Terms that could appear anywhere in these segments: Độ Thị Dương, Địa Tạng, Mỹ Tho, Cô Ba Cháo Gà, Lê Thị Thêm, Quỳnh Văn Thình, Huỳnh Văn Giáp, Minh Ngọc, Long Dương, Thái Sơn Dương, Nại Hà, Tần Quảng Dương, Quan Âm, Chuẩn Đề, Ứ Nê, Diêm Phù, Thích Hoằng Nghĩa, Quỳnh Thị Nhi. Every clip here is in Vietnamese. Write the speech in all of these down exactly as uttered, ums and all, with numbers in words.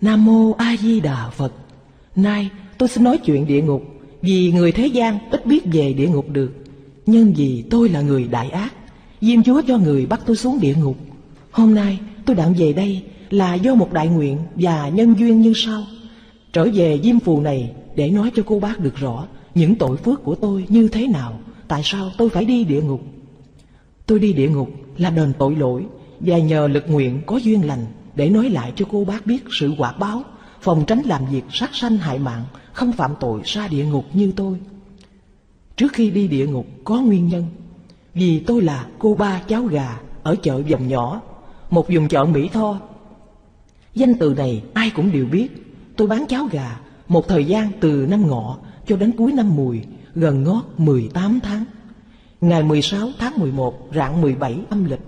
Nam Mô A Di Đà Phật. Nay tôi xin nói chuyện địa ngục, vì người thế gian ít biết về địa ngục được. Nhưng vì tôi là người đại ác, Diêm Chúa cho người bắt tôi xuống địa ngục. Hôm nay tôi đặng về đây là do một đại nguyện và nhân duyên như sau. Trở về Diêm Phù này để nói cho cô bác được rõ những tội phước của tôi như thế nào, tại sao tôi phải đi địa ngục. Tôi đi địa ngục là đền tội lỗi, và nhờ lực nguyện có duyên lành để nói lại cho cô bác biết sự quả báo, phòng tránh làm việc sát sanh hại mạng, không phạm tội xa địa ngục như tôi. Trước khi đi địa ngục có nguyên nhân, vì tôi là cô ba cháo gà ở chợ Dòng Nhỏ, một vùng chợ Mỹ Tho. Danh từ này ai cũng đều biết. Tôi bán cháo gà một thời gian từ năm Ngọ cho đến cuối năm Mùi, gần ngót mười tám tháng. Ngày mười sáu tháng mười một rạng mười bảy âm lịch,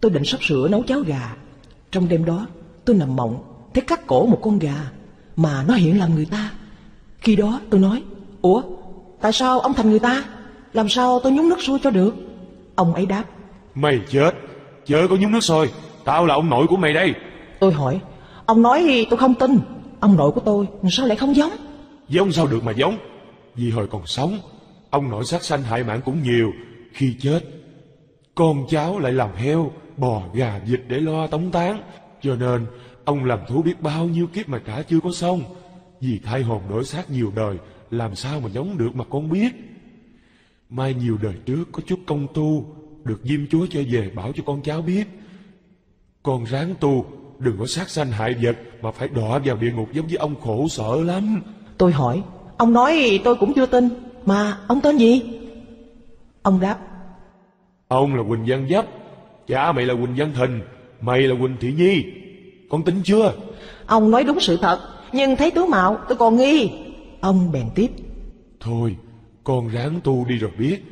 tôi định sắp sửa nấu cháo gà. Trong đêm đó tôi nằm mộng thấy cắt cổ một con gà mà nó hiện làm người ta. Khi đó tôi nói: "Ủa, tại sao ông thành người ta? Làm sao tôi nhúng nước sôi cho được?" Ông ấy đáp: "Mày chết, chớ có nhúng nước sôi, tao là ông nội của mày đây." Tôi hỏi: "Ông nói tôi không tin, ông nội của tôi sao lại không giống?" "Giống sao được mà giống, vì hồi còn sống, ông nội sát sanh hại mạng cũng nhiều. Khi chết, con cháu lại làm heo, bò, gà, vịt để lo tống tán. Cho nên, ông làm thú biết bao nhiêu kiếp mà cả chưa có xong. Vì thay hồn đổi xác nhiều đời, làm sao mà giống được mà con biết. Mai nhiều đời trước có chút công tu, được Diêm Chúa cho về bảo cho con cháu biết. Con ráng tu, đừng có sát sanh hại vật mà phải đọa vào địa ngục giống với ông, khổ sở lắm." Tôi hỏi: "Ông nói tôi cũng chưa tin, mà ông tên gì?" Ông đáp: "Ông là Huỳnh Văn Giáp, cha mày là Quỳnh Văn Thình, mày là Quỳnh Thị Nhi. Con tính chưa?" Ông nói đúng sự thật, nhưng thấy tướng mạo tôi còn nghi. Ông bèn tiếp: "Thôi, con ráng tu đi rồi biết,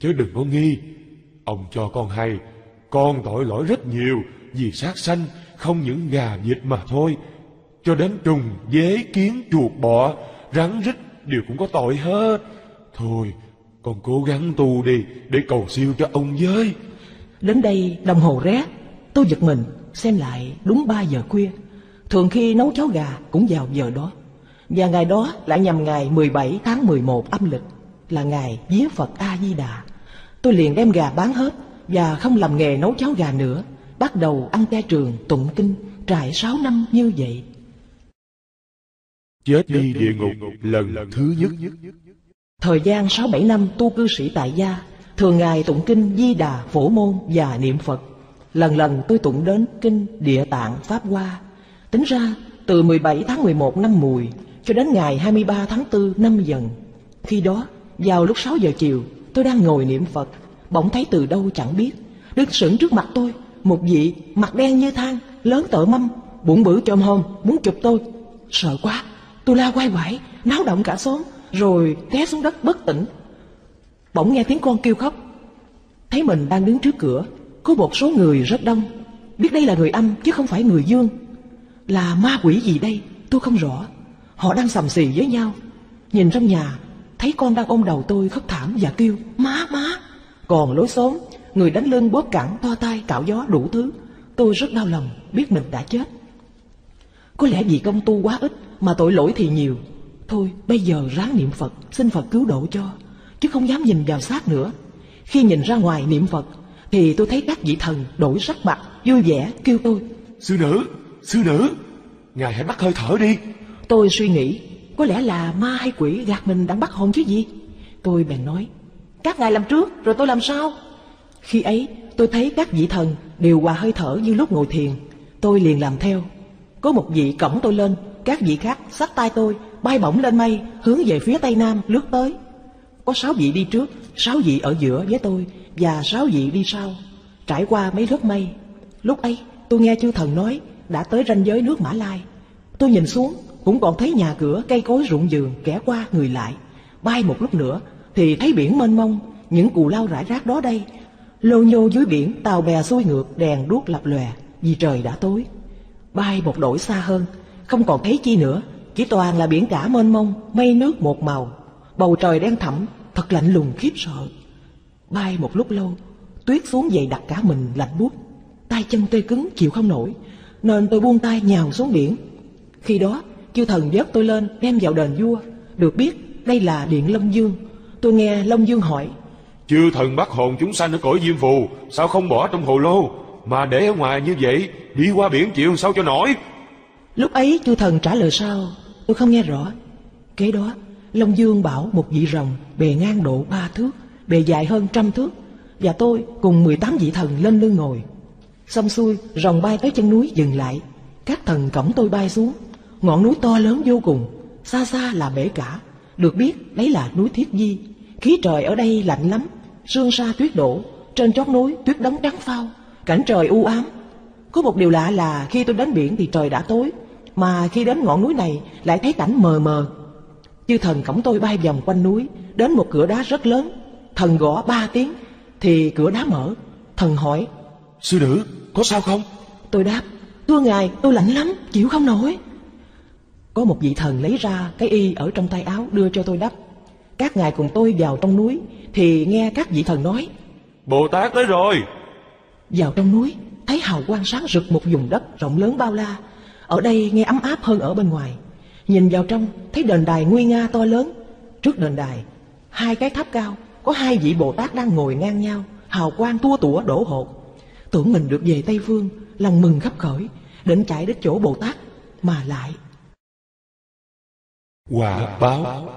chứ đừng có nghi. Ông cho con hay, con tội lỗi rất nhiều, vì sát sanh không những gà vịt mà thôi, cho đến trùng, dế, kiến, chuột, bọ, rắn rít đều cũng có tội hết. Thôi, con cố gắng tu đi để cầu siêu cho ông với." Đến đây đồng hồ ré, tôi giật mình, xem lại đúng ba giờ khuya. Thường khi nấu cháo gà cũng vào giờ đó. Và ngày đó lại nhằm ngày mười bảy tháng mười một âm lịch, là ngày vía Phật A-di-đà. Tôi liền đem gà bán hết và không làm nghề nấu cháo gà nữa. Bắt đầu ăn chay trường, tụng kinh, trải sáu năm như vậy. Chết đi địa ngục lần thứ nhất. Thời gian sáu bảy năm tu cư sĩ tại gia, thường ngày tụng kinh Di Đà Phổ Môn và niệm Phật. Lần lần tôi tụng đến kinh Địa Tạng Pháp Hoa. Tính ra từ mười bảy tháng mười một năm Mùi cho đến ngày hai mươi ba tháng tư năm Dần. Khi đó vào lúc sáu giờ chiều, tôi đang ngồi niệm Phật, bỗng thấy từ đâu chẳng biết đứng sững trước mặt tôi một vị mặt đen như than, lớn tợ mâm, bụng bự chồm hòm, muốn chụp tôi. Sợ quá, tôi la quay quải, náo động cả xóm, rồi té xuống đất bất tỉnh. Bỗng nghe tiếng con kêu khóc. Thấy mình đang đứng trước cửa, có một số người rất đông. Biết đây là người âm chứ không phải người dương. Là ma quỷ gì đây tôi không rõ. Họ đang sầm xì với nhau. Nhìn trong nhà, thấy con đang ôm đầu tôi khóc thảm và kêu má má. Còn lối xóm, người đánh lưng bóp cẳng, to tay, cạo gió đủ thứ. Tôi rất đau lòng, biết mình đã chết. Có lẽ vì công tu quá ít mà tội lỗi thì nhiều. Thôi bây giờ ráng niệm Phật, xin Phật cứu độ cho, chứ không dám nhìn vào xác nữa. Khi nhìn ra ngoài niệm Phật thì tôi thấy các vị thần đổi sắc mặt, vui vẻ kêu tôi: "Sư nữ, sư nữ, ngài hãy bắt hơi thở đi." Tôi suy nghĩ có lẽ là ma hay quỷ gạt mình đã bắt hồn chứ gì. Tôi bèn nói: "Các ngài làm trước rồi tôi làm sao?" Khi ấy tôi thấy các vị thần đều hòa hơi thở như lúc ngồi thiền. Tôi liền làm theo. Có một vị cõng tôi lên, các vị khác xách tay tôi bay bổng lên mây, hướng về phía tây nam lướt tới. Có sáu vị đi trước, sáu vị ở giữa với tôi và sáu vị đi sau. Trải qua mấy lớp mây. Lúc ấy tôi nghe chư thần nói đã tới ranh giới nước Mã Lai. Tôi nhìn xuống cũng còn thấy nhà cửa, cây cối, ruộng vườn, kẻ qua người lại. Bay một lúc nữa thì thấy biển mênh mông, những cù lao rải rác đó đây. Lô nhô dưới biển, tàu bè xuôi ngược, đèn đuốc lập lòe, vì trời đã tối. Bay một đổi xa hơn, không còn thấy chi nữa, chỉ toàn là biển cả mênh mông, mây nước một màu. Bầu trời đen thẳm, thật lạnh lùng khiếp sợ. Bay một lúc lâu, tuyết xuống dày đặc cả mình, lạnh buốt, tay chân tê cứng chịu không nổi. nên tôi buông tay nhào xuống biển. Khi đó chư thần vớt tôi lên đem vào đền vua. Được biết đây là điện Long Dương. Tôi nghe Long Dương hỏi: chư thần bắt hồn chúng sanh ở cõi Diêm Phù, sao không bỏ trong hồ lô mà để ở ngoài như vậy? Đi qua biển chịu sao cho nổi? Lúc ấy chư thần trả lời sao tôi không nghe rõ. Kế đó Long Dương bảo một vị rồng bề ngang độ ba thước, bề dài hơn trăm thước, và tôi cùng mười tám vị thần lên lưng ngồi. Xong xuôi rồng bay tới chân núi dừng lại. Các thần cõng tôi bay xuống. Ngọn núi to lớn vô cùng, xa xa là bể cả. Được biết đấy là núi Thiết Di. Khí trời ở đây lạnh lắm, sương sa tuyết đổ, trên chót núi tuyết đóng trắng phao, cảnh trời u ám. Có một điều lạ là khi tôi đến biển thì trời đã tối, mà khi đến ngọn núi này lại thấy cảnh mờ mờ. Chư thần cõng tôi bay vòng quanh núi, đến một cửa đá rất lớn. Thần gõ ba tiếng thì cửa đá mở. Thần hỏi: sư nữ có sao không? Tôi đáp: thưa ngài, tôi lạnh lắm, chịu không nổi. Có một vị thần lấy ra cái y ở trong tay áo đưa cho tôi đắp. Các ngài cùng tôi vào trong núi thì nghe các vị thần nói: Bồ Tát tới rồi. Vào trong núi thấy hào quang sáng rực một vùng đất rộng lớn bao la. Ở đây nghe ấm áp hơn ở bên ngoài. Nhìn vào trong thấy đền đài nguy nga to lớn. Trước đền đài hai cái tháp cao, có hai vị Bồ Tát đang ngồi ngang nhau, hào quang tua tủa đổ hộ. Tưởng mình được về Tây Phương, lòng mừng khắp khởi, định chạy đến chỗ Bồ Tát mà lại quả báo.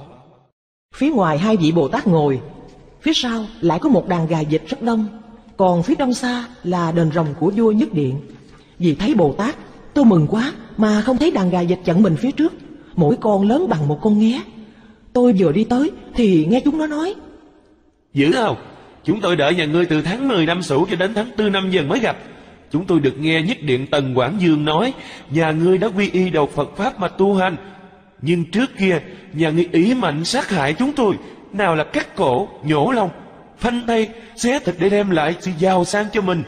Phía ngoài hai vị Bồ Tát ngồi, phía sau lại có một đàn gà vịt rất đông. Còn phía đông xa là đền rồng của vua Nhất Điện. Vì thấy Bồ Tát tôi mừng quá mà không thấy đàn gà vịt chặn mình phía trước, mỗi con lớn bằng một con nghé. Tôi vừa đi tới thì nghe chúng nó nói: dữ không? Chúng tôi đợi nhà ngươi từ tháng mười năm Sửu cho đến tháng tư năm Dần mới gặp. Chúng tôi được nghe Nhất Điện Tần Quảng Dương nói nhà ngươi đã quy y đầu Phật Pháp mà tu hành. Nhưng trước kia nhà ngươi ý mạnh sát hại chúng tôi, nào là cắt cổ, nhổ lòng, phanh tay, xé thịt để đem lại sự giàu sang cho mình,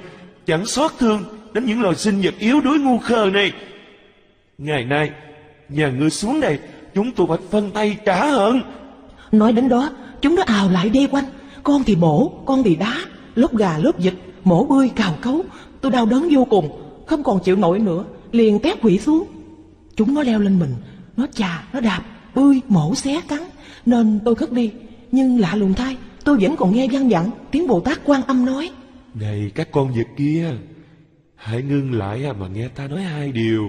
chẳng xót thương đến những loài sinh vật yếu đuối ngu khờ này. Ngày nay nhà ngươi xuống đây, chúng tôi phải phân tay trả hận. Nói đến đó chúng nó ào lại đe quanh, con thì mổ, con thì đá, lốp gà lốp vịt, mổ bươi cào cấu. Tôi đau đớn vô cùng, không còn chịu nổi nữa, liền té quỵ xuống. Chúng nó leo lên mình, nó chà, nó đạp, bươi, mổ, xé, cắn, nên tôi khất đi. Nhưng lạ lùng thay, tôi vẫn còn nghe văng vẳng tiếng Bồ Tát Quan Âm nói: này các con vịt kia, hãy ngưng lại mà nghe ta nói hai điều.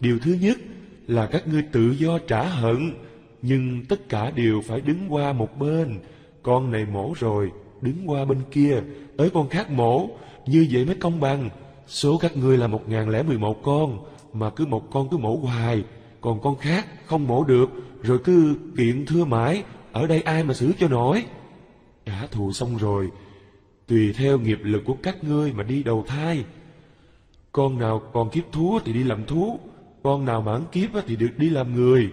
Điều thứ nhất là các ngươi tự do trả hận, nhưng tất cả đều phải đứng qua một bên. Con này mổ rồi, đứng qua bên kia, tới con khác mổ, như vậy mới công bằng. Số các ngươi là một ngàn lẻ mười một con, mà cứ một con cứ mổ hoài, còn con khác không mổ được, rồi cứ kiện thưa mãi, ở đây ai mà xử cho nổi. Trả thù xong rồi, tùy theo nghiệp lực của các ngươi mà đi đầu thai. Con nào còn kiếp thú thì đi làm thú, con nào mãn kiếp thì được đi làm người.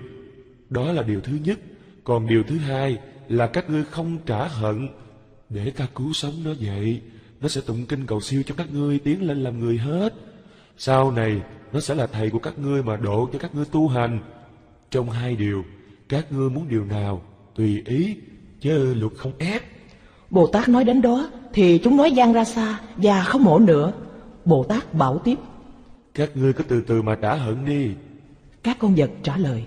Đó là điều thứ nhất. Còn điều thứ hai là các ngươi không trả hận, để ta cứu sống nó vậy, nó sẽ tụng kinh cầu siêu cho các ngươi tiến lên làm người hết. Sau này nó sẽ là thầy của các ngươi mà độ cho các ngươi tu hành. Trong hai điều, các ngươi muốn điều nào tùy ý, chứ luật không ép. Bồ Tát nói đến đó thì chúng nói giang ra xa và không mổ nữa. Bồ Tát bảo tiếp: các ngươi cứ từ từ mà trả hận đi. Các con vật trả lời: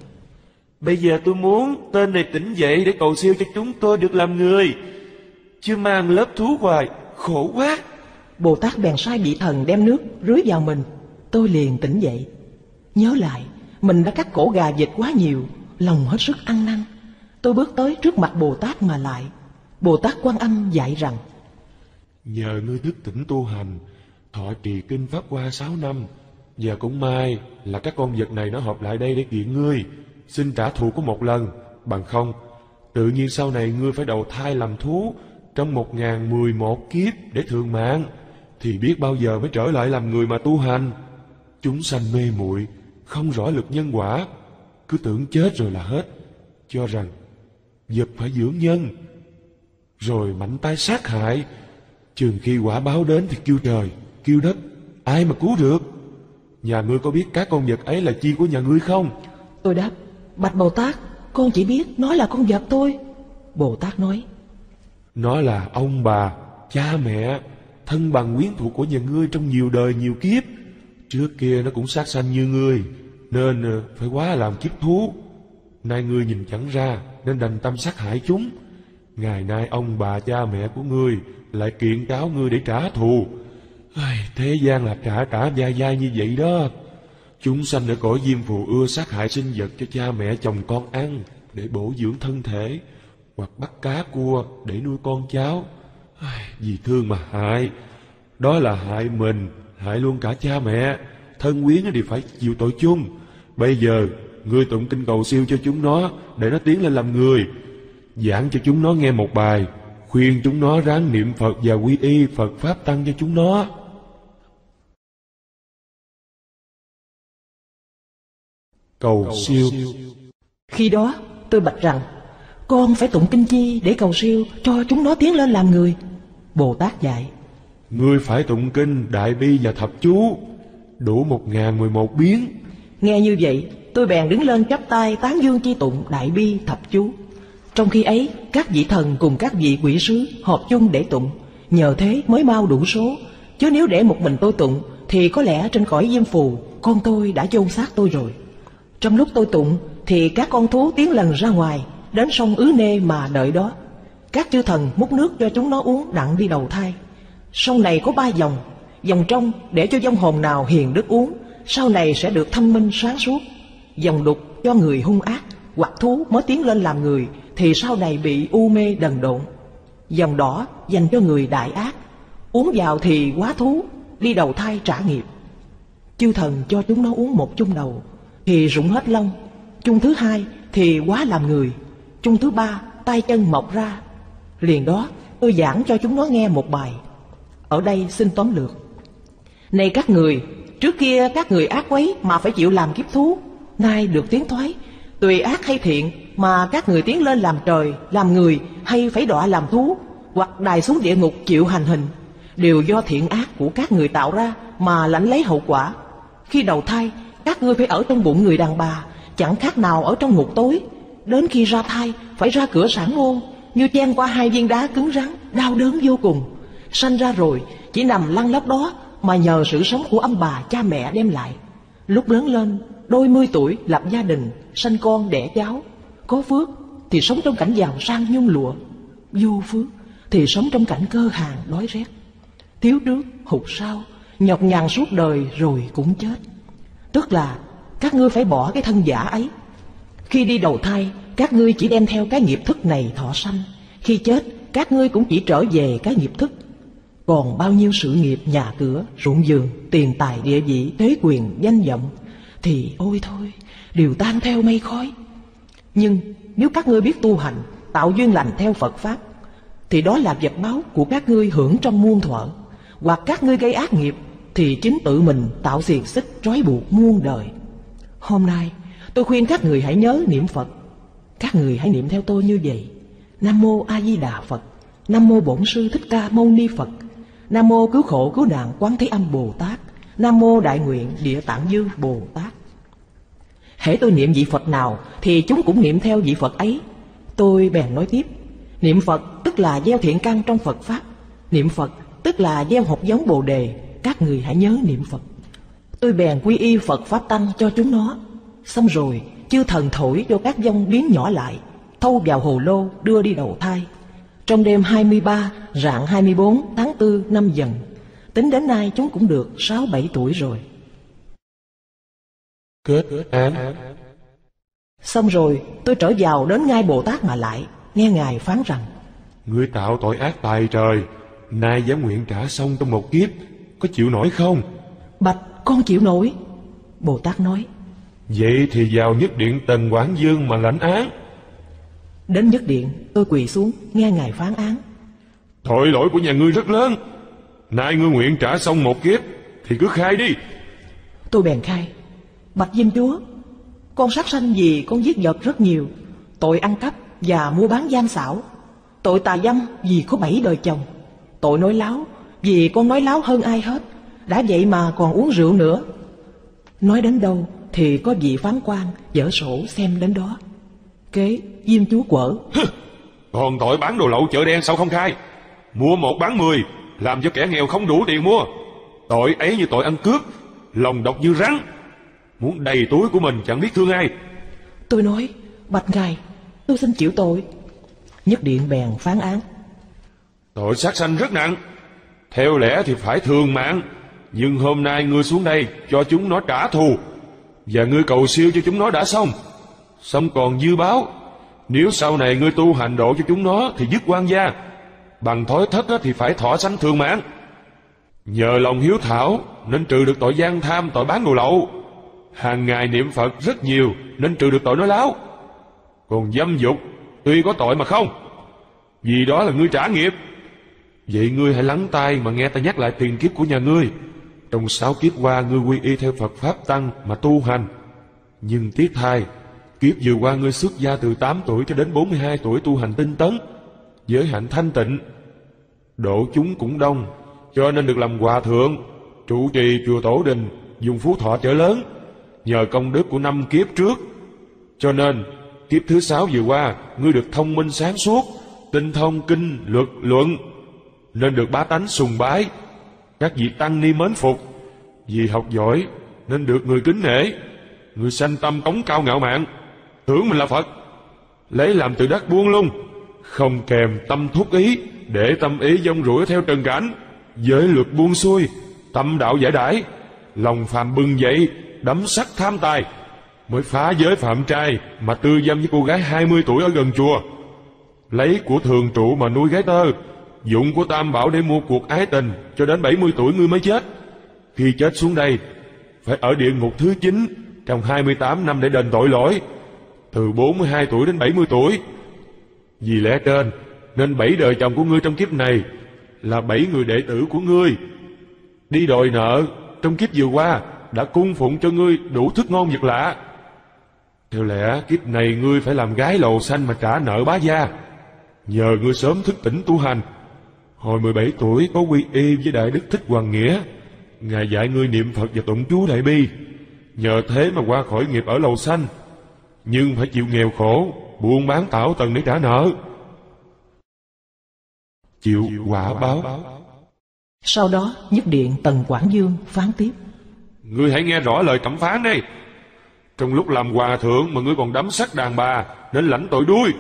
bây giờ tôi muốn tên này tỉnh dậy để cầu siêu cho chúng tôi được làm người, chứ mang lớp thú hoài khổ quá. Bồ Tát bèn sai vị thần đem nước rưới vào mình. Tôi liền tỉnh dậy, nhớ lại mình đã cắt cổ gà vịt quá nhiều, lòng hết sức ăn năn. Tôi bước tới trước mặt Bồ Tát mà lại. Bồ Tát Quan Âm dạy rằng: nhờ ngươi thức tỉnh tu hành, thọ trì kinh pháp qua sáu năm, và cũng may là các con vật này nó họp lại đây để kiện ngươi, xin trả thù có một lần, bằng không tự nhiên sau này ngươi phải đầu thai làm thú trong một ngàn mười một kiếp để thượng mạng, thì biết bao giờ mới trở lại làm người mà tu hành. Chúng sanh mê muội không rõ lực nhân quả, cứ tưởng chết rồi là hết, cho rằng vật phải dưỡng nhân, rồi mạnh tay sát hại. Chừng khi quả báo đến thì kêu trời kêu đất, ai mà cứu được. Nhà ngươi có biết các con vật ấy là chi của nhà ngươi không? Tôi đáp: bạch Bồ Tát, con chỉ biết nó là con vật tôi. Bồ Tát nói: nó là ông bà, cha mẹ, thân bằng quyến thuộc của nhà ngươi trong nhiều đời nhiều kiếp. Trước kia nó cũng sát sanh như ngươi, nên phải quá làm kiếp thú. Nay ngươi nhìn chẳng ra, nên đành tâm sát hại chúng. Ngày nay ông bà cha mẹ của ngươi lại kiện cáo ngươi để trả thù. Thế gian là trả trả dai dai như vậy đó. Chúng sanh ở cõi Diêm Phù ưa sát hại sinh vật cho cha mẹ chồng con ăn, để bổ dưỡng thân thể, hoặc bắt cá cua để nuôi con cháu. Vì thương mà hại, đó là hại mình, hại luôn cả cha mẹ. Thân quyến thì phải chịu tội chung. Bây giờ, ngươi tụng kinh cầu siêu cho chúng nó, để nó tiến lên làm người. Giảng cho chúng nó nghe một bài, khuyên chúng nó ráng niệm Phật và quy y Phật Pháp Tăng cho chúng nó. Cầu, cầu siêu. siêu Khi đó tôi bạch rằng, con phải tụng kinh chi để cầu siêu cho chúng nó tiến lên làm người. Bồ Tát dạy, ngươi phải tụng kinh Đại Bi và Thập Chú, đủ một ngàn mười một biến. Nghe như vậy, tôi bèn đứng lên chắp tay tán dương chi tụng Đại Bi Thập Chú. Trong khi ấy, các vị thần cùng các vị quỷ sứ họp chung để tụng. Nhờ thế mới mau đủ số, chứ nếu để một mình tôi tụng thì có lẽ trên cõi Diêm Phù con tôi đã chôn xác tôi rồi. Trong lúc tôi tụng thì các con thú tiến lần ra ngoài, đến sông Ứ Nê mà đợi đó. Các chư thần múc nước cho chúng nó uống đặng đi đầu thai. Sông này có ba dòng. Dòng trong để cho vong hồn nào hiền đức uống, sau này sẽ được thanh minh sáng suốt. Dòng đục cho người hung ác hoặc thú mới tiến lên làm người, thì sau này bị u mê đần độn. Dòng đỏ dành cho người đại ác, uống vào thì quá thú, đi đầu thai trả nghiệp. Chư thần cho chúng nó uống một chung đầu thì rụng hết lông, chung thứ hai thì quá làm người, chung thứ ba tay chân mọc ra. Liền đó tôi giảng cho chúng nó nghe một bài. Ở đây xin tóm lược. Này các người, trước kia các người ác quấy mà phải chịu làm kiếp thú, nay được tiến thoái, tùy ác hay thiện mà các người tiến lên làm trời, làm người, hay phải đọa làm thú, hoặc đày xuống địa ngục chịu hành hình, đều do thiện ác của các người tạo ra mà lãnh lấy hậu quả. Khi đầu thai, các ngươi phải ở trong bụng người đàn bà, chẳng khác nào ở trong ngục tối. Đến khi ra thai, phải ra cửa sản môn, như chen qua hai viên đá cứng rắn, đau đớn vô cùng. Sanh ra rồi, chỉ nằm lăn lóc đó mà nhờ sự sống của ông bà cha mẹ đem lại. Lúc lớn lên, đôi mươi tuổi lập gia đình, sanh con đẻ cháu. Có phước thì sống trong cảnh giàu sang nhung lụa, vô phước thì sống trong cảnh cơ hàng đói rét. Thiếu trước, hụt sau, nhọc nhằn suốt đời rồi cũng chết. Tức là các ngươi phải bỏ cái thân giả ấy. Khi đi đầu thai, các ngươi chỉ đem theo cái nghiệp thức này thọ sanh. Khi chết, các ngươi cũng chỉ trở về cái nghiệp thức. Còn bao nhiêu sự nghiệp, nhà cửa, ruộng vườn, tiền tài, địa vị, thế quyền, danh vọng thì ôi thôi, đều tan theo mây khói. Nhưng nếu các ngươi biết tu hành, tạo duyên lành theo Phật Pháp, thì đó là vật báo của các ngươi hưởng trong muôn thuở. Hoặc các ngươi gây ác nghiệp thì chính tự mình tạo xiềng xích trói buộc muôn đời. Hôm nay tôi khuyên các người hãy nhớ niệm Phật. Các người hãy niệm theo tôi như vậy: Nam Mô A Di Đà Phật, Nam Mô Bổn Sư Thích Ca Mâu Ni Phật, Nam Mô Cứu Khổ Cứu Nạn Quán Thế Âm Bồ Tát, Nam Mô Đại Nguyện Địa Tạng Vương Bồ Tát. Hễ tôi niệm vị Phật nào thì chúng cũng niệm theo vị Phật ấy. Tôi bèn nói tiếp: niệm Phật tức là gieo thiện căn trong Phật Pháp, niệm Phật tức là gieo hột giống Bồ Đề. Các người hãy nhớ niệm Phật. Tôi bèn quy y Phật Pháp Tăng cho chúng nó. Xong rồi, chư thần thổi cho các vong biến nhỏ lại, thâu vào hồ lô đưa đi đầu thai. Trong đêm hai mươi ba, rạng hai mươi bốn tháng tư năm Dần, tính đến nay chúng cũng được sáu bảy tuổi rồi. Kết án. Xong rồi, tôi trở vào đến ngay Bồ Tát mà lại, nghe Ngài phán rằng: Ngươi tạo tội ác tài trời, nay dám nguyện trả xong trong một kiếp, có chịu nổi không? Bạch, con chịu nổi. Bồ Tát nói: Vậy thì vào nhất điện Tần Quảng Dương mà lãnh án. Đến nhất điện, tôi quỳ xuống, nghe Ngài phán án: Tội lỗi của nhà ngươi rất lớn, nay ngươi nguyện trả xong một kiếp, thì cứ khai đi. Tôi bèn khai: Bạch Diêm Chúa, con sát sanh vì con giết vật rất nhiều, tội ăn cắp và mua bán gian xảo, tội tà dâm vì có bảy đời chồng, tội nói láo vì con nói láo hơn ai hết, đã vậy mà còn uống rượu nữa. Nói đến đâu thì có vị phán quan dở sổ xem đến đó. Kế Diêm Chúa quở: Còn tội bán đồ lậu chợ đen sao không khai? Mua một bán mười, làm cho kẻ nghèo không đủ tiền mua. Tội ấy như tội ăn cướp, lòng độc như rắn, muốn đầy túi của mình chẳng biết thương ai. Tôi nói, bạch ngài, tôi xin chịu tội. Nhất điện bèn phán án. Tội sát sanh rất nặng, theo lẽ thì phải thường mạng, nhưng hôm nay ngươi xuống đây cho chúng nó trả thù, và ngươi cầu siêu cho chúng nó đã xong, xong còn dư báo. Nếu sau này ngươi tu hành độ cho chúng nó thì dứt quan gia, bằng thói thất thì phải thọ sanh thường mạng. Nhờ lòng hiếu thảo nên trừ được tội gian tham, tội bán đồ lậu. Hàng ngày niệm Phật rất nhiều nên trừ được tội nói láo. Còn dâm dục tuy có tội mà không, vì đó là ngươi trả nghiệp. Vậy ngươi hãy lắng tai mà nghe ta nhắc lại tiền kiếp của nhà ngươi. Trong sáu kiếp qua ngươi quy y theo Phật Pháp Tăng mà tu hành, nhưng tiếc thay kiếp vừa qua ngươi xuất gia từ tám tuổi cho đến bốn mươi hai tuổi, tu hành tinh tấn, giới hạnh thanh tịnh, độ chúng cũng đông, cho nên được làm hòa thượng, trụ trì chùa Tổ Đình, dùng phú thọ trở lớn, nhờ công đức của năm kiếp trước. Cho nên kiếp thứ sáu vừa qua ngươi được thông minh sáng suốt, tinh thông kinh luật luận, nên được bá tánh sùng bái, các vị tăng ni mến phục. Vì học giỏi nên được người kính nể. Người sanh tâm cống cao ngạo mạn, tưởng mình là Phật, lấy làm tự đắc buông lung, không kèm tâm thúc ý, để tâm ý dông rủi theo trần cảnh, giới luật buông xuôi, tâm đạo giải đãi, lòng phàm bừng dậy, đắm sắc tham tài, mới phá giới phạm trai mà tư dâm với cô gái hai mươi tuổi ở gần chùa, lấy của thường trụ mà nuôi gái tơ, dụng của tam bảo để mua cuộc ái tình, cho đến bảy mươi tuổi ngươi mới chết. Khi chết xuống đây phải ở địa ngục thứ chín trong hai mươi tám năm để đền tội lỗi, từ bốn mươi hai tuổi đến bảy mươi tuổi. Vì lẽ trên nên bảy đời chồng của ngươi trong kiếp này là bảy người đệ tử của ngươi, đi đòi nợ trong kiếp vừa qua đã cung phụng cho ngươi đủ thức ngon vật lạ. Theo lẽ kiếp này ngươi phải làm gái lầu xanh mà trả nợ bá gia. Nhờ ngươi sớm thức tỉnh tu hành, hồi mười bảy tuổi có quy y với đại đức Thích Hoằng Nghĩa, ngài dạy ngươi niệm Phật và tụng chú Đại Bi, nhờ thế mà qua khỏi nghiệp ở lầu xanh, nhưng phải chịu nghèo khổ, buôn bán tảo tần để trả nợ, chịu quả báo. Sau đó nhất điện Tần Quảng Dương phán tiếp. Ngươi hãy nghe rõ lời thẩm phán đây. Trong lúc làm hòa thượng mà ngươi còn đắm sắc đàn bà nên lãnh tội đuôi.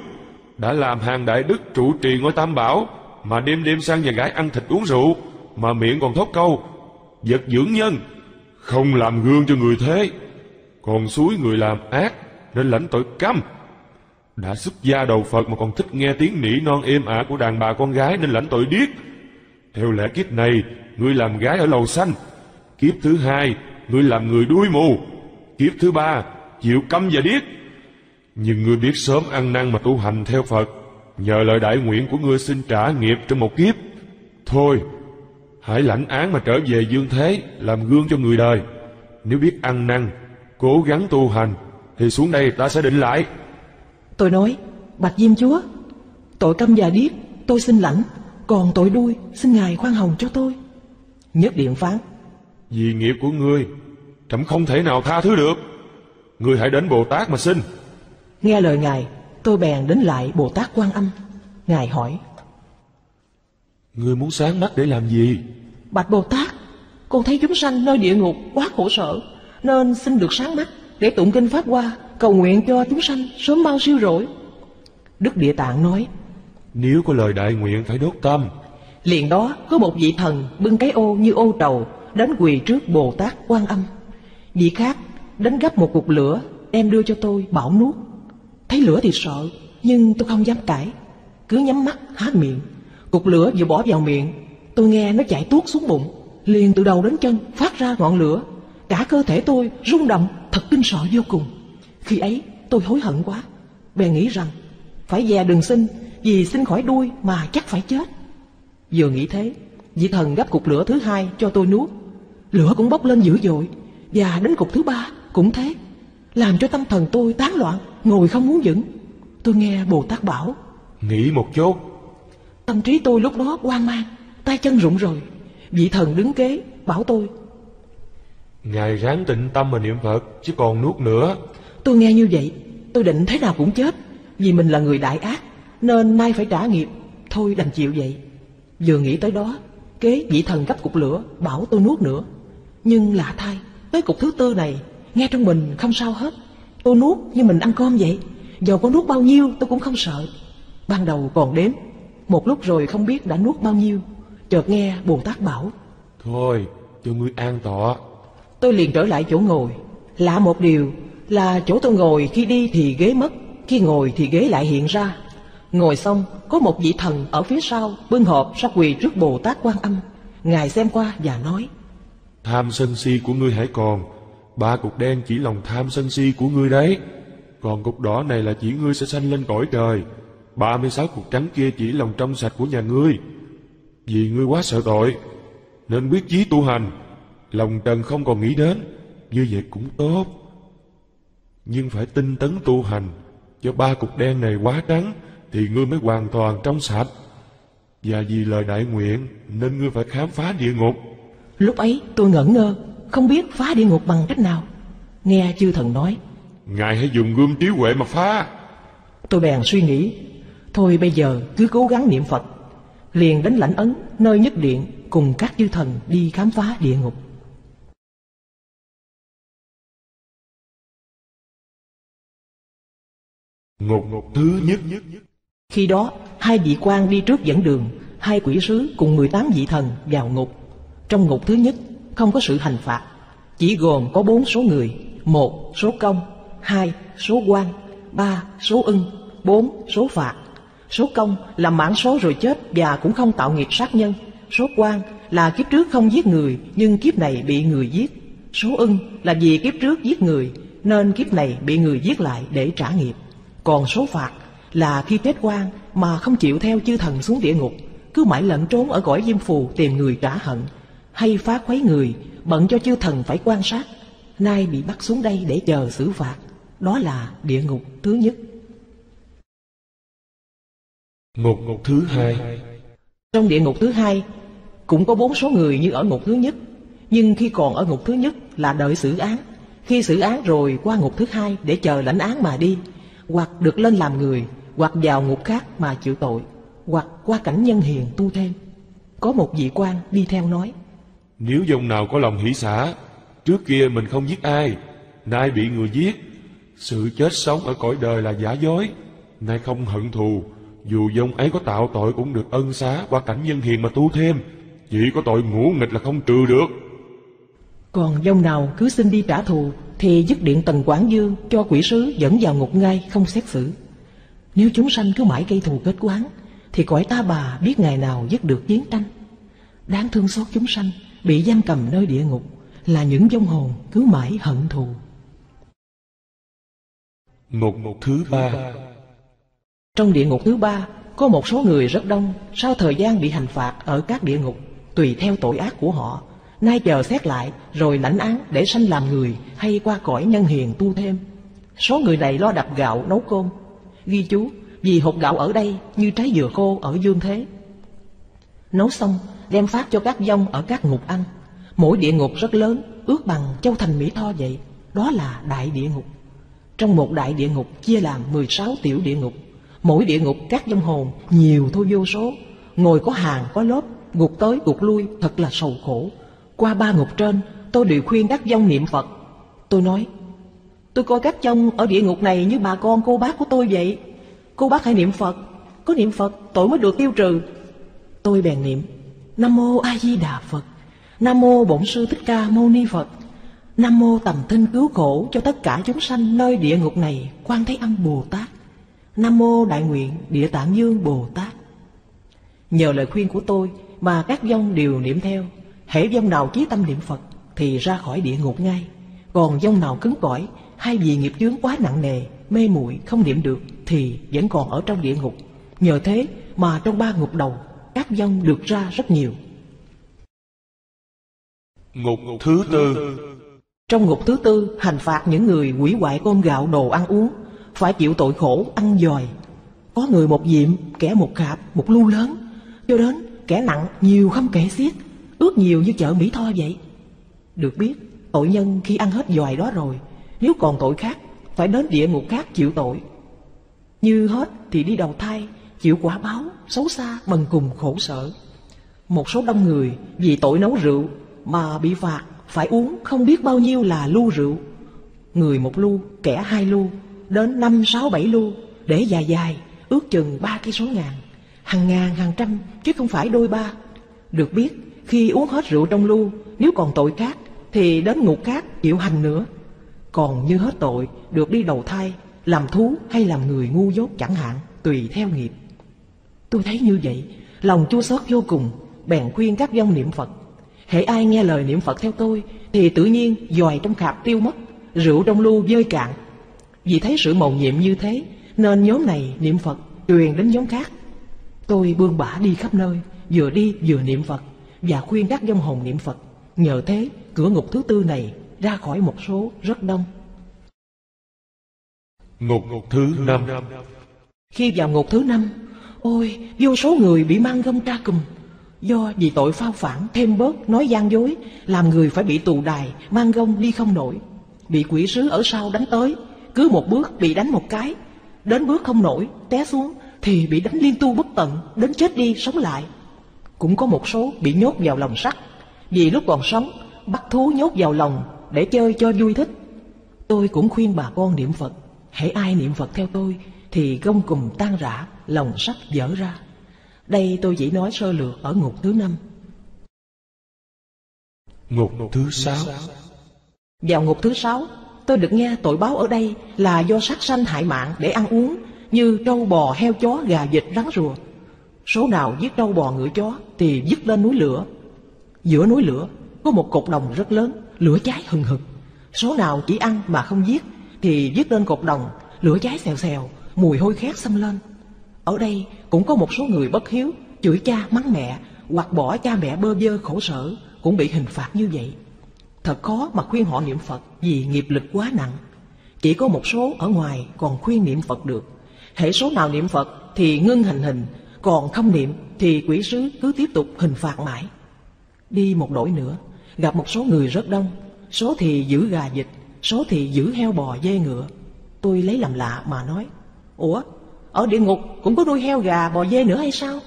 Đã làm hàng đại đức trụ trì ngôi tam bảo mà đêm đêm sang nhà gái ăn thịt uống rượu, mà miệng còn thốt câu vật dưỡng nhân, không làm gương cho người thế, còn suối người làm ác nên lãnh tội câm. Đã xuất gia đầu Phật mà còn thích nghe tiếng nỉ non êm ả của đàn bà con gái nên lãnh tội điếc. Theo lẽ kiếp này ngươi làm gái ở lầu xanh, kiếp thứ hai ngươi làm người đuôi mù, kiếp thứ ba chịu câm và điếc. Nhưng ngươi biết sớm ăn năn mà tu hành theo Phật, nhờ lời đại nguyện của ngươi xin trả nghiệp trong một kiếp. Thôi, hãy lãnh án mà trở về dương thế, làm gương cho người đời. Nếu biết ăn năn, cố gắng tu hành, thì xuống đây ta sẽ định lại. Tôi nói, bạch Diêm Chúa, tội câm và điếc tôi xin lãnh, còn tội đuôi xin ngài khoan hồng cho tôi. Nhất điện phán. Vì nghiệp của ngươi, trẫm không thể nào tha thứ được. Ngươi hãy đến Bồ Tát mà xin. Nghe lời ngài, tôi bèn đến lại Bồ Tát Quan Âm. Ngài hỏi. Ngươi muốn sáng mắt để làm gì? Bạch Bồ Tát, con thấy chúng sanh nơi địa ngục quá khổ sở, nên xin được sáng mắt để tụng kinh Pháp Hoa, cầu nguyện cho chúng sanh sớm bao siêu rỗi. Đức Địa Tạng nói. Nếu có lời đại nguyện phải đốt tâm. Liền đó có một vị thần bưng cái ô như ô trầu đến quỳ trước Bồ Tát Quan Âm. Vị khác đến gấp một cục lửa đem đưa cho tôi bảo nuốt. Thấy lửa thì sợ, nhưng tôi không dám cãi, cứ nhắm mắt há miệng. Cục lửa vừa bỏ vào miệng, tôi nghe nó chạy tuốt xuống bụng, liền từ đầu đến chân phát ra ngọn lửa, cả cơ thể tôi rung động, thật kinh sợ vô cùng. Khi ấy tôi hối hận quá, bèn nghĩ rằng phải dè đừng xin, vì xin khỏi đuôi mà chắc phải chết. Vừa nghĩ thế, vị thần gấp cục lửa thứ hai cho tôi nuốt, lửa cũng bốc lên dữ dội, và đến cục thứ ba cũng thế, làm cho tâm thần tôi tán loạn, ngồi không muốn vững. Tôi nghe Bồ Tát bảo. Nghĩ một chút. Tâm trí tôi lúc đó hoang mang, tay chân rụng rồi. Vị thần đứng kế bảo tôi. Ngài ráng tịnh tâm mà niệm Phật, chứ còn nuốt nữa. Tôi nghe như vậy, tôi định thế nào cũng chết, vì mình là người đại ác nên nay phải trả nghiệp, thôi đành chịu vậy. Vừa nghĩ tới đó, kế vị thần gấp cục lửa bảo tôi nuốt nữa, nhưng lạ thay, Tới cục thứ tư này, nghe trong mình không sao hết. Tôi nuốt như mình ăn cơm vậy, dầu có nuốt bao nhiêu tôi cũng không sợ. Ban đầu còn đếm, một lúc rồi không biết đã nuốt bao nhiêu. Chợt nghe Bồ Tát bảo: "Thôi, cho ngươi an tọa." Tôi liền trở lại chỗ ngồi. Lạ một điều là chỗ tôi ngồi khi đi thì ghế mất, khi ngồi thì ghế lại hiện ra. Ngồi xong, có một vị thần ở phía sau bưng hộp ra quỳ trước Bồ Tát Quan Âm. Ngài xem qua và nói: "Tham sân si của ngươi hãy còn. Ba cục đen chỉ lòng tham sân si của ngươi đấy. Còn cục đỏ này là chỉ ngươi sẽ sanh lên cõi trời. Ba mươi sáu cục trắng kia chỉ lòng trong sạch của nhà ngươi. Vì ngươi quá sợ tội nên quyết chí tu hành, lòng trần không còn nghĩ đến. Như vậy cũng tốt, nhưng phải tinh tấn tu hành cho ba cục đen này quá trắng thì ngươi mới hoàn toàn trong sạch. Và vì lời đại nguyện nên ngươi phải khám phá địa ngục." Lúc ấy tôi ngẩn ngơ, không biết phá địa ngục bằng cách nào. Nghe chư thần nói: "Ngài hãy dùng gươm trí huệ mà phá." Tôi bèn suy nghĩ, thôi bây giờ cứ cố gắng niệm Phật. Liền đến lãnh ấn nơi nhất điện, cùng các chư thần đi khám phá địa ngục. Ngục thứ nhất. Khi đó, hai vị quan đi trước dẫn đường, hai quỷ sứ cùng mười tám vị thần vào ngục. Trong ngục thứ nhất, không có sự hành phạt, chỉ gồm có bốn số người: một số công, hai số quan, ba số ưng, bốn số phạt. Số công là mãn số rồi chết và cũng không tạo nghiệp sát nhân. Số quan là kiếp trước không giết người nhưng kiếp này bị người giết. Số ưng là vì kiếp trước giết người nên kiếp này bị người giết lại để trả nghiệp. Còn số phạt là khi chết quan mà không chịu theo chư thần xuống địa ngục, cứ mãi lẩn trốn ở cõi diêm phù tìm người trả hận, hay phá khuấy người, bận cho chư thần phải quan sát, nay bị bắt xuống đây để chờ xử phạt. Đó là địa ngục thứ nhất. Ngục thứ hai. Trong địa ngục thứ hai cũng có bốn số người như ở ngục thứ nhất, nhưng khi còn ở ngục thứ nhất là đợi xử án, khi xử án rồi qua ngục thứ hai để chờ lãnh án mà đi, hoặc được lên làm người, hoặc vào ngục khác mà chịu tội, hoặc qua cảnh nhân hiền tu thêm. Có một vị quan đi theo nói: "Nếu dòng nào có lòng hỷ xả, trước kia mình không giết ai, nay bị người giết, sự chết sống ở cõi đời là giả dối, nay không hận thù, dù dòng ấy có tạo tội cũng được ân xá qua cảnh nhân hiền mà tu thêm, chỉ có tội ngũ nghịch là không trừ được. Còn dòng nào cứ xin đi trả thù thì dứt điện Tần Quảng Dương cho quỷ sứ dẫn vào ngục ngay không xét xử. Nếu chúng sanh cứ mãi gây thù kết quán thì cõi ta bà biết ngày nào dứt được chiến tranh. Đáng thương xót chúng sanh bị giam cầm nơi địa ngục là những vong hồn cứ mãi hận thù." Ngục thứ ba. Trong địa ngục thứ ba có một số người rất đông, sau thời gian bị hành phạt ở các địa ngục tùy theo tội ác của họ, nay chờ xét lại rồi lãnh án để sanh làm người hay qua cõi nhân hiền tu thêm. Số người này lo đập gạo nấu cơm. Ghi chú: vì hột gạo ở đây như trái dừa khô ở dương thế. Nấu xong đem phát cho các vong ở các ngục ăn. Mỗi địa ngục rất lớn, ước bằng Châu Thành Mỹ Tho vậy. Đó là đại địa ngục. Trong một đại địa ngục chia làm mười sáu tiểu địa ngục. Mỗi địa ngục các vong hồn nhiều thôi vô số, ngồi có hàng có lớp, gục tới gục lui thật là sầu khổ. Qua ba ngục trên tôi đều khuyên các vong niệm Phật. Tôi nói: "Tôi coi các vong ở địa ngục này như bà con cô bác của tôi vậy. Cô bác hãy niệm Phật, có niệm Phật tội mới được tiêu trừ." Tôi bèn niệm: "Nam mô A Di Đà Phật, Nam mô Bổn Sư Thích Ca Mâu Ni Phật, Nam mô Tầm Thinh Cứu Khổ cho tất cả chúng sanh nơi địa ngục này Quan Thế Âm Bồ Tát, Nam mô Đại Nguyện Địa Tạng Dương Bồ Tát." Nhờ lời khuyên của tôi mà các vong đều niệm theo. Hễ vong nào chí tâm niệm Phật thì ra khỏi địa ngục ngay. Còn vong nào cứng cỏi hay vì nghiệp chướng quá nặng nề, mê muội không niệm được thì vẫn còn ở trong địa ngục. Nhờ thế mà trong ba ngục đầu các vong được ra rất nhiều. Ngục thứ tư. Trong ngục thứ tư hành phạt những người hủy hoại cơm gạo đồ ăn uống, phải chịu tội khổ ăn giòi. Có người một diệm, kẻ một khạp, một lu lớn, cho đến kẻ nặng nhiều không kể xiết, ước nhiều như chợ Mỹ Tho vậy. Được biết tội nhân khi ăn hết giòi đó rồi, nếu còn tội khác phải đến địa ngục khác chịu tội. Như hết thì đi đầu thai, chịu quả báo xấu xa bần cùng khổ sở. Một số đông người vì tội nấu rượu mà bị phạt phải uống không biết bao nhiêu là lu rượu, người một lu, kẻ hai lu, đến năm sáu bảy lu, để dài dài ước chừng ba cây số ngàn, hàng ngàn hàng trăm chứ không phải đôi ba. Được biết khi uống hết rượu trong lu, nếu còn tội khác thì đến ngục cát chịu hành nữa, còn như hết tội được đi đầu thai, làm thú hay làm người ngu dốt chẳng hạn, tùy theo nghiệp. Tôi thấy như vậy, lòng chua xót vô cùng, bèn khuyên các vong niệm Phật. Hễ ai nghe lời niệm Phật theo tôi thì tự nhiên giòi trong khạp tiêu mất, rượu trong lu vơi cạn. Vì thấy sự mầu nhiệm như thế nên nhóm này niệm Phật truyền đến nhóm khác. Tôi bươn bả đi khắp nơi, vừa đi vừa niệm Phật và khuyên các vong hồn niệm Phật. Nhờ thế cửa ngục thứ tư này ra khỏi một số rất đông. Ngục thứ năm. Khi vào ngục thứ năm, ôi vô số người bị mang gông tra cùm, do vì tội phao phản, thêm bớt, nói gian dối, làm người phải bị tù đài, mang gông đi không nổi. Bị quỷ sứ ở sau đánh tới, cứ một bước bị đánh một cái, đến bước không nổi, té xuống thì bị đánh liên tu bất tận, đến chết đi sống lại. Cũng có một số bị nhốt vào lồng sắt, vì lúc còn sống bắt thú nhốt vào lồng để chơi cho vui thích. Tôi cũng khuyên bà con niệm Phật, hễ ai niệm Phật theo tôi thì gông cùm tan rã, lồng sắt vỡ ra. Đây tôi chỉ nói sơ lược ở ngục thứ năm. Ngục thứ sáu. Vào ngục thứ sáu, tôi được nghe tội báo ở đây là do sát sanh hại mạng để ăn uống, như trâu bò, heo chó, gà vịt, rắn rùa. Số nào giết trâu bò ngựa chó thì vứt lên núi lửa. Giữa núi lửa có một cột đồng rất lớn, lửa cháy hừng hực. Số nào chỉ ăn mà không giết thì vứt lên cột đồng, lửa cháy xèo xèo, mùi hôi khét xâm lên. Ở đây cũng có một số người bất hiếu, chửi cha mắng mẹ, hoặc bỏ cha mẹ bơ vơ khổ sở, cũng bị hình phạt như vậy. Thật khó mà khuyên họ niệm Phật vì nghiệp lực quá nặng. Chỉ có một số ở ngoài còn khuyên niệm Phật được. Hễ số nào niệm Phật thì ngưng hành hình, còn không niệm thì quỷ sứ cứ tiếp tục hình phạt mãi. Đi một đổi nữa, gặp một số người rất đông, số thì giữ gà vịt, số thì giữ heo bò dê ngựa. Tôi lấy làm lạ mà nói, ủa, ở địa ngục cũng có nuôi heo gà bò dê nữa hay sao?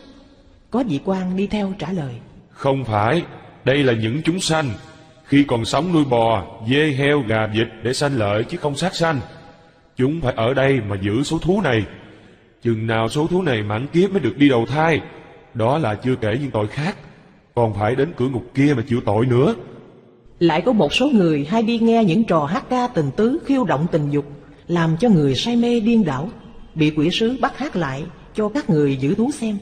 Có vị quan đi theo trả lời, không phải, đây là những chúng sanh khi còn sống nuôi bò, dê, heo, gà, vịt để sanh lợi chứ không sát sanh. Chúng phải ở đây mà giữ số thú này, chừng nào số thú này mãn kiếp mới được đi đầu thai. Đó là chưa kể những tội khác, còn phải đến cửa ngục kia mà chịu tội nữa. Lại có một số người hay đi nghe những trò hát ca tình tứ khiêu động tình dục, làm cho người say mê điên đảo, bị quỷ sứ bắt hát lại cho các người giữ thú xem.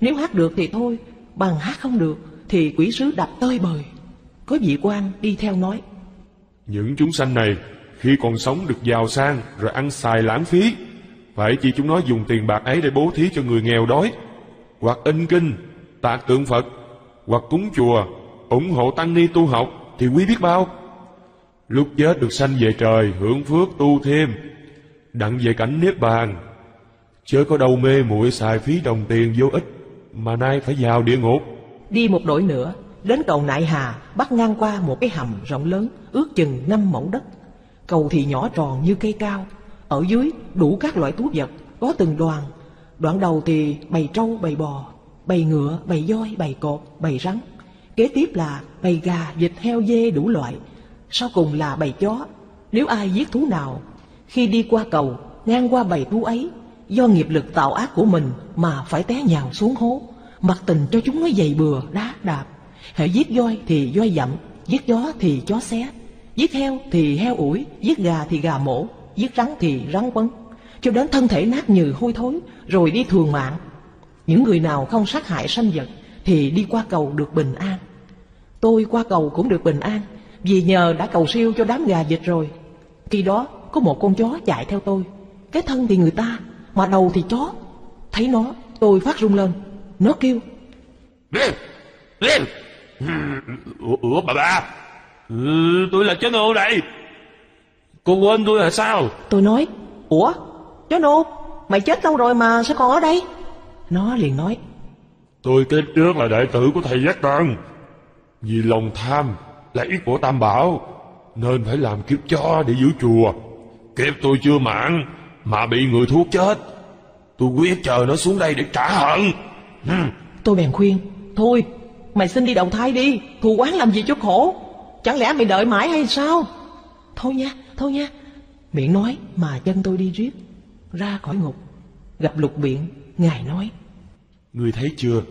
Nếu hát được thì thôi, bằng hát không được thì quỷ sứ đập tơi bời. Có vị quan đi theo nói, những chúng sanh này khi còn sống được giàu sang rồi ăn xài lãng phí, phải chỉ chúng nó dùng tiền bạc ấy để bố thí cho người nghèo đói, hoặc in kinh, tạc tượng Phật, hoặc cúng chùa, ủng hộ tăng ni tu học thì quý biết bao. Lúc chết được sanh về trời hưởng phước tu thêm, đặng về cảnh Niết Bàn, chớ có đâu mê muội xài phí đồng tiền vô ích mà nay phải vào địa ngục. Đi một đổi nữa, đến cầu Nại Hà, bắt ngang qua một cái hầm rộng lớn ước chừng năm mẫu đất. Cầu thì nhỏ tròn như cây cao, ở dưới đủ các loại thú vật, có từng đoàn. Đoạn đầu thì bầy trâu, bầy bò, bầy ngựa, bầy voi, bầy cột, bầy rắn. Kế tiếp là bầy gà, vịt, heo, dê đủ loại. Sau cùng là bầy chó. Nếu ai giết thú nào, khi đi qua cầu, ngang qua bầy thú ấy, do nghiệp lực tạo ác của mình mà phải té nhào xuống hố, mặc tình cho chúng nó giày bừa, đá đạp. Hễ giết voi thì voi dậm, giết chó thì chó xé, giết heo thì heo ủi, giết gà thì gà mổ, giết rắn thì rắn quấn, cho đến thân thể nát nhừ hôi thối, rồi đi thường mạng. Những người nào không sát hại sanh vật thì đi qua cầu được bình an. Tôi qua cầu cũng được bình an, vì nhờ đã cầu siêu cho đám gà vịt rồi. Khi đó có một con chó chạy theo tôi, cái thân thì người ta, mà đầu thì chó. Thấy nó, tôi phát run lên. Nó kêu, Điên! Điên! Ủa bà ba, ừ, tôi là chó nô đây, cô quên tôi là sao? Tôi nói, ủa, chó nô, mày chết lâu rồi mà sao còn ở đây? Nó liền nói, tôi kiếp trước là đệ tử của thầy Giác Tần, vì lòng tham là ý của Tam Bảo nên phải làm kiếp chó để giữ chùa. Kiếp tôi chưa mãn mà bị người thuốc chết, tôi quyết chờ nó xuống đây để trả hận. Tôi bèn khuyên, thôi mày xin đi đầu thai đi, thù oán làm gì cho khổ. Chẳng lẽ mày đợi mãi hay sao? Thôi nha, thôi nha. Miệng nói mà chân tôi đi riết. Ra khỏi ngục, gặp Lục Biện, ngài nói: Ngươi thấy chưa?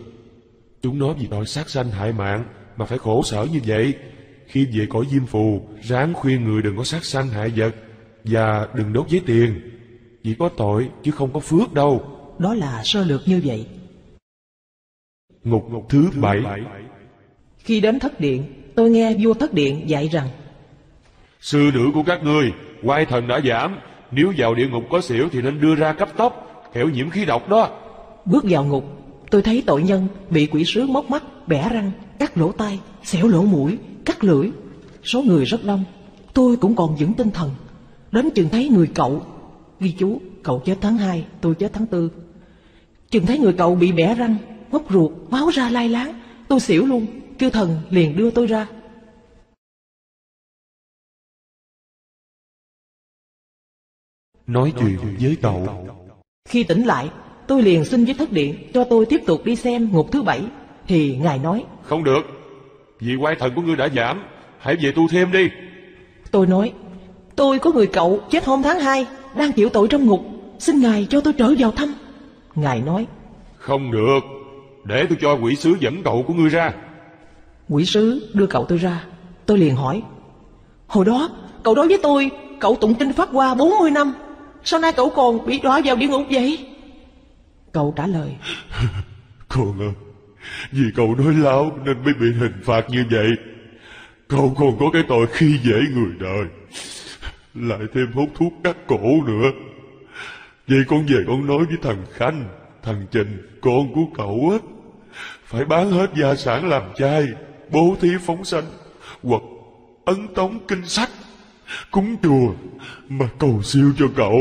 Chúng nó vì tội sát sanh hại mạng mà phải khổ sở như vậy. Khi về cõi Diêm Phù, ráng khuyên người đừng có sát sanh hại vật và đừng đốt giấy tiền. Chỉ có tội chứ không có phước đâu. Đó là sơ lược như vậy. Ngục thứ bảy. Khi đến Thất Điện, tôi nghe vua Thất Điện dạy rằng: Sư nữ của các ngươi, oai thần đã giảm, nếu vào địa ngục có xỉu thì nên đưa ra cấp tốc, kẻo nhiễm khí độc đó. Bước vào ngục, tôi thấy tội nhân bị quỷ sứ móc mắt, bẻ răng, cắt lỗ tai, xẻo lỗ mũi, cắt lưỡi. Số người rất đông, tôi cũng còn vững tinh thần. Đến chừng thấy người cậu, ghi chú, cậu chết tháng hai, tôi chết tháng tư. Chừng thấy người cậu bị bẻ răng, móc ruột, máu ra lai láng, tôi xỉu luôn, kêu thần liền đưa tôi ra. Nói chuyện với cậu. Khi tỉnh lại, tôi liền xin với Thất Điện cho tôi tiếp tục đi xem ngục thứ bảy. Thì ngài nói: Không được, vì oai thần của ngươi đã giảm, hãy về tu thêm đi. Tôi nói: Tôi có người cậu chết hôm tháng hai, đang chịu tội trong ngục, xin ngài cho tôi trở vào thăm. Ngài nói: Không được, để tôi cho quỷ sứ dẫn cậu của ngươi ra. Quỷ sứ đưa cậu tôi ra. Tôi liền hỏi: Hồi đó cậu đối với tôi, cậu tụng kinh Pháp Hoa bốn mươi năm, sao nay cậu còn bị đọa vào địa ngục vậy? Cậu trả lời: Con ơi, vì cậu nói láo nên mới bị hình phạt như vậy. Cậu còn có cái tội khi dễ người đời, lại thêm hút thuốc cắt cổ nữa. Vậy con về con nói với thằng Khanh, thằng Trình, con của cậu á, phải bán hết gia sản làm chay, bố thí phóng sanh, hoặc ấn tống kinh sách, cúng chùa mà cầu siêu cho cậu.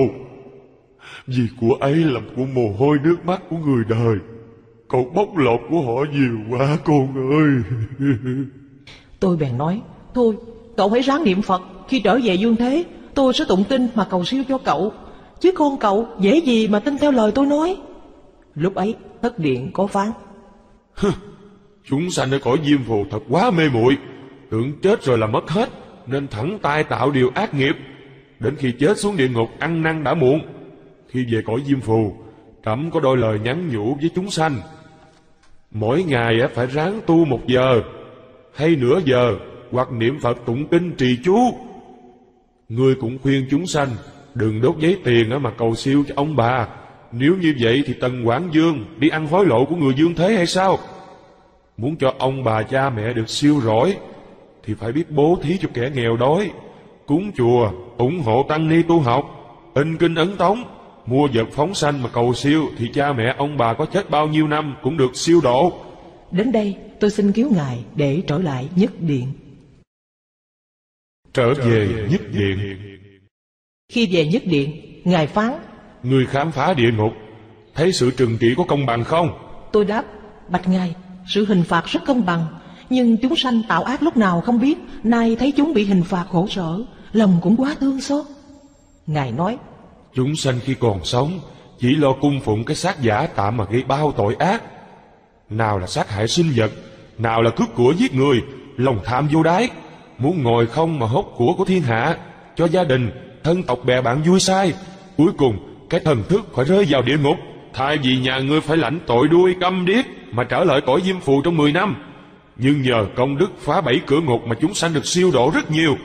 Vì của ấy làm của mồ hôi nước mắt của người đời, cậu bóc lột của họ nhiều quá con ơi. Tôi bèn nói: Thôi, cậu hãy ráng niệm Phật, khi trở về dương thế tôi sẽ tụng kinh mà cầu siêu cho cậu, chứ con cậu dễ gì mà tin theo lời tôi nói. Lúc ấy Thất Điện có phán: Chúng sanh ở cõi Diêm Phù thật quá mê muội, tưởng chết rồi là mất hết, nên thẳng tay tạo điều ác nghiệp. Đến khi chết xuống địa ngục ăn năn đã muộn. Khi về cõi Diêm Phù, trẫm có đôi lời nhắn nhủ với chúng sanh: Mỗi ngày phải ráng tu một giờ hay nửa giờ, hoặc niệm Phật tụng kinh trì chú. Ngươi cũng khuyên chúng sanh đừng đốt giấy tiền mà cầu siêu cho ông bà. Nếu như vậy thì Tần Quảng Dương đi ăn hối lộ của người dương thế hay sao? Muốn cho ông bà cha mẹ được siêu rỗi thì phải biết bố thí cho kẻ nghèo đói, cúng chùa, ủng hộ tăng ni tu học, in kinh ấn tống, mua vật phóng sanh mà cầu siêu, thì cha mẹ ông bà có chết bao nhiêu năm cũng được siêu độ. Đến đây tôi xin cứu ngài để trở lại Nhất Điện. Trở về Nhất Điện. Khi về Nhất Điện, ngài phán: Người khám phá địa ngục, thấy sự trừng trị có công bằng không? Tôi đáp: Bạch ngài, sự hình phạt rất công bằng, nhưng chúng sanh tạo ác lúc nào không biết, nay thấy chúng bị hình phạt khổ sở, lòng cũng quá thương xót. Ngài nói: Chúng sanh khi còn sống chỉ lo cung phụng cái xác giả tạm mà gây bao tội ác. Nào là sát hại sinh vật, nào là cướp của giết người, lòng tham vô đáy, muốn ngồi không mà hốt của của thiên hạ, cho gia đình, thân tộc bè bạn vui sai. Cuối cùng cái thần thức phải rơi vào địa ngục. Thay vì nhà ngươi phải lãnh tội đuôi câm điếc mà trở lại cõi Diêm Phù trong mười năm, nhưng nhờ công đức phá bảy cửa ngục mà chúng sanh được siêu độ rất nhiều,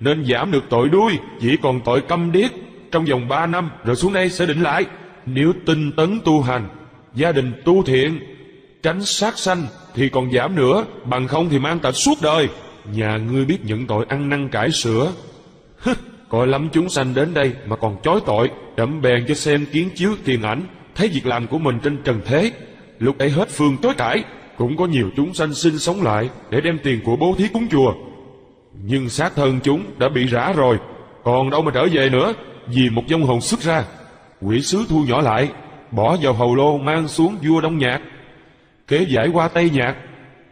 nên giảm được tội đuôi, chỉ còn tội câm điếc trong vòng ba năm, rồi xuống đây sẽ định lại. Nếu tinh tấn tu hành, gia đình tu thiện, tránh sát sanh thì còn giảm nữa, bằng không thì mang tật suốt đời. Nhà ngươi biết nhận tội ăn năn cải sửa. Hứ, coi lắm chúng sanh đến đây mà còn chối tội. Trẫm bèn cho xem kiến chiếu tiền ảnh, thấy việc làm của mình trên trần thế, lúc ấy hết phương chối cãi. Cũng có nhiều chúng sanh sinh sống lại để đem tiền của bố thí cúng chùa, nhưng xác thân chúng đã bị rã rồi, còn đâu mà trở về nữa. Vì một vong hồn xuất ra, quỷ sứ thu nhỏ lại, bỏ vào hầu lô mang xuống vua Đông Nhạc, kế giải qua Tây Nhạc.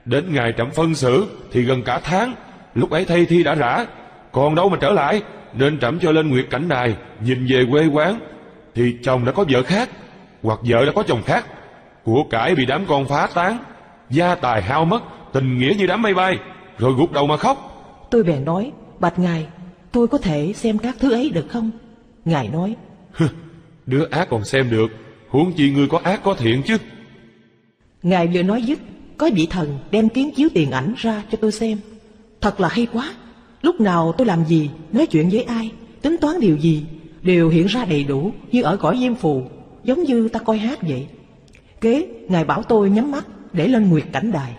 Đến ngày trẫm phân xử thì gần cả tháng, lúc ấy thay thi đã rã, còn đâu mà trở lại. Nên trẫm cho lên Nguyệt Cảnh Đài, nhìn về quê quán, thì chồng đã có vợ khác, hoặc vợ đã có chồng khác, của cải bị đám con phá tán, gia tài hao mất, tình nghĩa như đám mây bay, rồi gục đầu mà khóc. Tôi bèn nói, bạch ngài, tôi có thể xem các thứ ấy được không? Ngài nói, đứa ác còn xem được, huống chi ngươi có ác có thiện chứ. Ngài vừa nói dứt, có vị thần đem kiến chiếu tiền ảnh ra cho tôi xem. Thật là hay quá, lúc nào tôi làm gì, nói chuyện với ai, tính toán điều gì, đều hiện ra đầy đủ như ở cõi Diêm Phù, giống như ta coi hát vậy. Kế, ngài bảo tôi nhắm mắt để lên nguyệt cảnh đài.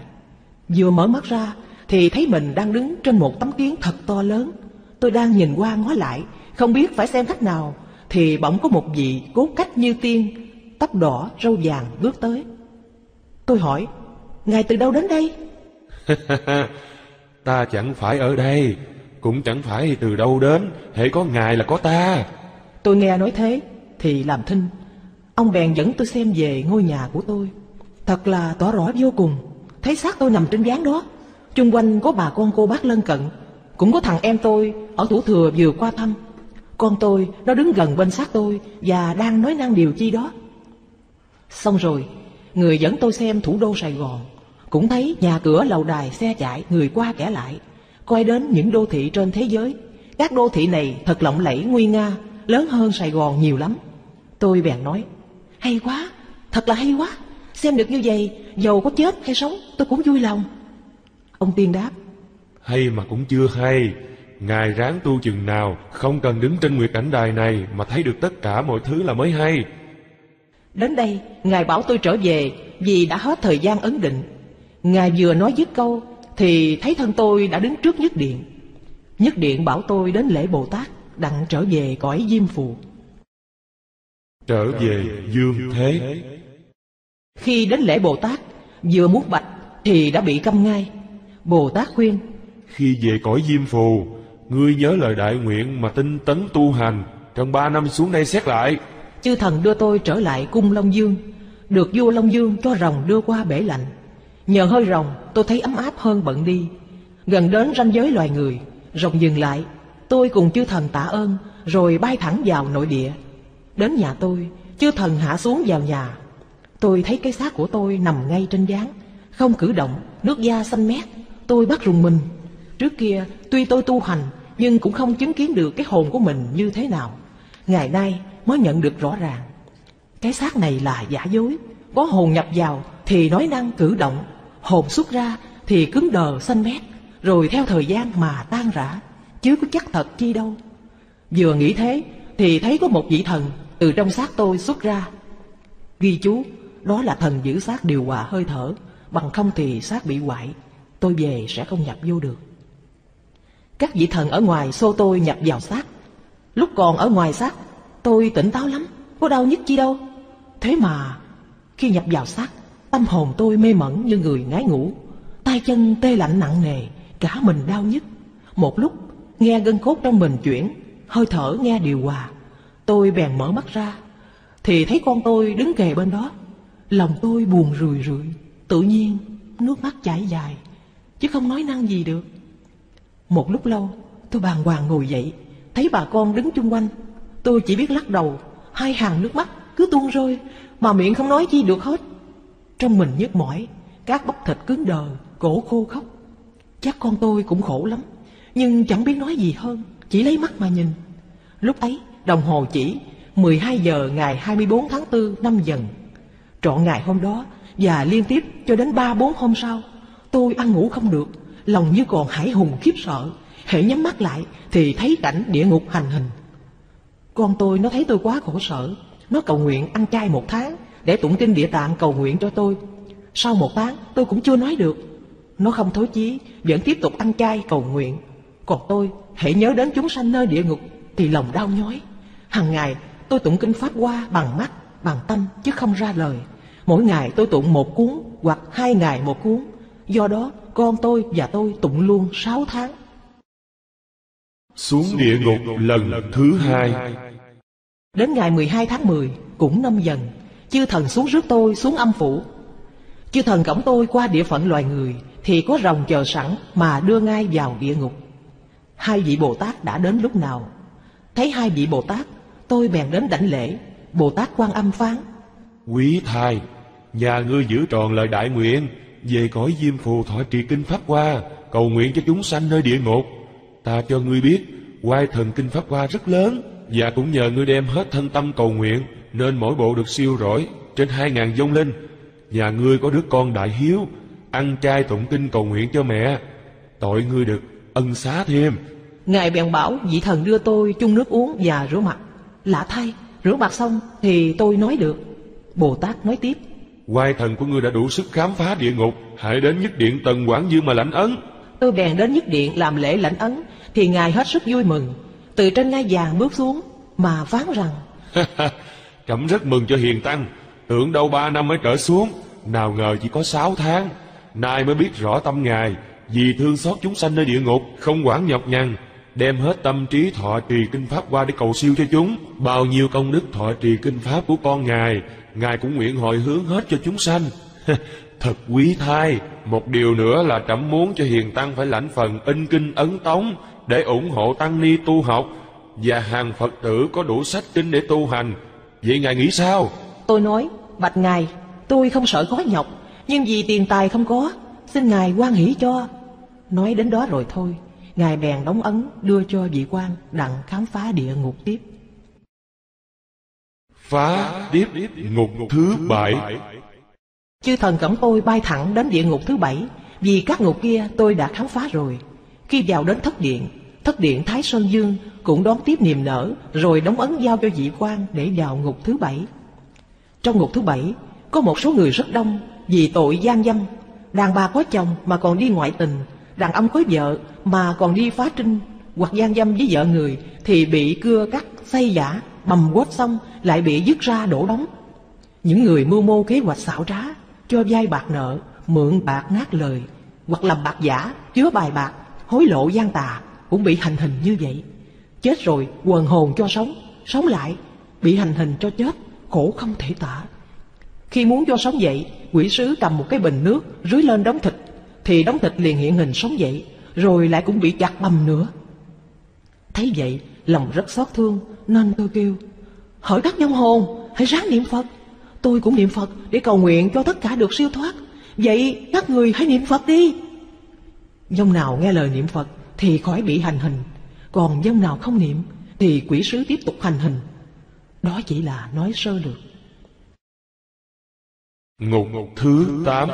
Vừa mở mắt ra thì thấy mình đang đứng trên một tấm kiến thật to lớn. Tôi đang nhìn qua ngó lại, không biết phải xem cách nào, thì bỗng có một vị cốt cách như tiên, tóc đỏ, râu vàng bước tới. Tôi hỏi, ngài từ đâu đến đây? Ta chẳng phải ở đây, cũng chẳng phải từ đâu đến, hễ có ngài là có ta. Tôi nghe nói thế thì làm thinh. Ông bèn dẫn tôi xem về ngôi nhà của tôi. Thật là tỏ rõ vô cùng. Thấy xác tôi nằm trên gián đó, chung quanh có bà con cô bác lân cận, cũng có thằng em tôi ở Thủ Thừa vừa qua thăm. Con tôi nó đứng gần bên xác tôi và đang nói năng điều chi đó. Xong rồi, người dẫn tôi xem thủ đô Sài Gòn, cũng thấy nhà cửa lầu đài xe chạy, người qua kẻ lại. Coi đến những đô thị trên thế giới, các đô thị này thật lộng lẫy nguy nga, lớn hơn Sài Gòn nhiều lắm. Tôi bèn nói, hay quá, thật là hay quá, xem được như vậy, dầu có chết hay sống tôi cũng vui lòng. Ông tiên đáp, hay mà cũng chưa hay, ngài ráng tu chừng nào, không cần đứng trên nguyệt cảnh đài này mà thấy được tất cả mọi thứ là mới hay. Đến đây, ngài bảo tôi trở về vì đã hết thời gian ấn định. Ngài vừa nói dứt câu thì thấy thân tôi đã đứng trước Nhất Điện. Nhất Điện bảo tôi đến lễ Bồ Tát, đặng trở về cõi Diêm Phù. Trở về dương thế. Khi đến lễ Bồ Tát, vừa muốn bạch thì đã bị câm ngay. Bồ Tát khuyên, khi về cõi Diêm Phù, ngươi nhớ lời đại nguyện mà tinh tấn tu hành, trong ba năm xuống đây xét lại. Chư thần đưa tôi trở lại cung Long Dương, được vua Long Dương cho rồng đưa qua bể lạnh. Nhờ hơi rồng, tôi thấy ấm áp hơn bận đi. Gần đến ranh giới loài người, rồng dừng lại. Tôi cùng chư thần tạ ơn, rồi bay thẳng vào nội địa. Đến nhà tôi, chư thần hạ xuống vào nhà. Tôi thấy cái xác của tôi nằm ngay trên gián, không cử động, nước da xanh mét. Tôi bắt rùng mình. Trước kia, tuy tôi tu hành, nhưng cũng không chứng kiến được cái hồn của mình như thế nào. Ngày nay mới nhận được rõ ràng. Cái xác này là giả dối. Có hồn nhập vào thì nói năng cử động, hồn xuất ra thì cứng đờ xanh mét, rồi theo thời gian mà tan rã, chứ có chắc thật chi đâu. Vừa nghĩ thế thì thấy có một vị thần từ trong xác tôi xuất ra. Ghi chú, đó là thần giữ xác điều hòa hơi thở, bằng không thì xác bị hoại, tôi về sẽ không nhập vô được. Các vị thần ở ngoài xô tôi nhập vào xác. Lúc còn ở ngoài xác, tôi tỉnh táo lắm, có đau nhức chi đâu. Thế mà khi nhập vào xác, tâm hồn tôi mê mẩn như người ngái ngủ, tay chân tê lạnh nặng nề, cả mình đau nhức. Một lúc, nghe gân cốt trong mình chuyển, hơi thở nghe điều hòa. Tôi bèn mở mắt ra, thì thấy con tôi đứng kề bên đó. Lòng tôi buồn rười rượi, tự nhiên nước mắt chảy dài, chứ không nói năng gì được. Một lúc lâu, tôi bàng hoàng ngồi dậy, thấy bà con đứng chung quanh. Tôi chỉ biết lắc đầu, hai hàng nước mắt cứ tuôn rơi, mà miệng không nói chi được hết. Trong mình nhức mỏi, các bắp thịt cứng đờ, cổ khô khóc. Chắc con tôi cũng khổ lắm, nhưng chẳng biết nói gì hơn, chỉ lấy mắt mà nhìn. Lúc ấy, đồng hồ chỉ mười hai giờ ngày hai mươi bốn tháng tư năm Dần. Trọn ngày hôm đó, và liên tiếp cho đến ba bốn hôm sau, tôi ăn ngủ không được, lòng như còn hãi hùng khiếp sợ. Hễ nhắm mắt lại thì thấy cảnh địa ngục hành hình. Con tôi nó thấy tôi quá khổ sở, nó cầu nguyện ăn chay một tháng để tụng kinh Địa Tạng cầu nguyện cho tôi. Sau một tháng tôi cũng chưa nói được. Nó không thối chí, vẫn tiếp tục ăn chay cầu nguyện. Còn tôi, hãy nhớ đến chúng sanh nơi địa ngục thì lòng đau nhói. Hằng ngày tôi tụng kinh Pháp Hoa bằng mắt, bằng tâm chứ không ra lời. Mỗi ngày tôi tụng một cuốn hoặc hai ngày một cuốn. Do đó con tôi và tôi tụng luôn sáu tháng. Xuống địa ngục lần thứ hai. Đến ngày mười hai tháng mười cũng năm Dần, chư thần xuống rước tôi xuống âm phủ. Chư thần cõng tôi qua địa phận loài người thì có rồng chờ sẵn mà đưa ngay vào địa ngục. Hai vị Bồ Tát đã đến lúc nào. Thấy hai vị Bồ Tát, tôi bèn đến đảnh lễ. Bồ Tát Quan Âm phán, quý thai, nhà ngươi giữ tròn lời đại nguyện, về cõi Diêm Phù thọ trì kinh Pháp Hoa, cầu nguyện cho chúng sanh nơi địa ngục. ta cho ngươi biết, quai thần kinh Pháp Hoa rất lớn, và cũng nhờ ngươi đem hết thân tâm cầu nguyện, nên mỗi bộ được siêu rỗi trên hai ngàn vong linh. Nhà ngươi có đứa con đại hiếu, ăn chay tụng kinh cầu nguyện cho mẹ, tội ngươi được ân xá thêm. Ngài bèn bảo vị thần đưa tôi chung nước uống và rửa mặt. Lạ thay, rửa mặt xong thì tôi nói được. Bồ Tát nói tiếp: Quai thần của ngươi đã đủ sức khám phá địa ngục, hãy đến Nhất Điện Tần Quảng Dương mà lãnh ấn. Tôi bèn đến Nhất Điện làm lễ lãnh ấn, thì Ngài hết sức vui mừng, từ trên ngai vàng bước xuống mà phán rằng: Trẫm rất mừng cho hiền tăng, tưởng đâu ba năm mới trở xuống, nào ngờ chỉ có sáu tháng. Nay mới biết rõ tâm Ngài, vì thương xót chúng sanh nơi địa ngục, không quản nhọc nhằn, đem hết tâm trí thọ trì kinh Pháp qua để cầu siêu cho chúng. Bao nhiêu công đức thọ trì kinh Pháp của con Ngài, Ngài cũng nguyện hồi hướng hết cho chúng sanh. Thật quý thai. Một điều nữa là trẫm muốn cho hiền tăng phải lãnh phần in kinh ấn tống để ủng hộ tăng ni tu học, và hàng Phật tử có đủ sách kinh để tu hành. Vậy Ngài nghĩ sao? Tôi nói: Bạch Ngài, tôi không sợ khó nhọc, nhưng vì tiền tài không có, xin Ngài quan hỷ cho. Nói đến đó rồi thôi, Ngài bèn đóng ấn đưa cho vị quan đặng khám phá địa ngục tiếp. Phá tiếp ngục thứ bảy. Chư thần cõng tôi bay thẳng đến địa ngục thứ bảy, vì các ngục kia tôi đã khám phá rồi. Khi vào đến thất điện, thất điện Thái Sơn Dương cũng đón tiếp niềm nở, rồi đóng ấn giao cho vị quan để vào ngục thứ bảy. Trong ngục thứ bảy có một số người rất đông vì tội gian dâm, đàn bà có chồng mà còn đi ngoại tình, đàn ông có vợ mà còn đi phá trinh, hoặc gian dâm với vợ người thì bị cưa cắt, xây giả, bầm quết xong lại bị dứt ra đổ đóng. Những người mưu mô kế hoạch xảo trá, cho vay bạc nợ, mượn bạc nát lời, hoặc làm bạc giả, chứa bài bạc, hối lộ gian tà cũng bị hành hình như vậy. Chết rồi quần hồn cho sống, sống lại bị hành hình cho chết, khổ không thể tả. Khi muốn cho sống dậy, quỷ sứ cầm một cái bình nước rưới lên đống thịt, thì đống thịt liền hiện hình sống dậy, rồi lại cũng bị chặt bầm nữa. Thấy vậy lòng rất xót thương, nên tôi kêu: Hỡi các vong hồn, hãy ráng niệm Phật. Tôi cũng niệm Phật để cầu nguyện cho tất cả được siêu thoát, vậy các người hãy niệm Phật đi. Vong nào nghe lời niệm Phật thì khỏi bị hành hình, còn vong nào không niệm thì quỷ sứ tiếp tục hành hình. Đó chỉ là nói sơ lược. Ngục thứ tám.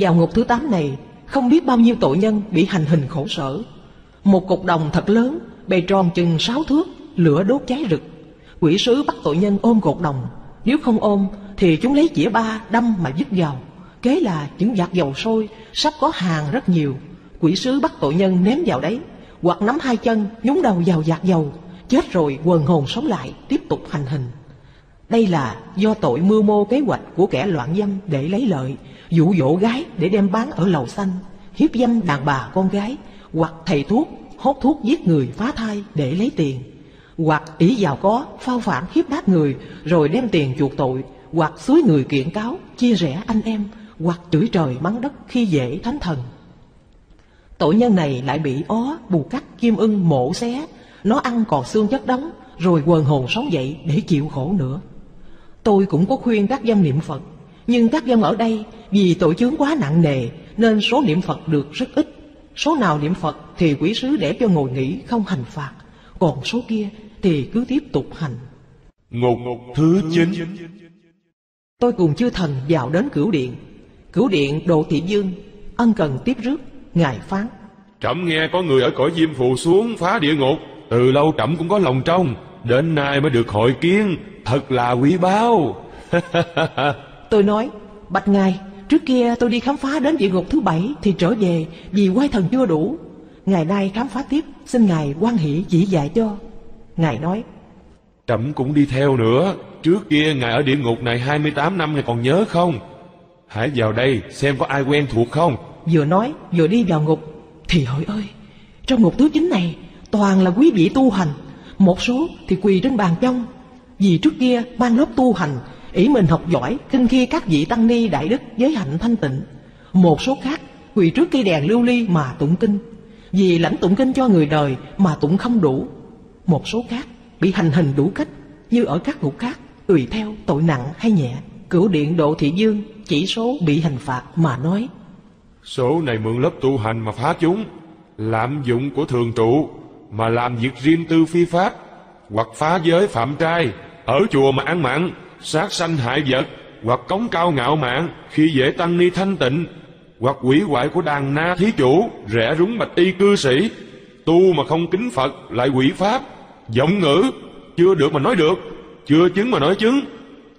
Vào ngục thứ tám này, không biết bao nhiêu tội nhân bị hành hình khổ sở. Một cục đồng thật lớn, bề tròn chừng sáu thước, lửa đốt cháy rực. Quỷ sứ bắt tội nhân ôm cột đồng, nếu không ôm thì chúng lấy chĩa ba đâm mà dứt vào. Kế là những vạt dầu sôi, sắp có hàng rất nhiều, quỷ sứ bắt tội nhân ném vào đấy, hoặc nắm hai chân nhúng đầu vào vạt dầu. Chết rồi quần hồn sống lại, tiếp tục hành hình. Đây là do tội mưu mô kế hoạch của kẻ loạn dâm để lấy lợi, dụ dỗ gái để đem bán ở lầu xanh, hiếp dâm đàn bà con gái, hoặc thầy thuốc hốt thuốc giết người phá thai để lấy tiền, hoặc ỷ giàu có phao phản hiếp đáp người rồi đem tiền chuộc tội, hoặc xúi người kiện cáo chia rẽ anh em, hoặc chửi trời mắng đất khi dễ thánh thần. Tội nhân này lại bị ó, bù cắt, kim ưng mổ xé, nó ăn còn xương chất đóng, rồi quần hồn sống dậy để chịu khổ nữa. Tôi cũng có khuyên các dân niệm Phật, nhưng các dân ở đây vì tội chướng quá nặng nề nên số niệm Phật được rất ít. Số nào niệm Phật thì quỷ sứ để cho ngồi nghỉ không hành phạt, còn số kia thì cứ tiếp tục hành. Ngục thứ chín. Tôi cùng chư thần vào đến cửu điện. Cửu điện Độ Thị Dương ân cần tiếp rước. Ngài phán: Trẫm nghe có người ở cõi Diêm Phù xuống phá địa ngục, từ lâu trẫm cũng có lòng trong, đến nay mới được hội kiến, thật là quý báu. Tôi nói: Bạch Ngài, trước kia tôi đi khám phá đến địa ngục thứ bảy thì trở về vì quay thần chưa đủ. Ngày nay khám phá tiếp, xin Ngài quan hỷ chỉ dạy cho. Ngài nói: Trẫm cũng đi theo nữa. Trước kia Ngài ở địa ngục này hai mươi tám năm, Ngài còn nhớ không? Hãy vào đây xem có ai quen thuộc không. Vừa nói vừa đi vào ngục. Thì hỡi ơi, trong ngục thứ chín này toàn là quý vị tu hành, một số thì quỳ trên bàn trong, vì trước kia ban lớp tu hành ỷ mình học giỏi, khinh khi các vị tăng ni đại đức giới hạnh thanh tịnh. Một số khác quỳ trước cây đèn lưu ly mà tụng kinh, vì lãnh tụng kinh cho người đời mà tụng không đủ. Một số khác bị hành hình đủ cách, như ở các ngục khác, tùy theo tội nặng hay nhẹ. Cửu điện Độ Thị Dương chỉ số bị hành phạt mà nói: Số này mượn lớp tu hành mà phá chúng, lạm dụng của thường trụ mà làm việc riêng tư phi pháp, hoặc phá giới phạm trai, ở chùa mà ăn mặn, sát sanh hại vật, hoặc cống cao ngạo mạn, khi dễ tăng ni thanh tịnh, hoặc hủy hoại của đàn na thí chủ, rẽ rúng bạch y cư sĩ, tu mà không kính Phật lại hủy pháp, vọng ngữ, chưa được mà nói được, chưa chứng mà nói chứng,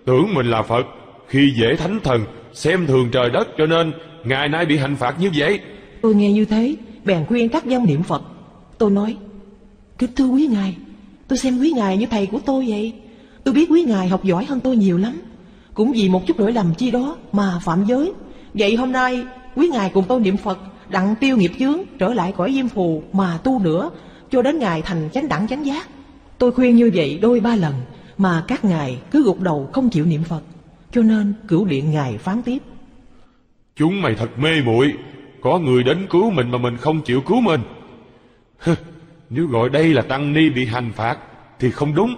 tưởng mình là Phật, khi dễ thánh thần, xem thường trời đất, cho nên ngày nay bị hành phạt như vậy. Tôi nghe như thế, bèn khuyên các dân niệm Phật. Tôi nói, kính thưa quý ngài, tôi xem quý ngài như thầy của tôi vậy. Tôi biết quý ngài học giỏi hơn tôi nhiều lắm, cũng vì một chút lỗi lầm chi đó mà phạm giới. Vậy hôm nay quý ngài cùng tôi niệm Phật, đặng tiêu nghiệp chướng, trở lại cõi Diêm Phù mà tu nữa, cho đến ngài thành chánh đẳng chánh giác. Tôi khuyên như vậy đôi ba lần mà các ngài cứ gục đầu không chịu niệm Phật, cho nên Cửu Điện ngài phán tiếp: chúng mày thật mê muội, có người đến cứu mình mà mình không chịu cứu mình. Hừ, nếu gọi đây là tăng ni bị hành phạt thì không đúng,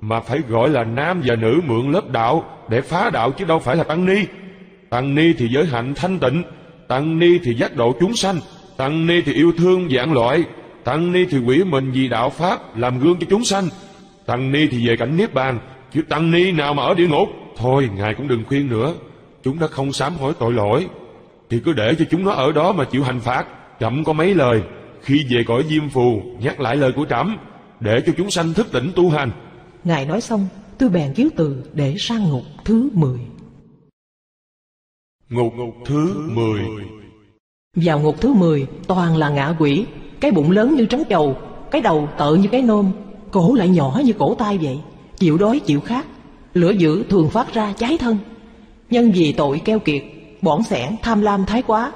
mà phải gọi là nam và nữ mượn lớp đạo để phá đạo, chứ đâu phải là tăng ni. Tăng ni thì giới hạnh thanh tịnh, tăng ni thì giác độ chúng sanh, tăng ni thì yêu thương vạn loại, tăng ni thì quỷ mình vì đạo pháp làm gương cho chúng sanh, tăng ni thì về cảnh niết bàn, chứ tăng ni nào mà ở địa ngục. Thôi ngài cũng đừng khuyên nữa, chúng nó không sám hối tội lỗi thì cứ để cho chúng nó ở đó mà chịu hành phạt. Trẫm có mấy lời, khi về cõi Diêm Phù nhắc lại lời của trẫm, để cho chúng sanh thức tỉnh tu hành. Ngài nói xong, tôi bèn kiếu từ để sang ngục thứ mười. Ngục thứ mười. Vào ngục thứ mười toàn là ngạ quỷ, cái bụng lớn như trống chầu, cái đầu tợ như cái nôm, cổ lại nhỏ như cổ tay vậy, chịu đói chịu khát, lửa dữ thường phát ra cháy thân. Nhân vì tội keo kiệt, bỏn xẻn, tham lam thái quá,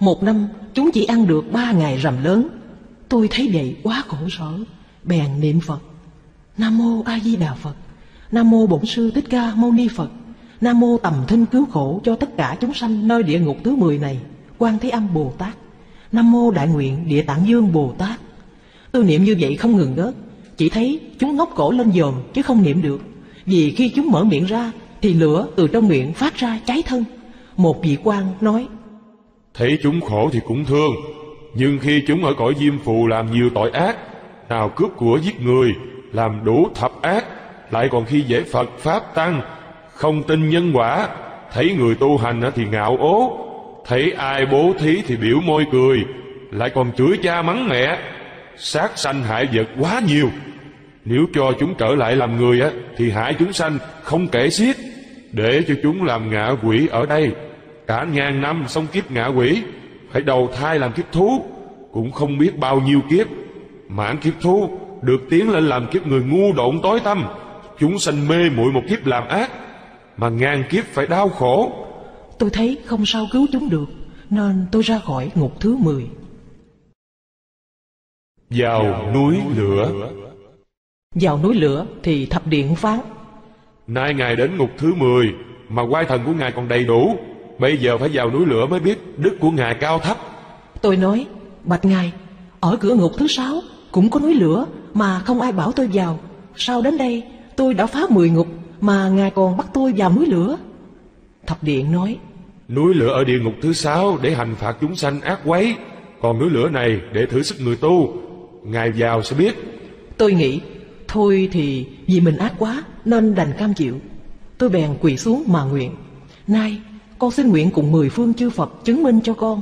một năm chúng chỉ ăn được ba ngày rằm lớn. Tôi thấy vậy quá khổ sở, bèn niệm Phật: Nam mô A Di Đà Phật, Nam mô Bổn Sư Thích Ca Mâu Ni Phật, Nam mô Tầm Thinh Cứu Khổ cho tất cả chúng sanh nơi địa ngục thứ mười này, Quan Thế Âm Bồ Tát, Nam mô Đại Nguyện Địa Tạng Dương Bồ Tát. Tôi niệm như vậy không ngừng ngớt, chỉ thấy chúng ngóc cổ lên dòm chứ không niệm được, vì khi chúng mở miệng ra thì lửa từ trong miệng phát ra cháy thân. Một vị quan nói: thấy chúng khổ thì cũng thương, nhưng khi chúng ở cõi Diêm Phù làm nhiều tội ác, nào cướp của giết người, làm đủ thập ác, lại còn khi dễ Phật Pháp Tăng, không tin nhân quả, thấy người tu hành thì ngạo ố, thấy ai bố thí thì biểu môi cười, lại còn chửi cha mắng mẹ, sát sanh hại vật quá nhiều. Nếu cho chúng trở lại làm người á thì hại chúng sanh không kể xiết, để cho chúng làm ngạ quỷ ở đây cả ngàn năm, xong kiếp ngạ quỷ phải đầu thai làm kiếp thú, cũng không biết bao nhiêu kiếp. Mãn kiếp thú được tiến lên làm kiếp người ngu độn tối tăm, chúng sanh mê muội một kiếp làm ác mà ngàn kiếp phải đau khổ. Tôi thấy không sao cứu chúng được, nên tôi ra khỏi ngục thứ mười. Vào núi lửa. Vào núi lửa thì thập điện phán: nay ngài đến ngục thứ mười mà oai thần của ngài còn đầy đủ, bây giờ phải vào núi lửa mới biết đức của ngài cao thấp. Tôi nói: bạch ngài, ở cửa ngục thứ sáu cũng có núi lửa mà không ai bảo tôi vào, sao đến đây tôi đã phá mười ngục mà ngài còn bắt tôi vào núi lửa? Thập điện nói: núi lửa ở địa ngục thứ sáu để hành phạt chúng sanh ác quấy, còn núi lửa này để thử sức người tu, ngài vào sẽ biết. Tôi nghĩ thôi thì vì mình ác quá nên đành cam chịu. Tôi bèn quỳ xuống mà nguyện: nay con xin nguyện cùng mười phương chư Phật chứng minh cho con,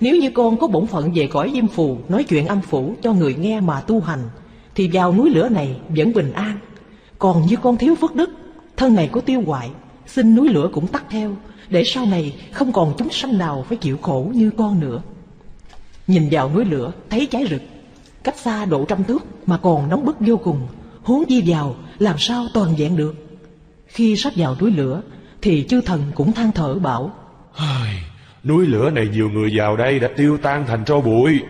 nếu như con có bổn phận về cõi Diêm Phù nói chuyện âm phủ cho người nghe mà tu hành, thì vào núi lửa này vẫn bình an. Còn như con thiếu phước đức, thân này có tiêu hoại, xin núi lửa cũng tắt theo, để sau này không còn chúng sanh nào phải chịu khổ như con nữa. Nhìn vào núi lửa thấy cháy rực, cách xa độ trăm thước mà còn nóng bức vô cùng, huống chi vào làm sao toàn vẹn được. Khi sắp vào núi lửa thì chư thần cũng than thở bảo: núi lửa này nhiều người vào đây đã tiêu tan thành tro bụi.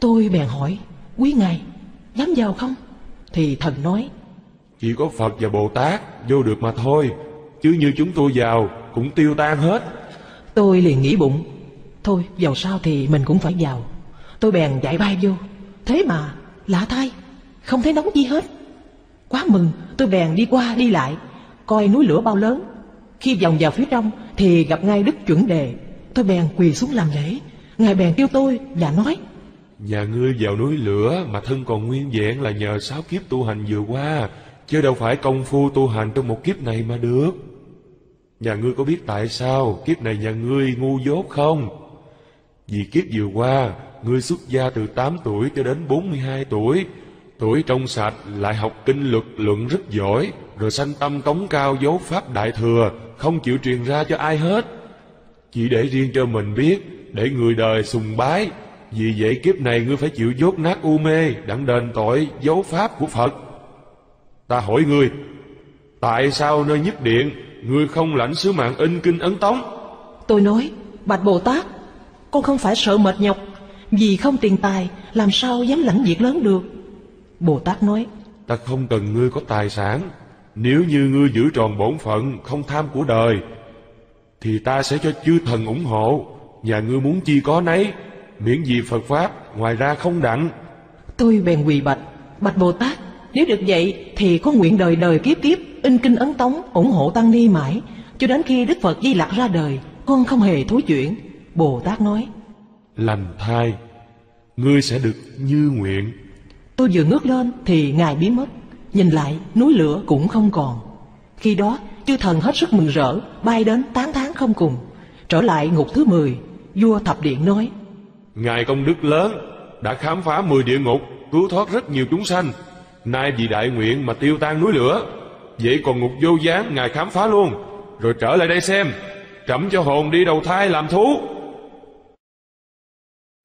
Tôi bèn hỏi: quý ngài dám vào không? Thì thần nói: chỉ có Phật và Bồ Tát vô được mà thôi, chứ như chúng tôi vào cũng tiêu tan hết. Tôi liền nghĩ bụng: thôi dầu sao thì mình cũng phải vào. Tôi bèn chạy bay vô, thế mà lạ thay, không thấy nóng gì hết. Quá mừng, tôi bèn đi qua đi lại coi núi lửa bao lớn. Khi vòng vào phía trong thì gặp ngay Đức Chuẩn Đề. Tôi bèn quỳ xuống làm lễ. Ngài bèn kêu tôi và nói: Nhà ngươi vào núi lửa mà thân còn nguyên vẹn là nhờ sáu kiếp tu hành vừa qua, chứ đâu phải công phu tu hành trong một kiếp này mà được. Nhà ngươi có biết tại sao kiếp này nhà ngươi ngu dốt không? Vì kiếp vừa qua, ngươi xuất gia từ tám tuổi cho đến bốn mươi hai tuổi, tuổi trong sạch lại học kinh luật luận rất giỏi, rồi sanh tâm cống cao dấu pháp đại thừa, không chịu truyền ra cho ai hết. Chỉ để riêng cho mình biết, để người đời sùng bái. Vì vậy kiếp này ngươi phải chịu dốt nát u mê, đặng đền tội dấu pháp của Phật. Ta hỏi ngươi, tại sao nơi nhất điện, ngươi không lãnh sứ mạng in kinh ấn tống? Tôi nói, Bạch Bồ Tát, con không phải sợ mệt nhọc, vì không tiền tài, làm sao dám lãnh việc lớn được. Bồ Tát nói, ta không cần ngươi có tài sản. Nếu như ngươi giữ tròn bổn phận, không tham của đời, thì ta sẽ cho chư thần ủng hộ. Nhà ngươi muốn chi có nấy, miễn gì Phật Pháp, ngoài ra không đặng. Tôi bèn quỳ bạch, Bạch Bồ Tát, nếu được vậy thì có nguyện đời đời kiếp kiếp in kinh ấn tống, ủng hộ tăng ni mãi, cho đến khi Đức Phật Di Lặc ra đời, con không hề thối chuyển. Bồ Tát nói, lành thay, ngươi sẽ được như nguyện. Tôi vừa ngước lên thì Ngài biến mất. Nhìn lại, núi lửa cũng không còn. Khi đó, chư thần hết sức mừng rỡ, bay đến tán thán không cùng. Trở lại ngục thứ mười, vua Thập Điện nói, Ngài công đức lớn, đã khám phá mười địa ngục, cứu thoát rất nhiều chúng sanh. Nay vì đại nguyện mà tiêu tan núi lửa. Vậy còn ngục vô gián Ngài khám phá luôn, rồi trở lại đây xem, trẫm cho hồn đi đầu thai làm thú.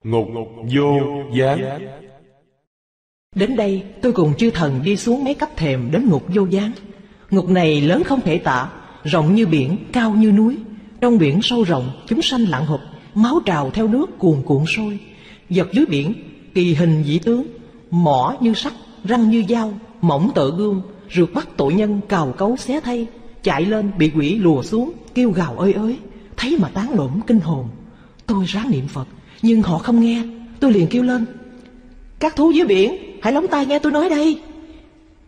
Ngục vô gián. Đến đây tôi cùng chư thần đi xuống mấy cấp thềm đến ngục vô gián. Ngục này lớn không thể tả, rộng như biển, cao như núi. Trong biển sâu rộng, chúng sanh lặn hụp, máu trào theo nước cuồn cuộn sôi. Vật dưới biển, kỳ hình dị tướng, mỏ như sắt, răng như dao, mỏng tựa gươm, rượt bắt tội nhân cào cấu xé thay. Chạy lên bị quỷ lùa xuống, kêu gào ơi ới, thấy mà tán lổm kinh hồn. Tôi ráng niệm Phật, nhưng họ không nghe. Tôi liền kêu lên, các thú dưới biển, hãy lóng tai nghe tôi nói đây.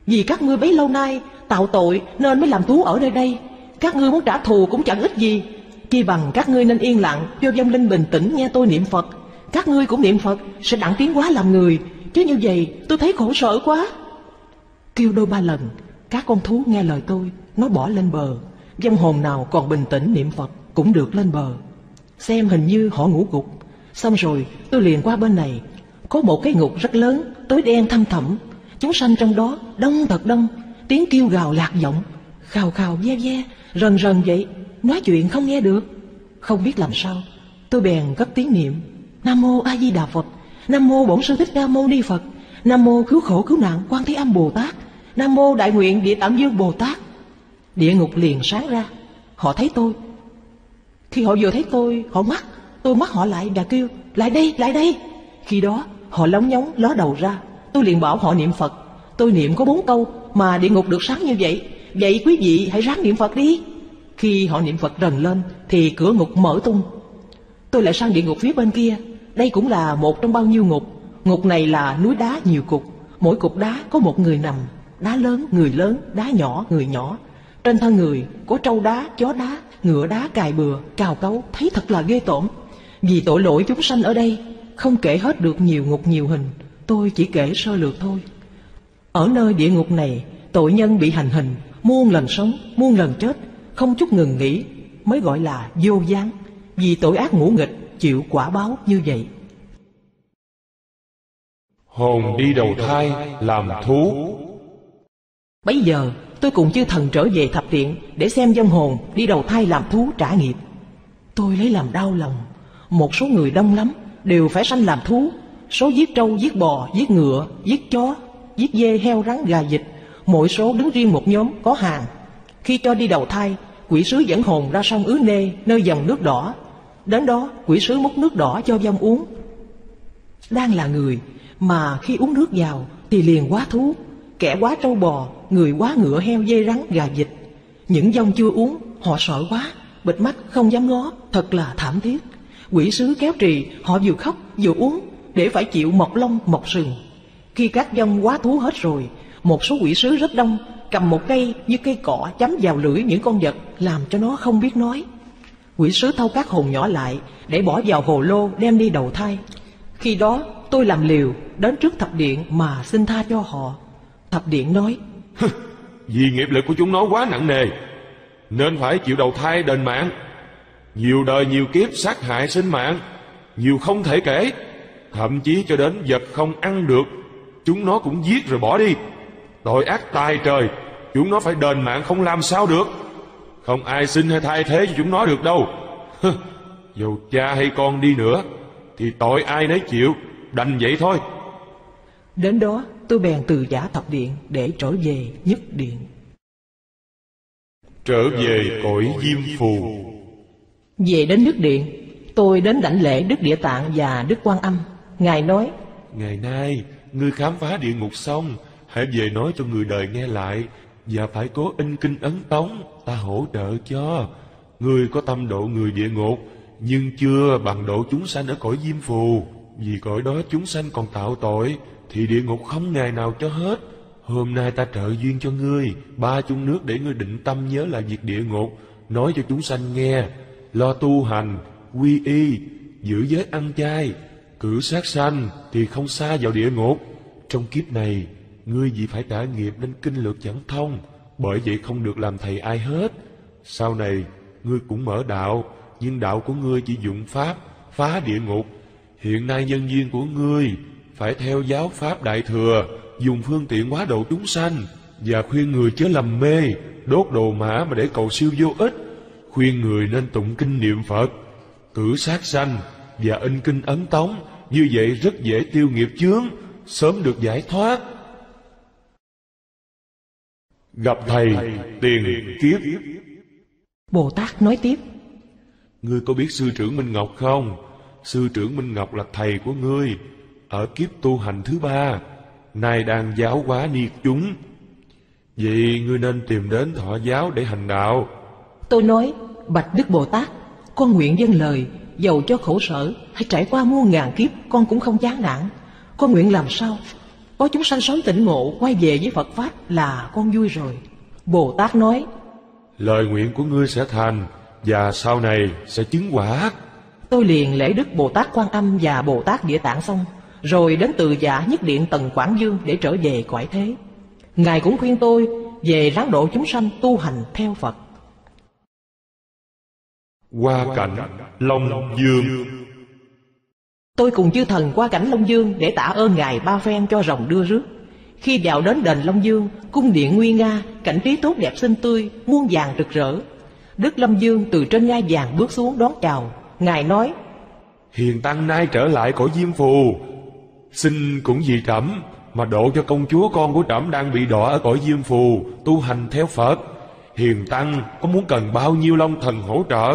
Vì các ngươi bấy lâu nay tạo tội nên mới làm thú ở nơi đây. Các ngươi muốn trả thù cũng chẳng ích gì, chi bằng các ngươi nên yên lặng, cho vong linh bình tĩnh nghe tôi niệm Phật. Các ngươi cũng niệm Phật sẽ đặng tiến hóa làm người, chứ như vậy tôi thấy khổ sở quá. Kêu đôi ba lần, các con thú nghe lời tôi, nó bỏ lên bờ. Vong hồn nào còn bình tĩnh niệm Phật cũng được lên bờ. Xem hình như họ ngủ gục. Xong rồi tôi liền qua bên này. Có một cái ngục rất lớn, tối đen thăm thẳm. Chúng sanh trong đó đông thật đông, tiếng kêu gào lạc giọng, khào khào ve ve, rần rần vậy, nói chuyện không nghe được. Không biết làm sao, tôi bèn cất tiếng niệm, Nam Mô A Di Đà Phật, Nam Mô Bổn Sư Thích Ca Mâu Ni Phật, Nam Mô Cứu Khổ Cứu Nạn Quan Thế Âm Bồ Tát, Nam Mô Đại Nguyện Địa Tạng Dương Bồ Tát. Địa ngục liền sáng ra, họ thấy tôi. Khi họ vừa thấy tôi, họ mắt, tôi mắt họ lại và kêu, lại đây, lại đây. Khi đó, họ lóng nhóng ló đầu ra. Tôi liền bảo họ niệm Phật. Tôi niệm có bốn câu mà địa ngục được sáng như vậy. Vậy quý vị hãy ráng niệm Phật đi. Khi họ niệm Phật rần lên thì cửa ngục mở tung. Tôi lại sang địa ngục phía bên kia. Đây cũng là một trong bao nhiêu ngục. Ngục này là núi đá nhiều cục. Mỗi cục đá có một người nằm. Đá lớn, người lớn, đá nhỏ, người nhỏ. Trên thân người có trâu đá, chó đá, ngựa đá cài bừa, cào cấu. Thấy thật là ghê tởm. Vì tội lỗi chúng sanh ở đây, không kể hết được nhiều ngục nhiều hình. Tôi chỉ kể sơ lược thôi. Ở nơi địa ngục này, tội nhân bị hành hình, muôn lần sống, muôn lần chết, không chút ngừng nghỉ, mới gọi là vô gián. Vì tội ác ngũ nghịch, chịu quả báo như vậy. Hồn đi đầu thai làm thú. Bấy giờ, tôi cùng chư thần trở về Thập Điện để xem vong hồn đi đầu thai làm thú trả nghiệp. Tôi lấy làm đau lòng. Một số người đông lắm, đều phải sanh làm thú. Số giết trâu, giết bò, giết ngựa, giết chó, giết dê, heo, rắn, gà, vịt. Mỗi số đứng riêng một nhóm có hàng. Khi cho đi đầu thai, quỷ sứ dẫn hồn ra sông Ứ Nê, nơi dòng nước đỏ. Đến đó quỷ sứ múc nước đỏ cho vong uống. Đang là người mà khi uống nước vào thì liền quá thú. Kẻ quá trâu bò, người quá ngựa, heo, dê, rắn, gà, vịt. Những vong chưa uống họ sợ quá, bịt mắt không dám ngó, thật là thảm thiết. Quỷ sứ kéo trì, họ vừa khóc vừa uống để phải chịu mọc lông mọc sừng. Khi các vong quá thú hết rồi, một số quỷ sứ rất đông, cầm một cây như cây cỏ chấm vào lưỡi những con vật, làm cho nó không biết nói. Quỷ sứ thâu các hồn nhỏ lại để bỏ vào hồ lô đem đi đầu thai. Khi đó tôi làm liều đến trước thập điện mà xin tha cho họ. Thập điện nói: Hừ, vì nghiệp lực của chúng nó quá nặng nề nên phải chịu đầu thai đền mạng, nhiều đời nhiều kiếp sát hại sinh mạng, nhiều không thể kể, thậm chí cho đến vật không ăn được chúng nó cũng giết rồi bỏ đi. Tội ác tài trời, chúng nó phải đền mạng không làm sao được, không ai xin hay thay thế cho chúng nó được đâu. Hừ, dù cha hay con đi nữa thì tội ai nấy chịu, đành vậy thôi. Đến đó tôi bèn từ giả thập điện để trở về nhất điện. Trở về cõi Diêm Phù. Về đến Đức Điện, tôi đến đảnh lễ Đức Địa Tạng và Đức Quan Âm. Ngài nói: Ngày nay ngươi khám phá địa ngục xong, hãy về nói cho người đời nghe lại, và phải cố in kinh ấn tống, ta hỗ trợ cho. Ngươi có tâm độ người địa ngục, nhưng chưa bằng độ chúng sanh ở cõi Diêm Phù. Vì cõi đó chúng sanh còn tạo tội, thì địa ngục không ngày nào cho hết. Hôm nay ta trợ duyên cho ngươi ba chung nước để ngươi định tâm nhớ lại việc địa ngục, nói cho chúng sanh nghe, lo tu hành, quy y, giữ giới ăn chay, cử sát sanh thì không xa vào địa ngục. Trong kiếp này, ngươi vì phải trả nghiệp nên kinh lược chẳng thông, bởi vậy không được làm thầy ai hết. Sau này, ngươi cũng mở đạo, nhưng đạo của ngươi chỉ dụng pháp, phá địa ngục. Hiện nay nhân duyên của ngươi phải theo giáo pháp Đại Thừa, dùng phương tiện hóa độ chúng sanh, và khuyên người chớ lầm mê, đốt đồ mã mà để cầu siêu vô ích. Khuyên người nên tụng kinh niệm Phật, cử sát sanh và in kinh ấn tống, như vậy rất dễ tiêu nghiệp chướng, sớm được giải thoát. Gặp thầy tiền kiếp. Bồ Tát nói tiếp: Ngươi có biết sư trưởng Minh Ngọc không? Sư trưởng Minh Ngọc là thầy của ngươi, ở kiếp tu hành thứ ba, nay đang giáo hóa niệt chúng. Vậy ngươi nên tìm đến thọ giáo để hành đạo. Tôi nói: Bạch Đức Bồ Tát, con nguyện dâng lời, dầu cho khổ sở hay trải qua muôn ngàn kiếp, con cũng không chán nản. Con nguyện làm sao có chúng sanh sớm tỉnh ngộ, quay về với Phật Pháp là con vui rồi. Bồ Tát nói: Lời nguyện của ngươi sẽ thành, và sau này sẽ chứng quả. Tôi liền lễ Đức Bồ Tát Quan Âm và Bồ Tát Địa Tạng xong, rồi đến từ giả nhất điện Tần Quảng Dương để trở về cõi thế. Ngài cũng khuyên tôi về ráng độ chúng sanh tu hành theo Phật. Qua cảnh Long Dương. Tôi cùng chư thần qua cảnh Long Dương để tạ ơn Ngài ba phen cho rồng đưa rước. Khi vào đến đền Long Dương, cung điện nguy nga, cảnh trí tốt đẹp xinh tươi, muôn vàng rực rỡ. Đức Long Dương từ trên ngai vàng bước xuống đón chào. Ngài nói: Hiền tăng nay trở lại cõi Diêm Phù, xin cũng vì trẫm mà độ cho công chúa con của trẫm đang bị đọa ở cõi Diêm Phù, tu hành theo Phật. Hiền tăng có muốn cần bao nhiêu long thần hỗ trợ,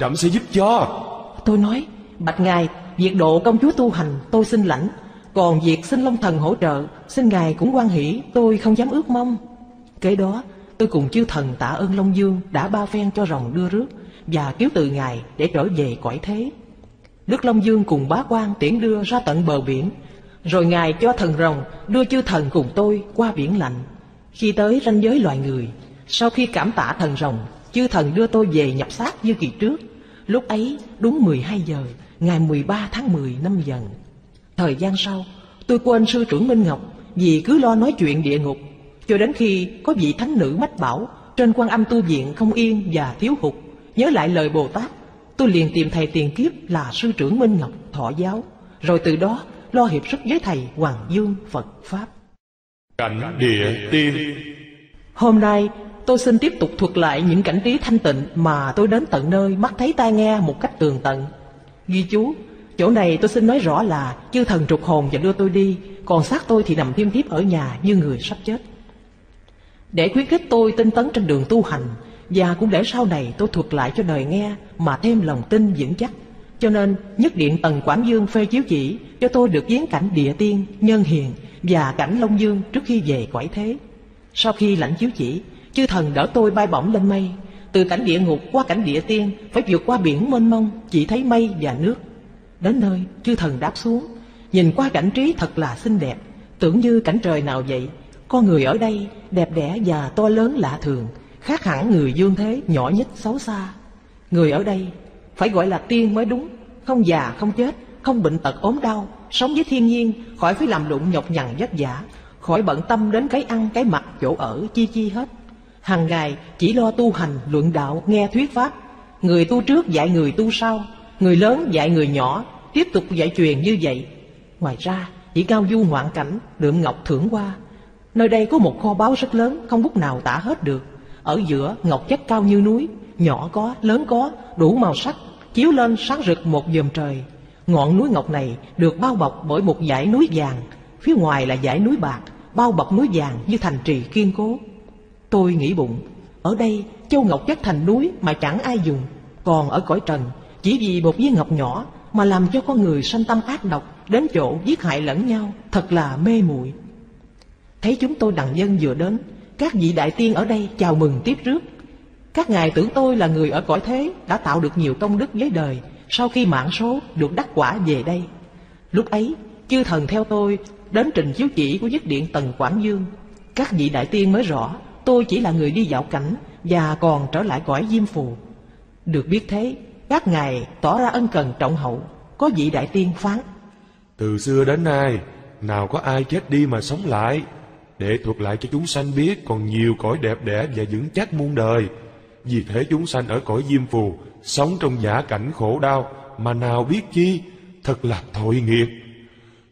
trẫm sẽ giúp cho. Tôi nói: Bạch Ngài, việc độ công chúa tu hành tôi xin lãnh, còn việc xin long thần hỗ trợ, xin Ngài cũng hoan hỷ, tôi không dám ước mong. Kế đó tôi cùng chư thần tạ ơn Long Dương đã ba phen cho rồng đưa rước và cứu từ Ngài để trở về cõi thế. Đức Long Dương cùng bá quan tiễn đưa ra tận bờ biển, rồi Ngài cho thần rồng đưa chư thần cùng tôi qua biển lạnh. Khi tới ranh giới loài người, sau khi cảm tạ thần rồng, chư thần đưa tôi về nhập xác như kỳ trước. Lúc ấy đúng mười hai giờ ngày mười ba tháng mười năm dần. Thời gian sau, tôi quên sư trưởng Minh Ngọc vì cứ lo nói chuyện địa ngục, cho đến khi có vị thánh nữ mách bảo trên Quan Âm tu viện không yên và thiếu hụt, nhớ lại lời Bồ Tát, tôi liền tìm thầy tiền kiếp là sư trưởng Minh Ngọc thọ giáo, rồi từ đó lo hiệp sức với thầy Hoàng Dương Phật Pháp. Cảnh địa tiên. Hôm nay tôi xin tiếp tục thuật lại những cảnh trí thanh tịnh mà tôi đến tận nơi mắt thấy tai nghe một cách tường tận. Ghi chú, chỗ này tôi xin nói rõ là chư thần trục hồn và đưa tôi đi, còn xác tôi thì nằm thiêm thiếp ở nhà như người sắp chết. Để khuyến khích tôi tinh tấn trên đường tu hành, và cũng để sau này tôi thuật lại cho đời nghe mà thêm lòng tin vững chắc, cho nên nhất điện Tần Quảng Dương phê chiếu chỉ cho tôi được viếng cảnh địa tiên, nhân hiền và cảnh Long Dương trước khi về cõi thế. Sau khi lãnh chiếu chỉ, chư thần đỡ tôi bay bổng lên mây, từ cảnh địa ngục qua cảnh địa tiên phải vượt qua biển mênh mông, chỉ thấy mây và nước. Đến nơi, chư thần đáp xuống, nhìn qua cảnh trí thật là xinh đẹp, tưởng như cảnh trời nào vậy. Con người ở đây đẹp đẽ và to lớn lạ thường, khác hẳn người dương thế nhỏ nhất xấu xa. Người ở đây phải gọi là tiên mới đúng, không già không chết, không bệnh tật ốm đau, sống với thiên nhiên, khỏi phải làm lụng nhọc nhằn vất vả, khỏi bận tâm đến cái ăn, cái mặc, chỗ ở, chi chi hết. Hằng ngày chỉ lo tu hành, luận đạo, nghe thuyết pháp. Người tu trước dạy người tu sau, người lớn dạy người nhỏ, tiếp tục dạy truyền như vậy. Ngoài ra, chỉ cao du ngoạn cảnh, đượm ngọc thưởng qua. Nơi đây có một kho báu rất lớn, không bút nào tả hết được. Ở giữa ngọc chất cao như núi, nhỏ có, lớn có, đủ màu sắc, chiếu lên sáng rực một dòm trời. Ngọn núi ngọc này được bao bọc bởi một dải núi vàng, phía ngoài là dải núi bạc, bao bọc núi vàng như thành trì kiên cố. Tôi nghĩ bụng, ở đây châu ngọc chất thành núi mà chẳng ai dùng, còn ở cõi trần, chỉ vì một viên ngọc nhỏ mà làm cho con người sanh tâm ác độc, đến chỗ giết hại lẫn nhau, thật là mê muội. Thấy chúng tôi đàn dân vừa đến, các vị đại tiên ở đây chào mừng tiếp rước. Các ngài tưởng tôi là người ở cõi thế, đã tạo được nhiều công đức với đời, sau khi mạng số được đắc quả về đây. Lúc ấy, chư thần theo tôi đến trình chiếu chỉ của nhất điện Tần Quảng Dương. Các vị đại tiên mới rõ, tôi chỉ là người đi dạo cảnh và còn trở lại cõi Diêm Phù. Được biết thế, các ngài tỏ ra ân cần trọng hậu. Có vị đại tiên phán: từ xưa đến nay, nào có ai chết đi mà sống lại, để thuật lại cho chúng sanh biết còn nhiều cõi đẹp đẽ và vững chắc muôn đời. Vì thế chúng sanh ở cõi Diêm Phù sống trong nhã cảnh khổ đau mà nào biết chi, thật là tội nghiệp.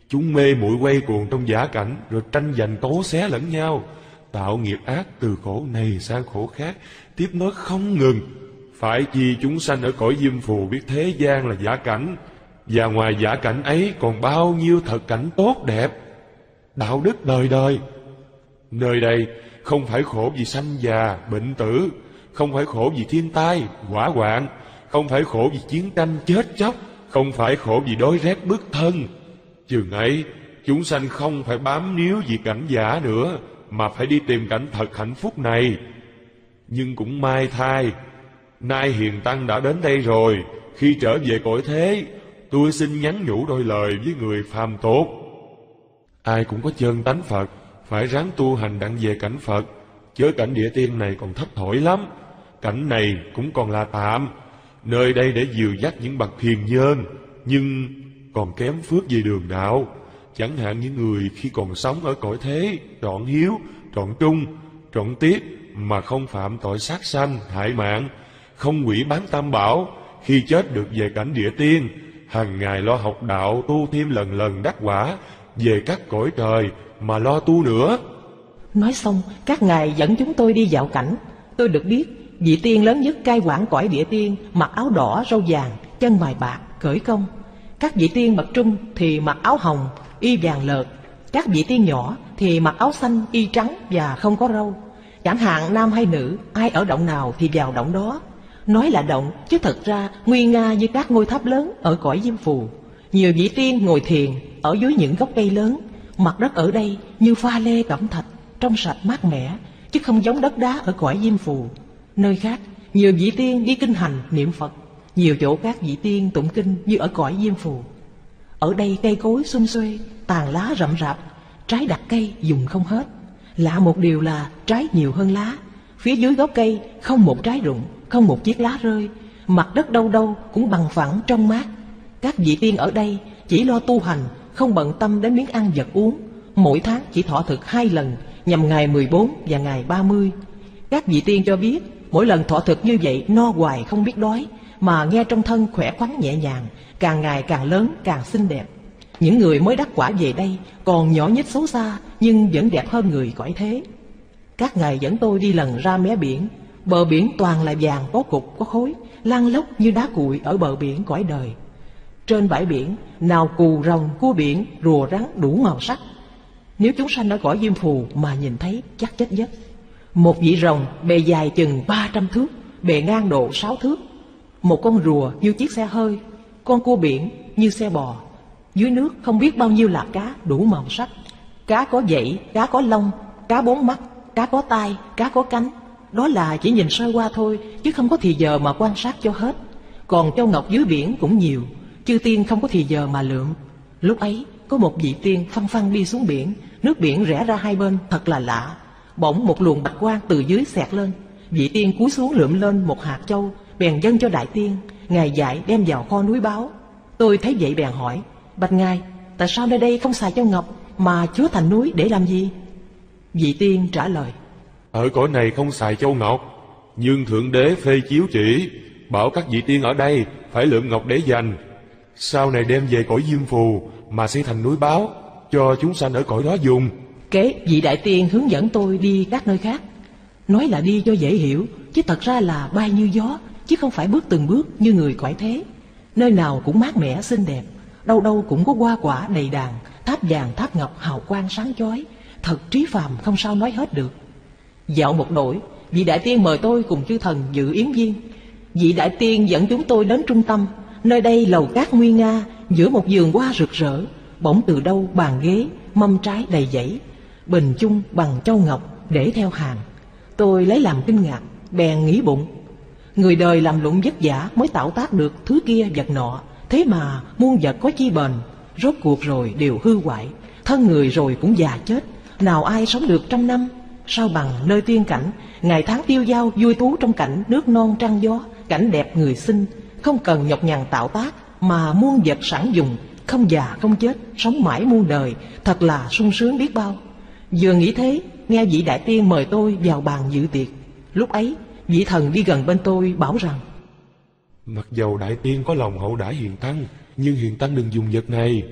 Chúng mê muội quay cuồng trong giả cảnh, rồi tranh giành tố xé lẫn nhau, tạo nghiệp ác từ khổ này sang khổ khác, tiếp nối không ngừng. Phải chi chúng sanh ở cõi Diêm Phù biết thế gian là giả cảnh, và ngoài giả cảnh ấy còn bao nhiêu thật cảnh tốt đẹp, đạo đức đời đời. Nơi đây không phải khổ vì sanh già, bệnh tử, không phải khổ vì thiên tai, hỏa hoạn, không phải khổ vì chiến tranh, chết chóc, không phải khổ vì đói rét bức thân. Chừng ấy, chúng sanh không phải bám níu vì cảnh giả nữa, mà phải đi tìm cảnh thật hạnh phúc này. Nhưng cũng may thay, nay Hiền Tăng đã đến đây rồi, khi trở về cõi thế, tôi xin nhắn nhủ đôi lời với người phàm tốt. Ai cũng có chân tánh Phật, phải ráng tu hành đặng về cảnh Phật, chớ cảnh địa tiên này còn thấp thổi lắm. Cảnh này cũng còn là tạm, nơi đây để dìu dắt những bậc hiền nhân, nhưng còn kém phước về đường đạo. Chẳng hạn những người khi còn sống ở cõi thế, trọn hiếu, trọn trung, trọn tiết, mà không phạm tội sát sanh, hại mạng, không quỷ bán tam bảo, khi chết được về cảnh địa tiên, hàng ngày lo học đạo, tu thêm lần lần đắc quả, về các cõi trời mà lo tu nữa. Nói xong, các ngài dẫn chúng tôi đi dạo cảnh. Tôi được biết, vị tiên lớn nhất cai quản cõi địa tiên, mặc áo đỏ, râu vàng, chân mài bạc, cởi công. Các vị tiên bậc trung thì mặc áo hồng, y vàng lợt. Các vị tiên nhỏ thì mặc áo xanh, y trắng và không có râu. Chẳng hạn nam hay nữ, ai ở động nào thì vào động đó. Nói là động, chứ thật ra nguy nga như các ngôi tháp lớn ở cõi Diêm Phù. Nhiều vị tiên ngồi thiền ở dưới những gốc cây lớn. Mặt đất ở đây như pha lê cẩm thạch, trong sạch mát mẻ, chứ không giống đất đá ở cõi Diêm Phù. Nơi khác, nhiều vị tiên đi kinh hành niệm Phật, nhiều chỗ các vị tiên tụng kinh như ở cõi Diêm Phù. Ở đây cây cối xum xuê, tàn lá rậm rạp, trái đặt cây dùng không hết. Lạ một điều là trái nhiều hơn lá, phía dưới gốc cây không một trái rụng, không một chiếc lá rơi, mặt đất đâu đâu cũng bằng phẳng trong mát. Các vị tiên ở đây chỉ lo tu hành, không bận tâm đến miếng ăn vật uống, mỗi tháng chỉ thọ thực hai lần, nhằm ngày mười bốn và ngày ba mươi. Các vị tiên cho biết, mỗi lần thọ thực như vậy no hoài không biết đói, mà nghe trong thân khỏe khoắn nhẹ nhàng, càng ngày càng lớn, càng xinh đẹp. Những người mới đắc quả về đây còn nhỏ nhít xấu xa, nhưng vẫn đẹp hơn người cõi thế. Các ngài dẫn tôi đi lần ra mé biển, bờ biển toàn là vàng có cục có khối, lăn lóc như đá cuội ở bờ biển cõi đời. Trên bãi biển, nào cù rồng, cua biển, rùa rắn đủ màu sắc. Nếu chúng sanh ở cõi Diêm Phù mà nhìn thấy chắc chết giấc. Một vị rồng bề dài chừng ba trăm thước, bề ngang độ sáu thước. Một con rùa như chiếc xe hơi, con cua biển như xe bò. Dưới nước không biết bao nhiêu là cá đủ màu sắc. Cá có vảy, cá có lông, cá bốn mắt, cá có tai, cá có cánh. Đó là chỉ nhìn sơ qua thôi, chứ không có thì giờ mà quan sát cho hết. Còn châu ngọc dưới biển cũng nhiều, chư tiên không có thì giờ mà lượm. Lúc ấy có một vị tiên phăng phăng đi xuống biển, nước biển rẽ ra hai bên thật là lạ. Bỗng một luồng bạch quang từ dưới xẹt lên, vị tiên cúi xuống lượm lên một hạt châu, bèn dâng cho đại tiên. Ngài dạy đem vào kho núi báu. Tôi thấy vậy bèn hỏi: bạch ngài, tại sao nơi đây không xài châu ngọc mà chứa thành núi để làm gì? Vị tiên trả lời: Ở cõi này không xài châu ngọc, nhưng Thượng Đế phê chiếu chỉ, bảo các vị tiên ở đây phải lượm ngọc để dành, sau này đem về cõi Diêm Phù mà xây thành núi báo cho chúng sanh ở cõi đó dùng. Kế vị đại tiên hướng dẫn tôi đi các nơi khác, nói là đi cho dễ hiểu, chứ thật ra là bay như gió, chứ không phải bước từng bước như người cõi thế. Nơi nào cũng mát mẻ xinh đẹp, đâu đâu cũng có hoa quả đầy đàn, tháp vàng tháp ngọc hào quang sáng chói, thật trí phàm không sao nói hết được. Dạo một đổi, vị đại tiên mời tôi cùng chư thần dự yến viên. Vị đại tiên dẫn chúng tôi đến trung tâm, nơi đây lầu cát nguy nga, giữa một vườn hoa rực rỡ. Bỗng từ đâu bàn ghế, mâm trái đầy dãy, bình chung bằng châu ngọc để theo hàng. Tôi lấy làm kinh ngạc, bèn nghĩ bụng: người đời làm lụng vất vả mới tạo tác được thứ kia vật nọ, thế mà muôn vật có chi bền, rốt cuộc rồi đều hư hoại, thân người rồi cũng già chết, nào ai sống được trăm năm. Sao bằng nơi tiên cảnh, ngày tháng tiêu dao vui tú trong cảnh nước non trăng gió, cảnh đẹp người xinh, không cần nhọc nhằn tạo tác mà muôn vật sẵn dùng, không già không chết, sống mãi muôn đời, thật là sung sướng biết bao. Vừa nghĩ thế, nghe vị đại tiên mời tôi vào bàn dự tiệc. Lúc ấy, vị thần đi gần bên tôi bảo rằng: Mặc dầu đại tiên có lòng hậu đãi hiền tăng, nhưng hiền tăng đừng dùng vật này.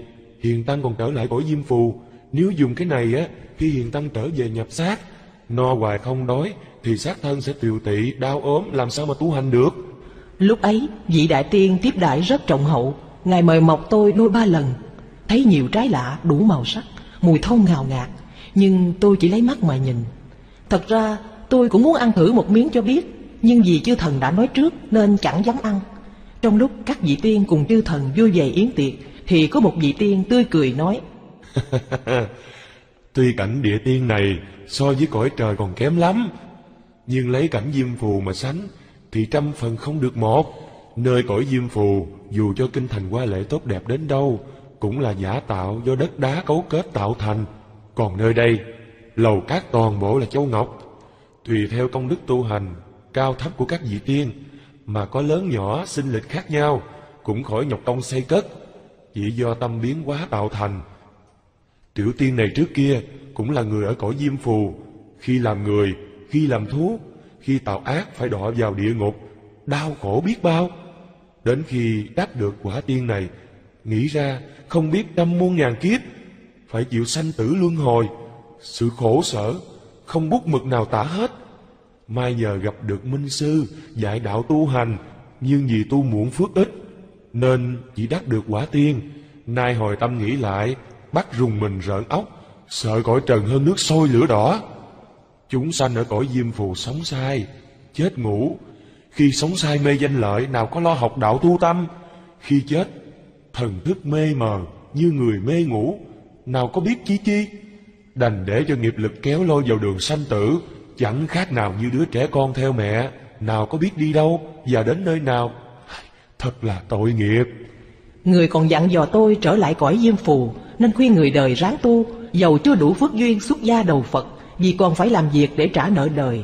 Hiền tăng còn trở lại cõi Diêm Phù, nếu dùng cái này á, khi hiền tăng trở về nhập xác, no hoài không đói, thì xác thân sẽ tiều tị, đau ốm, làm sao mà tu hành được. Lúc ấy, vị đại tiên tiếp đãi rất trọng hậu, ngài mời mọc tôi đôi ba lần. Thấy nhiều trái lạ đủ màu sắc, mùi thơm ngào ngạt, nhưng tôi chỉ lấy mắt mà nhìn. Thật ra tôi cũng muốn ăn thử một miếng cho biết, nhưng vì chư thần đã nói trước nên chẳng dám ăn. Trong lúc các vị tiên cùng chư thần vui vẻ yến tiệc, thì có một vị tiên tươi cười nói: Tuy cảnh địa tiên này so với cõi trời còn kém lắm, nhưng lấy cảnh Diêm Phù mà sánh thì trăm phần không được một. Nơi cõi Diêm Phù, dù cho kinh thành hoa lệ tốt đẹp đến đâu, cũng là giả tạo do đất đá cấu kết tạo thành. Còn nơi đây, lầu cát toàn bộ là châu ngọc, tùy theo công đức tu hành, cao thấp của các vị tiên, mà có lớn nhỏ, sinh lịch khác nhau, cũng khỏi nhọc công xây cất, chỉ do tâm biến hóa tạo thành. Tiểu tiên này trước kia cũng là người ở cõi Diêm Phù, khi làm người, khi làm thú, khi tạo ác phải đọa vào địa ngục, đau khổ biết bao. Đến khi đắc được quả tiên này, nghĩ ra không biết trăm muôn ngàn kiếp, phải chịu sanh tử luân hồi, sự khổ sở không bút mực nào tả hết. Mai nhờ gặp được minh sư dạy đạo tu hành, nhưng vì tu muộn phước ít nên chỉ đắc được quả tiên. Nay hồi tâm nghĩ lại, bắt rùng mình rợn óc, sợ cõi trần hơn nước sôi lửa đỏ. Chúng sanh ở cõi Diêm Phù sống sai, chết ngủ. Khi sống sai mê danh lợi, nào có lo học đạo tu tâm. Khi chết, thần thức mê mờ như người mê ngủ, nào có biết chi chi. Đành để cho nghiệp lực kéo lôi vào đường sanh tử, chẳng khác nào như đứa trẻ con theo mẹ, nào có biết đi đâu và đến nơi nào. Thật là tội nghiệp. Người còn dặn dò tôi trở lại cõi Diêm Phù, nên khuyên người đời ráng tu, dầu chưa đủ phước duyên xuất gia đầu Phật, vì còn phải làm việc để trả nợ đời,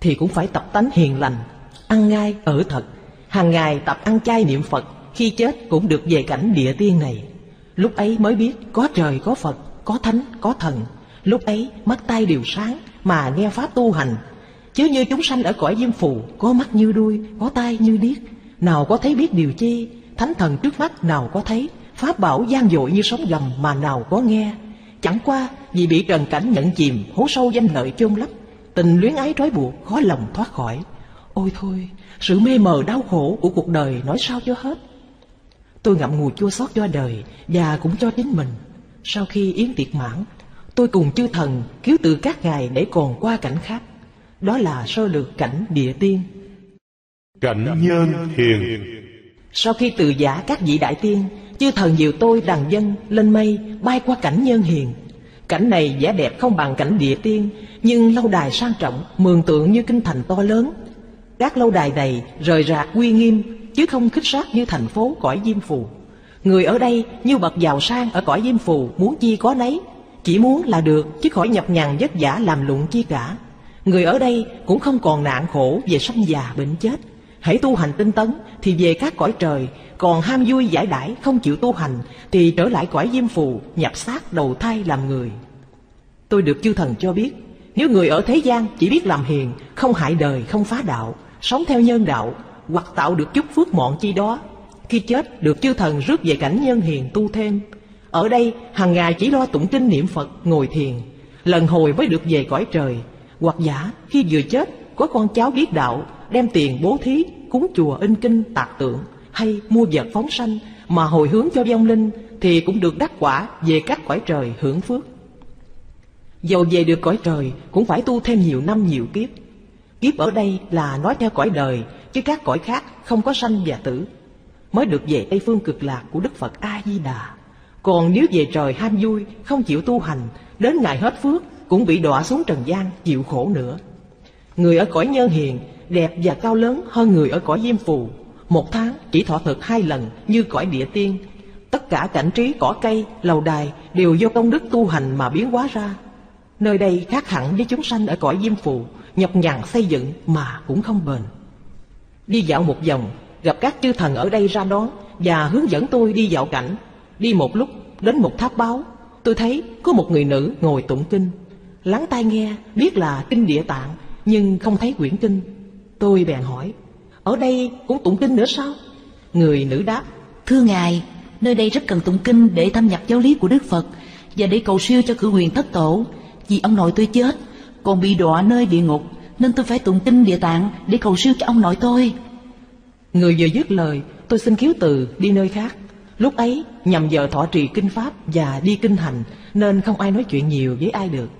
thì cũng phải tập tánh hiền lành, ăn ngay ở thật, hàng ngày tập ăn chay niệm Phật, khi chết cũng được về cảnh địa tiên này. Lúc ấy mới biết có trời có Phật, có thánh có thần. Lúc ấy mắt tay đều sáng mà nghe pháp tu hành, chứ như chúng sanh ở cõi Diêm Phù có mắt như đuôi, có tai như điếc, nào có thấy biết điều chi. Thánh thần trước mắt nào có thấy, pháp bảo gian dội như sóng gầm mà nào có nghe. Chẳng qua vì bị trần cảnh nhận chìm, hố sâu danh lợi chôn lấp, tình luyến ái trói buộc khó lòng thoát khỏi. Ôi thôi, sự mê mờ đau khổ của cuộc đời nói sao cho hết. Tôi ngậm ngùi chua xót cho đời và cũng cho chính mình. Sau khi yến tiệc mãn, tôi cùng chư thần cứu từ các ngài để còn qua cảnh khác. Đó là sơ lược cảnh địa tiên. Cảnh nhân hiền. Sau khi từ giả các vị đại tiên, chư thần dìu tôi đàn dân lên mây, bay qua cảnh nhân hiền. Cảnh này vẻ đẹp không bằng cảnh địa tiên, nhưng lâu đài sang trọng, mường tượng như kinh thành to lớn. Các lâu đài này rời rạc uy nghiêm, chứ không khích sát như thành phố cõi Diêm Phù. Người ở đây như bậc giàu sang ở cõi Diêm Phù, muốn chi có nấy, chỉ muốn là được, chứ khỏi nhập nhằn vất vả làm lụng chi cả. Người ở đây cũng không còn nạn khổ về sanh già bệnh chết, Hễ tu hành tinh tấn thì về các cõi trời, còn ham vui giải đãi không chịu tu hành thì trở lại cõi diêm phù, nhập xác đầu thai làm người. Tôi được chư thần cho biết, nếu người ở thế gian chỉ biết làm hiền, không hại đời, không phá đạo, sống theo nhân đạo, hoặc tạo được chút phước mọn chi đó, khi chết được chư thần rước về cảnh nhân hiền tu thêm. Ở đây hàng ngày chỉ lo tụng kinh niệm Phật, ngồi thiền, lần hồi mới được về cõi trời. Hoặc giả khi vừa chết có con cháu biết đạo, đem tiền bố thí, cúng chùa in kinh tạc tượng, hay mua vật phóng sanh mà hồi hướng cho vong linh, thì cũng được đắc quả về các cõi trời hưởng phước. Dầu về được cõi trời cũng phải tu thêm nhiều năm nhiều kiếp. Kiếp ở đây là nói theo cõi đời, chứ các cõi khác không có sanh và tử, mới được về Tây Phương Cực Lạc của Đức Phật A Di Đà. Còn nếu về trời ham vui, không chịu tu hành, đến ngày hết phước cũng bị đọa xuống trần gian chịu khổ nữa. Người ở cõi nhân hiền đẹp và cao lớn hơn người ở cõi diêm phù, một tháng chỉ thọ thực hai lần như cõi địa tiên. Tất cả cảnh trí cỏ cây lầu đài đều do công đức tu hành mà biến hóa ra. Nơi đây khác hẳn với chúng sanh ở cõi diêm phù, nhọc nhằn xây dựng mà cũng không bền. Đi dạo một vòng, gặp các chư thần ở đây ra đón và hướng dẫn tôi đi dạo cảnh. Đi một lúc đến một tháp báo, tôi thấy có một người nữ ngồi tụng kinh. Lắng tai nghe biết là kinh Địa Tạng, nhưng không thấy quyển kinh. Tôi bèn hỏi, ở đây cũng tụng kinh nữa sao? Người nữ đáp, thưa ngài, nơi đây rất cần tụng kinh để thâm nhập giáo lý của Đức Phật, và để cầu siêu cho cửu huyền thất tổ. Vì ông nội tôi chết còn bị đọa nơi địa ngục, nên tôi phải tụng kinh Địa Tạng để cầu siêu cho ông nội tôi. Người vừa dứt lời, tôi xin khiếu từ đi nơi khác. Lúc ấy nhằm giờ thọ trì kinh pháp và đi kinh hành, nên không ai nói chuyện nhiều với ai được.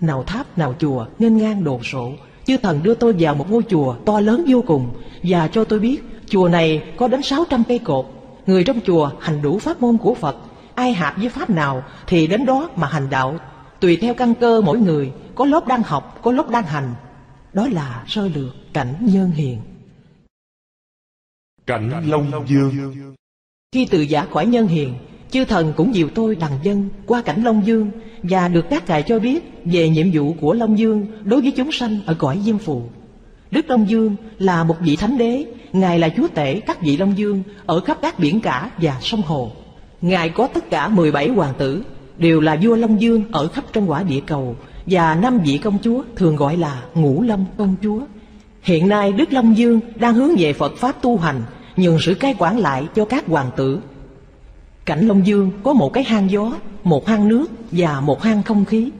Nào tháp nào chùa nghênh ngang đồ sộ. Chư thần đưa tôi vào một ngôi chùa to lớn vô cùng, và cho tôi biết chùa này có đến sáu trăm cây cột. Người trong chùa hành đủ pháp môn của Phật, ai hợp với pháp nào thì đến đó mà hành đạo, tùy theo căn cơ mỗi người, có lớp đang học, có lớp đang hành. Đó là sơ lược cảnh nhân hiền. Cảnh Long Dương. Khi từ giả khỏi nhân hiền, chư thần cũng dìu tôi đằng dân qua cảnh Long Dương, và được các ngài cho biết về nhiệm vụ của Long Dương đối với chúng sanh ở cõi diêm phù. Đức Long Dương là một vị thánh đế, ngài là chúa tể các vị Long Dương ở khắp các biển cả và sông hồ. Ngài có tất cả mười bảy hoàng tử, đều là vua Long Dương ở khắp trong quả địa cầu, và năm vị công chúa thường gọi là Ngũ Long công chúa. Hiện nay Đức Long Dương đang hướng về Phật pháp tu hành, nhường sự cai quản lại cho các hoàng tử. Cảnh Long Dương có một cái hang gió, một hang nước và một hang không khí.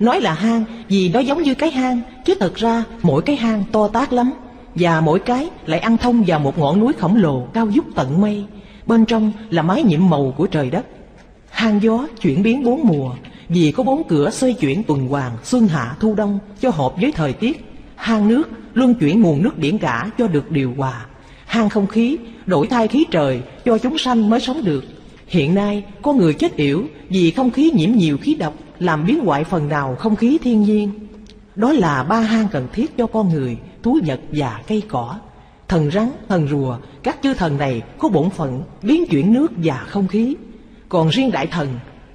Nói là hang vì nó giống như cái hang, chứ thật ra mỗi cái hang to tát lắm, và mỗi cái lại ăn thông vào một ngọn núi khổng lồ cao vút tận mây. Bên trong là mái nhiệm màu của trời đất. Hang gió chuyển biến bốn mùa, vì có bốn cửa xoay chuyển tuần hoàn xuân hạ thu đông cho hợp với thời tiết. Hang nước luân chuyển nguồn nước biển cả cho được điều hòa. Hang không khí đổi thay khí trời cho chúng sanh mới sống được. Hiện nay có người chết yểu vì không khí nhiễm nhiều khí độc, làm biến hoại phần nào không khí thiên nhiên. Đó là ba hang cần thiết cho con người, thú vật và cây cỏ. Thần rắn, thần rùa, các chư thần này có bổn phận biến chuyển nước và không khí. Còn riêng đại thần,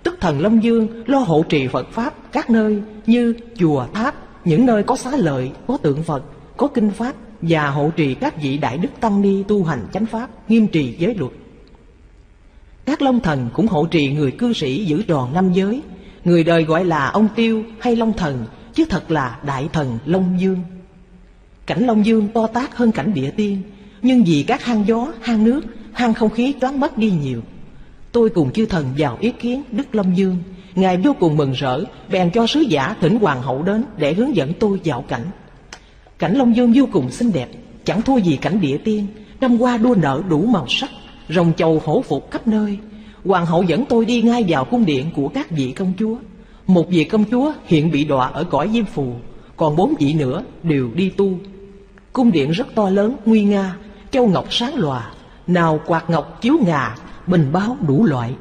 tức thần Long Dương, lo hộ trì Phật pháp các nơi như chùa tháp, những nơi có xá lợi, có tượng Phật, có kinh pháp, và hộ trì các vị đại đức tăng ni tu hành chánh pháp, nghiêm trì giới luật. Các Long Thần cũng hộ trì người cư sĩ giữ tròn năm giới. Người đời gọi là ông Tiêu hay Long Thần, chứ thật là đại thần Long Dương. Cảnh Long Dương to tát hơn cảnh Địa Tiên, nhưng vì các hang gió, hang nước, hang không khí toán mất đi nhiều. Tôi cùng chư thần vào ý kiến Đức Long Dương. Ngài vô cùng mừng rỡ, bèn cho sứ giả thỉnh hoàng hậu đến để hướng dẫn tôi dạo cảnh. Cảnh Long Dương vô cùng xinh đẹp, chẳng thua gì cảnh Địa Tiên. Năm qua đua nở đủ màu sắc, rồng chầu hổ phục khắp nơi. Hoàng hậu dẫn tôi đi ngay vào cung điện của các vị công chúa. Một vị công chúa hiện bị đọa ở cõi diêm phù, còn bốn vị nữa đều đi tu. Cung điện rất to lớn, nguy nga, châu ngọc sáng lòa, nào quạt ngọc chiếu ngà, bình báo đủ loại.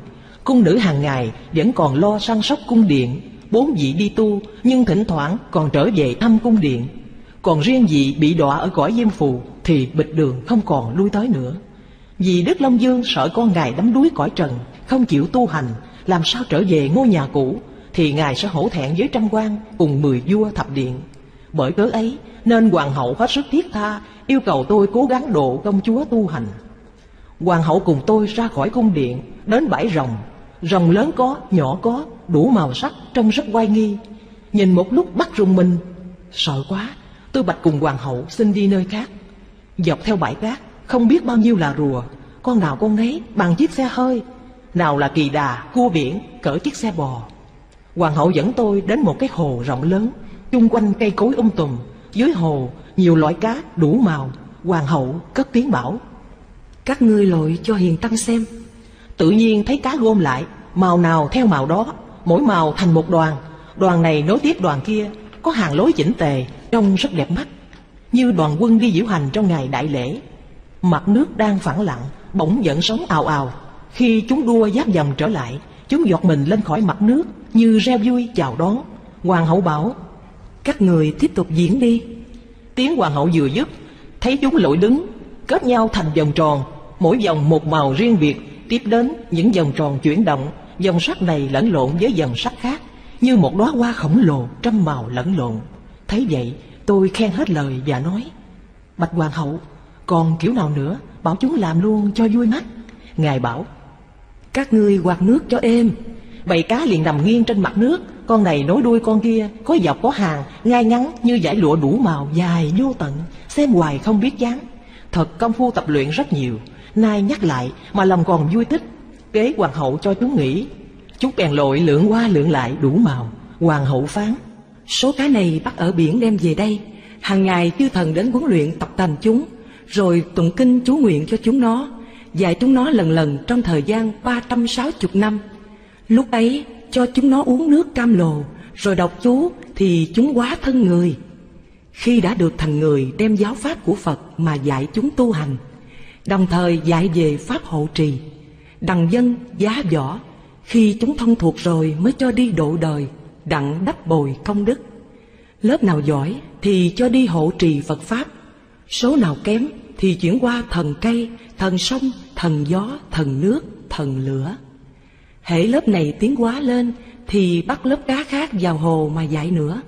Cung nữ hàng ngày vẫn còn lo săn sóc cung điện. Bốn vị đi tu nhưng thỉnh thoảng còn trở về thăm cung điện. Còn riêng vị bị đọa ở cõi diêm phù thì bịch đường không còn lui tới nữa. Vì Đức Long Dương sợ con ngài đắm đuối cõi trần, không chịu tu hành, làm sao trở về ngôi nhà cũ, thì ngài sẽ hổ thẹn với trăm quan cùng mười vua thập điện. Bởi cớ ấy nên hoàng hậu hết sức thiết tha yêu cầu tôi cố gắng độ công chúa tu hành. Hoàng hậu cùng tôi ra khỏi cung điện, đến bãi rồng. Rồng lớn có, nhỏ có, đủ màu sắc, trông rất oai nghi. Nhìn một lúc bắt rùng mình, sợ quá, tôi bạch cùng hoàng hậu xin đi nơi khác. Dọc theo bãi cát, không biết bao nhiêu là rùa, con nào con nấy bằng chiếc xe hơi, nào là kỳ đà, cua biển, cỡ chiếc xe bò. Hoàng hậu dẫn tôi đến một cái hồ rộng lớn, chung quanh cây cối um tùm, dưới hồ nhiều loại cá đủ màu. Hoàng hậu cất tiếng bảo: các ngươi lội cho hiền tăng xem. Tự nhiên thấy cá gom lại, màu nào theo màu đó, mỗi màu thành một đoàn, đoàn này nối tiếp đoàn kia, có hàng lối chỉnh tề, trông rất đẹp mắt, như đoàn quân đi diễu hành trong ngày đại lễ. Mặt nước đang phẳng lặng, bỗng dợn sóng ào ào. Khi chúng đua giáp dầm trở lại, chúng giọt mình lên khỏi mặt nước, như reo vui chào đón. Hoàng hậu bảo: các người tiếp tục diễn đi. Tiếng hoàng hậu vừa dứt, thấy chúng lội đứng, kết nhau thành vòng tròn, mỗi vòng một màu riêng biệt. Tiếp đến những vòng tròn chuyển động, dòng sắc này lẫn lộn với dòng sắc khác, như một đóa hoa khổng lồ trăm màu lẫn lộn. Thấy vậy tôi khen hết lời và nói: bạch hoàng hậu, còn kiểu nào nữa bảo chúng làm luôn cho vui mắt. Ngài bảo: các ngươi quạt nước cho êm. Bầy cá liền nằm nghiêng trên mặt nước, con này nối đuôi con kia, có dọc có hàng, ngay ngắn như dải lụa đủ màu dài vô tận, xem hoài không biết chán. Thật công phu tập luyện rất nhiều, nay nhắc lại mà lòng còn vui thích. Kế hoàng hậu cho chúng nghỉ, chúng bèn lội lượn qua lượn lại đủ màu. Hoàng hậu phán: số cá này bắt ở biển đem về đây, hàng ngày chư thần đến huấn luyện tập tành chúng, rồi tụng kinh chú nguyện cho chúng nó, dạy chúng nó lần lần trong thời gian ba trăm sáu mươi năm. Lúc ấy cho chúng nó uống nước cam lồ, rồi đọc chú thì chúng hóa thân người. Khi đã được thành người, đem giáo pháp của Phật mà dạy chúng tu hành, đồng thời dạy về pháp hộ trì, đằng dân, giá võ. Khi chúng thông thuộc rồi mới cho đi độ đời, đặng đắp bồi công đức. Lớp nào giỏi thì cho đi hộ trì Phật pháp, số nào kém thì chuyển qua thần cây, thần sông, thần gió, thần nước, thần lửa. Hễ lớp này tiến hóa lên thì bắt lớp cá khác vào hồ mà dạy nữa.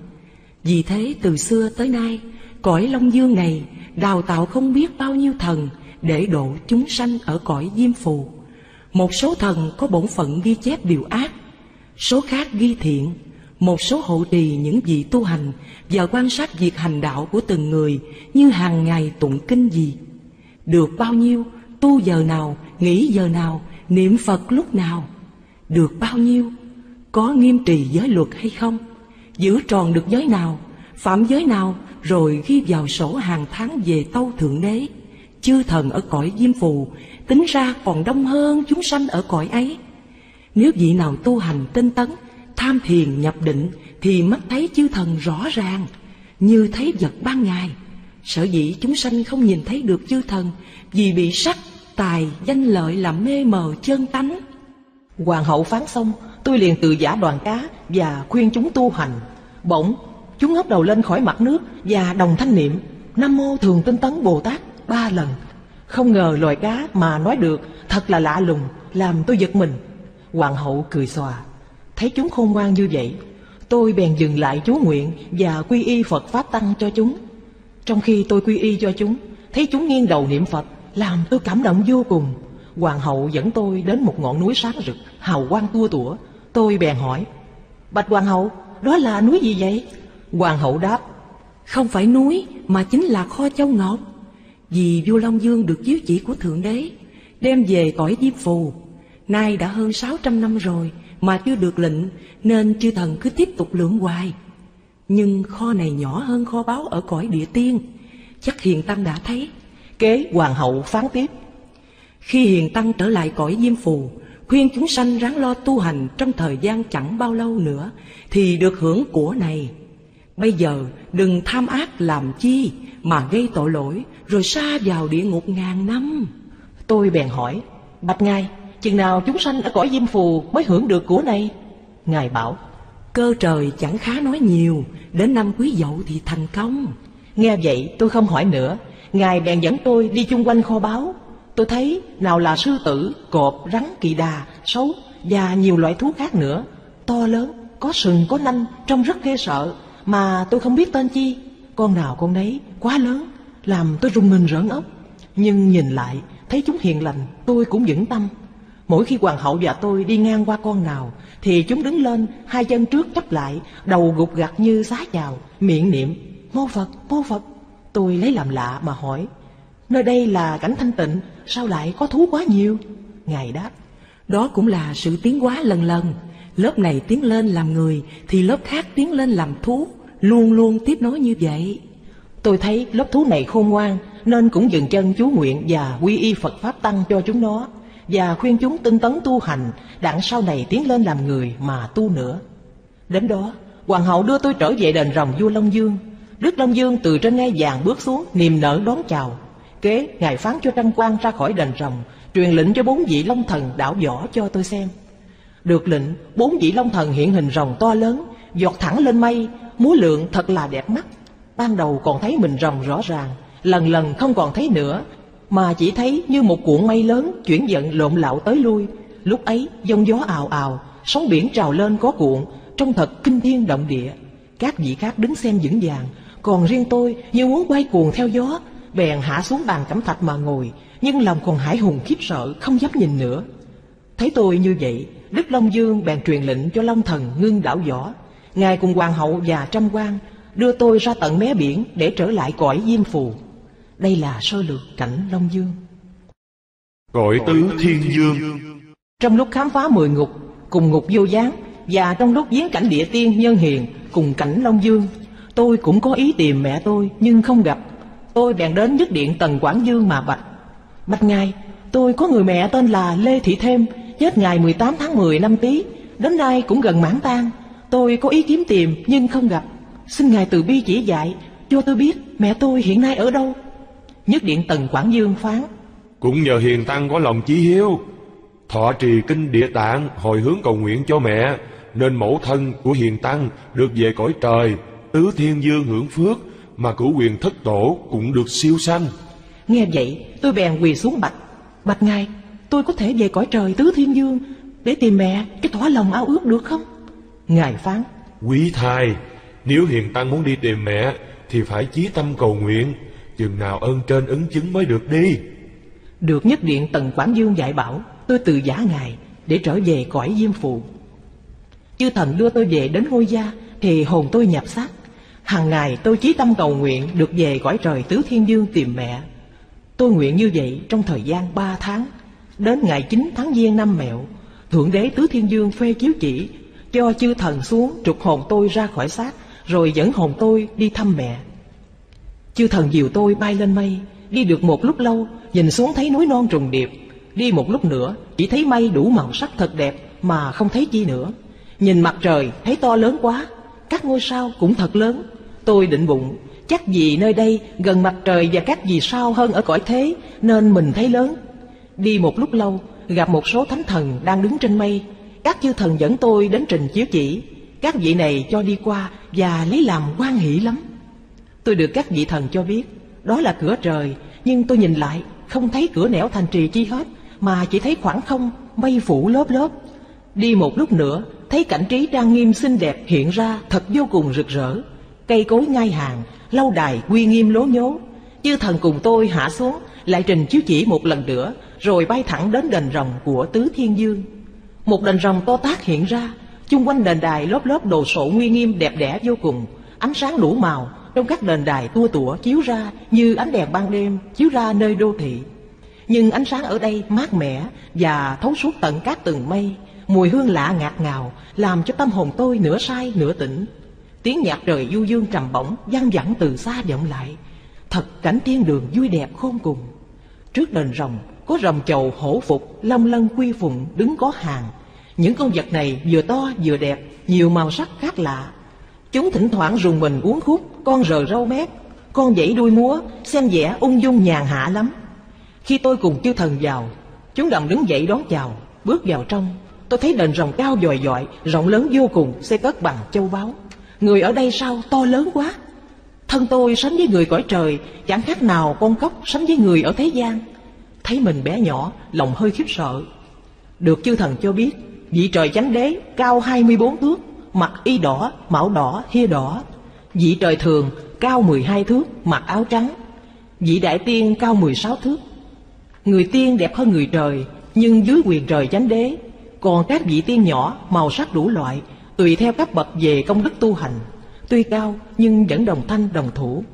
Vì thế từ xưa tới nay, cõi Long Dương này đào tạo không biết bao nhiêu thần để độ chúng sanh ở cõi Diêm Phù. Một số thần có bổn phận ghi chép điều ác, số khác ghi thiện. Một số hộ trì những vị tu hành và quan sát việc hành đạo của từng người, như hàng ngày tụng kinh gì, được bao nhiêu, tu giờ nào, nghỉ giờ nào, niệm Phật lúc nào, được bao nhiêu, có nghiêm trì giới luật hay không, giữ tròn được giới nào, phạm giới nào, rồi ghi vào sổ hàng tháng về tâu Thượng Đế. Chư thần ở cõi Diêm Phù tính ra còn đông hơn chúng sanh ở cõi ấy. Nếu vị nào tu hành tinh tấn, tham thiền nhập định thì mắt thấy chư thần rõ ràng, như thấy vật ban ngày. Sở dĩ chúng sanh không nhìn thấy được chư thần, vì bị sắc, tài, danh lợi làm mê mờ chân tánh. Hoàng hậu phán xong, tôi liền tự giả đoàn cá và khuyên chúng tu hành. Bỗng chúng ngóc đầu lên khỏi mặt nước và đồng thanh niệm Nam Mô Thường Tinh Tấn Bồ Tát ba lần. Không ngờ loài cá mà nói được, thật là lạ lùng, làm tôi giật mình. Hoàng hậu cười xòa. Thấy chúng khôn ngoan như vậy, tôi bèn dừng lại chú nguyện và quy y Phật Pháp Tăng cho chúng. Trong khi tôi quy y cho chúng, thấy chúng nghiêng đầu niệm Phật, làm tôi cảm động vô cùng. Hoàng hậu dẫn tôi đến một ngọn núi sáng rực, hào quang tua tủa. Tôi bèn hỏi: bạch hoàng hậu, đó là núi gì vậy? Hoàng hậu đáp: không phải núi mà chính là kho châu ngọc. Vì vua Long Dương được chiếu chỉ của Thượng Đế, đem về cõi Diêm Phù, nay đã hơn sáu trăm năm rồi mà chưa được lệnh, nên chư thần cứ tiếp tục lượn hoài. Nhưng kho này nhỏ hơn kho báu ở cõi Địa Tiên, chắc hiền tăng đã thấy. Kế hoàng hậu phán tiếp: khi hiền tăng trở lại cõi Diêm Phù, khuyên chúng sanh ráng lo tu hành, trong thời gian chẳng bao lâu nữa thì được hưởng của này. Bây giờ đừng tham ác làm chi mà gây tội lỗi, rồi sa vào địa ngục ngàn năm. Tôi bèn hỏi: bạch ngài, chừng nào chúng sanh ở cõi Diêm Phù mới hưởng được của này? Ngài bảo: cơ trời chẳng khá nói nhiều, đến năm Quý Dậu thì thành công. Nghe vậy tôi không hỏi nữa. Ngài bèn dẫn tôi đi chung quanh kho báu. Tôi thấy nào là sư tử, cọp, rắn, kỳ đà, sấu và nhiều loại thú khác nữa, to lớn, có sừng, có nanh, trông rất ghê sợ mà tôi không biết tên chi. Con nào con nấy quá lớn, làm tôi rùng mình rỡn ốc. Nhưng nhìn lại thấy chúng hiền lành, tôi cũng vững tâm. Mỗi khi hoàng hậu và tôi đi ngang qua con nào thì chúng đứng lên, hai chân trước chắp lại, đầu gục gặt như xá chào, miệng niệm mô Phật, mô Phật. Tôi lấy làm lạ mà hỏi, nơi đây là cảnh thanh tịnh, sao lại có thú quá nhiều? Ngài đáp, đó cũng là sự tiến hóa lần lần. Lớp này tiến lên làm người thì lớp khác tiến lên làm thú, luôn luôn tiếp nối như vậy. Tôi thấy lớp thú này khôn ngoan nên cũng dừng chân chú nguyện và quy y Phật Pháp Tăng cho chúng nó, và khuyên chúng tinh tấn tu hành, đặng sau này tiến lên làm người mà tu nữa. Đến đó, hoàng hậu đưa tôi trở về đền rồng vua Long Dương. Đức Long Dương từ trên ngai vàng bước xuống, niềm nở đón chào. Kế, ngài phán cho trăm quan ra khỏi đền rồng, truyền lệnh cho bốn vị long thần đảo võ cho tôi xem. Được lệnh, bốn vị long thần hiện hình rồng to lớn, vọt thẳng lên mây, múa lượn thật là đẹp mắt. Ban đầu còn thấy mình rồng rõ ràng, lần lần không còn thấy nữa, mà chỉ thấy như một cuộn mây lớn chuyển giận lộn lạo tới lui. Lúc ấy giông gió ào ào, sóng biển trào lên có cuộn, trông thật kinh thiên động địa. Các vị khác đứng xem vững vàng, còn riêng tôi như muốn quay cuồng theo gió, bèn hạ xuống bàn cẩm thạch mà ngồi, nhưng lòng còn hải hùng khiếp sợ, không dám nhìn nữa. Thấy tôi như vậy, Đức Long Dương bèn truyền lệnh cho long thần ngưng đảo võ. Ngài cùng hoàng hậu và trăm quan đưa tôi ra tận mé biển để trở lại cõi Diêm Phù. Đây là sơ lược cảnh Long Dương. Cõi Tứ Thiên Dương. Trong lúc khám phá mười ngục, cùng ngục Vô Gián, và trong lúc viếng cảnh địa tiên Nhân Hiền cùng cảnh Long Dương, tôi cũng có ý tìm mẹ tôi nhưng không gặp. Tôi bèn đến nhất điện Tần Quảng Dương mà bạch. Bạch ngài, tôi có người mẹ tên là Lê Thị Thêm, chết ngày mười tám tháng mười năm Tý, đến nay cũng gần mãn tang. Tôi có ý kiếm tìm nhưng không gặp. Xin ngài từ bi chỉ dạy cho tôi biết mẹ tôi hiện nay ở đâu. Nhất điện Tần Quảng Dương phán, cũng nhờ hiền tăng có lòng chí hiếu, thọ trì kinh Địa Tạng, hồi hướng cầu nguyện cho mẹ, nên mẫu thân của hiền tăng được về cõi trời Tứ Thiên Dương hưởng phước, mà cửu quyền thất tổ cũng được siêu sanh. Nghe vậy tôi bèn quỳ xuống bạch. Bạch ngài, tôi có thể về cõi trời Tứ Thiên Dương để tìm mẹ cái thỏa lòng ao ước được không? Ngài phán, quý thai, nếu hiền tăng muốn đi tìm mẹ thì phải chí tâm cầu nguyện, chừng nào ơn trên ứng chứng mới được đi. Được nhất điện Tần Quảng Dương dạy bảo, tôi từ giả ngài để trở về cõi Diêm Phù. Chư thần đưa tôi về đến ngôi gia thì hồn tôi nhập xác. Hằng ngày tôi chí tâm cầu nguyện được về cõi trời Tứ Thiên Dương tìm mẹ. Tôi nguyện như vậy trong thời gian ba tháng. Đến ngày chín tháng Giêng năm Mẹo, Thượng Đế Tứ Thiên Dương phê chiếu chỉ cho chư thần xuống trục hồn tôi ra khỏi xác, rồi dẫn hồn tôi đi thăm mẹ. Chư thần dìu tôi bay lên mây, đi được một lúc lâu, nhìn xuống thấy núi non trùng điệp. Đi một lúc nữa, chỉ thấy mây đủ màu sắc thật đẹp mà không thấy chi nữa. Nhìn mặt trời, thấy to lớn quá, các ngôi sao cũng thật lớn. Tôi định bụng, chắc vì nơi đây gần mặt trời và các vì sao hơn ở cõi thế, nên mình thấy lớn. Đi một lúc lâu, gặp một số thánh thần đang đứng trên mây. Các chư thần dẫn tôi đến trình chiếu chỉ. Các vị này cho đi qua và lấy làm hoan hỷ lắm. Tôi được các vị thần cho biết đó là cửa trời, nhưng tôi nhìn lại không thấy cửa nẻo thành trì chi hết, mà chỉ thấy khoảng không mây phủ lớp lớp. Đi một lúc nữa, thấy cảnh trí trang nghiêm xinh đẹp hiện ra thật vô cùng rực rỡ. Cây cối ngai hàng, lâu đài uy nghiêm lố nhố. Chư thần cùng tôi hạ xuống, lại trình chiếu chỉ một lần nữa, rồi bay thẳng đến đền rồng của Tứ Thiên Dương. Một đền rồng to tát hiện ra, chung quanh đền đài lớp lớp đồ sộ uy nghiêm đẹp đẽ vô cùng. Ánh sáng đủ màu trong các đền đài tua tủa chiếu ra như ánh đèn ban đêm chiếu ra nơi đô thị. Nhưng ánh sáng ở đây mát mẻ và thấu suốt tận các tầng mây, mùi hương lạ ngạt ngào làm cho tâm hồn tôi nửa say nửa tỉnh. Tiếng nhạc trời du dương trầm bổng vang vẳng từ xa vọng lại, thật cảnh thiên đường vui đẹp khôn cùng. Trước đền rồng có rồng chầu hổ phục, long lân quy phụng đứng có hàng. Những con vật này vừa to vừa đẹp, nhiều màu sắc khác lạ. Chúng thỉnh thoảng rùng mình uốn khúc, con rờ râu mép, con vẫy đuôi múa, xem vẻ ung dung nhàn hạ lắm. Khi tôi cùng chư thần vào, chúng đồng đứng dậy đón chào. Bước vào trong, tôi thấy đền rồng cao vòi vọi, rộng lớn vô cùng, xây cất bằng châu báu. Người ở đây sao to lớn quá. Thân tôi sánh với người cõi trời, chẳng khác nào con cóc sánh với người ở thế gian. Thấy mình bé nhỏ, lòng hơi khiếp sợ. Được chư thần cho biết, vị trời chánh đế cao hai mươi bốn thước, mặc y đỏ, mão đỏ, hia đỏ. Vị trời thường cao mười hai thước, mặc áo trắng. Vị đại tiên cao mười sáu thước. Người tiên đẹp hơn người trời, nhưng dưới quyền trời chánh đế. Còn các vị tiên nhỏ, màu sắc đủ loại, tùy theo các bậc về công đức tu hành. Tuy cao nhưng vẫn đồng thanh đồng thủ.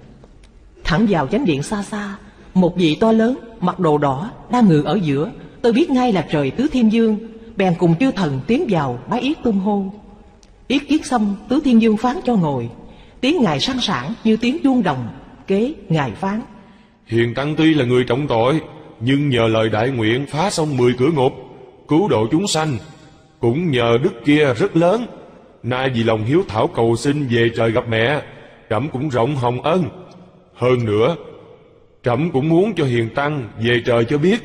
Thẳng vào chánh điện xa xa, một vị to lớn mặc đồ đỏ đang ngự ở giữa. Tôi biết ngay là trời Tứ Thiên Vương, bèn cùng chư thần tiến vào bái yết tung hô. Yết kiến xong, Tứ Thiên Vương phán cho ngồi. Tiếng ngài sang sảng như tiếng chuông đồng. Kế ngài phán: Hiền tăng tuy là người trọng tội, nhưng nhờ lời đại nguyện phá xong mười cửa ngục, cứu độ chúng sanh, cũng nhờ đức kia rất lớn. Nay vì lòng hiếu thảo cầu xin về trời gặp mẹ, trẫm cũng rộng hồng ân. Hơn nữa, trẫm cũng muốn cho hiền tăng về trời cho biết,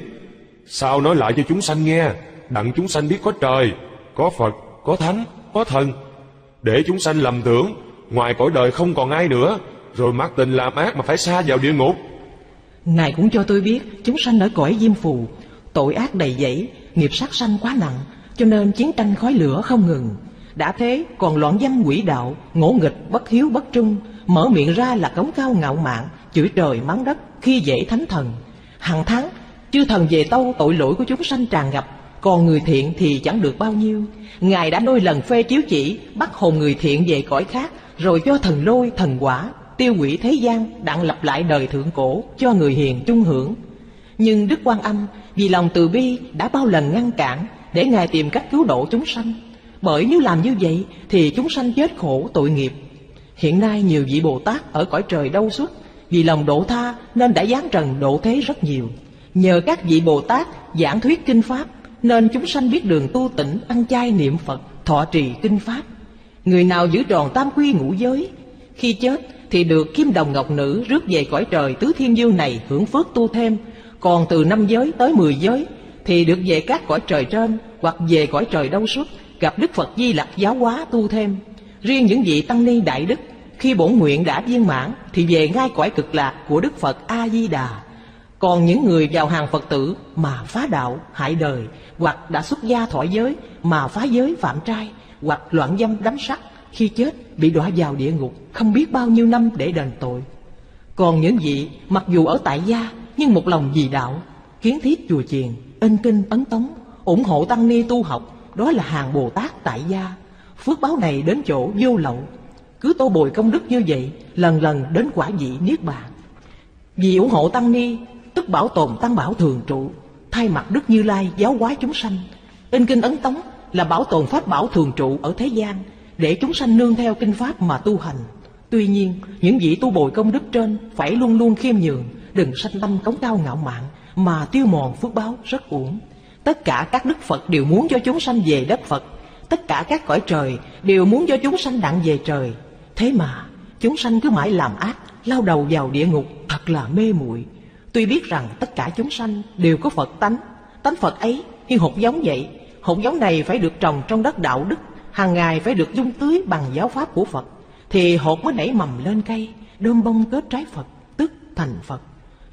sao nói lại cho chúng sanh nghe, đặng chúng sanh biết có trời, có Phật, có thánh, có thần, để chúng sanh lầm tưởng ngoài cõi đời không còn ai nữa, rồi mắc tình làm ác mà phải xa vào địa ngục. Ngài cũng cho tôi biết chúng sanh ở cõi Diêm Phù tội ác đầy dẫy, nghiệp sát sanh quá nặng, cho nên chiến tranh khói lửa không ngừng. Đã thế còn loạn dâm quỷ đạo, ngỗ nghịch bất hiếu bất trung, mở miệng ra là cống cao ngạo mạn, chửi trời mắng đất, khi dễ thánh thần. Hằng tháng chư thần về tâu tội lỗi của chúng sanh tràn ngập, còn người thiện thì chẳng được bao nhiêu. Ngài đã đôi lần phê chiếu chỉ bắt hồn người thiện về cõi khác, rồi cho thần lôi thần quả tiêu quỷ thế gian, đặng lập lại đời thượng cổ cho người hiền chung hưởng. Nhưng Đức Quan Âm vì lòng từ bi đã bao lần ngăn cản, để Ngài tìm cách cứu độ chúng sanh. Bởi nếu làm như vậy thì chúng sanh chết khổ tội nghiệp. Hiện nay nhiều vị Bồ Tát ở cõi trời Đâu Xuất vì lòng độ tha nên đã giáng trần độ thế rất nhiều. Nhờ các vị Bồ Tát giảng thuyết kinh pháp nên chúng sanh biết đường tu tịnh, ăn chay niệm Phật, thọ trì kinh pháp. Người nào giữ tròn tam quy ngũ giới, khi chết thì được kim đồng ngọc nữ rước về cõi trời Tứ Thiên Vương này hưởng phước tu thêm. Còn từ năm giới tới mười giới thì được về các cõi trời trên hoặc về cõi trời Đâu Xuất, gặp Đức Phật Di Lặc giáo hóa tu thêm. Riêng những vị tăng ni đại đức khi bổn nguyện đã viên mãn thì về ngay cõi Cực Lạc của Đức Phật A Di Đà. Còn những người vào hàng Phật tử mà phá đạo hại đời, hoặc đã xuất gia thọ giới mà phá giới phạm trai, hoặc loạn dâm đắm sắc, khi chết bị đọa vào địa ngục không biết bao nhiêu năm để đền tội. Còn những vị mặc dù ở tại gia nhưng một lòng vì đạo, kiến thiết chùa chiền, in kinh ấn tống, ủng hộ tăng ni tu học, đó là hàng Bồ Tát tại gia. Phước báo này đến chỗ vô lậu, cứ tô bồi công đức như vậy, lần lần đến quả vị niết bàn. Vì ủng hộ tăng ni tức bảo tồn tăng bảo thường trụ, thay mặt Đức Như Lai giáo hóa chúng sanh. In kinh ấn tống là bảo tồn pháp bảo thường trụ ở thế gian, để chúng sanh nương theo kinh pháp mà tu hành. Tuy nhiên, những vị tu bồi công đức trên phải luôn luôn khiêm nhường, đừng sanh tâm cống cao ngạo mạn mà tiêu mòn phước báo rất uổng. Tất cả các đức Phật đều muốn cho chúng sanh về đất Phật, tất cả các cõi trời đều muốn cho chúng sanh đặng về trời. Thế mà chúng sanh cứ mãi làm ác, lao đầu vào địa ngục, thật là mê muội. Tuy biết rằng tất cả chúng sanh đều có Phật tánh, tánh Phật ấy như hột giống vậy. Hột giống này phải được trồng trong đất đạo đức, hàng ngày phải được dung tưới bằng giáo pháp của Phật, thì hột mới nảy mầm lên cây, đơm bông kết trái Phật, tức thành Phật.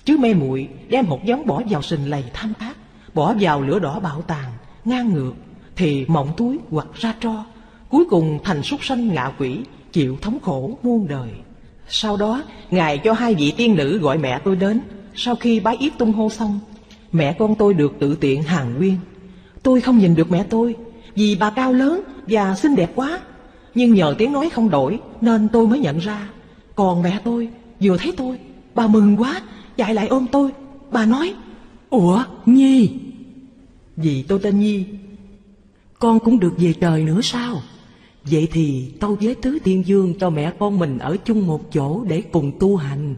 Chứ mê muội đem hột giống bỏ vào sình lầy tham ác, bỏ vào lửa đỏ bạo tàn, ngang ngược, thì mộng túi hoặc ra tro, cuối cùng thành súc sanh ngạ quỷ, chịu thống khổ muôn đời. Sau đó, Ngài cho hai vị tiên nữ gọi mẹ tôi đến. Sau khi bái yết tung hô xong, mẹ con tôi được tự tiện hàn huyên. Tôi không nhìn được mẹ tôi, vì bà cao lớn và xinh đẹp quá. Nhưng nhờ tiếng nói không đổi nên tôi mới nhận ra. Còn mẹ tôi vừa thấy tôi, bà mừng quá, chạy lại ôm tôi. Bà nói: Ủa Nhi? Vì tôi tên Nhi. Con cũng được về trời nữa sao? Vậy thì tâu với Tứ Thiên Vương cho mẹ con mình ở chung một chỗ để cùng tu hành.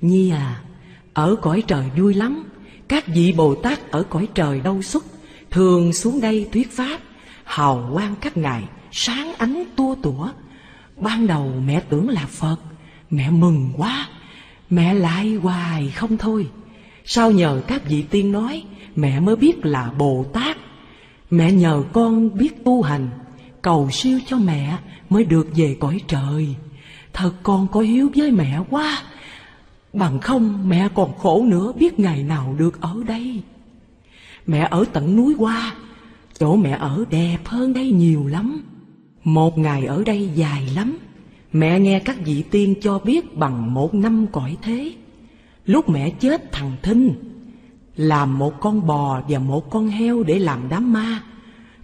Nhi à, ở cõi trời vui lắm. Các vị Bồ Tát ở cõi trời Đâu Xuất thường xuống đây thuyết pháp. Hào quang các ngài sáng ánh tua tủa. Ban đầu mẹ tưởng là Phật, mẹ mừng quá, mẹ lại hoài không thôi. Sau nhờ các vị tiên nói, mẹ mới biết là Bồ Tát. Mẹ nhờ con biết tu hành, cầu siêu cho mẹ mới được về cõi trời. Thật con có hiếu với mẹ quá, bằng không mẹ còn khổ nữa, biết ngày nào được ở đây. Mẹ ở tận núi qua, chỗ mẹ ở đẹp hơn đây nhiều lắm. Một ngày ở đây dài lắm, Mẹ nghe các vị tiên cho biết bằng một năm cõi thế, lúc mẹ chết thằng Thinh làm một con bò và một con heo để làm đám ma.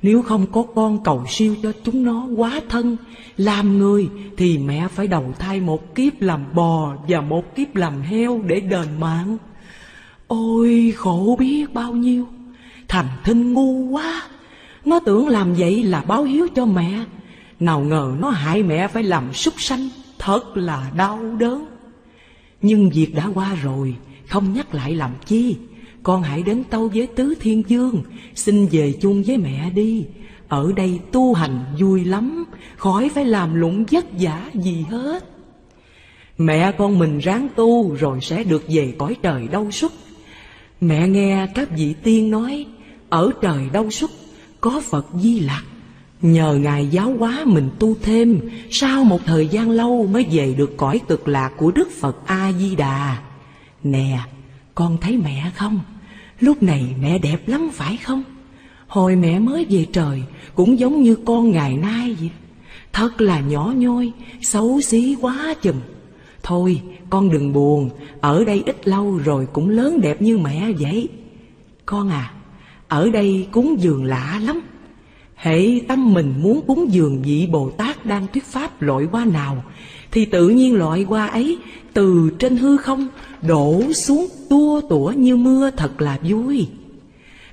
Nếu không có con cầu siêu cho chúng nó quá thân làm người, thì mẹ phải đầu thai một kiếp làm bò và một kiếp làm heo để đền mạng. Ôi khổ biết bao nhiêu! Thằng Thinh ngu quá, nó tưởng làm vậy là báo hiếu cho mẹ, nào ngờ nó hại mẹ phải làm súc sanh, thật là đau đớn. Nhưng việc đã qua rồi, không nhắc lại làm chi. Con hãy đến tâu với Tứ Thiên Vương, xin về chung với mẹ đi. Ở đây tu hành vui lắm, khỏi phải làm lụng vất vả gì hết. Mẹ con mình ráng tu rồi sẽ được về cõi trời Đâu Xuất. Mẹ nghe các vị tiên nói, ở trời Đâu Xuất có Phật Di Lặc. Nhờ Ngài giáo hóa mình tu thêm, sau một thời gian lâu mới về được cõi Cực Lạc của Đức Phật A-di-đà. Nè, con thấy mẹ không? Lúc này mẹ đẹp lắm phải không? Hồi mẹ mới về trời cũng giống như con ngày nay vậy. Thật là nhỏ nhoi, xấu xí quá chùm. Thôi, con đừng buồn, ở đây ít lâu rồi cũng lớn đẹp như mẹ vậy. Con à, ở đây cúng dường lạ lắm. Hễ tâm mình muốn cúng dường vị Bồ Tát đang thuyết pháp loại qua nào, thì tự nhiên loại qua ấy từ trên hư không đổ xuống tua tủa như mưa, thật là vui.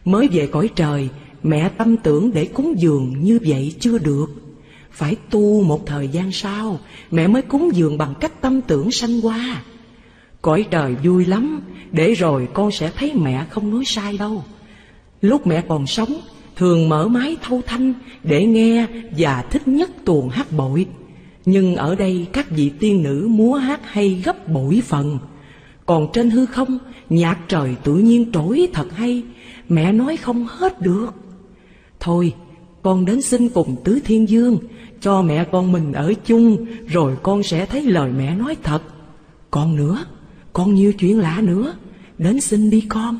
Mới về cõi trời, mẹ tâm tưởng để cúng dường như vậy chưa được. Phải tu một thời gian sau, mẹ mới cúng dường bằng cách tâm tưởng sanh qua. Cõi trời vui lắm, để rồi con sẽ thấy mẹ không nói sai đâu. Lúc mẹ còn sống, thường mở máy thâu thanh để nghe và thích nhất tuồng hát bội. Nhưng ở đây các vị tiên nữ múa hát hay gấp bội phần. Còn trên hư không, nhạc trời tự nhiên trỗi thật hay, mẹ nói không hết được. Thôi, con đến xin cùng Tứ Thiên Vương, cho mẹ con mình ở chung, rồi con sẽ thấy lời mẹ nói thật. Còn nữa, con nhiều chuyện lạ nữa, đến xin đi con.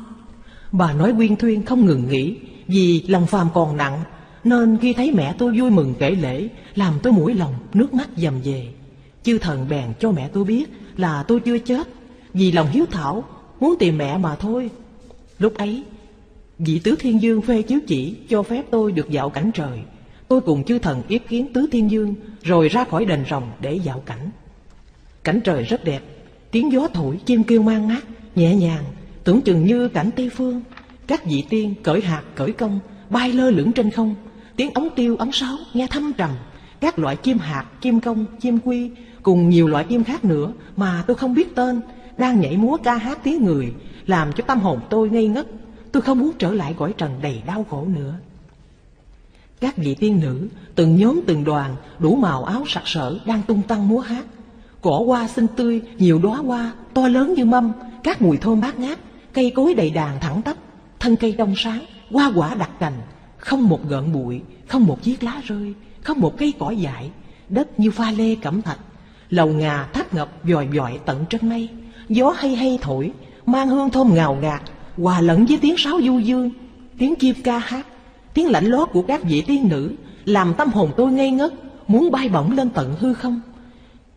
Bà nói uyên thuyên không ngừng nghỉ, vì lòng phàm còn nặng, nên khi thấy mẹ tôi vui mừng kể lễ, làm tôi mũi lòng, nước mắt dầm về. Chư thần bèn cho mẹ tôi biết là tôi chưa chết, vì lòng hiếu thảo, muốn tìm mẹ mà thôi. Lúc ấy, vị Tứ Thiên Vương phê chiếu chỉ cho phép tôi được dạo cảnh trời. Tôi cùng chư thần yết kiến Tứ Thiên Vương, rồi ra khỏi đền rồng để dạo cảnh. Cảnh trời rất đẹp, tiếng gió thổi chim kêu mang mát, nhẹ nhàng, tưởng chừng như cảnh Tây Phương. Các vị tiên cởi hạt cởi công, bay lơ lửng trên không. Tiếng ống tiêu ống sáo nghe thâm trầm. Các loại chim hạt, chim công, chim quy, cùng nhiều loại chim khác nữa mà tôi không biết tên, đang nhảy múa ca hát tiếng người, làm cho tâm hồn tôi ngây ngất. Tôi không muốn trở lại cõi trần đầy đau khổ nữa. Các vị tiên nữ, từng nhóm từng đoàn, đủ màu áo sặc sỡ, đang tung tăng múa hát. Cỏ hoa xinh tươi, nhiều đóa hoa, to lớn như mâm, các mùi thơm bát ngát, cây cối đầy đàn thẳng tắp, thân cây đông sáng, hoa quả đặc cành, không một gợn bụi, không một chiếc lá rơi, không một cây cỏ dại, đất như pha lê cẩm thạch, lầu ngà tháp ngọc vòi vọi tận trên mây, gió hay hay thổi, mang hương thơm ngào ngạt, hòa lẫn với tiếng sáo du dương, tiếng chim ca hát, tiếng lãnh lót của các vị tiên nữ, làm tâm hồn tôi ngây ngất, muốn bay bổng lên tận hư không.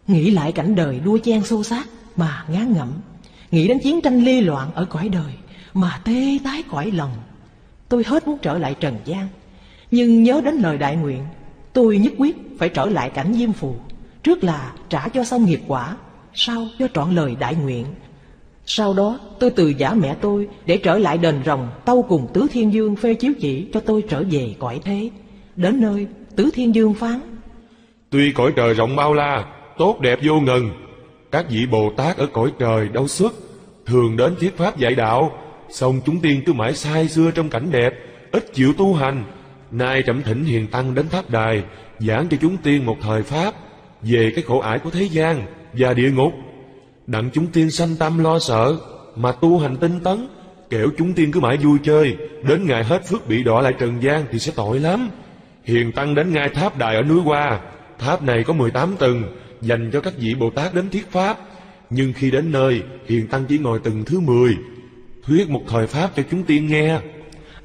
Nghĩ lại cảnh đời đua chen xô xát mà ngán ngẩm, nghĩ đến chiến tranh ly loạn ở cõi đời mà tê tái cõi lòng. Tôi hết muốn trở lại trần gian, nhưng nhớ đến lời đại nguyện, tôi nhất quyết phải trở lại cảnh Diêm Phù. Trước là trả cho xong nghiệp quả, sau cho trọn lời đại nguyện. Sau đó tôi từ giả mẹ tôi để trở lại đền rồng, tâu cùng Tứ Thiên Vương phê chiếu chỉ cho tôi trở về cõi thế. Đến nơi, Tứ Thiên Vương phán: Tuy cõi trời rộng bao la, tốt đẹp vô ngần, các vị Bồ Tát ở cõi trời Đâu Xuất thường đến thuyết pháp dạy đạo, song chúng tiên cứ mãi say sưa trong cảnh đẹp, ít chịu tu hành. Nay trẫm thỉnh hiền tăng đến tháp đài, giảng cho chúng tiên một thời pháp về cái khổ ải của thế gian và địa ngục, đặng chúng tiên sanh tâm lo sợ mà tu hành tinh tấn. Kẻo chúng tiên cứ mãi vui chơi, đến ngày hết phước bị đọa lại trần gian thì sẽ tội lắm. Hiền tăng đến ngay tháp đài ở núi Hoa. Tháp này có mười tám tầng, dành cho các vị Bồ Tát đến thuyết pháp. Nhưng khi đến nơi, hiền tăng chỉ ngồi tầng thứ mười, thuyết một thời pháp cho chúng tiên nghe.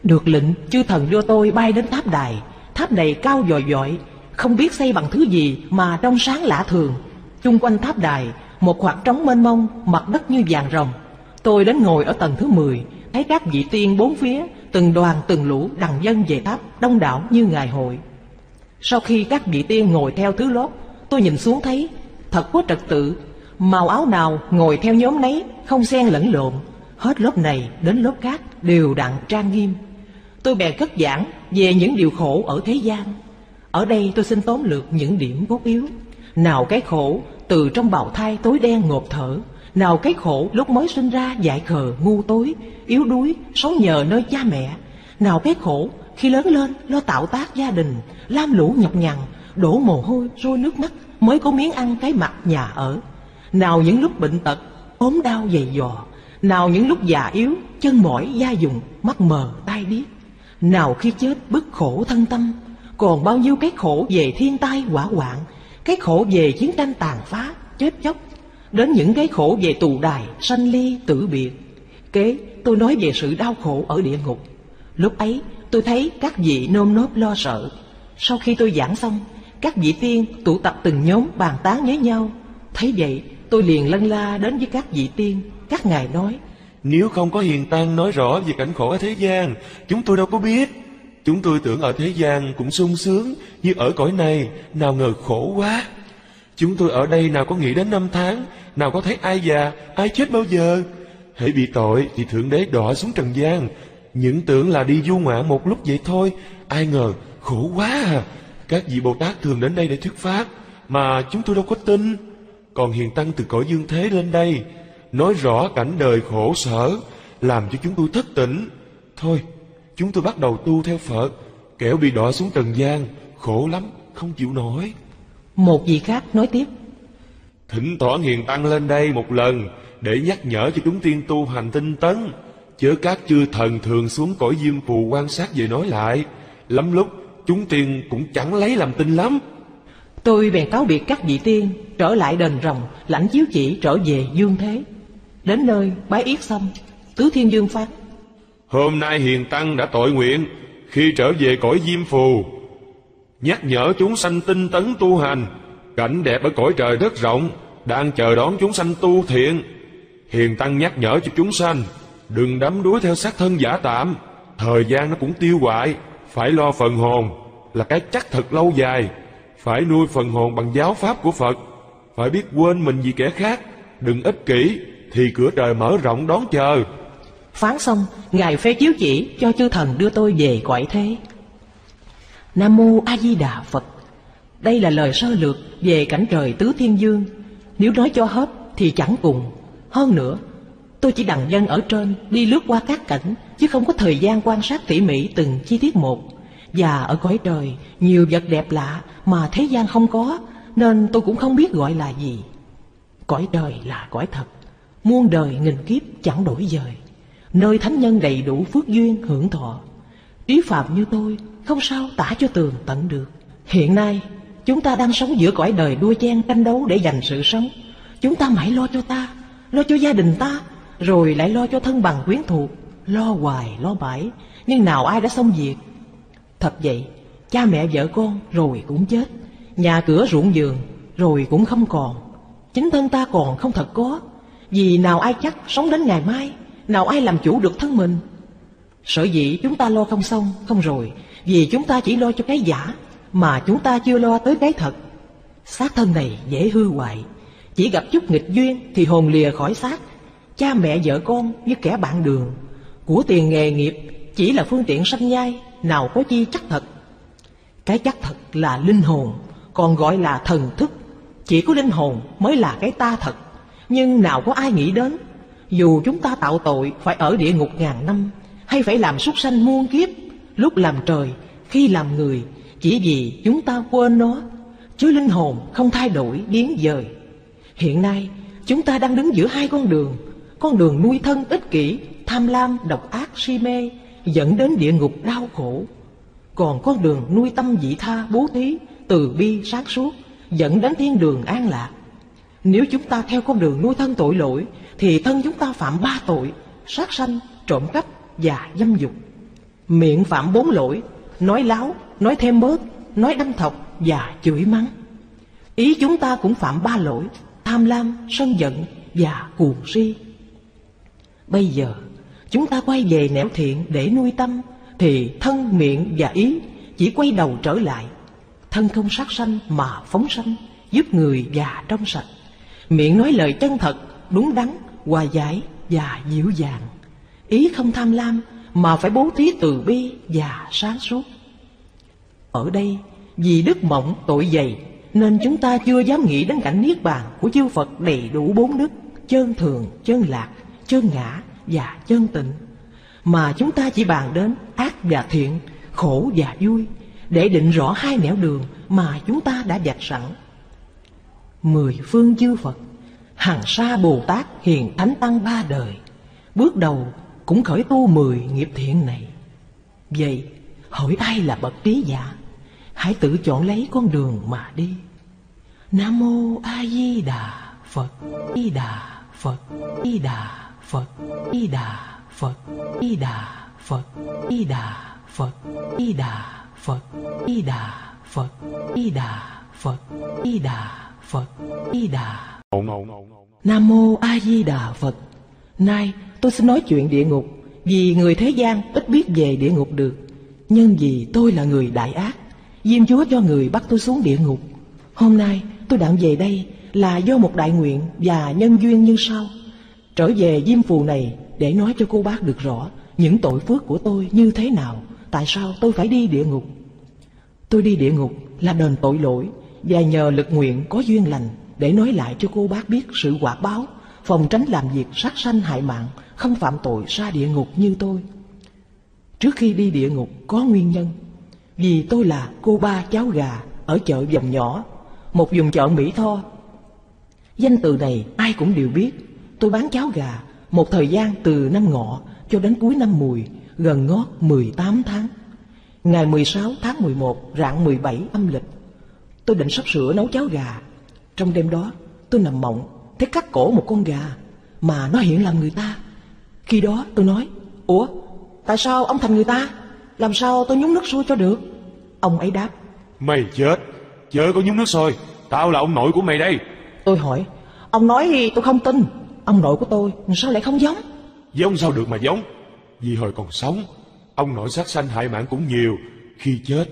Được lệnh, chư thần đưa tôi bay đến tháp đài. Tháp này cao vòi vọi, không biết xây bằng thứ gì mà trong sáng lạ thường. Chung quanh tháp đài, một khoảng trống mênh mông, mặt đất như vàng rồng. Tôi đến ngồi ở tầng thứ mười, thấy các vị tiên bốn phía, từng đoàn từng lũ đằng dân về tháp, đông đảo như ngày hội. Sau khi các vị tiên ngồi theo thứ lót, tôi nhìn xuống thấy, thật quá trật tự, màu áo nào ngồi theo nhóm nấy, không xen lẫn lộn, hết lớp này đến lớp khác, đều đặn trang nghiêm. Tôi bèn cất giảng về những điều khổ ở thế gian. Ở đây tôi xin tóm lược những điểm cốt yếu. Nào cái khổ từ trong bào thai tối đen ngộp thở, nào cái khổ lúc mới sinh ra dại khờ ngu tối, yếu đuối, sống nhờ nơi cha mẹ, nào cái khổ khi lớn lên lo tạo tác gia đình, lam lũ nhọc nhằn, đổ mồ hôi, rơi nước mắt mới có miếng ăn cái mặt nhà ở, nào những lúc bệnh tật, ốm đau dày dò, nào những lúc già yếu, chân mỏi, da dùng, mắt mờ, tai điếc, nào khi chết bức khổ thân tâm, còn bao nhiêu cái khổ về thiên tai hỏa hoạn, cái khổ về chiến tranh tàn phá, chết chóc, đến những cái khổ về tù đài, sanh ly, tử biệt. Kế tôi nói về sự đau khổ ở địa ngục. Lúc ấy tôi thấy các vị nơm nớp lo sợ. Sau khi tôi giảng xong, các vị tiên tụ tập từng nhóm bàn tán với nhau. Thấy vậy tôi liền lân la đến với các vị tiên. Các ngài nói: nếu không có hiền tăng nói rõ về cảnh khổ ở thế gian, chúng tôi đâu có biết. Chúng tôi tưởng ở thế gian cũng sung sướng như ở cõi này, nào ngờ khổ quá. Chúng tôi ở đây nào có nghĩ đến năm tháng, nào có thấy ai già, ai chết bao giờ. Hễ bị tội thì Thượng Đế đọa xuống trần gian. Những tưởng là đi du ngoạn một lúc vậy thôi, ai ngờ khổ quá à. Các vị Bồ Tát thường đến đây để thuyết pháp, mà chúng tôi đâu có tin. Còn hiền tăng từ cõi dương thế lên đây, nói rõ cảnh đời khổ sở, làm cho chúng tôi thất tỉnh. Thôi, chúng tôi bắt đầu tu theo Phật, kẻo bị đọa xuống trần gian, khổ lắm, không chịu nổi. Một vị khác nói tiếp: thỉnh thoảng hiền tăng lên đây một lần, để nhắc nhở cho chúng tiên tu hành tinh tấn, chớ các chư thần thường xuống cõi Diêm Phù quan sát về nói lại. Lắm lúc chúng tiên cũng chẳng lấy làm tin lắm. Tôi bèn cáo biệt các vị tiên, trở lại đền rồng, lãnh chiếu chỉ trở về dương thế. Đến nơi bái yết xong, Tứ Thiên Vương phán: hôm nay hiền tăng đã tội nguyện, khi trở về cõi Diêm Phù nhắc nhở chúng sanh tinh tấn tu hành. Cảnh đẹp ở cõi trời rất rộng, đang chờ đón chúng sanh tu thiện. Hiền tăng nhắc nhở cho chúng sanh đừng đắm đuối theo xác thân giả tạm, thời gian nó cũng tiêu hoại. Phải lo phần hồn là cái chắc thật lâu dài, phải nuôi phần hồn bằng giáo pháp của Phật, phải biết quên mình vì kẻ khác, đừng ích kỷ, thì cửa trời mở rộng đón chờ. Phán xong, ngài phê chiếu chỉ cho chư thần đưa tôi về cõi thế. Nam Mô A Di Đà Phật. Đây là lời sơ lược về cảnh trời Tứ Thiên Vương. Nếu nói cho hết thì chẳng cùng. Hơn nữa, tôi chỉ đằng dân ở trên đi lướt qua các cảnh, chứ không có thời gian quan sát tỉ mỉ từng chi tiết một. Và ở cõi trời, nhiều vật đẹp lạ mà thế gian không có, nên tôi cũng không biết gọi là gì. Cõi trời là cõi thật, muôn đời nghìn kiếp chẳng đổi dời, nơi thánh nhân đầy đủ phước duyên hưởng thọ. Trí phạm như tôi không sao tả cho tường tận được. Hiện nay chúng ta đang sống giữa cõi đời đua chen tranh đấu để giành sự sống. Chúng ta mãi lo cho ta, lo cho gia đình ta, rồi lại lo cho thân bằng quyến thuộc, lo hoài lo mãi, nhưng nào ai đã xong việc. Thật vậy, cha mẹ vợ con rồi cũng chết, nhà cửa ruộng vườn rồi cũng không còn, chính thân ta còn không thật có, vì nào ai chắc sống đến ngày mai, nào ai làm chủ được thân mình. Sở dĩ chúng ta lo không xong không rồi, vì chúng ta chỉ lo cho cái giả mà chúng ta chưa lo tới cái thật. Xác thân này dễ hư hoại, chỉ gặp chút nghịch duyên thì hồn lìa khỏi xác. Cha mẹ vợ con như kẻ bạn đường, của tiền nghề nghiệp chỉ là phương tiện sanh nhai, nào có chi chắc thật. Cái chắc thật là linh hồn, còn gọi là thần thức. Chỉ có linh hồn mới là cái ta thật, nhưng nào có ai nghĩ đến. Dù chúng ta tạo tội phải ở địa ngục ngàn năm, hay phải làm súc sanh muôn kiếp, lúc làm trời, khi làm người, chỉ vì chúng ta quên nó, chứ linh hồn không thay đổi biến dời. Hiện nay chúng ta đang đứng giữa hai con đường. Con đường nuôi thân ích kỷ, tham lam, độc ác, si mê, dẫn đến địa ngục đau khổ. Còn con đường nuôi tâm vị tha, bố thí, từ bi, sáng suốt, dẫn đến thiên đường an lạc. Nếu chúng ta theo con đường nuôi thân tội lỗi, thì thân chúng ta phạm ba tội: sát sanh, trộm cắp và dâm dục. Miệng phạm bốn lỗi: nói láo, nói thêm bớt, nói đâm thọc và chửi mắng. Ý chúng ta cũng phạm ba lỗi: tham lam, sân giận và cuồng si. Bây giờ chúng ta quay về nẻo thiện để nuôi tâm, thì thân, miệng và ý chỉ quay đầu trở lại. Thân không sát sanh mà phóng sanh, giúp người già trong sạch. Miệng nói lời chân thật, đúng đắn, hòa giải và dịu dàng. Ý không tham lam mà phải bố thí từ bi và sáng suốt. Ở đây vì đức mộng tội dày nên chúng ta chưa dám nghĩ đến cảnh niết bàn của chư Phật đầy đủ bốn đức: chơn thường, chơn lạc, chơn ngã và chơn tịnh. Mà chúng ta chỉ bàn đến ác và thiện, khổ và vui, để định rõ hai nẻo đường mà chúng ta đã vạch sẵn. Mười phương chư Phật, hàng sa Bồ Tát, hiền thánh tăng ba đời, bước đầu cũng khởi tu mười nghiệp thiện này. Vậy hỏi ai là bậc trí giả? Hãy tự chọn lấy con đường mà đi. Nam mô A Di Đà Phật. Di Đà Phật. Di Đà Phật. Di Đà Phật. Di Đà Phật. Di Đà Phật. Di Đà Phật. Di Đà Phật. Di Đà Phật. Di Đà Phật. Di Đà. Nam mô A Di Đà Phật. Nay tôi xin nói chuyện địa ngục, vì người thế gian ít biết về địa ngục được. Nhưng vì tôi là người đại ác, Diêm Chúa cho người bắt tôi xuống địa ngục. Hôm nay tôi đặng về đây là do một đại nguyện và nhân duyên như sau. Trở về Diêm Phù này để nói cho cô bác được rõ những tội phước của tôi như thế nào, tại sao tôi phải đi địa ngục. Tôi đi địa ngục là đền tội lỗi, và nhờ lực nguyện có duyên lành để nói lại cho cô bác biết sự quả báo, phòng tránh làm việc sát sanh hại mạng, không phạm tội xa địa ngục như tôi. Trước khi đi địa ngục có nguyên nhân. Vì tôi là cô ba cháo gà ở chợ Dòng Nhỏ, một vùng chợ Mỹ Tho. Danh từ này ai cũng đều biết. Tôi bán cháo gà một thời gian từ năm Ngọ cho đến cuối năm Mùi, gần ngót mười tám tháng. Ngày mười sáu tháng mười một rạng mười bảy âm lịch, tôi định sắp sửa nấu cháo gà. Trong đêm đó tôi nằm mộng thấy cắt cổ một con gà mà nó hiện làm người ta. Khi đó tôi nói: "Ủa, tại sao ông thành người ta? Làm sao tôi nhúng nước sôi cho được?" Ông ấy đáp: "Mày chết, chớ có nhúng nước sôi, tao là ông nội của mày đây." Tôi hỏi: "Ông nói tôi không tin, ông nội của tôi sao lại không giống?" "Giống sao được mà giống, vì hồi còn sống, ông nội sát sanh hại mạng cũng nhiều. Khi chết,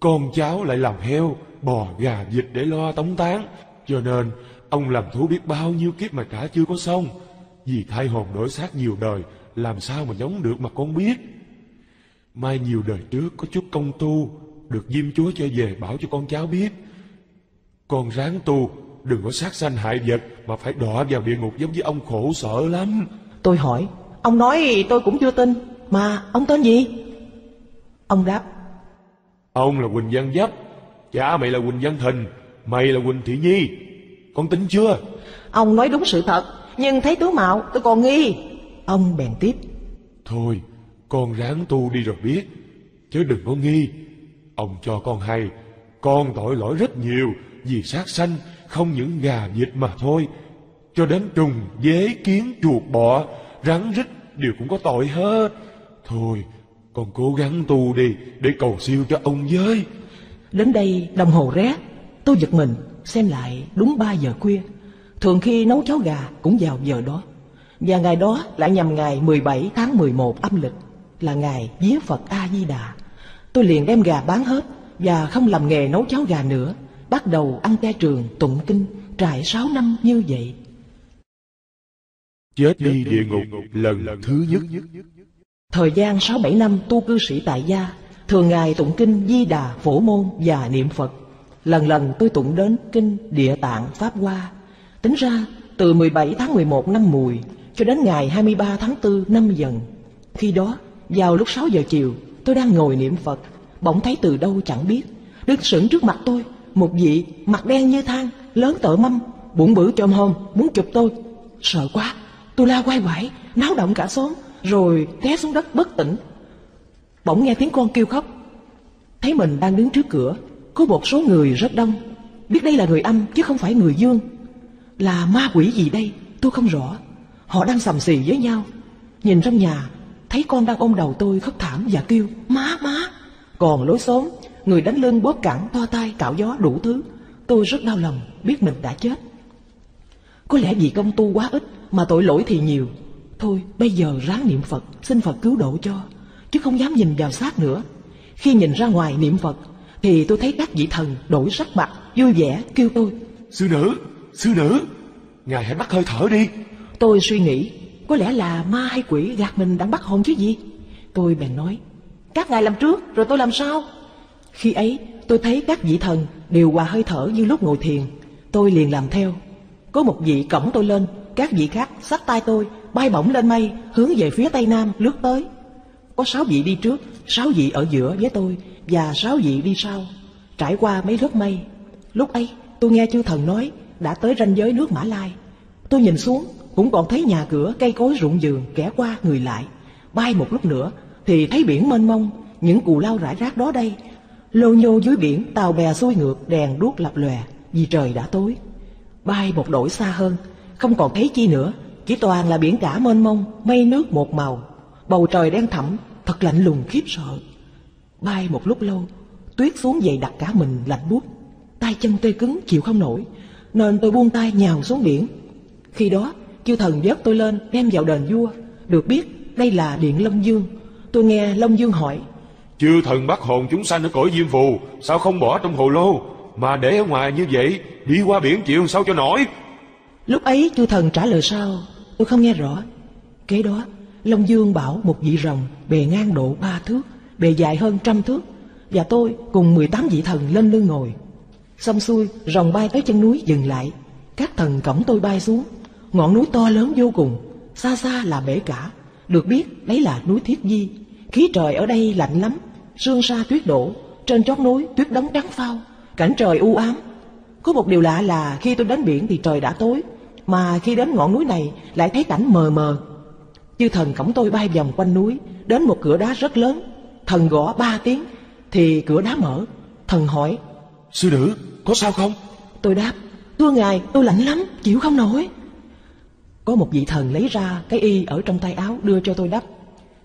con cháu lại làm heo, bò, gà, vịt để lo tống tán. Cho nên, ông làm thú biết bao nhiêu kiếp mà cả chưa có xong. Vì thay hồn đổi xác nhiều đời, làm sao mà giống được mà con biết. Mai nhiều đời trước có chút công tu, được Diêm Chúa cho về bảo cho con cháu biết. Con ráng tu, đừng có sát sanh hại vật mà phải đọa vào địa ngục giống với ông, khổ sở lắm." Tôi hỏi: "Ông nói tôi cũng chưa tin, mà ông tên gì?" Ông đáp: "Ông là Huỳnh Văn Giáp, cha mày là Quỳnh Văn Thình, mày là Quỳnh Thị Nhi. Con tính chưa?" Ông nói đúng sự thật, nhưng thấy tướng mạo tôi còn nghi. Ông bèn tiếp: "Thôi, con ráng tu đi rồi biết, chứ đừng có nghi. Ông cho con hay, con tội lỗi rất nhiều vì sát sanh, không những gà vịt mà thôi, cho đến trùng, dế, kiến, chuột, bọ, rắn rít đều cũng có tội hết. Thôi, con cố gắng tu đi để cầu siêu cho ông với." Đến đây đồng hồ ré, tôi giật mình, xem lại đúng ba giờ khuya. Thường khi nấu cháo gà cũng vào giờ đó. Và ngày đó lại nhằm ngày mười bảy tháng mười một âm lịch, là ngày vía Phật A-di-đà. Tôi liền đem gà bán hết và không làm nghề nấu cháo gà nữa. Bắt đầu ăn chay trường, tụng kinh, trải sáu năm như vậy. Chết đi địa ngục lần thứ nhất. Thời gian sáu bảy năm tu cư sĩ tại gia, thường ngày tụng kinh Di Đà Phổ Môn và niệm Phật. Lần lần tôi tụng đến kinh Địa Tạng Pháp Hoa. Tính ra từ mười bảy tháng mười một năm Mùi cho đến ngày hai mươi ba tháng tư năm Dần. Khi đó, vào lúc sáu giờ chiều, tôi đang ngồi niệm Phật, bỗng thấy từ đâu chẳng biết đứng sững trước mặt tôi một vị mặt đen như than, lớn tợ mâm, bụng bự chồm hòm, muốn chụp tôi. Sợ quá, tôi la quay quải, náo động cả xóm, rồi té xuống đất bất tỉnh. Bỗng nghe tiếng con kêu khóc. Thấy mình đang đứng trước cửa, có một số người rất đông. Biết đây là người âm chứ không phải người dương. Là ma quỷ gì đây tôi không rõ. Họ đang sầm xì với nhau. Nhìn trong nhà, thấy con đang ôm đầu tôi khóc thảm và kêu má má. Còn lối xóm, người đánh lưng bóp cẳng, thoa tay, cạo gió đủ thứ. Tôi rất đau lòng biết mình đã chết. Có lẽ vì công tu quá ít mà tội lỗi thì nhiều. Thôi bây giờ ráng niệm Phật, xin Phật cứu độ cho, chứ không dám nhìn vào xác nữa. Khi nhìn ra ngoài niệm Phật thì tôi thấy các vị thần đổi sắc mặt, vui vẻ kêu tôi: Sư nữ, sư nữ, ngài hãy bắt hơi thở đi. Tôi suy nghĩ, có lẽ là ma hay quỷ gạt mình đang bắt hồn chứ gì. Tôi bèn nói: Các ngài làm trước rồi tôi làm sao? Khi ấy tôi thấy các vị thần đều hòa hơi thở như lúc ngồi thiền. Tôi liền làm theo. Có một vị cõng tôi lên, các vị khác xách tay tôi bay bổng lên mây, hướng về phía tây nam lướt tới. Có sáu vị đi trước, sáu vị ở giữa với tôi, và sáu vị đi sau, trải qua mấy lớp mây. Lúc ấy tôi nghe chư thần nói đã tới ranh giới nước Mã Lai. Tôi nhìn xuống cũng còn thấy nhà cửa, cây cối, ruộng vườn, kẻ qua người lại. Bay một lúc nữa thì thấy biển mênh mông, những cù lao rải rác đó đây, lô nhô dưới biển, tàu bè xuôi ngược, đèn đuốc lập lòe, vì trời đã tối. Bay một đổi xa hơn, không còn thấy chi nữa, chỉ toàn là biển cả mênh mông, mây nước một màu, bầu trời đen thẳm, thật lạnh lùng khiếp sợ. Bay một lúc lâu, tuyết xuống dày đặc cả mình, lạnh buốt, tay chân tê cứng chịu không nổi, nên tôi buông tay nhào xuống biển. Khi đó chư thần vớt tôi lên đem vào đền vua. Được biết đây là điện Long Dương. Tôi nghe Long Dương hỏi: Chư thần bắt hồn chúng sanh ở cõi Diêm Phù, sao không bỏ trong hồ lô mà để ở ngoài như vậy? Đi qua biển chịu sao cho nổi? Lúc ấy chư thần trả lời sao tôi không nghe rõ. Kế đó Long Dương bảo một vị rồng bề ngang độ ba thước, bề dài hơn trăm thước, và tôi cùng mười tám vị thần lên lưng ngồi. Xong xuôi, rồng bay tới chân núi dừng lại. Các thần cõng tôi bay xuống. Ngọn núi to lớn vô cùng, xa xa là bể cả. Được biết đấy là núi Thiết Di. Khí trời ở đây lạnh lắm, sương sa tuyết đổ, trên chót núi tuyết đóng trắng phao, cảnh trời u ám. Có một điều lạ là khi tôi đến biển thì trời đã tối, mà khi đến ngọn núi này lại thấy cảnh mờ mờ. Chư thần cõng tôi bay vòng quanh núi, đến một cửa đá rất lớn. Thần gõ ba tiếng thì cửa đá mở. Thần hỏi: Sư nữ, có sao không? Tôi đáp: Thưa ngài, tôi lạnh lắm, chịu không nổi. Có một vị thần lấy ra cái y ở trong tay áo đưa cho tôi đắp.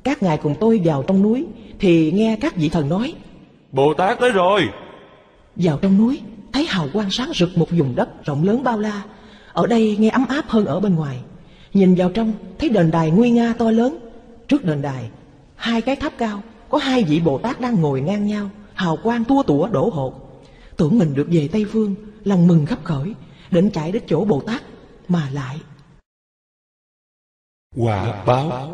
Các ngài cùng tôi vào trong núi thì nghe các vị thần nói: Bồ Tát tới rồi. Vào trong núi thấy hào quang sáng rực một vùng đất rộng lớn bao la. Ở đây nghe ấm áp hơn ở bên ngoài. Nhìn vào trong thấy đền đài nguy nga to lớn. Trước đền đài hai cái tháp cao, có hai vị Bồ Tát đang ngồi ngang nhau, hào quang tua tủa đổ hộ. Tưởng mình được về Tây Phương, lòng mừng khắp khởi, định chạy đến chỗ Bồ Tát mà lại quả báo.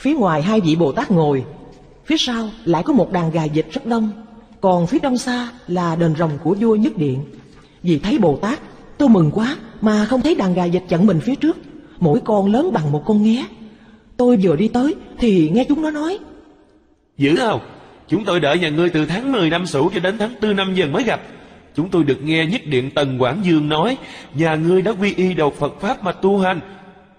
Phía ngoài hai vị Bồ Tát ngồi, phía sau lại có một đàn gà vịt rất đông, còn phía đông xa là đền rồng của vua Nhất Điện. Vì thấy Bồ Tát, tôi mừng quá mà không thấy đàn gà vịt chặn mình phía trước, mỗi con lớn bằng một con nghé. Tôi vừa đi tới thì nghe chúng nó nói: Dữ không? Chúng tôi đợi nhà ngươi từ tháng mười năm Sửu cho đến tháng tư năm Dần mới gặp. Chúng tôi được nghe Nhất Điện Tần Quảng Dương nói nhà ngươi đã quy y đầu Phật Pháp mà tu hành.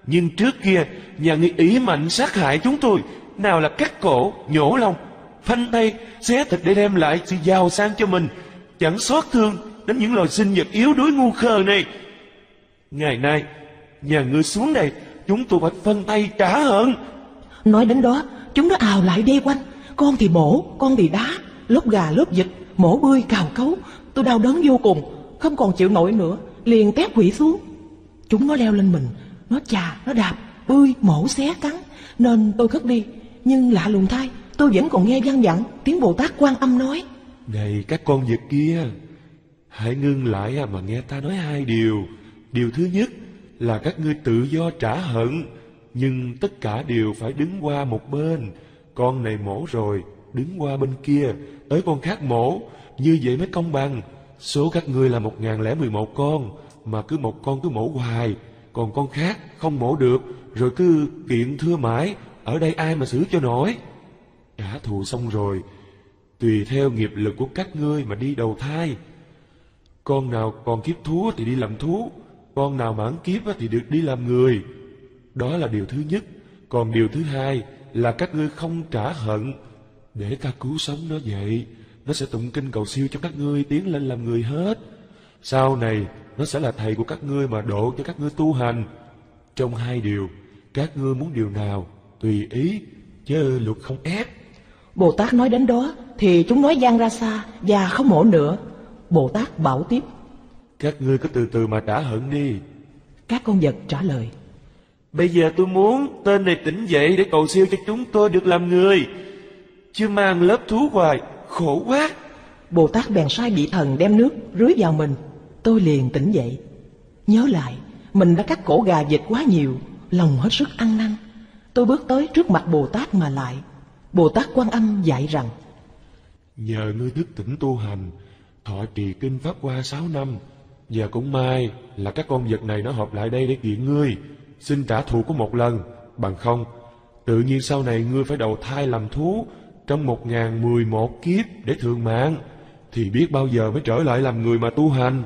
Nhưng trước kia nhà ngươi ý mạnh sát hại chúng tôi, nào là cắt cổ, nhổ lòng, phanh tay, xé thịt để đem lại sự giàu sang cho mình, chẳng xót thương đến những loài sinh vật yếu đuối ngu khờ này. Ngày nay nhà ngươi xuống đây, chúng tôi phải phân tay trả hận. Nói đến đó chúng nó ào lại đe quanh, con thì mổ, con thì đá, lốp gà lốp vịt, mổ bươi cào cấu. Tôi đau đớn vô cùng, không còn chịu nổi nữa, liền tép quỷ xuống. Chúng nó leo lên mình, nó chà, nó đạp, bươi, mổ, xé, cắn, nên tôi khất đi. Nhưng lạ lùng thay, tôi vẫn còn nghe vang vẳng tiếng Bồ Tát Quan Âm nói: Này các con vịt kia, hãy ngưng lại mà nghe ta nói hai điều. Điều thứ nhất là các ngươi tự do trả hận, nhưng tất cả đều phải đứng qua một bên. Con này mổ rồi, đứng qua bên kia, tới con khác mổ, như vậy mới công bằng. Số các ngươi là một nghìn lẻ mười một con, mà cứ một con cứ mổ hoài, còn con khác không mổ được, rồi cứ kiện thưa mãi, ở đây ai mà xử cho nổi. Trả thù xong rồi, tùy theo nghiệp lực của các ngươi mà đi đầu thai. Con nào còn kiếp thú thì đi làm thú, con nào mãn kiếp thì được đi làm người. Đó là điều thứ nhất. Còn điều thứ hai là các ngươi không trả hận, để ta cứu sống nó vậy, nó sẽ tụng kinh cầu siêu cho các ngươi tiến lên làm người hết. Sau này nó sẽ là thầy của các ngươi mà độ cho các ngươi tu hành. Trong hai điều, các ngươi muốn điều nào tùy ý, chứ luật không ép. Bồ Tát nói đến đó thì chúng nói vang ra xa và không mổ nữa. Bồ Tát bảo tiếp: Các ngươi cứ từ từ mà trả hận đi. Các con vật trả lời: Bây giờ tôi muốn tên này tỉnh dậy để cầu siêu cho chúng tôi được làm người, chứ mang lớp thú hoài, khổ quá. Bồ Tát bèn sai vị thần đem nước rưới vào mình. Tôi liền tỉnh dậy. Nhớ lại, mình đã cắt cổ gà vịt quá nhiều, lòng hết sức ăn năn. Tôi bước tới trước mặt Bồ Tát mà lại. Bồ Tát Quan Âm dạy rằng: Nhờ ngươi thức tỉnh tu hành, thọ trì kinh pháp qua sáu năm, và cũng may là các con vật này nó họp lại đây để kiện ngươi, xin trả thù có một lần, bằng không tự nhiên sau này ngươi phải đầu thai làm thú trong một ngàn mười một kiếp để thường mạng, thì biết bao giờ mới trở lại làm người mà tu hành.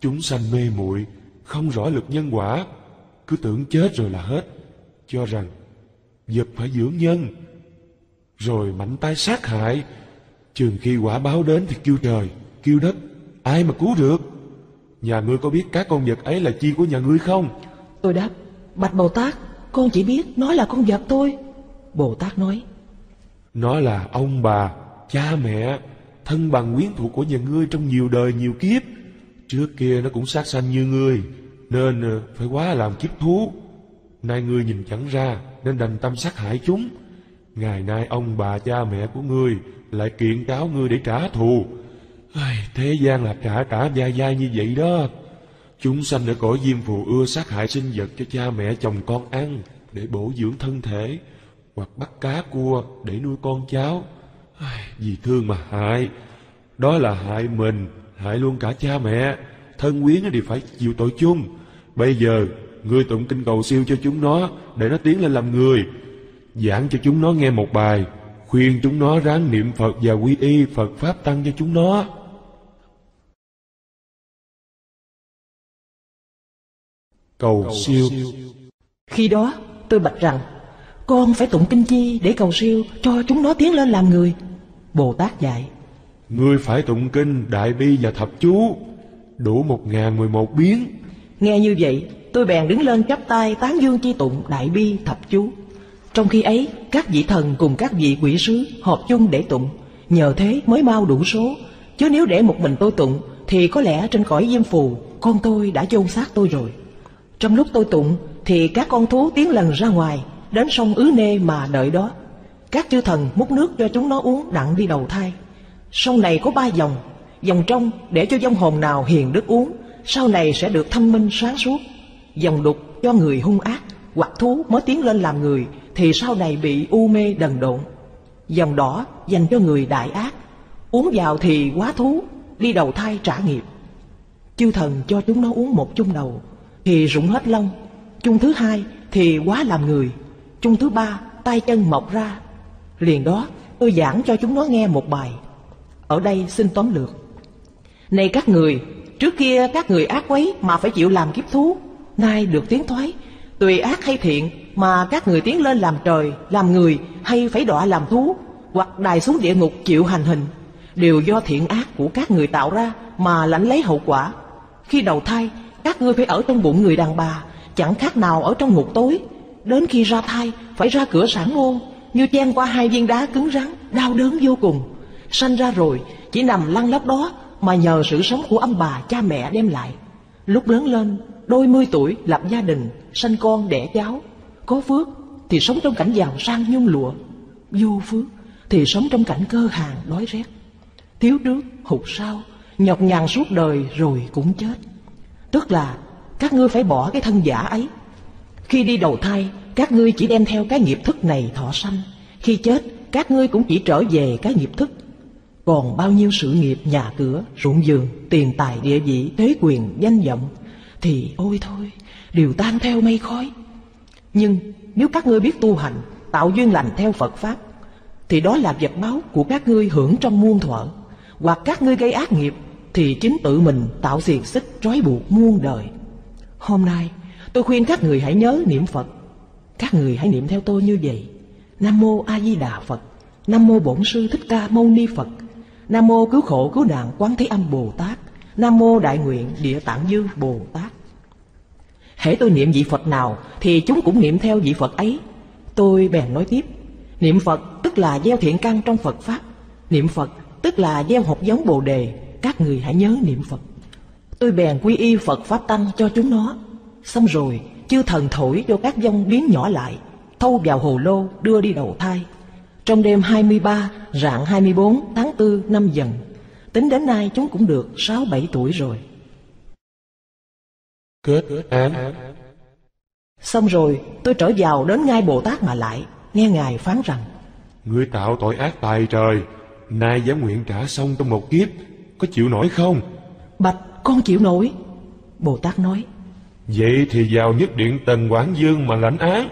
Chúng sanh mê muội, không rõ lực nhân quả, cứ tưởng chết rồi là hết, cho rằng vật phải dưỡng nhân, rồi mạnh tay sát hại. Chừng khi quả báo đến thì kêu trời, kêu đất, ai mà cứu được? Nhà ngươi có biết các con vật ấy là chi của nhà ngươi không? Tôi đáp: Bạch Bồ Tát, con chỉ biết nó là con vật thôi. Bồ Tát nói: Nó là ông bà, cha mẹ, thân bằng quyến thuộc của nhà ngươi trong nhiều đời nhiều kiếp. Trước kia nó cũng sát sanh như ngươi, nên phải quá làm kiếp thú. Nay ngươi nhìn chẳng ra, nên đành tâm sát hại chúng. Ngày nay ông bà cha mẹ của ngươi lại kiện cáo ngươi để trả thù. Thế gian là trả trả dai dai như vậy đó. Chúng sanh ở cõi Diêm Phù ưa sát hại sinh vật cho cha mẹ chồng con ăn để bổ dưỡng thân thể, hoặc bắt cá cua để nuôi con cháu. Vì thương mà hại, đó là hại mình, hại luôn cả cha mẹ, thân quyến thì phải chịu tội chung. Bây giờ ngươi tụng kinh cầu siêu cho chúng nó để nó tiến lên làm người, giảng cho chúng nó nghe một bài, khuyên chúng nó ráng niệm Phật và quy y Phật Pháp Tăng cho chúng nó. Cầu, cầu siêu. siêu Khi đó tôi bạch rằng: Con phải tụng kinh chi để cầu siêu cho chúng nó tiến lên làm người? Bồ Tát dạy: Ngươi phải tụng kinh Đại Bi và Thập Chú, đủ một ngàn mười một biến. Nghe như vậy, tôi bèn đứng lên chắp tay tán dương chi tụng Đại Bi Thập Chú. Trong khi ấy, các vị thần cùng các vị quỷ sứ họp chung để tụng, nhờ thế mới mau đủ số. Chứ nếu để một mình tôi tụng, thì có lẽ trên cõi Diêm Phù, con tôi đã chôn xác tôi rồi. Trong lúc tôi tụng, thì các con thú tiến lần ra ngoài, đến sông Ứ Nê mà đợi đó. Các chư thần múc nước cho chúng nó uống đặng đi đầu thai. Sông này có ba dòng, dòng trong để cho vong hồn nào hiền đức uống, sau này sẽ được thanh minh sáng suốt. Dòng đục cho người hung ác hoặc thú mới tiến lên làm người, thì sau này bị u mê đần độn. Dòng đỏ dành cho người đại ác, uống vào thì quá thú, đi đầu thai trả nghiệp. Chư thần cho chúng nó uống một chung đầu, thì rụng hết lông. Chung thứ hai thì quá làm người. Chung thứ ba tay chân mọc ra. Liền đó tôi giảng cho chúng nó nghe một bài. Ở đây xin tóm lược: Này các người, trước kia các người ác quấy mà phải chịu làm kiếp thú, nay được tiến thoái, tùy ác hay thiện mà các người tiến lên làm trời, làm người, hay phải đọa làm thú, hoặc đày xuống địa ngục chịu hành hình, đều do thiện ác của các người tạo ra mà lãnh lấy hậu quả. Khi đầu thai, các ngươi phải ở trong bụng người đàn bà, chẳng khác nào ở trong ngục tối. Đến khi ra thai, phải ra cửa sản môn, như chen qua hai viên đá cứng rắn, đau đớn vô cùng. Sanh ra rồi, chỉ nằm lăn lóc đó mà nhờ sự sống của ông bà cha mẹ đem lại. Lúc lớn lên, đôi mươi tuổi lập gia đình, sanh con đẻ cháu. Có phước thì sống trong cảnh giàu sang nhung lụa, vô phước thì sống trong cảnh cơ hàn đói rét, thiếu trước hụt sau, nhọc nhằn suốt đời rồi cũng chết. Tức là các ngươi phải bỏ cái thân giả ấy. Khi đi đầu thai, các ngươi chỉ đem theo cái nghiệp thức này thọ sanh. Khi chết, các ngươi cũng chỉ trở về cái nghiệp thức. Còn bao nhiêu sự nghiệp, nhà cửa, ruộng vườn, tiền tài, địa vị, thế quyền, danh vọng, thì ôi thôi, đều tan theo mây khói. Nhưng nếu các ngươi biết tu hành, tạo duyên lành theo Phật Pháp, thì đó là vật báo của các ngươi hưởng trong muôn thuở. Hoặc các ngươi gây ác nghiệp, thì chính tự mình tạo xiềng xích trói buộc muôn đời. Hôm nay tôi khuyên các người hãy nhớ niệm Phật. Các người hãy niệm theo tôi như vậy: Nam Mô A Di Đà Phật, Nam Mô Bổn Sư Thích Ca Mâu Ni Phật, Nam Mô Cứu Khổ Cứu Nạn Quán Thế Âm Bồ Tát, Nam Mô Đại Nguyện Địa Tạng Dư Bồ Tát. Hễ tôi niệm vị Phật nào thì chúng cũng niệm theo vị Phật ấy. Tôi bèn nói tiếp: Niệm Phật tức là gieo thiện căn trong Phật Pháp. Niệm Phật tức là gieo hạt giống Bồ Đề. các người hãy nhớ niệm Phật. Tôi bèn quy y Phật Pháp Tăng cho chúng nó. Xong rồi, chư thần thổi cho các dông biến nhỏ lại, thâu vào hồ lô, đưa đi đầu thai. Trong đêm hai mươi ba, rạng hai mươi bốn, tháng tư, năm Dần, tính đến nay chúng cũng được sáu bảy tuổi rồi. Kết án. Xong rồi, tôi trở vào đến ngay Bồ Tát mà lại, nghe Ngài phán rằng: Ngươi tạo tội ác tài trời, nay dám nguyện trả xong trong một kiếp, có chịu nổi không? Bạch, con chịu nổi. Bồ Tát nói: Vậy thì vào nhất điện Tần Quảng Dương mà lãnh án.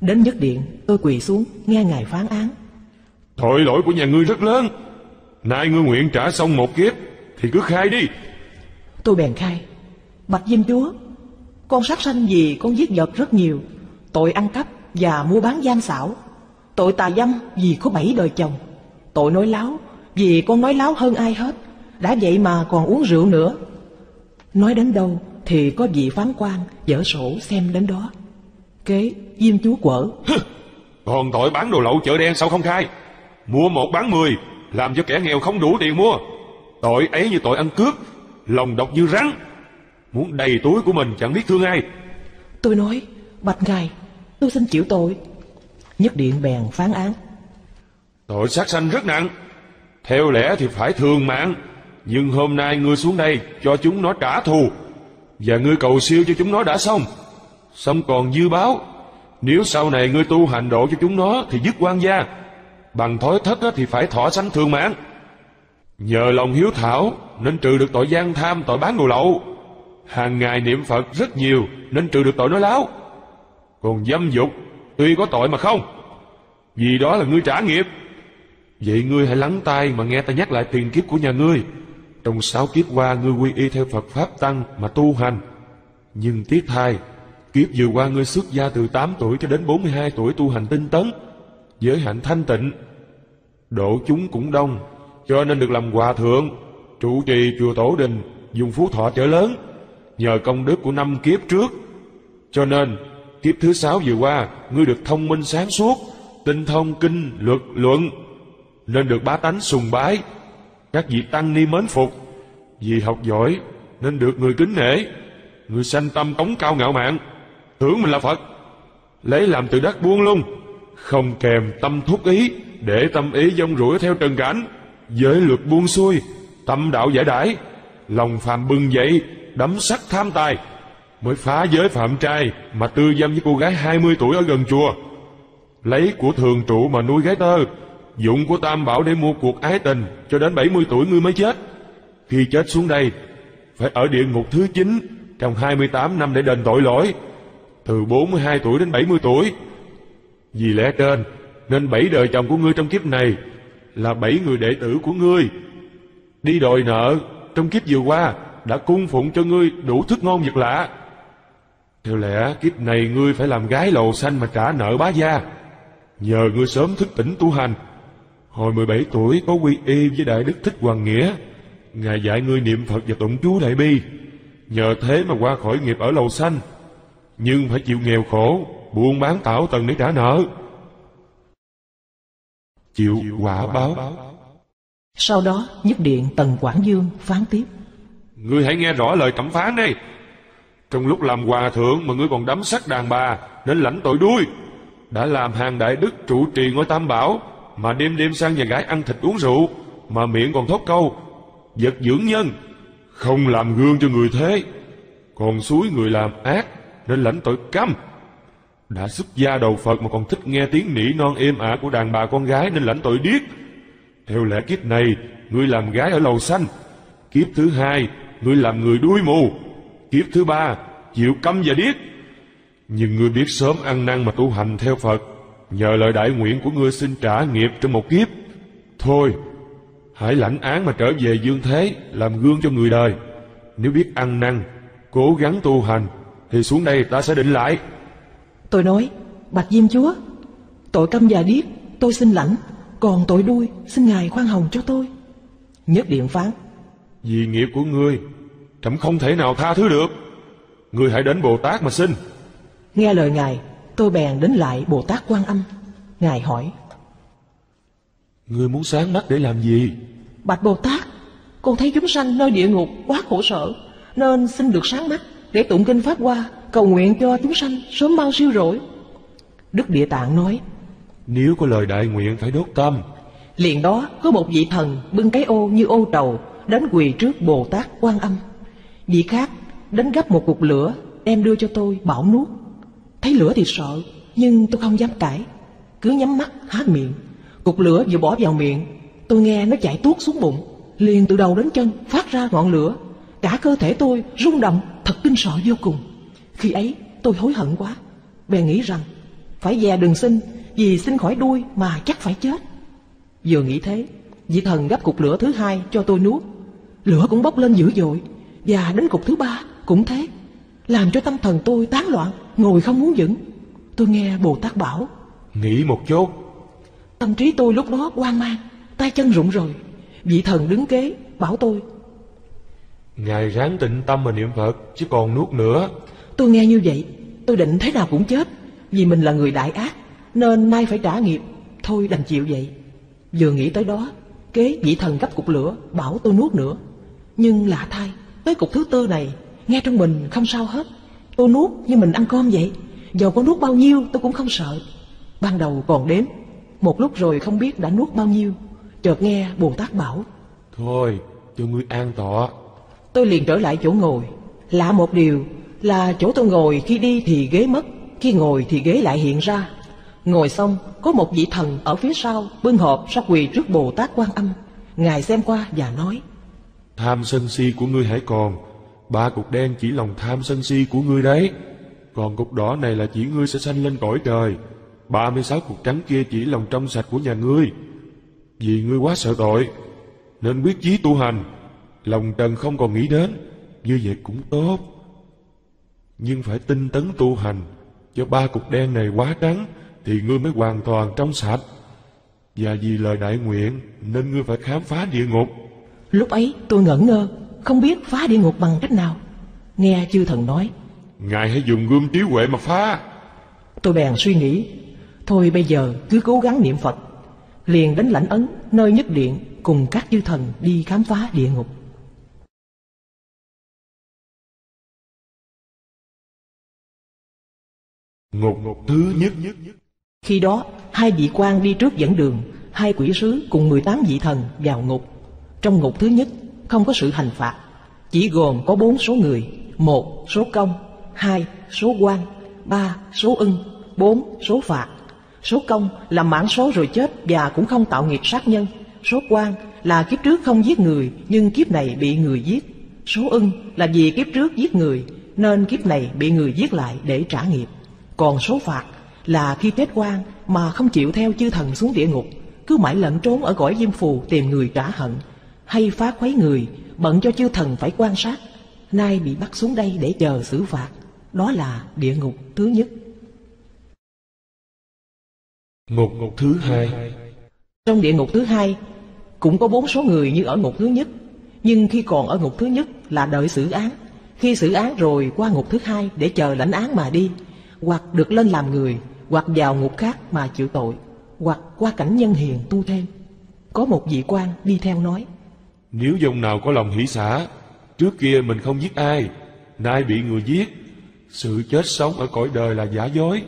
Đến nhất điện, tôi quỳ xuống, nghe Ngài phán án: Tội lỗi của nhà ngươi rất lớn, nay ngươi nguyện trả xong một kiếp, thì cứ khai đi. Tôi bèn khai: Bạch Diêm Chúa, con sát sanh vì con giết vật rất nhiều, tội ăn cắp và mua bán gian xảo, tội tà dâm vì có bảy đời chồng, tội nói láo vì con nói láo hơn ai hết, đã vậy mà còn uống rượu nữa. Nói đến đâu thì có vị phán quan dở sổ xem đến đó. Kế Diêm Chúa quở: Còn tội bán đồ lậu chợ đen sao không khai? Mua một bán mười, làm cho kẻ nghèo không đủ tiền mua. Tội ấy như tội ăn cướp, lòng độc như rắn, muốn đầy túi của mình chẳng biết thương ai. Tôi nói: Bạch Ngài, tôi xin chịu tội. Nhất điện bèn phán án: Tội sát sanh rất nặng, theo lẽ thì phải thường mạng, nhưng hôm nay ngươi xuống đây cho chúng nó trả thù, và ngươi cầu siêu cho chúng nó đã xong, xong còn dư báo. Nếu sau này ngươi tu hành độ cho chúng nó thì dứt quan gia, bằng thói thất thì phải thọ sanh thường mạng. Nhờ lòng hiếu thảo nên trừ được tội gian tham, tội bán đồ lậu. Hàng ngày niệm Phật rất nhiều nên trừ được tội nói láo. Còn dâm dục tuy có tội mà không, vì đó là ngươi trả nghiệp. Vậy ngươi hãy lắng tai mà nghe ta nhắc lại tiền kiếp của nhà ngươi. Trong sáu kiếp qua ngươi quy y theo Phật Pháp Tăng mà tu hành, nhưng tiếc thay, kiếp vừa qua ngươi xuất gia từ tám tuổi cho đến bốn mươi hai tuổi, tu hành tinh tấn, giới hạnh thanh tịnh, độ chúng cũng đông, cho nên được làm hòa thượng, trụ trì chùa Tổ Đình, dùng phú thọ trở lớn, nhờ công đức của năm kiếp trước. Cho nên kiếp thứ sáu vừa qua ngươi được thông minh sáng suốt, tinh thông kinh luật luận, nên được bá tánh sùng bái, các vị tăng ni mến phục. Vì học giỏi nên được người kính nể. Người sanh tâm cống cao ngạo mạn, tưởng mình là Phật, lấy làm tự đắc buông lung, không kèm tâm thúc ý, để tâm ý dông rủi theo trần cảnh, giới luật buông xuôi, tâm đạo giải đãi, lòng phàm bừng dậy, đắm sắc tham tài, mới phá giới phạm trai mà tư dâm với cô gái hai mươi tuổi ở gần chùa, lấy của thường trụ mà nuôi gái tơ, dụng của tam bảo để mua cuộc ái tình, cho đến bảy mươi tuổi ngươi mới chết. Khi chết xuống đây phải ở địa ngục thứ chín trong hai mươi tám năm để đền tội lỗi, từ bốn mươi hai tuổi đến bảy mươi tuổi. Vì lẽ trên nên bảy đời chồng của ngươi trong kiếp này là bảy người đệ tử của ngươi, đi đòi nợ trong kiếp vừa qua đã cung phụng cho ngươi đủ thức ngon vật lạ. Theo lẽ kiếp này ngươi phải làm gái lầu xanh mà trả nợ bá gia. Nhờ ngươi sớm thức tỉnh tu hành, hồi mười bảy tuổi có quy y với Đại Đức Thích Hoằng Nghĩa, Ngài dạy ngươi niệm Phật và tụng chú Đại Bi, nhờ thế mà qua khỏi nghiệp ở lầu xanh, nhưng phải chịu nghèo khổ, buôn bán tảo tần để trả nợ, chịu quả báo. Sau đó nhất điện Tần Quảng Dương phán tiếp: Ngươi hãy nghe rõ lời thẩm phán đây. Trong lúc làm hòa thượng mà ngươi còn đắm sắc đàn bà nên lãnh tội đuôi, đã làm hàng đại đức trụ trì ngôi tam bảo mà đêm đêm sang nhà gái ăn thịt uống rượu, mà miệng còn thốt câu vật dưỡng nhân, không làm gương cho người thế, còn suối người làm ác nên lãnh tội câm. Đã xuất gia đầu Phật mà còn thích nghe tiếng nỉ non êm ả của đàn bà con gái nên lãnh tội điếc. Theo lẽ kiếp này ngươi làm gái ở lầu xanh, kiếp thứ hai ngươi làm người đuôi mù, kiếp thứ ba chịu câm và điếc. Nhưng ngươi biết sớm ăn năn mà tu hành theo Phật, nhờ lời đại nguyện của ngươi xin trả nghiệp trong một kiếp. Thôi, hãy lãnh án mà trở về dương thế, làm gương cho người đời. Nếu biết ăn năn, cố gắng tu hành, thì xuống đây ta sẽ định lại. Tôi nói: Bạch Diêm Chúa, tội câm và điếc tôi xin lãnh, còn tội đuôi xin Ngài khoan hồng cho tôi. Nhất điện phán: Vì nghiệp của ngươi, trẫm không thể nào tha thứ được. Ngươi hãy đến Bồ Tát mà xin. Nghe lời Ngài, tôi bèn đến lại Bồ Tát Quan Âm. Ngài hỏi: Ngươi muốn sáng mắt để làm gì? Bạch Bồ Tát, Con thấy chúng sanh nơi địa ngục quá khổ sở, nên xin được sáng mắt để tụng kinh Pháp Hoa, cầu nguyện cho chúng sanh sớm bao siêu rỗi. Đức Địa Tạng nói: Nếu có lời đại nguyện phải đốt tâm. Liền đó có một vị thần bưng cái ô như ô trầu đến quỳ trước Bồ Tát Quan Âm. Vị khác đến gấp một cục lửa đem đưa cho tôi bảo nuốt. Thấy lửa thì sợ, nhưng tôi không dám cãi, cứ nhắm mắt há miệng. Cục lửa vừa bỏ vào miệng, tôi nghe nó chạy tuốt xuống bụng, liền từ đầu đến chân phát ra ngọn lửa. Cả cơ thể tôi rung động, thật kinh sợ vô cùng. Khi ấy tôi hối hận quá, bèn nghĩ rằng phải dè đừng xin, vì xin khỏi đuôi mà chắc phải chết. Vừa nghĩ thế, vị thần gấp cục lửa thứ hai cho tôi nuốt. Lửa cũng bốc lên dữ dội, và đến cục thứ ba cũng thế, làm cho tâm thần tôi tán loạn, ngồi không muốn vững. Tôi nghe Bồ Tát bảo: Nghĩ một chút. Tâm trí tôi lúc đó hoang mang, tay chân rụng rồi. Vị thần đứng kế bảo tôi: Ngài ráng tịnh tâm mà niệm Phật, chứ còn nuốt nữa. Tôi nghe như vậy, tôi định thế nào cũng chết, vì mình là người đại ác, nên nay phải trả nghiệp, thôi đành chịu vậy. Vừa nghĩ tới đó, kế vị thần gấp cục lửa bảo tôi nuốt nữa. Nhưng lạ thay, tới cục thứ tư này, nghe trong mình không sao hết. Tôi nuốt như mình ăn cơm vậy, dầu có nuốt bao nhiêu tôi cũng không sợ. Ban đầu còn đếm, một lúc rồi không biết đã nuốt bao nhiêu. Chợt nghe Bồ Tát bảo: Thôi, cho ngươi an tọa. Tôi liền trở lại chỗ ngồi. Lạ một điều là chỗ tôi ngồi khi đi thì ghế mất, khi ngồi thì ghế lại hiện ra. Ngồi xong, có một vị thần ở phía sau bưng hộp ra quỳ trước Bồ Tát Quan Âm. Ngài xem qua và nói: Tham sân si của ngươi hãy còn. Ba cục đen chỉ lòng tham sân si của ngươi đấy. Còn cục đỏ này là chỉ ngươi sẽ sanh lên cõi trời. Ba mươi sáu cục trắng kia chỉ lòng trong sạch của nhà ngươi. Vì ngươi quá sợ tội nên quyết chí tu hành, lòng trần không còn nghĩ đến. Như vậy cũng tốt, nhưng phải tinh tấn tu hành cho ba cục đen này quá trắng thì ngươi mới hoàn toàn trong sạch. Và vì lời đại nguyện nên ngươi phải khám phá địa ngục. Lúc ấy tôi ngẩn ngơ, không biết phá địa ngục bằng cách nào. Nghe chư thần nói: Ngài hãy dùng gươm trí huệ mà phá. Tôi bèn suy nghĩ, thôi bây giờ cứ cố gắng niệm Phật. Liền đến lãnh ấn nơi nhất điện, cùng các chư thần đi khám phá địa ngục. Ngục ngục thứ nhất. Khi đó hai vị quan đi trước dẫn đường, hai quỷ sứ cùng mười tám vị thần vào ngục. Trong ngục thứ nhất không có sự hành phạt, chỉ gồm có bốn số người: một số công, hai số quan, ba số ưng, bốn số phạt. Số công là mãn số rồi chết và cũng không tạo nghiệp sát nhân. Số quan là kiếp trước không giết người nhưng kiếp này bị người giết. Số ưng là vì kiếp trước giết người nên kiếp này bị người giết lại để trả nghiệp. Còn số phạt là khi chết quan mà không chịu theo chư thần xuống địa ngục, cứ mãi lẩn trốn ở cõi diêm phù tìm người trả hận, hay phá khuấy người, bận cho chư thần phải quan sát, nay bị bắt xuống đây để chờ xử phạt. Đó là địa ngục thứ nhất. Ngục ngục thứ hai. Trong địa ngục thứ hai cũng có bốn số người như ở ngục thứ nhất, nhưng khi còn ở ngục thứ nhất là đợi xử án. Khi xử án rồi qua ngục thứ hai để chờ lãnh án mà đi, hoặc được lên làm người, hoặc vào ngục khác mà chịu tội, hoặc qua cảnh nhân hiền tu thêm. Có một vị quan đi theo nói: Nếu dòng nào có lòng hỷ xả, trước kia mình không giết ai, nay bị người giết, sự chết sống ở cõi đời là giả dối,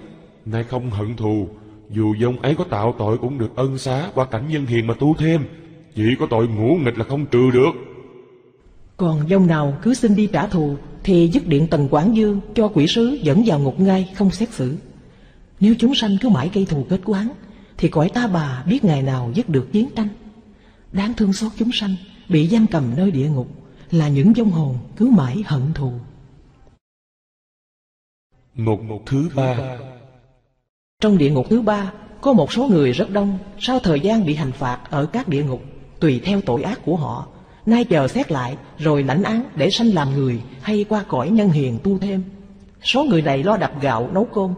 nay không hận thù, dù dòng ấy có tạo tội cũng được ân xá qua cảnh nhân hiền mà tu thêm, chỉ có tội ngũ nghịch là không trừ được. Còn dòng nào cứ xin đi trả thù thì dứt điện Tần Quảng Dương cho quỷ sứ dẫn vào ngục ngay không xét xử. Nếu chúng sanh cứ mãi gây thù kết quán thì cõi ta bà biết ngày nào dứt được chiến tranh. Đáng thương xót chúng sanh bị giam cầm nơi địa ngục là những vong hồn cứ mãi hận thù. Ngục ngục thứ ba. Trong địa ngục thứ ba có một số người rất đông, sau thời gian bị hành phạt ở các địa ngục tùy theo tội ác của họ, nay chờ xét lại rồi lãnh án để sanh làm người hay qua cõi nhân hiền tu thêm. Số người này lo đập gạo nấu cơm.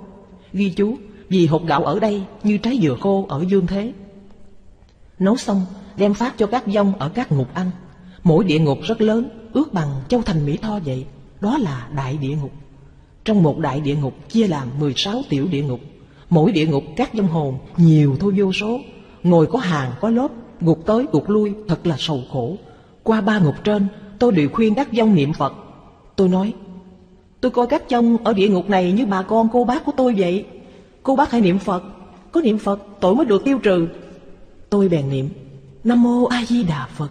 Ghi chú: vì hột gạo ở đây như trái dừa khô ở dương thế. Nấu xong đem phát cho các vong ở các ngục ăn. Mỗi địa ngục rất lớn, ước bằng châu thành Mỹ Tho vậy. Đó là đại địa ngục. Trong một đại địa ngục chia làm mười sáu tiểu địa ngục. Mỗi địa ngục các vong hồn nhiều thôi vô số, ngồi có hàng có lớp, gục tới gục lui thật là sầu khổ. Qua ba ngục trên, tôi đều khuyên các vong niệm Phật. Tôi nói, tôi coi các vong ở địa ngục này như bà con cô bác của tôi vậy. Cô bác hãy niệm Phật, có niệm Phật tội mới được tiêu trừ. Tôi bèn niệm Nam Mô A Di Đà Phật,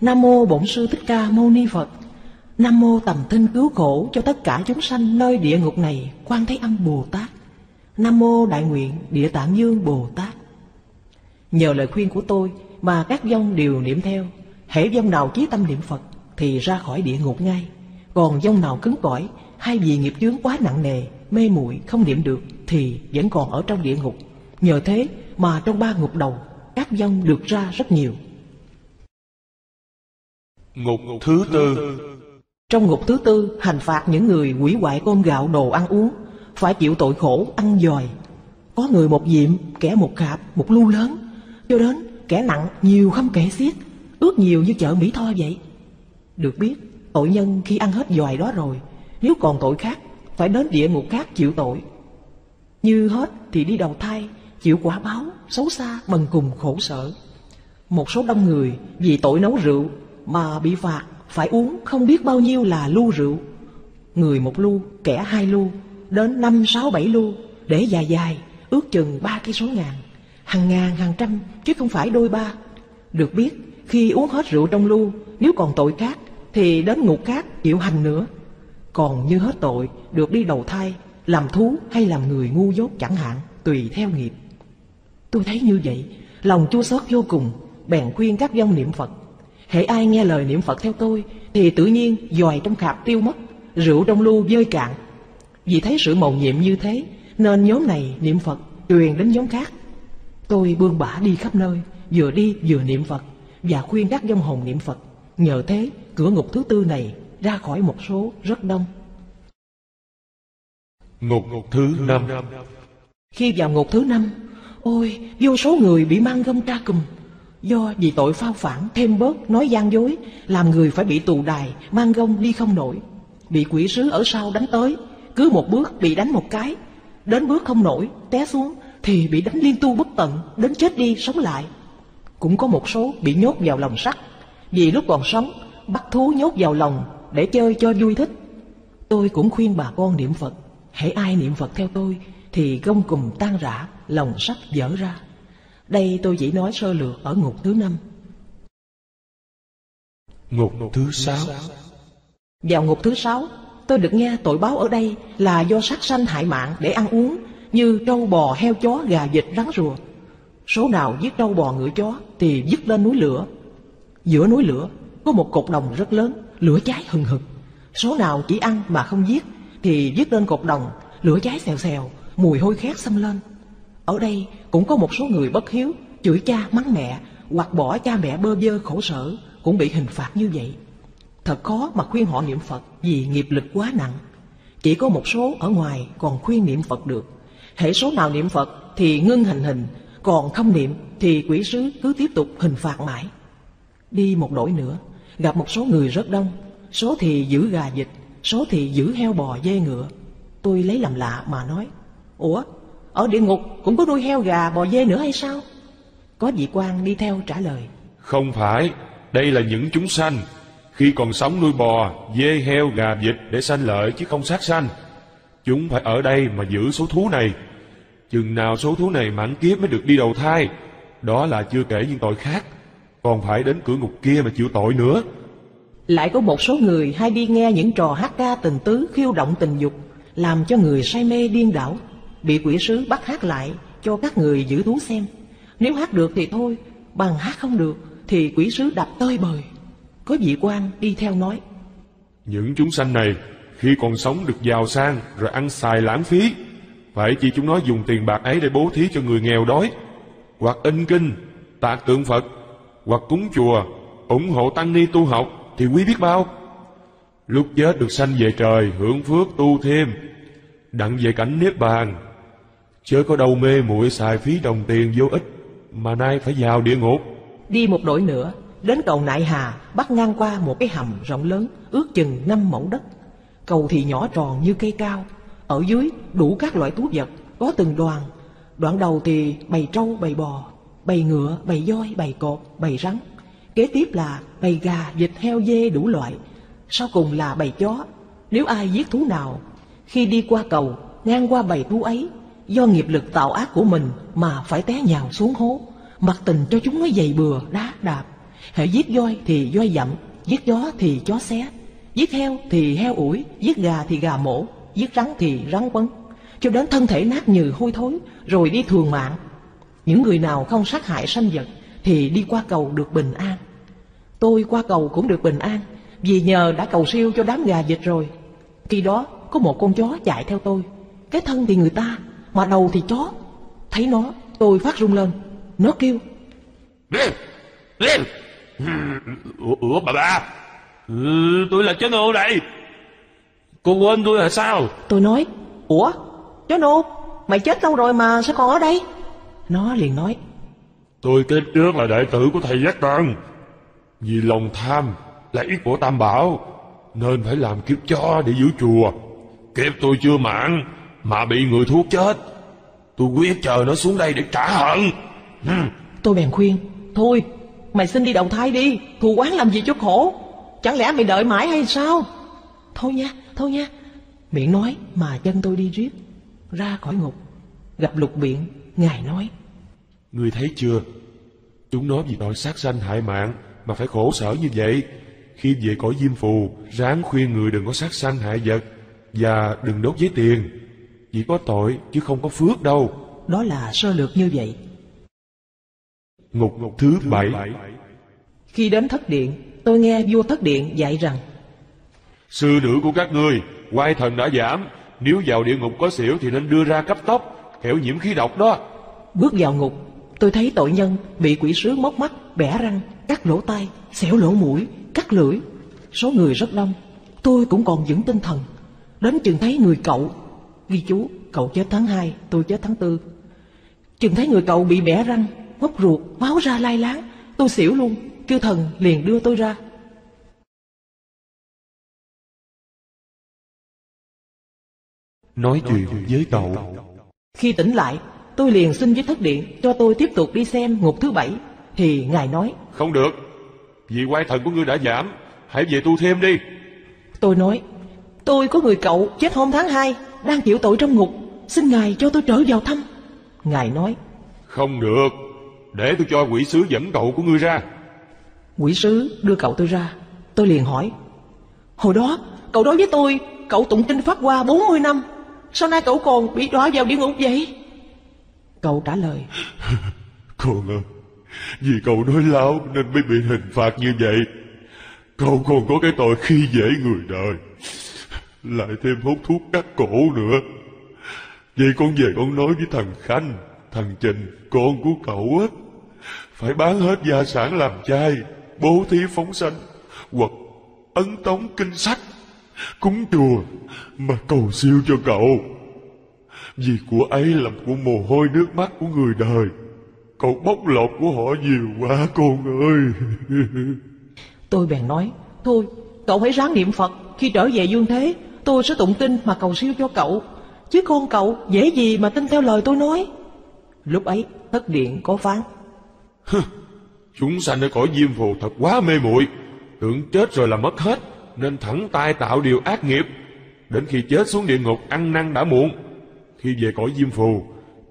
Nam Mô Bổn Sư Thích Ca Mâu Ni Phật, Nam Mô Tầm Thinh Cứu Khổ cho tất cả chúng sanh nơi địa ngục này Quan Thế Âm Bồ Tát, Nam Mô Đại Nguyện Địa Tạng Dương Bồ Tát. Nhờ lời khuyên của tôi mà các vong đều niệm theo. Hễ vong nào chí tâm niệm Phật thì ra khỏi địa ngục ngay, còn vong nào cứng cỏi hay vì nghiệp chướng quá nặng nề, mê muội không niệm được thì vẫn còn ở trong địa ngục. Nhờ thế mà trong ba ngục đầu, các vong được ra rất nhiều. Ngục thứ tư. Trong ngục thứ tư, hành phạt những người hủy hoại cơm gạo đồ ăn uống, phải chịu tội khổ ăn giòi. Có người một diệm, kẻ một khạp, một lu lớn, cho đến kẻ nặng nhiều không kể xiết, ước nhiều như chợ Mỹ Tho vậy. Được biết, tội nhân khi ăn hết giòi đó rồi, nếu còn tội khác, phải đến địa ngục khác chịu tội. Như hết thì đi đầu thai, chịu quả báo xấu xa bần cùng khổ sở. Một số đông người vì tội nấu rượu mà bị phạt phải uống không biết bao nhiêu là lu rượu, người một lu, kẻ hai lu, đến năm sáu bảy lu, để dài dài ước chừng ba cây số ngàn, hàng ngàn hàng trăm chứ không phải đôi ba. Được biết khi uống hết rượu trong lu, nếu còn tội khác thì đến ngục khác chịu hành nữa. Còn như hết tội được đi đầu thai, làm thú hay làm người ngu dốt chẳng hạn, tùy theo nghiệp. Tôi thấy như vậy, lòng chua xót vô cùng, bèn khuyên các vong niệm Phật. Hễ ai nghe lời niệm Phật theo tôi thì tự nhiên giòi trong khạp tiêu mất, rượu trong lu vơi cạn. Vì thấy sự mầu nhiệm như thế nên nhóm này niệm Phật truyền đến nhóm khác. Tôi bươn bả đi khắp nơi, vừa đi vừa niệm Phật và khuyên các vong hồn niệm Phật. Nhờ thế cửa ngục thứ tư này ra khỏi một số rất đông. Ngục thứ năm. Khi vào ngục thứ năm, ôi vô số người bị mang gông tra cùm, do vì tội phao phản, thêm bớt, nói gian dối, làm người phải bị tù đài, mang gông đi không nổi. Bị quỷ sứ ở sau đánh tới, cứ một bước bị đánh một cái, đến bước không nổi, té xuống thì bị đánh liên tu bất tận, đến chết đi sống lại. Cũng có một số bị nhốt vào lồng sắt, vì lúc còn sống bắt thú nhốt vào lồng để chơi cho vui thích. Tôi cũng khuyên bà con niệm Phật, hễ ai niệm Phật theo tôi thì gông cùm tan rã, lồng sắt vỡ ra. Đây tôi chỉ nói sơ lược ở ngục thứ năm. Ngục thứ sáu. Vào ngục thứ sáu, tôi được nghe tội báo ở đây là do sát sanh hại mạng để ăn uống, như trâu bò, heo chó, gà vịt, rắn rùa. Số nào giết trâu bò ngựa chó thì vứt lên núi lửa. Giữa núi lửa có một cột đồng rất lớn, lửa cháy hừng hực. Số nào chỉ ăn mà không giết thì vứt lên cột đồng, lửa cháy xèo xèo, mùi hôi khét xâm lên. Ở đây cũng có một số người bất hiếu, chửi cha mắng mẹ, hoặc bỏ cha mẹ bơ vơ khổ sở, cũng bị hình phạt như vậy. Thật khó mà khuyên họ niệm Phật vì nghiệp lực quá nặng. Chỉ có một số ở ngoài còn khuyên niệm Phật được. Hễ số nào niệm Phật thì ngưng hành hình, còn không niệm thì quỷ sứ cứ tiếp tục hình phạt mãi. Đi một đổi nữa, gặp một số người rất đông, số thì giữ gà vịt, số thì giữ heo bò dê ngựa. Tôi lấy làm lạ mà nói, ủa, ở địa ngục cũng có nuôi heo gà bò dê nữa hay sao? Có vị quan đi theo trả lời, không phải, đây là những chúng sanh khi còn sống nuôi bò, dê, heo, gà, vịt để sanh lợi chứ không sát sanh. Chúng phải ở đây mà giữ số thú này. Chừng nào số thú này mãn kiếp mới được đi đầu thai. Đó là chưa kể những tội khác, còn phải đến cửa ngục kia mà chịu tội nữa. Lại có một số người hay đi nghe những trò hát ca tình tứ khiêu động tình dục, làm cho người say mê điên đảo, bị quỷ sứ bắt hát lại cho các người giữ thú xem. Nếu hát được thì thôi, bằng hát không được thì quỷ sứ đập tơi bời. Có vị quan đi theo nói, những chúng sanh này khi còn sống được giàu sang rồi ăn xài lãng phí, phải chỉ chúng nó dùng tiền bạc ấy để bố thí cho người nghèo đói, hoặc in kinh, tạc tượng Phật, hoặc cúng chùa, ủng hộ tăng ni tu học thì quý biết bao. Lúc chết được sanh về trời hưởng phước tu thêm, đặng về cảnh Niết Bàn, chớ có đâu mê muội xài phí đồng tiền vô ích mà nay phải vào địa ngục. Đi một đổi nữa, đến cầu Nại Hà, bắt ngang qua một cái hầm rộng lớn ước chừng năm mẫu đất. Cầu thì nhỏ tròn như cây cao, ở dưới đủ các loại thú vật, có từng đoàn. Đoạn đầu thì bày trâu, bày bò, bày ngựa, bày voi, bày cột, bày rắn. Kế tiếp là bầy gà, vịt, heo, dê đủ loại. Sau cùng là bầy chó. Nếu ai giết thú nào, khi đi qua cầu, ngang qua bầy thú ấy, do nghiệp lực tạo ác của mình mà phải té nhào xuống hố, mặc tình cho chúng nó giày bừa, đá, đạp. Hễ giết voi thì voi dậm, giết chó thì chó xé, giết heo thì heo ủi, giết gà thì gà mổ, giết rắn thì rắn quấn, cho đến thân thể nát nhừ hôi thối, rồi đi thường mạng. Những người nào không sát hại sanh vật thì đi qua cầu được bình an. Tôi qua cầu cũng được bình an, vì nhờ đã cầu siêu cho đám gà vịt rồi. Khi đó có một con chó chạy theo tôi, cái thân thì người ta, mà đầu thì chó. Thấy nó, tôi phát run lên. Nó kêu: Lên! Lên! Ủa bà ba, ừ, tôi là chó nô đây. Cô quên tôi là sao? Tôi nói: Ủa, chó nô, mày chết lâu rồi mà sao còn ở đây? Nó liền nói: Tôi kiếp trước là đệ tử của thầy Giác Tần. Vì lòng tham là ý của Tam Bảo, nên phải làm kiếp chó để giữ chùa. Kiếp tôi chưa mãn mà bị người thuốc chết. Tôi quyết chờ nó xuống đây để trả hận. Tôi bèn khuyên: Thôi, mày xin đi đầu thai đi, thù oán làm gì cho khổ. Chẳng lẽ mày đợi mãi hay sao? Thôi nha, thôi nha. Miệng nói mà chân tôi đi riết ra khỏi ngục. Gặp Lục Biện, ngài nói: Ngươi thấy chưa, chúng nó vì tội sát sanh hại mạng mà phải khổ sở như vậy. Khi về cõi Diêm Phù, ráng khuyên người đừng có sát sanh hại vật và đừng đốt giấy tiền. Chỉ có tội chứ không có phước đâu. Đó là sơ lược như vậy. Ngục thứ bảy. Khi đến Thất Điện, tôi nghe vua Thất Điện dạy rằng: Sư nữ của các ngươi, oai thần đã giảm, nếu vào địa ngục có xỉu thì nên đưa ra cấp tốc, kẻo nhiễm khí độc đó. Bước vào ngục, tôi thấy tội nhân bị quỷ sứ móc mắt, bẻ răng, cắt lỗ tai, xẻo lỗ mũi, cắt lưỡi. Số người rất đông, tôi cũng còn vững tinh thần. Đến chừng thấy người cậu, ghi chú, cậu chết tháng hai, tôi chết tháng tư. Chừng thấy người cậu bị bẻ răng, móc ruột, máu ra lai láng, tôi xỉu luôn, kêu thần liền đưa tôi ra. Nói chuyện với cậu. Khi tỉnh lại, tôi liền xin với Thất Điện cho tôi tiếp tục đi xem ngục thứ bảy, thì ngài nói: Không được, vì oai thần của ngươi đã giảm, hãy về tu thêm đi. Tôi nói: Tôi có người cậu chết hôm tháng hai, đang chịu tội trong ngục, xin ngài cho tôi trở vào thăm. Ngài nói: Không được, để tôi cho quỷ sứ dẫn cậu của ngươi ra. Quỷ sứ đưa cậu tôi ra. Tôi liền hỏi: Hồi đó cậu đối với tôi, cậu tụng kinh Pháp Hoa bốn mươi năm, sao nay cậu còn bị đọa vào địa ngục vậy? Cậu trả lời: Con ơi, vì cậu nói láo nên mới bị hình phạt như vậy. Cậu còn có cái tội khi dễ người đời, lại thêm hút thuốc cắt cổ nữa. Vậy con về con nói với thằng Khanh, thằng Trình, con của cậu á, phải bán hết gia sản làm chay, bố thí phóng sanh, hoặc ấn tống kinh sách, cúng chùa mà cầu siêu cho cậu. Vì của ấy làm của mồ hôi nước mắt của người đời, cậu bóc lột của họ nhiều quá con ơi. Tôi bèn nói: Thôi, cậu hãy ráng niệm Phật, khi trở về dương thế tôi sẽ tụng kinh mà cầu siêu cho cậu, chứ con cậu dễ gì mà tin theo lời tôi nói. Lúc ấy Thất Điện có phán: Chúng sanh ở cõi Diêm Phù thật quá mê muội, tưởng chết rồi là mất hết, nên thẳng tay tạo điều ác nghiệp. Đến khi chết xuống địa ngục ăn năn đã muộn. Khi về cõi Diêm Phù,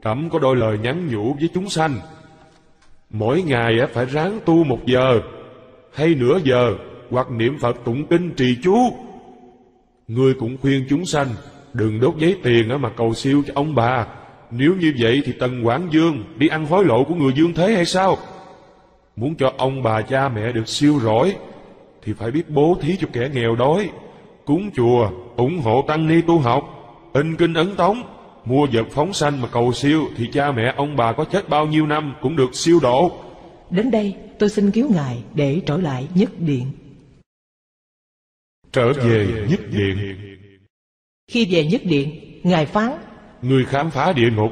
trẫm có đôi lời nhắn nhủ với chúng sanh: Mỗi ngày phải ráng tu một giờ hay nửa giờ, hoặc niệm Phật tụng kinh trì chú. Ngươi cũng khuyên chúng sanh đừng đốt giấy tiền mà cầu siêu cho ông bà. Nếu như vậy thì Tần Quảng Dương đi ăn hối lộ của người dương thế hay sao? Muốn cho ông bà cha mẹ được siêu rỗi thì phải biết bố thí cho kẻ nghèo đói, cúng chùa, ủng hộ tăng ni tu học, in kinh ấn tống, mua vật phóng sanh mà cầu siêu, thì cha mẹ ông bà có chết bao nhiêu năm cũng được siêu độ. Đến đây tôi xin cứu ngài để trở lại Nhất Điện. Trở về Nhất Điện. Khi về Nhất Điện, ngài phán: Người khám phá địa ngục,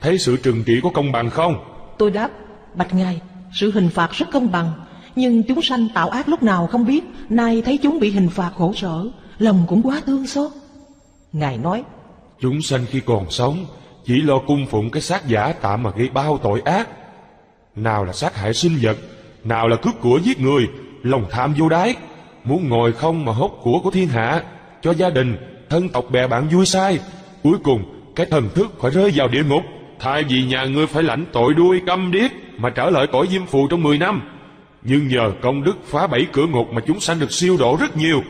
thấy sự trừng trị có công bằng không? Tôi đáp: Bạch ngài, sự hình phạt rất công bằng, nhưng chúng sanh tạo ác lúc nào không biết, nay thấy chúng bị hình phạt khổ sở, lòng cũng quá thương xót. Ngài nói: Chúng sanh khi còn sống chỉ lo cung phụng cái xác giả tạm mà gây bao tội ác, nào là sát hại sinh vật, nào là cướp của giết người, lòng tham vô đáy, muốn ngồi không mà hốt của của thiên hạ, cho gia đình, thân tộc bè bạn vui sai. Cuối cùng, cái thần thức phải rơi vào địa ngục, thay vì nhà ngươi phải lãnh tội đuôi câm điếc mà trở lại cõi diêm phù trong mười năm. Nhưng nhờ công đức phá bảy cửa ngục mà chúng sanh được siêu độ rất nhiều,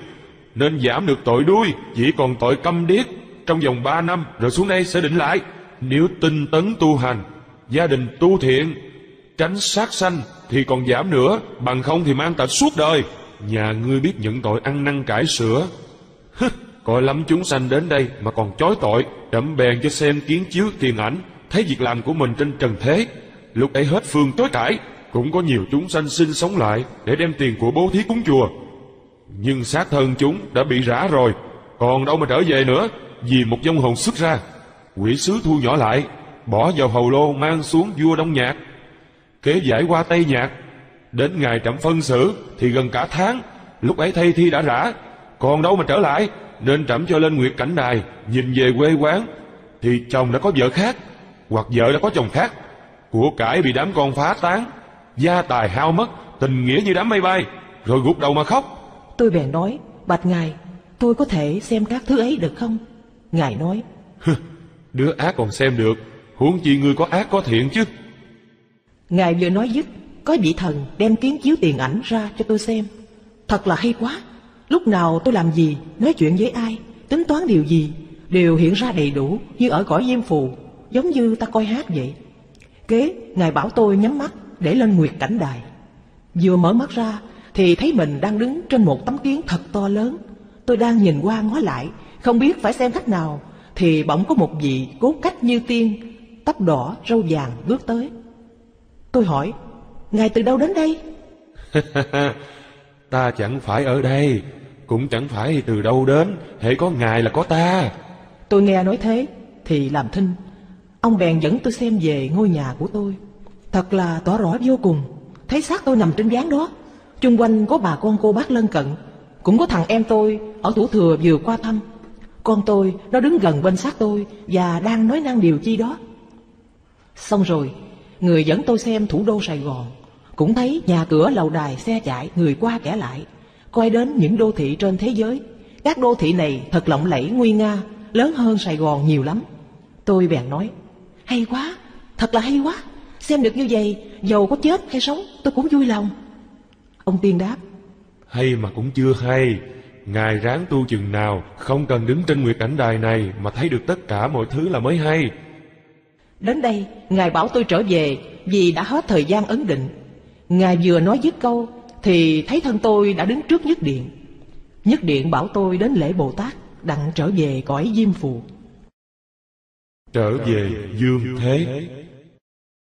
nên giảm được tội đuôi, chỉ còn tội câm điếc. Trong vòng ba năm rồi xuống đây sẽ định lại. Nếu tinh tấn tu hành, gia đình tu thiện, tránh sát sanh thì còn giảm nữa, bằng không thì mang tật suốt đời. Nhà ngươi biết nhận tội ăn năn cải sửa. Hứ, coi lắm chúng sanh đến đây mà còn chối tội. Trẫm bèn cho xem kiến chiếu tiền ảnh, thấy việc làm của mình trên trần thế, lúc ấy hết phương chối cãi. Cũng có nhiều chúng sanh sinh sống lại để đem tiền của bố thí cúng chùa, nhưng xác thân chúng đã bị rã rồi, còn đâu mà trở về nữa. Vì một vong hồn xuất ra, quỷ sứ thu nhỏ lại, bỏ vào hầu lô mang xuống vua Đông Nhạc, kế giải qua Tây Nhạc. Đến ngày trẫm phân xử thì gần cả tháng, lúc ấy thay thi đã rã, còn đâu mà trở lại. Nên trẫm cho lên Nguyệt Cảnh Đài, nhìn về quê quán thì chồng đã có vợ khác, hoặc vợ đã có chồng khác, của cải bị đám con phá tán, gia tài hao mất, tình nghĩa như đám mây bay, rồi gục đầu mà khóc. Tôi bèn nói, bạch ngài, tôi có thể xem các thứ ấy được không? Ngài nói, đứa ác còn xem được, huống chi ngươi có ác có thiện chứ. Ngài vừa nói dứt, có vị thần đem kiến chiếu tiền ảnh ra cho tôi xem. Thật là hay quá, lúc nào tôi làm gì, nói chuyện với ai, tính toán điều gì, đều hiện ra đầy đủ như ở cõi Diêm Phù, giống như ta coi hát vậy. Kế, ngài bảo tôi nhắm mắt để lên Nguyệt Cảnh Đài. Vừa mở mắt ra thì thấy mình đang đứng trên một tấm kiến thật to lớn. Tôi đang nhìn qua ngó lại, không biết phải xem cách nào, thì bỗng có một vị cốt cách như tiên, tóc đỏ, râu vàng bước tới. Tôi hỏi, ngài từ đâu đến đây? Ta chẳng phải ở đây, cũng chẳng phải từ đâu đến, hễ có ngài là có ta. Tôi nghe nói thế thì làm thinh. Ông bèn dẫn tôi xem về ngôi nhà của tôi. Thật là tỏ rõ vô cùng. Thấy xác tôi nằm trên gián đó, chung quanh có bà con cô bác lân cận, cũng có thằng em tôi ở Thủ Thừa vừa qua thăm. Con tôi nó đứng gần bên xác tôi và đang nói năng điều chi đó. Xong rồi, người dẫn tôi xem thủ đô Sài Gòn, cũng thấy nhà cửa lầu đài xe chạy, người qua kẻ lại. Coi đến những đô thị trên thế giới, các đô thị này thật lộng lẫy nguy nga, lớn hơn Sài Gòn nhiều lắm. Tôi bèn nói, hay quá, thật là hay quá, xem được như vậy, dầu có chết hay sống tôi cũng vui lòng. Ông tiên đáp, hay mà cũng chưa hay. Ngài ráng tu chừng nào, không cần đứng trên Nguyệt Cảnh Đài này mà thấy được tất cả mọi thứ là mới hay. Đến đây, ngài bảo tôi trở về vì đã hết thời gian ấn định. Ngài vừa nói dứt câu thì thấy thân tôi đã đứng trước Nhất Điện. Nhất Điện bảo tôi đến lễ Bồ Tát, đặng trở về cõi Diêm Phù. Trở về dương thế.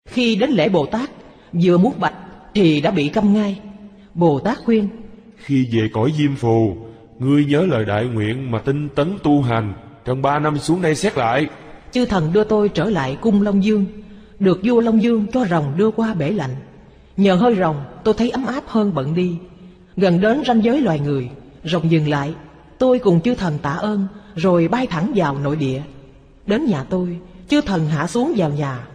Khi đến lễ Bồ Tát, vừa muốn bạch thì đã bị câm ngay. Bồ Tát khuyên, khi về cõi Diêm Phù, ngươi nhớ lời đại nguyện mà tinh tấn tu hành, trong ba năm xuống đây xét lại. Chư thần đưa tôi trở lại cung Long Dương, được vua Long Dương cho rồng đưa qua bể lạnh. Nhờ hơi rồng, tôi thấy ấm áp hơn bận đi. Gần đến ranh giới loài người, rồng dừng lại. Tôi cùng chư thần tạ ơn, rồi bay thẳng vào nội địa. Đến nhà tôi, chư thần hạ xuống vào nhà.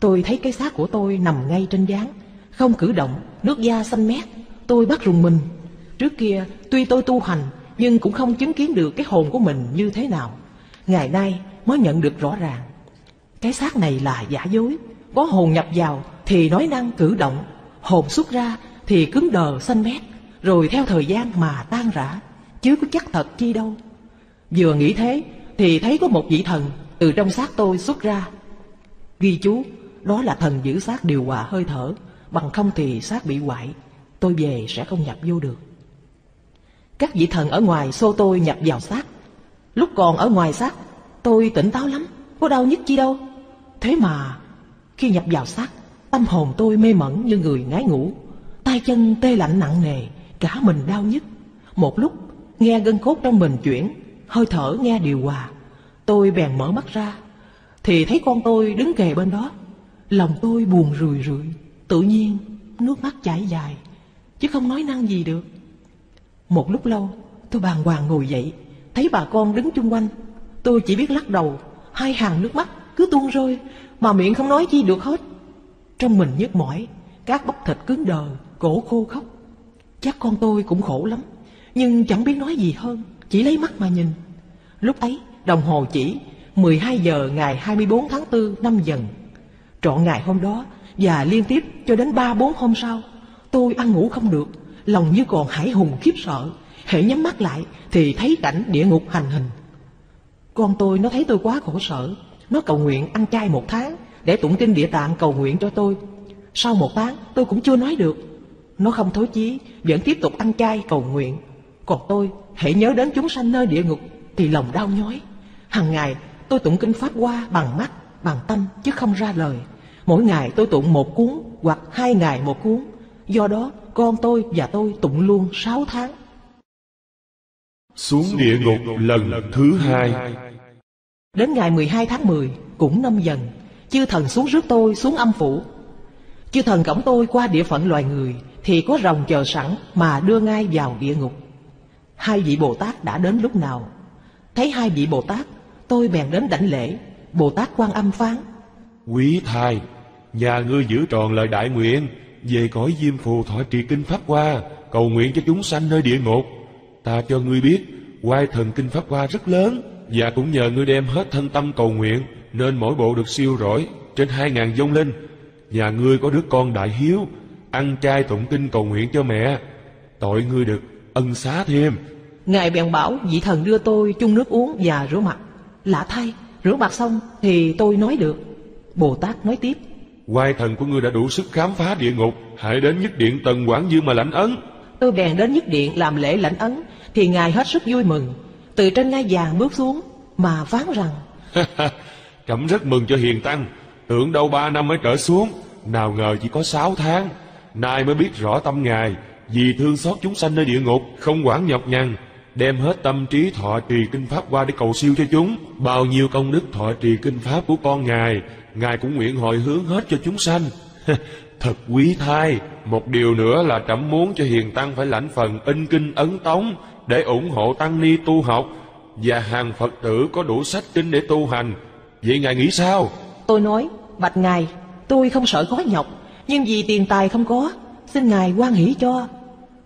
Tôi thấy cái xác của tôi nằm ngay trên gián, không cử động, nước da xanh mét. Tôi bắt rùng mình. Trước kia, tuy tôi tu hành, nhưng cũng không chứng kiến được cái hồn của mình như thế nào. Ngày nay mới nhận được rõ ràng. Cái xác này là giả dối. Có hồn nhập vào thì nói năng cử động, hồn xuất ra thì cứng đờ xanh mét, rồi theo thời gian mà tan rã, chứ có chắc thật chi đâu. Vừa nghĩ thế thì thấy có một vị thần từ trong xác tôi xuất ra. Ghi chú, đó là thần giữ xác điều hòa hơi thở, bằng không thì xác bị hoại, tôi về sẽ không nhập vô được. Các vị thần ở ngoài xô tôi nhập vào xác. Lúc còn ở ngoài xác, tôi tỉnh táo lắm, có đau nhức chi đâu. Thế mà khi nhập vào xác, tâm hồn tôi mê mẩn như người ngái ngủ, tay chân tê lạnh nặng nề, cả mình đau nhức. Một lúc, nghe gân cốt trong mình chuyển, hơi thở nghe điều hòa. Tôi bèn mở mắt ra, thì thấy con tôi đứng kề bên đó. Lòng tôi buồn rười rượi, tự nhiên nước mắt chảy dài, chứ không nói năng gì được. Một lúc lâu, tôi bàng hoàng ngồi dậy, thấy bà con đứng chung quanh. Tôi chỉ biết lắc đầu, hai hàng nước mắt cứ tuôn rơi, mà miệng không nói chi được hết. Trong mình nhức mỏi, các bắp thịt cứng đờ, Cổ khô khóc. Chắc con tôi cũng khổ lắm, nhưng chẳng biết nói gì hơn, chỉ lấy mắt mà nhìn. Lúc ấy đồng hồ chỉ mười hai giờ ngày hai mươi bốn tháng tư năm Dần. Trọn ngày hôm đó và liên tiếp cho đến ba bốn hôm sau, tôi ăn ngủ không được, lòng như còn hải hùng khiếp sợ. Hễ nhắm mắt lại thì thấy cảnh địa ngục hành hình. Con tôi nó thấy tôi quá khổ sở, nó cầu nguyện ăn chay một tháng để tụng kinh Địa Tạng cầu nguyện cho tôi. Sau một tháng tôi cũng chưa nói được. Nó không thối chí, vẫn tiếp tục ăn chay cầu nguyện. Còn tôi hãy nhớ đến chúng sanh nơi địa ngục thì lòng đau nhói. Hằng ngày tôi tụng kinh Pháp Hoa bằng mắt, bằng tâm chứ không ra lời. Mỗi ngày tôi tụng một cuốn hoặc hai ngày một cuốn. Do đó con tôi và tôi tụng luôn sáu tháng. Xuống địa ngục lần thứ hai. Đến ngày mười hai tháng mười cũng năm Dần, chư thần xuống rước tôi xuống âm phủ. Chư thần cõng tôi qua địa phận loài người thì có rồng chờ sẵn mà đưa ngay vào địa ngục. Hai vị Bồ Tát đã đến lúc nào. Thấy hai vị Bồ Tát, tôi bèn đến đảnh lễ. Bồ Tát Quan Âm phán: Quý thai, nhà ngươi giữ tròn lời đại nguyện, về cõi Diêm Phù thọ trì kinh Pháp Hoa, cầu nguyện cho chúng sanh nơi địa ngục. Ta cho ngươi biết, oai thần kinh Pháp Hoa rất lớn, và cũng nhờ ngươi đem hết thân tâm cầu nguyện, nên mỗi bộ được siêu rỗi trên hai ngàn vong linh. Nhà ngươi có đứa con đại hiếu, ăn chay tụng kinh cầu nguyện cho mẹ, tội ngươi được ân xá thêm. Ngài bèn bảo vị thần đưa tôi chung nước uống và rửa mặt. Lạ thay, rửa mặt xong thì tôi nói được. Bồ Tát nói tiếp: Oai thần của ngươi đã đủ sức khám phá địa ngục, hãy đến Nhất Điện Tần Quảng Dương mà lãnh ấn. Tôi bèn đến Nhất Điện làm lễ lãnh ấn, thì Ngài hết sức vui mừng, từ trên ngai vàng bước xuống mà phán rằng: Trẫm rất mừng cho hiền tăng, tưởng đâu ba năm mới trở xuống, nào ngờ chỉ có sáu tháng. Nay mới biết rõ tâm Ngài, vì thương xót chúng sanh nơi địa ngục, không quản nhọc nhằn, đem hết tâm trí thọ trì kinh Pháp qua để cầu siêu cho chúng. Bao nhiêu công đức thọ trì kinh Pháp của con Ngài, Ngài cũng nguyện hồi hướng hết cho chúng sanh. Thật quý thai, một điều nữa là trẫm muốn cho hiền tăng phải lãnh phần in kinh ấn tống để ủng hộ tăng ni tu học, và hàng Phật tử có đủ sách kinh để tu hành. Vậy Ngài nghĩ sao? Tôi nói: Bạch Ngài, tôi không sợ khó nhọc, nhưng vì tiền tài không có, xin Ngài quan hỷ cho.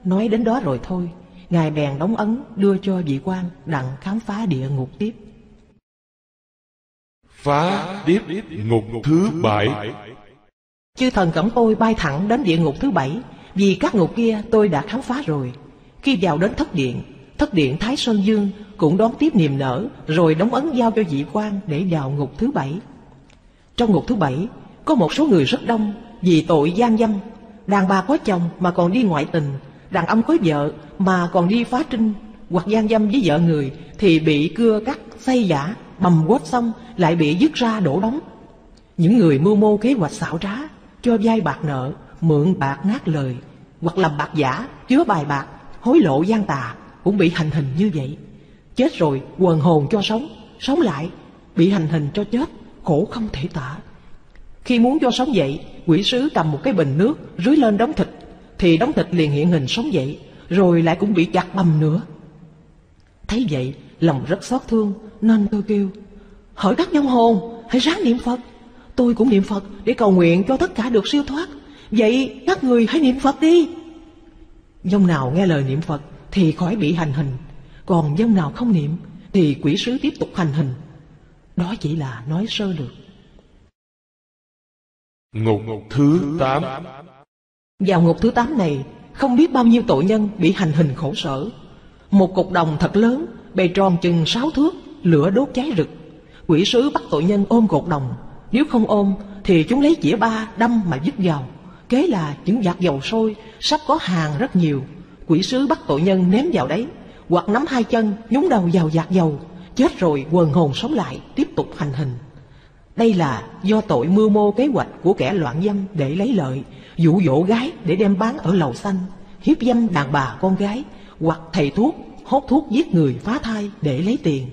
Nói đến đó rồi thôi, Ngài bèn đóng ấn đưa cho vị quan đặng khám phá địa ngục tiếp. Phá tiếp ngục thứ bảy. Chư thần cõng tôi bay thẳng đến địa ngục thứ bảy, vì các ngục kia tôi đã khám phá rồi. Khi vào đến thất điện, thất điện Thái Sơn Dương cũng đón tiếp niềm nở, rồi đóng ấn giao cho vị quan để vào ngục thứ bảy. Trong ngục thứ bảy có một số người rất đông vì tội gian dâm. Đàn bà có chồng mà còn đi ngoại tình, đàn ông có vợ mà còn đi phá trinh, hoặc gian dâm với vợ người thì bị cưa cắt, xây giả, bầm quết xong lại bị dứt ra đổ đóng. Những người mưu mô kế hoạch xảo trá, cho vay bạc nợ, mượn bạc nát lời, hoặc làm bạc giả, chứa bài bạc, hối lộ gian tà cũng bị hành hình như vậy. Chết rồi quần hồn cho sống, sống lại bị hành hình cho chết, khổ không thể tả. Khi muốn cho sống dậy, quỷ sứ cầm một cái bình nước rưới lên đống thịt, thì đống thịt liền hiện hình sống dậy, rồi lại cũng bị chặt bầm nữa. Thấy vậy, lòng rất xót thương, nên tôi kêu: Hỡi các vong hồn, hãy ráng niệm Phật. Tôi cũng niệm Phật để cầu nguyện cho tất cả được siêu thoát. Vậy các người hãy niệm Phật đi. Vong nào nghe lời niệm Phật thì khỏi bị hành hình, còn vong nào không niệm thì quỷ sứ tiếp tục hành hình. Đó chỉ là nói sơ được. Ngục thứ tám. Vào ngục thứ tám này, không biết bao nhiêu tội nhân bị hành hình khổ sở. Một cục đồng thật lớn, bề tròn chừng sáu thước, lửa đốt cháy rực. Quỷ sứ bắt tội nhân ôm cột đồng, nếu không ôm thì chúng lấy chĩa ba đâm mà dứt vào. Kế là những vạt dầu sôi, sắp có hàng rất nhiều, quỷ sứ bắt tội nhân ném vào đấy, hoặc nắm hai chân nhúng đầu vào vạt dầu. Chết rồi quần hồn sống lại, tiếp tục hành hình. Đây là do tội mưu mô kế hoạch của kẻ loạn dâm để lấy lợi, dụ dỗ gái để đem bán ở lầu xanh, hiếp dâm đàn bà con gái, hoặc thầy thuốc hốt thuốc giết người phá thai để lấy tiền,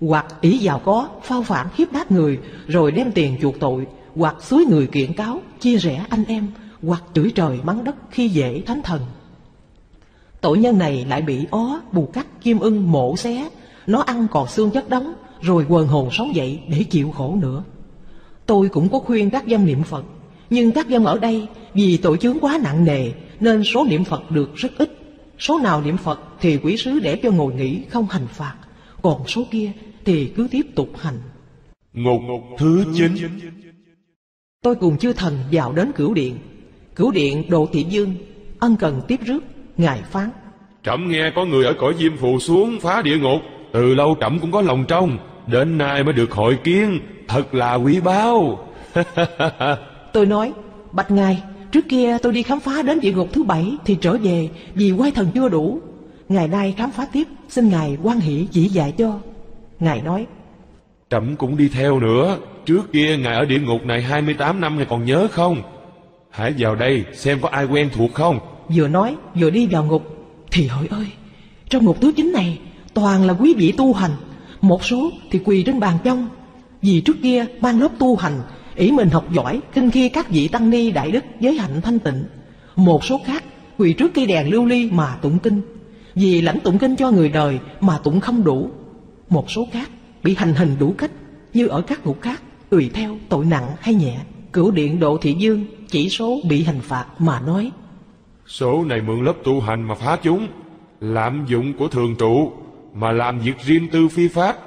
hoặc ỷ giàu có phao phản hiếp đáp người rồi đem tiền chuộc tội, hoặc xúi người kiện cáo chia rẽ anh em, hoặc chửi trời mắng đất khi dễ thánh thần. Tội nhân này lại bị ó, bù cắt, kim ưng mổ xé, nó ăn còn xương chất đóng, rồi quần hồn sống dậy để chịu khổ nữa. Tôi cũng có khuyên các vong niệm Phật, nhưng các vong ở đây vì tội chướng quá nặng nề nên số niệm Phật được rất ít. Số nào niệm Phật thì quỷ sứ để cho ngồi nghỉ không hành phạt, còn số kia thì cứ tiếp tục hành. Ngục thứ chín. Tôi cùng chư thần vào đến cửu điện. Cửu điện Độ Thị Dương ân cần tiếp rước. Ngài phán: Trẫm nghe có người ở cõi Diêm Phù xuống phá địa ngục, từ lâu trẫm cũng có lòng trong, đến nay mới được hội kiến, thật là quý báu. Tôi nói: Bạch Ngài, trước kia tôi đi khám phá đến địa ngục thứ bảy thì trở về vì quay thần chưa đủ. Ngày nay khám phá tiếp, xin Ngài quan hỷ chỉ dạy cho. Ngài nói: Trẫm cũng đi theo nữa. Trước kia Ngài ở địa ngục này hai mươi tám năm, Ngài còn nhớ không? Hãy vào đây xem có ai quen thuộc không. Vừa nói vừa đi vào ngục. Thì hỡi ơi, trong ngục thứ chín này toàn là quý vị tu hành. Một số thì quỳ trên bàn trong, vì trước kia ban lớp tu hành ỷ mình học giỏi, khinh khi các vị tăng ni đại đức giới hạnh thanh tịnh. Một số khác quỳ trước cây đèn lưu ly mà tụng kinh, vì lãnh tụng kinh cho người đời mà tụng không đủ. Một số khác bị hành hình đủ cách, như ở các ngục khác, tùy theo tội nặng hay nhẹ. Cửu điện Độ Thị Dương chỉ số bị hành phạt mà nói: Số này mượn lớp tu hành mà phá chúng, lạm dụng của thường trụ mà làm việc riêng tư phi pháp,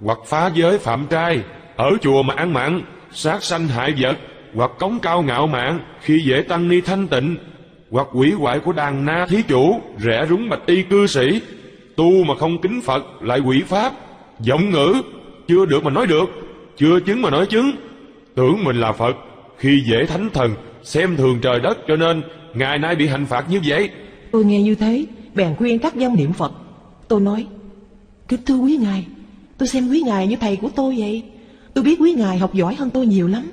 hoặc phá giới phạm trai, ở chùa mà ăn mặn, sát sanh hại vật, hoặc cống cao ngạo mạn, khi dễ tăng ni thanh tịnh, hoặc hủy hoại của đàn na thí chủ, rẽ rúng bạch y cư sĩ, tu mà không kính Phật lại hủy pháp, vọng ngữ, chưa được mà nói được, chưa chứng mà nói chứng, tưởng mình là Phật, khi dễ thánh thần, xem thường trời đất, cho nên ngày nay bị hành phạt như vậy. Tôi nghe như thế, bèn khuyên các dân niệm Phật. Tôi nói: Kính thưa quý Ngài, tôi xem quý Ngài như thầy của tôi vậy. Tôi biết quý Ngài học giỏi hơn tôi nhiều lắm,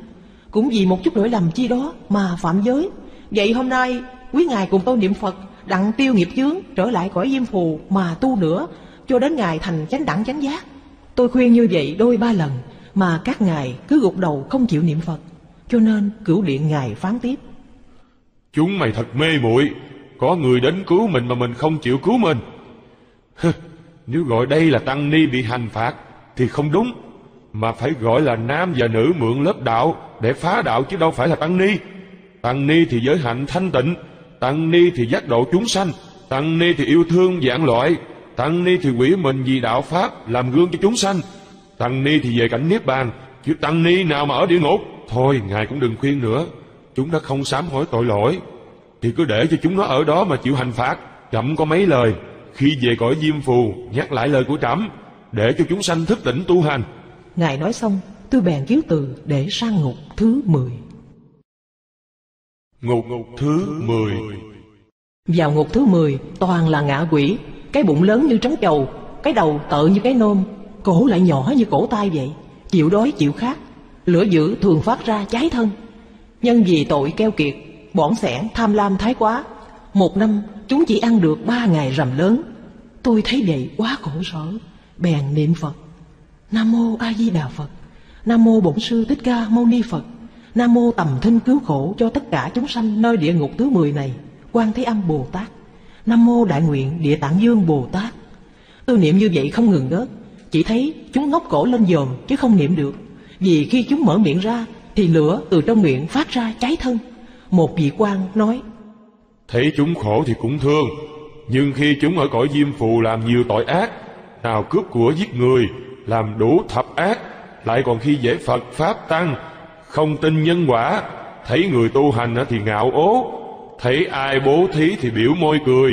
cũng vì một chút lỗi lầm chi đó mà phạm giới. Vậy hôm nay quý Ngài cùng tôi niệm Phật, đặng tiêu nghiệp chướng, trở lại cõi Diêm Phù mà tu nữa, cho đến Ngài thành chánh đẳng chánh giác. Tôi khuyên như vậy đôi ba lần mà các Ngài cứ gục đầu không chịu niệm Phật. Cho nên cửu điện Ngài phán tiếp: Chúng mày thật mê muội, có người đến cứu mình mà mình không chịu cứu mình. Hừ, nếu gọi đây là tăng ni bị hành phạt thì không đúng, mà phải gọi là nam và nữ mượn lớp đạo để phá đạo, chứ đâu phải là tăng ni. Tăng ni thì giới hạnh thanh tịnh, tăng ni thì giác độ chúng sanh, tăng ni thì yêu thương vạn loại, tăng ni thì quỷ mình vì đạo pháp làm gương cho chúng sanh, tăng ni thì về cảnh niết bàn, chứ tăng ni nào mà ở địa ngục. Thôi Ngài cũng đừng khuyên nữa, chúng đã không sám hối tội lỗi thì cứ để cho chúng nó ở đó mà chịu hành phạt. Trẫm có mấy lời, khi về cõi Diêm Phù nhắc lại lời của trẫm, để cho chúng sanh thức tỉnh tu hành. Ngài nói xong, tôi bèn chiếu từ để sang ngục thứ mười. Ngục thứ mười. Vào ngục thứ mười toàn là ngạ quỷ, cái bụng lớn như trống chầu, cái đầu tợ như cái nôm, cổ lại nhỏ như cổ tay vậy, chịu đói chịu khát, lửa dữ thường phát ra cháy thân. Nhân vì tội keo kiệt, bỏn xẻn tham lam thái quá, một năm chúng chỉ ăn được ba ngày rằm lớn. Tôi thấy vậy quá khổ sở, bèn niệm Phật: Nam mô A Di Đà Phật, Nam mô Bổn Sư Thích Ca Mâu Ni Phật, Nam mô Tầm Thinh Cứu Khổ cho tất cả chúng sanh nơi địa ngục thứ mười này, Quan Thế Âm Bồ Tát, Nam mô Đại Nguyện Địa Tạng Vương Bồ Tát. Tôi niệm như vậy không ngừng ngớt, chỉ thấy chúng ngóc cổ lên dòm chứ không niệm được, vì khi chúng mở miệng ra thì lửa từ trong miệng phát ra cháy thân. Một vị quan nói: Thấy chúng khổ thì cũng thương, nhưng khi chúng ở cõi Diêm Phù làm nhiều tội ác, nào cướp của giết người, làm đủ thập ác, lại còn khi dễ Phật Pháp Tăng, không tin nhân quả, thấy người tu hành thì ngạo ố, thấy ai bố thí thì biểu môi cười,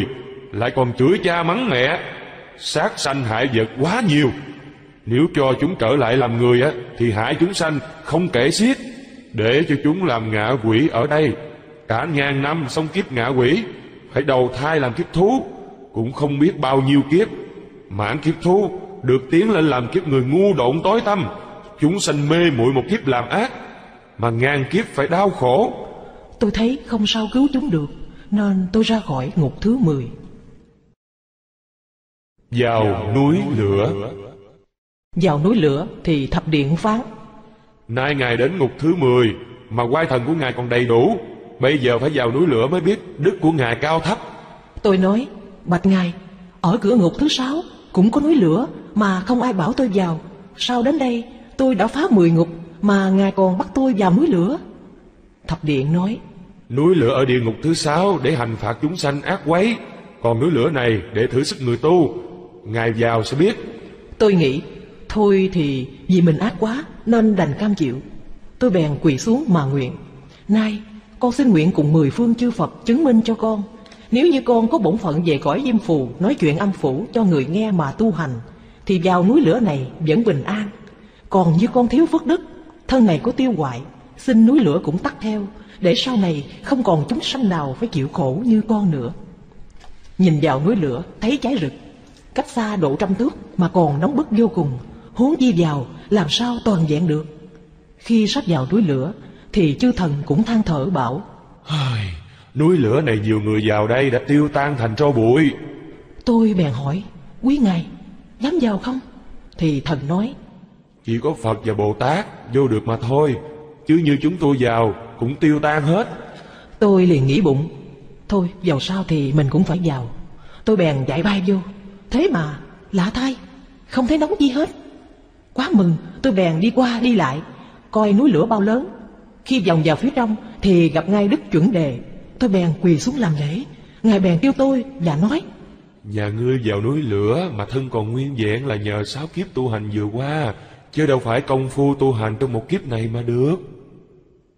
lại còn chửi cha mắng mẹ, sát sanh hại vật quá nhiều. Nếu cho chúng trở lại làm người thì hại chúng sanh không kể xiết, để cho chúng làm ngạ quỷ ở đây, cả ngàn năm xong kiếp ngạ quỷ, phải đầu thai làm kiếp thú, cũng không biết bao nhiêu kiếp. Mãn kiếp thú, được tiến lên làm kiếp người ngu độn tối tăm, chúng sanh mê muội một kiếp làm ác, mà ngàn kiếp phải đau khổ. Tôi thấy không sao cứu chúng được, nên tôi ra khỏi ngục thứ mười. Vào núi lửa. Vào núi lửa thì thập điện phán: Nay Ngài đến ngục thứ mười, mà quay thần của Ngài còn đầy đủ, bây giờ phải vào núi lửa mới biết đức của Ngài cao thấp. Tôi nói: Bạch Ngài, ở cửa ngục thứ sáu cũng có núi lửa mà không ai bảo tôi vào. Sao đến đây tôi đã phá mười ngục mà Ngài còn bắt tôi vào núi lửa? Thập điện nói: núi lửa ở địa ngục thứ sáu để hành phạt chúng sanh ác quấy, còn núi lửa này để thử sức người tu. Ngài vào sẽ biết. Tôi nghĩ thôi thì vì mình ác quá nên đành cam chịu. Tôi bèn quỳ xuống mà nguyện: nay con xin nguyện cùng mười phương chư Phật chứng minh cho con, nếu như con có bổn phận về cõi Diêm Phù nói chuyện âm phủ cho người nghe mà tu hành, thì vào núi lửa này vẫn bình an. Còn như con thiếu phước đức, thân này có tiêu hoại, xin núi lửa cũng tắt theo, để sau này không còn chúng sanh nào phải chịu khổ như con nữa. Nhìn vào núi lửa thấy cháy rực, cách xa độ trăm thước mà còn nóng bức vô cùng, huống chi vào làm sao toàn vẹn được. Khi sắp vào núi lửa thì chư thần cũng than thở bảo: núi lửa này nhiều người vào đây đã tiêu tan thành tro bụi. Tôi bèn hỏi: quý ngài dám vào không? Thì thần nói: chỉ có Phật và Bồ Tát vô được mà thôi, chứ như chúng tôi vào cũng tiêu tan hết. Tôi liền nghĩ bụng: thôi dầu sao thì mình cũng phải vào. Tôi bèn chạy bay vô, thế mà lạ thay, không thấy nóng gì hết. Quá mừng, tôi bèn đi qua đi lại coi núi lửa bao lớn. Khi vòng vào phía trong thì gặp ngay Đức Chuẩn Đề. Tôi bèn quỳ xuống làm lễ. Ngài bèn kêu tôi và nói: nhà ngươi vào núi lửa mà thân còn nguyên vẹn là nhờ sáu kiếp tu hành vừa qua, chứ đâu phải công phu tu hành trong một kiếp này mà được.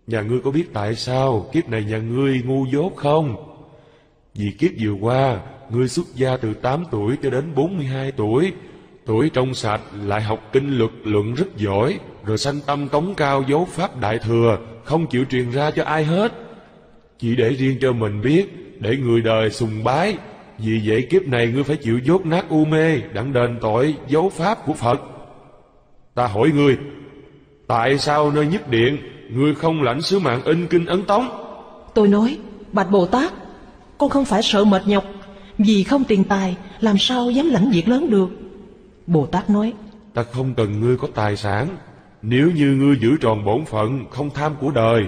Nhà ngươi có biết tại sao kiếp này nhà ngươi ngu dốt không? Vì kiếp vừa qua ngươi xuất gia từ tám tuổi cho đến bốn mươi hai tuổi, tuổi trong sạch lại học kinh luật luận rất giỏi, rồi sanh tâm cống cao dấu pháp đại thừa, không chịu truyền ra cho ai hết, chỉ để riêng cho mình biết, để người đời sùng bái. Vì vậy kiếp này ngươi phải chịu dốt nát u mê, đặng đền tội dấu pháp của Phật. Ta hỏi ngươi, tại sao nơi nhất điện ngươi không lãnh sứ mạng in kinh ấn tống? Tôi nói: bạch Bồ Tát, con không phải sợ mệt nhọc, vì không tiền tài làm sao dám lãnh việc lớn được. Bồ Tát nói: ta không cần ngươi có tài sản, nếu như ngươi giữ tròn bổn phận, không tham của đời,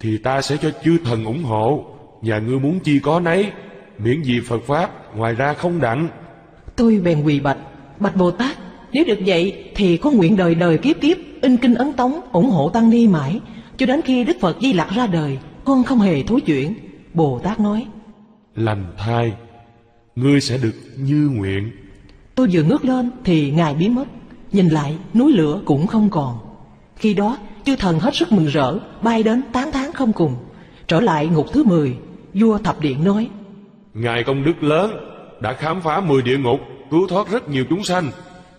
thì ta sẽ cho chư thần ủng hộ. Nhà ngươi muốn chi có nấy, miễn gì Phật pháp, ngoài ra không đặng. Tôi bèn quỳ bạch: bạch Bồ Tát, nếu được vậy thì con nguyện đời đời kiếp kiếp in kinh ấn tống ủng hộ tăng ni mãi, cho đến khi Đức Phật Di Lặc ra đời, con không hề thối chuyển. Bồ Tát nói: lành thay, ngươi sẽ được như nguyện. Tôi vừa ngước lên thì Ngài biến mất, nhìn lại núi lửa cũng không còn. Khi đó chư thần hết sức mừng rỡ, bay đến tán thán không cùng. Trở lại ngục thứ mười, vua Thập Điện nói: ngài công đức lớn, đã khám phá mười địa ngục, cứu thoát rất nhiều chúng sanh,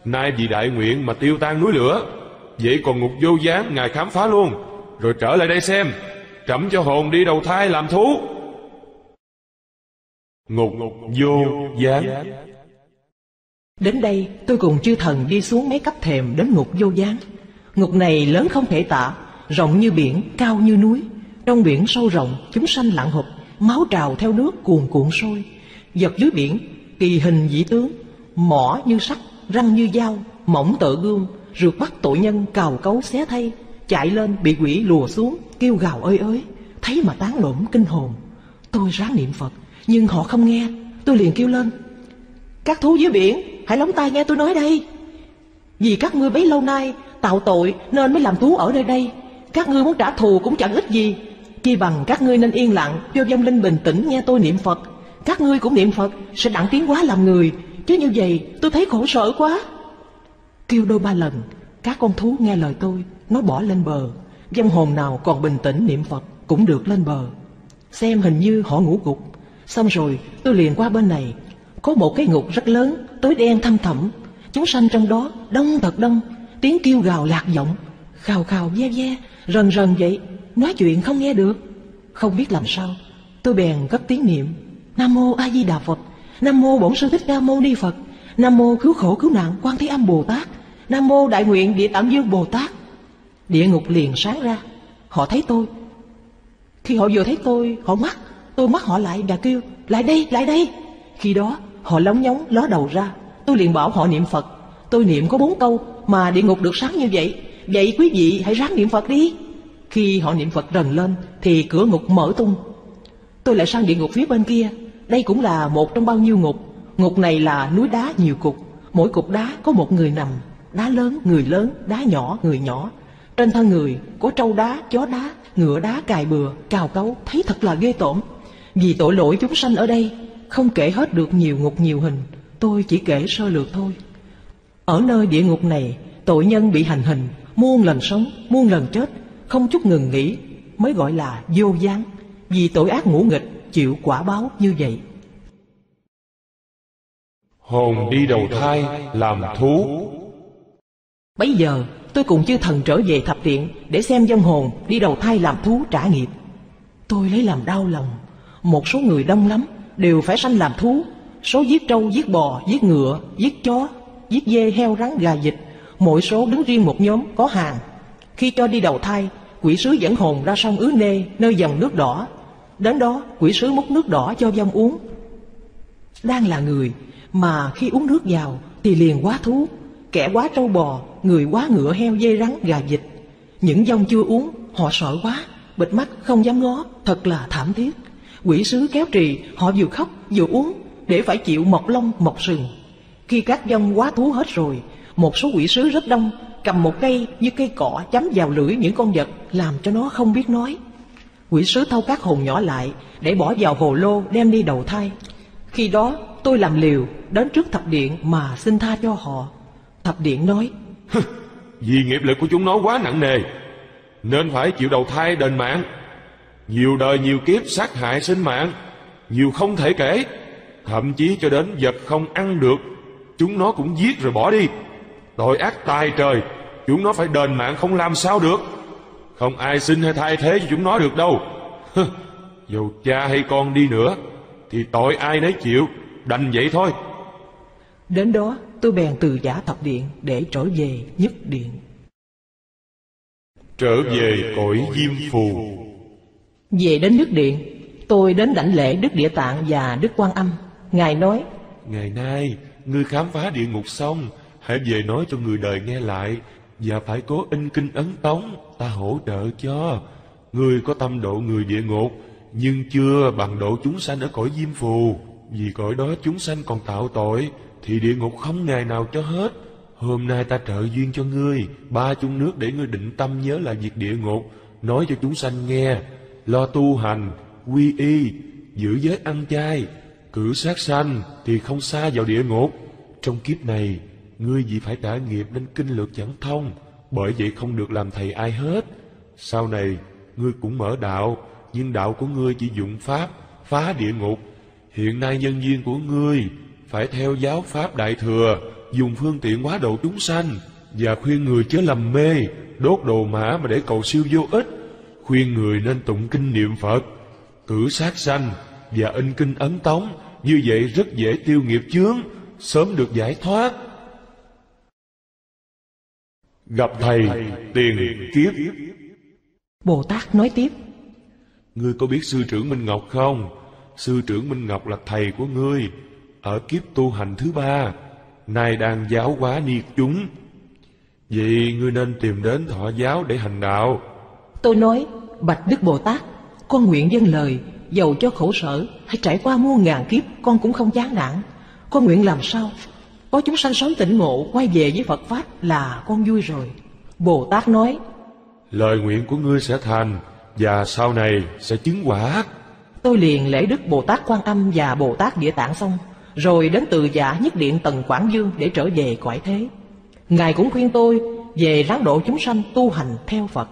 nay vì đại nguyện mà tiêu tan núi lửa. Vậy còn ngục Vô Gián ngài khám phá luôn, rồi trở lại đây xem, trẫm cho hồn đi đầu thai làm thú. Ngục Vô Gián. Đến đây tôi cùng chư thần đi xuống mấy cấp thềm đến ngục Vô Gián. Ngục này lớn không thể tả, rộng như biển, cao như núi. Trong biển sâu rộng, chúng sanh lặn hụp, máu trào theo nước cuồn cuộn sôi. Vật dưới biển, kỳ hình dị tướng, mỏ như sắt, răng như dao, mỏng tựa gươm, rượt bắt tội nhân cào cấu xé thay, chạy lên bị quỷ lùa xuống, kêu gào ơi ới, thấy mà tán lộn kinh hồn. Tôi ráng niệm Phật, nhưng họ không nghe. Tôi liền kêu lên: các thú dưới biển, hãy lóng tai nghe tôi nói đây. Vì các ngươi bấy lâu nay tạo tội nên mới làm thú ở nơi đây. Các ngươi muốn trả thù cũng chẳng ích gì, chi bằng các ngươi nên yên lặng, cho vong linh bình tĩnh nghe tôi niệm Phật. Các ngươi cũng niệm Phật sẽ đặng tiến hóa làm người, chứ như vậy tôi thấy khổ sở quá. Kêu đôi ba lần, các con thú nghe lời tôi, nó bỏ lên bờ. Vong hồn nào còn bình tĩnh niệm Phật cũng được lên bờ. Xem hình như họ ngủ gục. Xong rồi tôi liền qua bên này. Có một cái ngục rất lớn, tối đen thăm thẳm, chúng sanh trong đó đông thật đông, tiếng kêu gào lạc giọng, khào khào ve ve, rần rần vậy, nói chuyện không nghe được. Không biết làm sao, tôi bèn gấp tiếng niệm: Nam Mô A Di Đà Phật, Nam Mô Bổn Sư Thích Ca Mâu Ni Phật, Nam Mô Cứu Khổ Cứu Nạn Quan Thế Âm Bồ Tát, Nam Mô Đại Nguyện Địa Tạng Dương Bồ Tát. Địa ngục liền sáng ra. Họ thấy tôi. Khi họ vừa thấy tôi, họ mắt tôi mắt họ lại và kêu: lại đây, lại đây. Khi đó họ lóng nhóng ló đầu ra. Tôi liền bảo họ niệm Phật. Tôi niệm có bốn câu mà địa ngục được sáng như vậy, vậy quý vị hãy ráng niệm Phật đi. Khi họ niệm Phật rần lên thì cửa ngục mở tung. Tôi lại sang địa ngục phía bên kia. Đây cũng là một trong bao nhiêu ngục. Ngục này là núi đá nhiều cục, mỗi cục đá có một người nằm. Đá lớn người lớn, đá nhỏ người nhỏ. Trên thân người có trâu đá, chó đá, ngựa đá cài bừa, cào cấu, thấy thật là ghê tởm. Vì tội lỗi chúng sanh ở đây, không kể hết được nhiều ngục nhiều hình, tôi chỉ kể sơ lược thôi. Ở nơi địa ngục này, tội nhân bị hành hình, muôn lần sống, muôn lần chết, không chút ngừng nghỉ, mới gọi là vô gián. Vì tội ác ngũ nghịch, chịu quả báo như vậy. Hồn đi đầu thai làm thú. Bấy giờ tôi cùng chư thần trở về thập điện để xem dân hồn đi đầu thai làm thú trả nghiệp. Tôi lấy làm đau lòng, một số người đông lắm đều phải sanh làm thú. Số giết trâu, giết bò, giết ngựa, giết chó, giết dê, heo, rắn, gà, vịt. Mỗi số đứng riêng một nhóm có hàng. Khi cho đi đầu thai, quỷ sứ dẫn hồn ra sông Ứ Nê, nơi dòng nước đỏ. Đến đó quỷ sứ múc nước đỏ cho vong uống. Đang là người mà khi uống nước vào thì liền quá thú. Kẻ quá trâu bò, người quá ngựa, heo, dê, rắn, gà, vịt. Những dòng chưa uống họ sợ quá, bịt mắt không dám ngó, thật là thảm thiết. Quỷ sứ kéo trì, họ vừa khóc vừa uống để phải chịu mọc lông mọc sừng. Khi các dòng quá thú hết rồi, một số quỷ sứ rất đông cầm một cây như cây cọ chấm vào lưỡi những con vật, làm cho nó không biết nói. Quỷ sứ thâu các hồn nhỏ lại để bỏ vào hồ lô đem đi đầu thai. Khi đó tôi làm liều đến trước thập điện mà xin tha cho họ. Thập điện nói: Vì nghiệp lực của chúng nó quá nặng nề nên phải chịu đầu thai đền mạng. Nhiều đời nhiều kiếp sát hại sinh mạng, nhiều không thể kể. Thậm chí cho đến vật không ăn được chúng nó cũng giết rồi bỏ đi. Tội ác tài trời, chúng nó phải đền mạng không làm sao được. Không ai xin hay thay thế cho chúng nó được đâu. Dù cha hay con đi nữa thì tội ai nấy chịu, đành vậy thôi. Đến đó tôi bèn từ giả thập điện để trở về nhất điện. Trở về cõi Diêm Phù. Về đến Đức Điện, tôi đến đảnh lễ Đức Địa Tạng và Đức Quan Âm. Ngài nói: Ngày nay ngươi khám phá địa ngục xong, hãy về nói cho người đời nghe lại, và phải cố in kinh ấn tống, ta hỗ trợ cho. Ngươi có tâm độ người địa ngục, nhưng chưa bằng độ chúng sanh ở cõi Diêm Phù. Vì cõi đó chúng sanh còn tạo tội, thì địa ngục không ngày nào cho hết. Hôm nay ta trợ duyên cho ngươi ba chung nước để ngươi định tâm nhớ lại việc địa ngục, nói cho chúng sanh nghe, lo tu hành, quy y, giữ giới ăn chay, cử sát sanh thì không xa vào địa ngục. Trong kiếp này, ngươi vì phải trả nghiệp nên kinh lược chẳng thông, bởi vậy không được làm thầy ai hết. Sau này, ngươi cũng mở đạo, nhưng đạo của ngươi chỉ dụng pháp, phá địa ngục. Hiện nay nhân duyên của ngươi phải theo giáo pháp đại thừa, dùng phương tiện hóa độ chúng sanh, và khuyên người chớ lầm mê, đốt đồ mã mà để cầu siêu vô ích. Khuyên người nên tụng kinh niệm Phật, cử sát sanh và in kinh ấn tống, như vậy rất dễ tiêu nghiệp chướng, sớm được giải thoát. Gặp thầy tiền kiếp. Bồ Tát nói tiếp: Ngươi có biết sư trưởng Minh Ngọc không? Sư trưởng Minh Ngọc là thầy của ngươi, ở kiếp tu hành thứ ba, nay đang giáo hóa niệt chúng. Vậy ngươi nên tìm đến thọ giáo để hành đạo. Tôi nói: Bạch Đức Bồ Tát, con nguyện dâng lời, dầu cho khổ sở hay trải qua muôn ngàn kiếp, con cũng không chán nản. Con nguyện làm sao có chúng sanh sớm tỉnh ngộ, quay về với Phật Pháp là con vui rồi. Bồ Tát nói: Lời nguyện của ngươi sẽ thành, và sau này sẽ chứng quả. Tôi liền lễ Đức Bồ Tát Quan Âm và Bồ Tát Địa Tạng xong, rồi đến từ giả nhất điện Tần Quảng Dương để trở về cõi thế. Ngài cũng khuyên tôi về ráng độ chúng sanh tu hành theo Phật.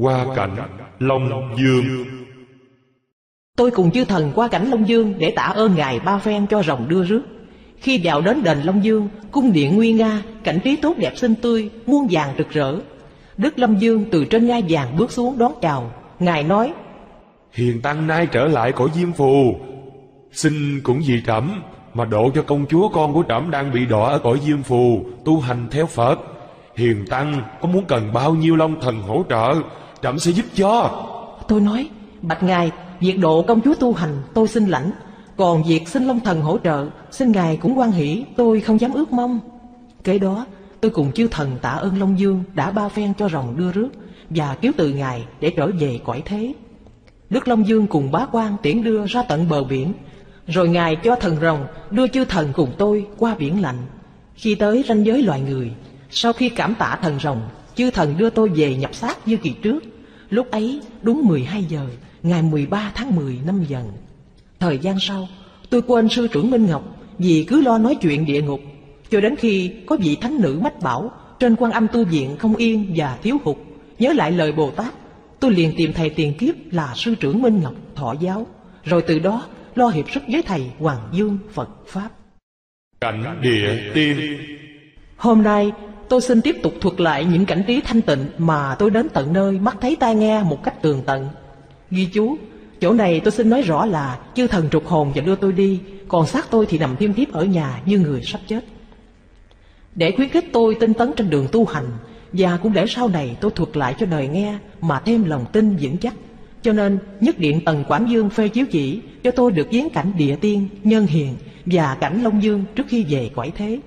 Qua cảnh Long Dương. Tôi cùng chư thần qua cảnh Long Dương để tạ ơn Ngài ba phen cho rồng đưa rước. Khi vào đến đền Long Dương, cung điện nguy nga, cảnh trí tốt đẹp xinh tươi, muôn vàng rực rỡ. Đức Long Dương từ trên ngai vàng bước xuống đón chào. Ngài nói: Hiền tăng nay trở lại cõi Diêm Phù, xin cũng vì trẫm mà độ cho công chúa con của trẫm đang bị đọa ở cõi Diêm Phù, tu hành theo Phật. Hiền tăng có muốn cần bao nhiêu long thần hỗ trợ, trẫm sẽ giúp cho. Tôi nói: Bạch Ngài, việc độ công chúa tu hành tôi xin lãnh, còn việc xin long thần hỗ trợ, xin Ngài cũng hoan hỷ, tôi không dám ước mong. Kế đó tôi cùng chư thần tạ ơn Long Dương đã ba phen cho rồng đưa rước và cứu từ Ngài để trở về cõi thế. Đức Long Dương cùng bá quan tiễn đưa ra tận bờ biển, rồi Ngài cho thần rồng đưa chư thần cùng tôi qua biển lạnh. Khi tới ranh giới loài người, Sau khi cảm tạ thần rồng, chư thần đưa tôi về nhập xác như kỳ trước. Lúc ấy đúng mười hai giờ ngày mười ba tháng mười năm Dần. Thời gian sau tôi quên sư trưởng Minh Ngọc vì cứ lo nói chuyện địa ngục, cho đến khi có vị thánh nữ mách bảo trên Quan Âm tu viện không yên và thiếu hụt. Nhớ lại lời Bồ Tát, tôi liền tìm thầy tiền kiếp là sư trưởng Minh Ngọc thọ giáo, rồi từ đó lo hiệp sức với thầy Hoàng Dương Phật Pháp. Cảnh địa tiên. Hôm nay tôi xin tiếp tục thuật lại những cảnh trí thanh tịnh mà tôi đến tận nơi mắt thấy tai nghe một cách tường tận. Ghi chú, chỗ này tôi xin nói rõ là chư thần trục hồn và đưa tôi đi, còn xác tôi thì nằm thiêm thiếp ở nhà như người sắp chết. Để khuyến khích tôi tinh tấn trên đường tu hành, và cũng để sau này tôi thuật lại cho đời nghe mà thêm lòng tin vững chắc, cho nên Nhất Điện Tần Quảng Dương phê chiếu chỉ cho tôi được viếng cảnh địa tiên, nhân hiền và cảnh Long Dương trước khi về cõi thế.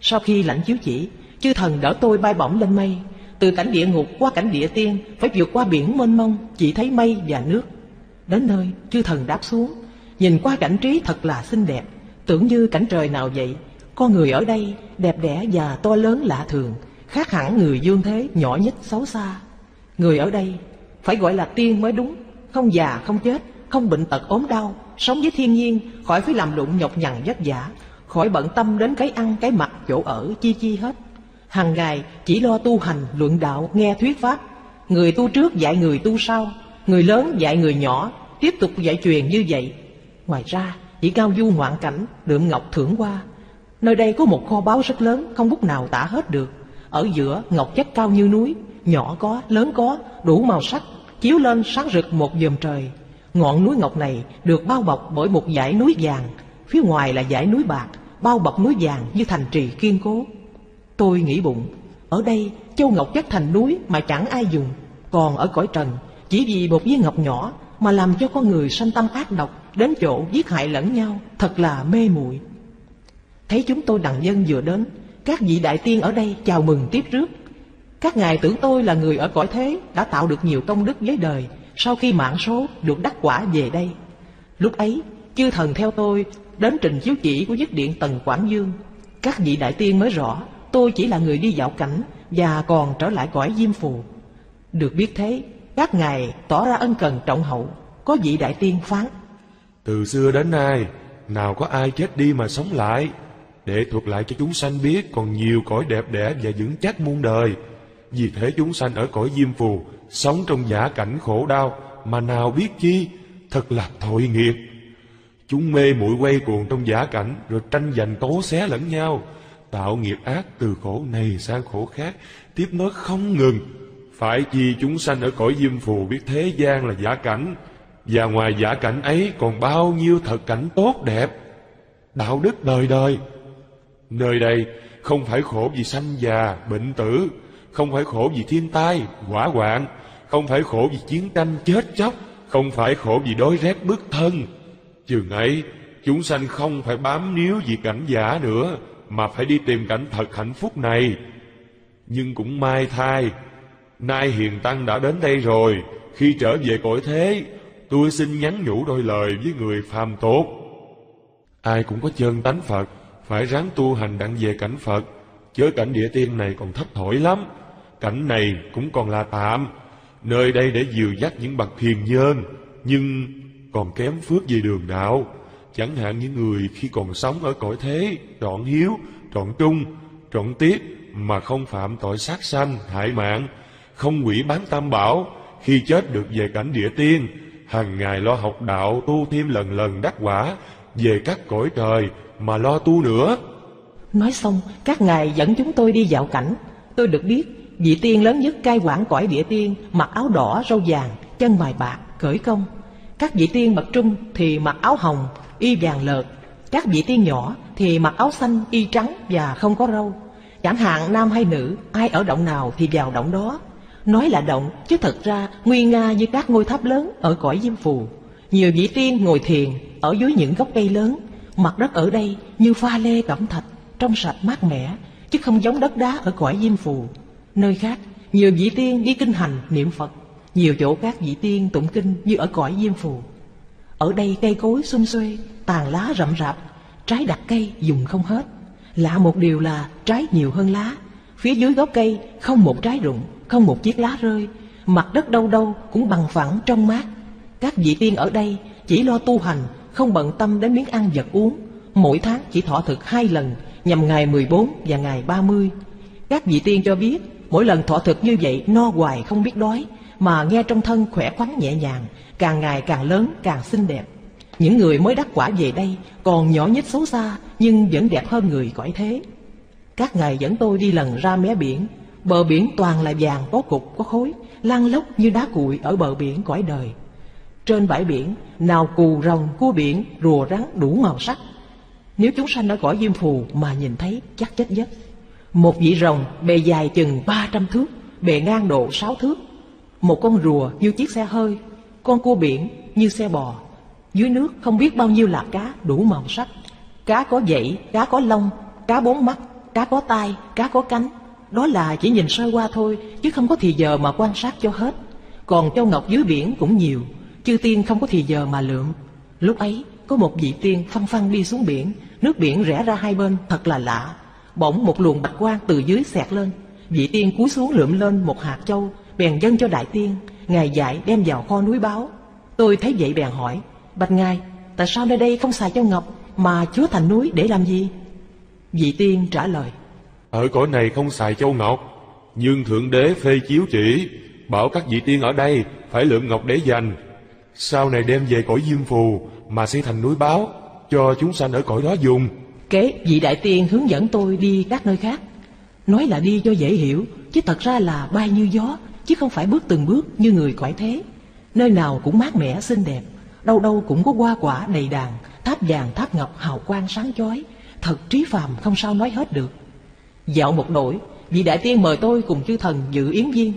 Sau khi lãnh chiếu chỉ, chư thần đỡ tôi bay bổng lên mây. Từ cảnh địa ngục qua cảnh địa tiên, phải vượt qua biển mênh mông, chỉ thấy mây và nước. Đến nơi, chư thần đáp xuống, nhìn qua cảnh trí thật là xinh đẹp, tưởng như cảnh trời nào vậy. Con người ở đây đẹp đẽ và to lớn lạ thường, khác hẳn người dương thế nhỏ nhất xấu xa. Người ở đây phải gọi là tiên mới đúng, không già không chết, không bệnh tật ốm đau, sống với thiên nhiên, khỏi phải làm lụng nhọc nhằn vất vả, khỏi bận tâm đến cái ăn cái mặc chỗ ở chi chi hết. Hàng ngày chỉ lo tu hành, luận đạo, nghe thuyết pháp. Người tu trước dạy người tu sau, người lớn dạy người nhỏ, tiếp tục dạy truyền như vậy. Ngoài ra chỉ cao du ngoạn cảnh, lượm ngọc thưởng qua. Nơi đây có một kho báu rất lớn, không bút nào tả hết được. Ở giữa ngọc chất cao như núi, nhỏ có, lớn có, đủ màu sắc, chiếu lên sáng rực một dòm trời. Ngọn núi ngọc này được bao bọc bởi một dải núi vàng, phía ngoài là dải núi bạc, bao bọc núi vàng như thành trì kiên cố. Tôi nghĩ bụng, ở đây châu ngọc chất thành núi mà chẳng ai dùng, còn ở cõi trần chỉ vì một viên ngọc nhỏ mà làm cho con người sanh tâm ác độc, đến chỗ giết hại lẫn nhau, thật là mê muội. Thấy chúng tôi đàn dân vừa đến, các vị đại tiên ở đây chào mừng tiếp rước. Các ngài tưởng tôi là người ở cõi thế đã tạo được nhiều công đức với đời, sau khi mạng số được đắc quả về đây. Lúc ấy chư thần theo tôi đến trình chiếu chỉ của Nhất Điện Tần Quảng Dương. Các vị đại tiên mới rõ tôi chỉ là người đi dạo cảnh và còn trở lại cõi Diêm Phù. Được biết thế, các ngài tỏ ra ân cần trọng hậu. Có vị đại tiên phán: Từ xưa đến nay, nào có ai chết đi mà sống lại, để thuật lại cho chúng sanh biết còn nhiều cõi đẹp đẽ và vững chắc muôn đời. Vì thế chúng sanh ở cõi Diêm Phù sống trong giả cảnh khổ đau mà nào biết chi, thật là tội nghiệp. Chúng mê muội quay cuồng trong giả cảnh, rồi tranh giành tố xé lẫn nhau, tạo nghiệp ác từ khổ này sang khổ khác, tiếp nối không ngừng. Phải chi chúng sanh ở cõi Diêm Phù biết thế gian là giả cảnh, và ngoài giả cảnh ấy còn bao nhiêu thật cảnh tốt đẹp, đạo đức đời đời. Nơi đây không phải khổ vì sanh già, bệnh tử, không phải khổ vì thiên tai, hỏa hoạn, không phải khổ vì chiến tranh, chết chóc, không phải khổ vì đói rét bức thân. Chừng ấy, chúng sanh không phải bám níu vì cảnh giả nữa, mà phải đi tìm cảnh thật hạnh phúc này. Nhưng cũng may thay, nay hiền tăng đã đến đây rồi, khi trở về cõi thế, tôi xin nhắn nhủ đôi lời với người phàm tốt. Ai cũng có chân tánh Phật, phải ráng tu hành đặng về cảnh Phật, chớ cảnh địa tiên này còn thấp thổi lắm. Cảnh này cũng còn là tạm, nơi đây để dìu dắt những bậc hiền nhân, nhưng còn kém phước về đường đạo. Chẳng hạn những người khi còn sống ở cõi thế, trọn hiếu, trọn trung, trọn tiết, mà không phạm tội sát sanh, hại mạng, không quỷ bán tam bảo, khi chết được về cảnh địa tiên, hàng ngày lo học đạo, tu thêm lần lần đắc quả, về các cõi trời mà lo tu nữa. Nói xong, các ngài dẫn chúng tôi đi dạo cảnh. Tôi được biết, vị tiên lớn nhất cai quản cõi địa tiên, mặc áo đỏ, râu vàng, chân mài bạc, cởi công. Các vị tiên bậc trung thì mặc áo hồng, y vàng lợt. Các vị tiên nhỏ thì mặc áo xanh, y trắng và không có râu. Chẳng hạn nam hay nữ, ai ở động nào thì vào động đó. Nói là động, chứ thật ra nguy nga như các ngôi tháp lớn ở cõi Diêm Phù. Nhiều vị tiên ngồi thiền ở dưới những gốc cây lớn. Mặt đất ở đây như pha lê cẩm thạch, trong sạch mát mẻ, chứ không giống đất đá ở cõi Diêm Phù. Nơi khác, nhiều vị tiên đi kinh hành niệm Phật. Nhiều chỗ các vị tiên tụng kinh như ở cõi Diêm Phù. Ở đây cây cối xum xuê, tàn lá rậm rạp, trái đặt cây dùng không hết. Lạ một điều là trái nhiều hơn lá, Phía dưới gốc cây không một trái rụng, không một chiếc lá rơi. Mặt đất đâu đâu cũng bằng phẳng trong mát. Các vị tiên ở đây chỉ lo tu hành, không bận tâm đến miếng ăn vật uống. Mỗi tháng chỉ thọ thực hai lần, nhằm ngày mười bốn và ngày ba mươi. Các vị tiên cho biết, mỗi lần thọ thực như vậy no hoài không biết đói, mà nghe trong thân khỏe khoắn nhẹ nhàng, càng ngày càng lớn, càng xinh đẹp. Những người mới đắc quả về đây còn nhỏ nhít xấu xa, nhưng vẫn đẹp hơn người cõi thế. Các ngài dẫn tôi đi lần ra mé biển, bờ biển toàn là vàng có cục có khối, lăn lóc như đá cuội ở bờ biển cõi đời. Trên bãi biển, nào cù rồng, cua biển, rùa rắn đủ màu sắc. Nếu chúng sanh ở cõi Diêm Phù mà nhìn thấy chắc chết giấc. Một vị rồng bề dài chừng ba trăm thước, bề ngang độ sáu thước. Một con rùa như chiếc xe hơi, con cua biển như xe bò. Dưới nước không biết bao nhiêu là cá đủ màu sắc. Cá có vảy, cá có lông, cá bốn mắt, cá có tai, cá có cánh. Đó là chỉ nhìn sơ qua thôi, chứ không có thì giờ mà quan sát cho hết. Còn châu ngọc dưới biển cũng nhiều, chư tiên không có thì giờ mà lượm. Lúc ấy có một vị tiên phăng phăng đi xuống biển, nước biển rẽ ra hai bên thật là lạ. Bỗng một luồng bạch quang từ dưới xẹt lên, vị tiên cúi xuống lượm lên một hạt châu, bèn dâng cho đại tiên. Ngài dạy đem vào kho núi báo. Tôi thấy vậy bèn hỏi: Bạch ngài, tại sao nơi đây không xài châu ngọc mà chứa thành núi để làm gì? Vị tiên trả lời: Ở cõi này không xài châu ngọc, nhưng Thượng Đế phê chiếu chỉ, bảo các vị tiên ở đây phải lượm ngọc để dành, sau này đem về cõi Diêm Phù mà xây thành núi báo cho chúng sanh ở cõi đó dùng. Kế vị đại tiên hướng dẫn tôi đi các nơi khác. Nói là đi cho dễ hiểu, chứ thật ra là bay như gió, chứ không phải bước từng bước như người cõi thế. Nơi nào cũng mát mẻ xinh đẹp, đâu đâu cũng có hoa quả đầy đàn, tháp vàng tháp ngọc hào quang sáng chói, thật trí phàm không sao nói hết được. Dạo một nỗi, vị đại tiên mời tôi cùng chư thần dự yến viên.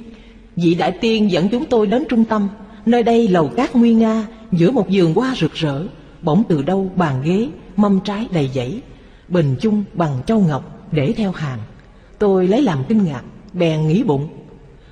Vị đại tiên dẫn chúng tôi đến trung tâm, nơi đây lầu cát nguy nga, giữa một vườn hoa rực rỡ. Bỗng từ đâu bàn ghế, mâm trái đầy dãy, bình chung bằng châu ngọc để theo hàng. Tôi lấy làm kinh ngạc, bèn nghĩ bụng: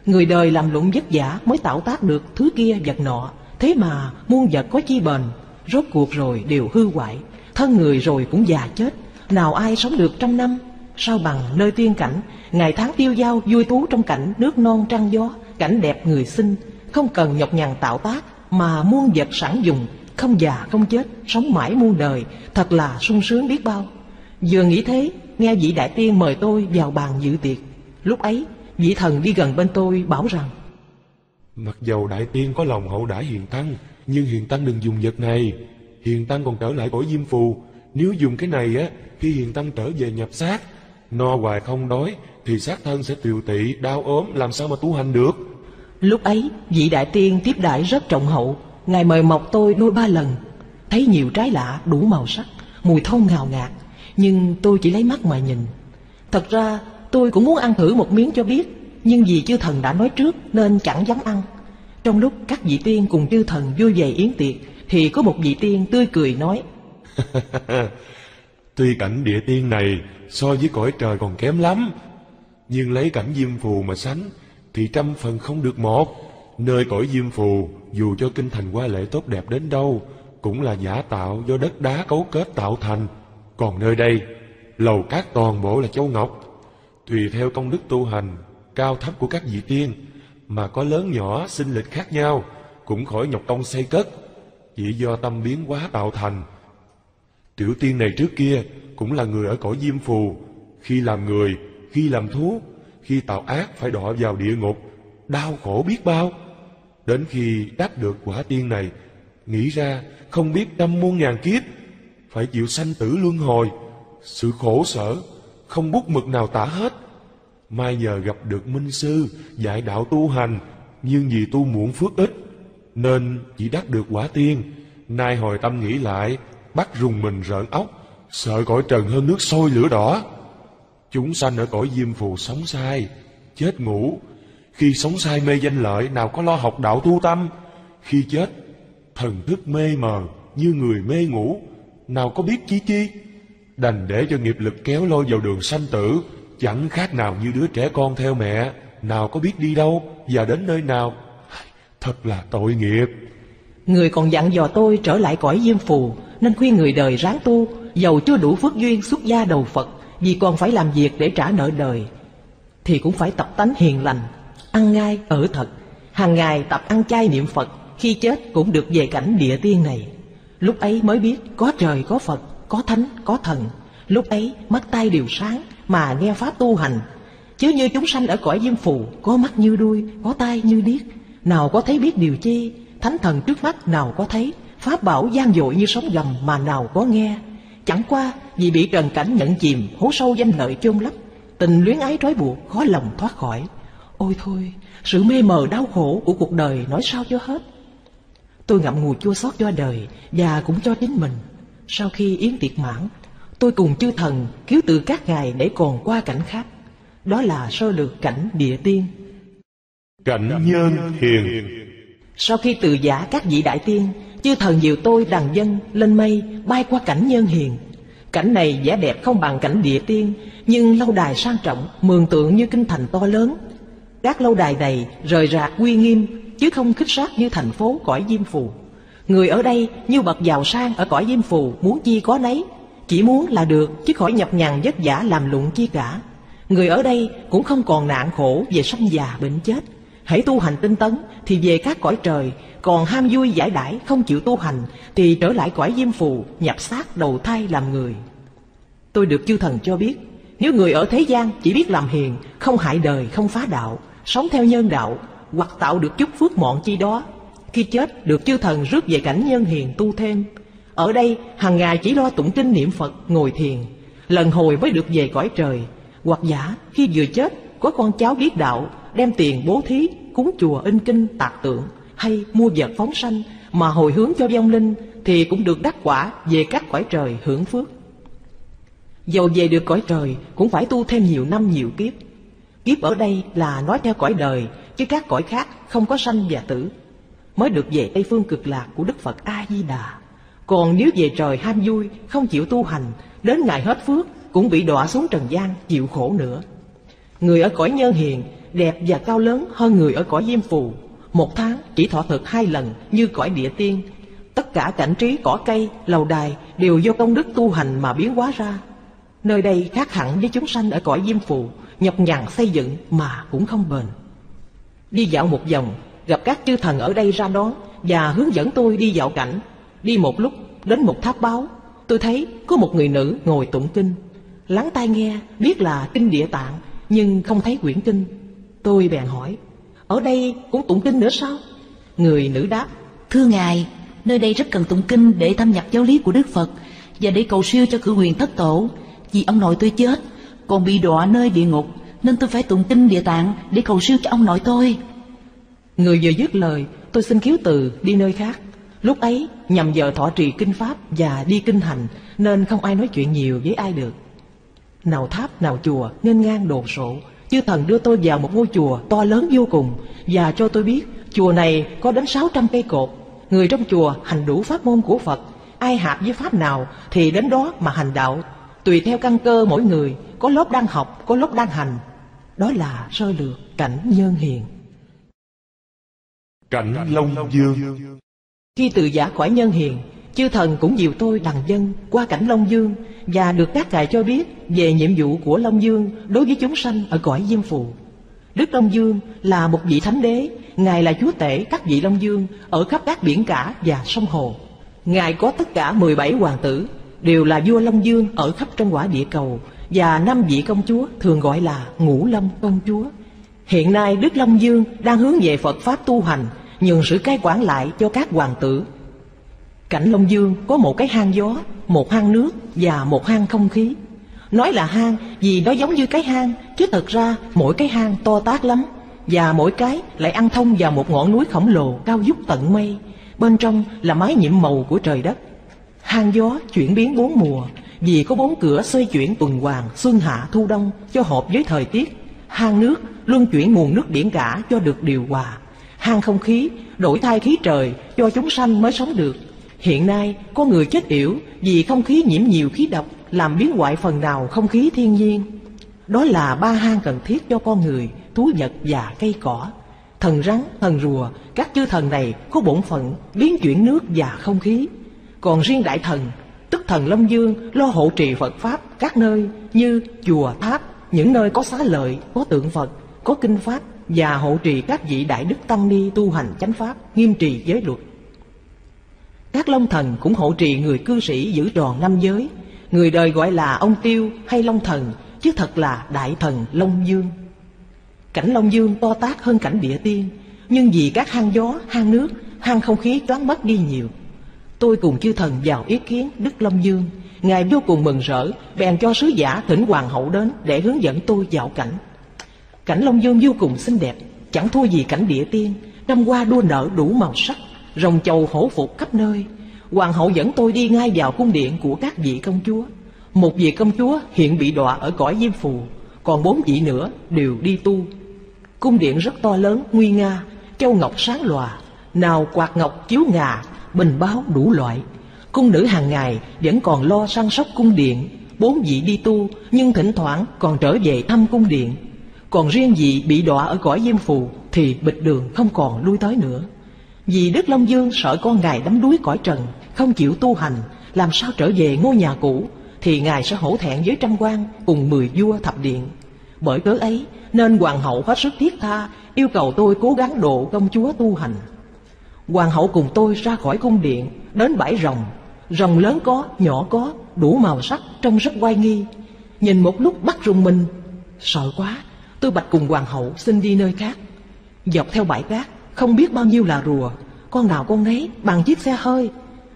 người đời làm lụng vất vả mới tạo tác được thứ kia vật nọ, thế mà muôn vật có chi bền, rốt cuộc rồi đều hư hoại, thân người rồi cũng già chết, nào ai sống được trăm năm. Sao bằng nơi tiên cảnh, ngày tháng tiêu dao vui thú trong cảnh nước non trăng gió, cảnh đẹp người xinh, không cần nhọc nhằn tạo tác mà muôn vật sẵn dùng, không già không chết, sống mãi muôn đời, thật là sung sướng biết bao. Vừa nghĩ thế, nghe vị đại tiên mời tôi vào bàn dự tiệc. Lúc ấy, vị thần đi gần bên tôi bảo rằng: Mặc dầu đại tiên có lòng hậu đãi hiền tăng, nhưng hiền tăng đừng dùng vật này. Hiền tăng còn trở lại cõi Diêm Phù, nếu dùng cái này á, khi hiền tăng trở về nhập xác, no hoài không đói, thì xác thân sẽ tiều tị, đau ốm, làm sao mà tu hành được. Lúc ấy, vị đại tiên tiếp đãi rất trọng hậu. Ngài mời mọc tôi đôi ba lần. Thấy nhiều trái lạ đủ màu sắc, mùi thơm ngào ngạt, nhưng tôi chỉ lấy mắt mà nhìn. Thật ra tôi cũng muốn ăn thử một miếng cho biết, nhưng vì chư thần đã nói trước nên chẳng dám ăn. Trong lúc các vị tiên cùng chư thần vui vẻ yến tiệc, thì có một vị tiên tươi cười nói: Tuy cảnh địa tiên này so với cõi trời còn kém lắm, nhưng lấy cảnh Diêm Phù mà sánh thì trăm phần không được một. Nơi cõi Diêm Phù, dù cho kinh thành hoa lệ tốt đẹp đến đâu, cũng là giả tạo do đất đá cấu kết tạo thành. Còn nơi đây, lầu cát toàn bộ là châu ngọc. Tùy theo công đức tu hành, cao thấp của các vị tiên, mà có lớn nhỏ, sinh lịch khác nhau, cũng khỏi nhọc công xây cất, chỉ do tâm biến hóa tạo thành. Tiểu tiên này trước kia cũng là người ở cõi Diêm Phù, khi làm người, khi làm thú, khi tạo ác phải đọa vào địa ngục, đau khổ biết bao. Đến khi đắc được quả tiên này, nghĩ ra không biết trăm muôn ngàn kiếp, phải chịu sanh tử luân hồi, sự khổ sở không bút mực nào tả hết. Mai nhờ gặp được minh sư dạy đạo tu hành, nhưng vì tu muộn phước ít nên chỉ đắc được quả tiên. Nay hồi tâm nghĩ lại, bắt rùng mình rợn óc, sợ cõi trần hơn nước sôi lửa đỏ. Chúng sanh ở cõi Diêm Phù sống sai, chết ngủ. Khi sống sai mê danh lợi, nào có lo học đạo tu tâm. Khi chết, thần thức mê mờ như người mê ngủ, nào có biết chi chi. Đành để cho nghiệp lực kéo lôi vào đường sanh tử, chẳng khác nào như đứa trẻ con theo mẹ, nào có biết đi đâu và đến nơi nào. Thật là tội nghiệp. Người còn dặn dò tôi trở lại cõi Diêm Phù, nên khuyên người đời ráng tu, dầu chưa đủ phước duyên xuất gia đầu Phật, vì còn phải làm việc để trả nợ đời. thì cũng phải tập tánh hiền lành, ăn ngay ở thật, hàng ngày tập ăn chay niệm Phật, khi chết cũng được về cảnh địa tiên này. Lúc ấy mới biết có trời có Phật, có thánh có thần. Lúc ấy mắt tai đều sáng mà nghe pháp tu hành. Chứ như chúng sanh ở cõi diêm phù, có mắt như đuôi, có tai như điếc, nào có thấy biết điều chi. Thánh thần trước mắt nào có thấy, pháp bảo gian dội như sóng gầm mà nào có nghe. Chẳng qua vì bị trần cảnh nhận chìm, hố sâu danh lợi chôn lấp, tình luyến ái trói buộc khó lòng thoát khỏi. Ôi thôi, sự mê mờ đau khổ của cuộc đời nói sao cho hết. Tôi ngậm ngùi chua xót cho đời và cũng cho chính mình. Sau khi yến tiệc mãn, tôi cùng chư thần cứu từ các ngài để còn qua cảnh khác. Đó là sơ lược cảnh địa tiên. Cảnh nhân thiền. Sau khi từ giả các vị đại tiên, chư thần nhiều tôi đàn dân lên mây bay qua cảnh nhân hiền. Cảnh này vẻ đẹp không bằng cảnh địa tiên, nhưng lâu đài sang trọng, mường tượng như kinh thành to lớn. Các lâu đài này rời rạc uy nghiêm, chứ không khích sát như thành phố cõi diêm phù. Người ở đây như bậc giàu sang ở cõi diêm phù, muốn chi có nấy, chỉ muốn là được, chứ khỏi nhập nhằn vất vả làm lụng chi cả. Người ở đây cũng không còn nạn khổ về sanh già bệnh chết. Hãy tu hành tinh tấn thì về các cõi trời, còn ham vui giải đãi không chịu tu hành thì trở lại cõi diêm phù, nhập xác đầu thai làm người. Tôi được chư thần cho biết, nếu người ở thế gian chỉ biết làm hiền, không hại đời, không phá đạo, sống theo nhân đạo, hoặc tạo được chút phước mọn chi đó, khi chết được chư thần rước về cảnh nhân hiền tu thêm. Ở đây hàng ngày chỉ lo tụng kinh niệm Phật, ngồi thiền, lần hồi mới được về cõi trời. Hoặc giả khi vừa chết có con cháu biết đạo, đem tiền bố thí, cúng chùa in kinh tạc tượng, hay mua vật phóng sanh mà hồi hướng cho vong linh, thì cũng được đắc quả về các cõi trời hưởng phước. Dầu về được cõi trời cũng phải tu thêm nhiều năm nhiều kiếp. Kiếp ở đây là nói theo cõi đời, chứ các cõi khác không có sanh và tử, mới được về Tây Phương Cực Lạc của Đức Phật A Di Đà. Còn nếu về trời ham vui, không chịu tu hành, đến ngày hết phước cũng bị đọa xuống trần gian chịu khổ nữa. Người ở cõi nhân hiền đẹp và cao lớn hơn người ở cõi diêm phù. Một tháng chỉ thọ thực hai lần như cõi địa tiên. Tất cả cảnh trí cỏ cây, lầu đài đều do công đức tu hành mà biến hóa ra. Nơi đây khác hẳn với chúng sanh ở cõi diêm phù, nhọc nhằn xây dựng mà cũng không bền. Đi dạo một vòng, gặp các chư thần ở đây ra đón và hướng dẫn tôi đi dạo cảnh. Đi một lúc đến một tháp báo, tôi thấy có một người nữ ngồi tụng kinh. Lắng tai nghe biết là kinh Địa Tạng, nhưng không thấy quyển kinh. Tôi bèn hỏi, ở đây cũng tụng kinh nữa sao? Người nữ đáp, thưa ngài, nơi đây rất cần tụng kinh để thâm nhập giáo lý của Đức Phật, và để cầu siêu cho cửu huyền thất tổ. Vì ông nội tôi chết còn bị đọa nơi địa ngục, nên tôi phải tụng kinh Địa Tạng để cầu siêu cho ông nội tôi. Người vừa dứt lời, tôi xin khiếu từ đi nơi khác. Lúc ấy nhằm giờ thọ trì kinh pháp và đi kinh hành, nên không ai nói chuyện nhiều với ai được. Nào tháp nào chùa nghênh ngang đồ sộ. Chư thần đưa tôi vào một ngôi chùa to lớn vô cùng, và cho tôi biết chùa này có đến sáu trăm cây cột. Người trong chùa hành đủ pháp môn của Phật, ai hạp với pháp nào thì đến đó mà hành đạo, tùy theo căn cơ mỗi người, có lớp đang học, có lớp đang hành. Đó là sơ lược cảnh nhân hiền. Cảnh Long Dương. Khi từ giả khỏi nhân hiền, chư thần cũng dìu tôi đằng dân qua cảnh Long Dương, và được các ngài cho biết về nhiệm vụ của Long Dương đối với chúng sanh ở cõi diêm phù. Đức Long Dương là một vị thánh đế, ngài là chúa tể các vị Long Dương ở khắp các biển cả và sông hồ. Ngài có tất cả mười bảy hoàng tử, đều là vua Long Dương ở khắp trong quả địa cầu, và năm vị công chúa thường gọi là Ngũ Long công chúa. Hiện nay Đức Long Dương đang hướng về Phật pháp tu hành, nhường sự cai quản lại cho các hoàng tử. Cảnh Long Dương có một cái hang gió, một hang nước và một hang không khí. Nói là hang vì nó giống như cái hang, chứ thật ra mỗi cái hang to tát lắm, và mỗi cái lại ăn thông vào một ngọn núi khổng lồ cao vút tận mây. Bên trong là mái nhiệm màu của trời đất. Hang gió chuyển biến bốn mùa, vì có bốn cửa xoay chuyển tuần hoàn xuân hạ thu đông cho hợp với thời tiết. Hang nước luân chuyển nguồn nước biển cả cho được điều hòa. Hang không khí đổi thay khí trời cho chúng sanh mới sống được. Hiện nay có người chết yểu vì không khí nhiễm nhiều khí độc, làm biến hoại phần nào không khí thiên nhiên. Đó là ba hang cần thiết cho con người, thú vật và cây cỏ. Thần rắn, thần rùa, các chư thần này có bổn phận biến chuyển nước và không khí. Còn riêng đại thần, tức thần Long Dương, lo hộ trì Phật pháp các nơi như chùa, tháp, những nơi có xá lợi, có tượng Phật, có kinh pháp và hộ trì các vị đại đức tăng ni tu hành chánh pháp, nghiêm trì giới luật. Các long thần cũng hộ trì người cư sĩ giữ tròn năm giới, người đời gọi là ông Tiêu hay Long Thần, chứ thật là Đại Thần Long Dương. Cảnh Long Dương to tát hơn cảnh Địa Tiên, nhưng vì các hang gió, hang nước, hang không khí choáng mất đi nhiều. Tôi cùng chư thần vào ý kiến Đức Long Dương, ngài vô cùng mừng rỡ, bèn cho sứ giả thỉnh hoàng hậu đến để hướng dẫn tôi dạo cảnh. Cảnh Long Dương vô cùng xinh đẹp, chẳng thua gì cảnh Địa Tiên, năm qua đua nở đủ màu sắc, rồng chầu hổ phục khắp nơi. Hoàng hậu dẫn tôi đi ngay vào cung điện của các vị công chúa. Một vị công chúa hiện bị đọa ở cõi Diêm Phù, còn bốn vị nữa đều đi tu. Cung điện rất to lớn, nguy nga, châu ngọc sáng lòa, nào quạt ngọc chiếu ngà, bình báo đủ loại. Cung nữ hàng ngày vẫn còn lo săn sóc cung điện. Bốn vị đi tu nhưng thỉnh thoảng còn trở về thăm cung điện. Còn riêng vị bị đọa ở cõi Diêm Phù thì bịch đường không còn lui tới nữa. Vì Đức Long Dương sợ con ngài đắm đuối cõi trần, không chịu tu hành, làm sao trở về ngôi nhà cũ, thì ngài sẽ hổ thẹn với trăm quan cùng mười vua thập điện. Bởi cớ ấy nên hoàng hậu hết sức thiết tha, yêu cầu tôi cố gắng độ công chúa tu hành. Hoàng hậu cùng tôi ra khỏi cung điện, đến bãi rồng. Rồng lớn có, nhỏ có, đủ màu sắc, trông rất oai nghi. Nhìn một lúc bắt rùng mình, sợ quá, tôi bạch cùng hoàng hậu xin đi nơi khác. Dọc theo bãi cát không biết bao nhiêu là rùa, con nào con nấy bằng chiếc xe hơi,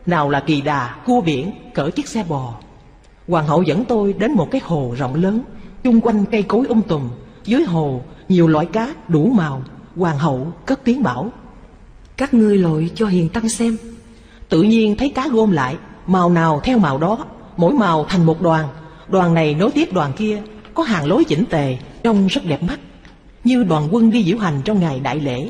nào là kỳ đà, cua biển cỡ chiếc xe bò. Hoàng hậu dẫn tôi đến một cái hồ rộng lớn, chung quanh cây cối um tùm, dưới hồ nhiều loại cá đủ màu. Hoàng hậu cất tiếng bảo: các ngươi lội cho hiền tăng xem. Tự nhiên thấy cá gom lại, màu nào theo màu đó, mỗi màu thành một đoàn, đoàn này nối tiếp đoàn kia, có hàng lối chỉnh tề, trông rất đẹp mắt, như đoàn quân đi diễu hành trong ngày đại lễ.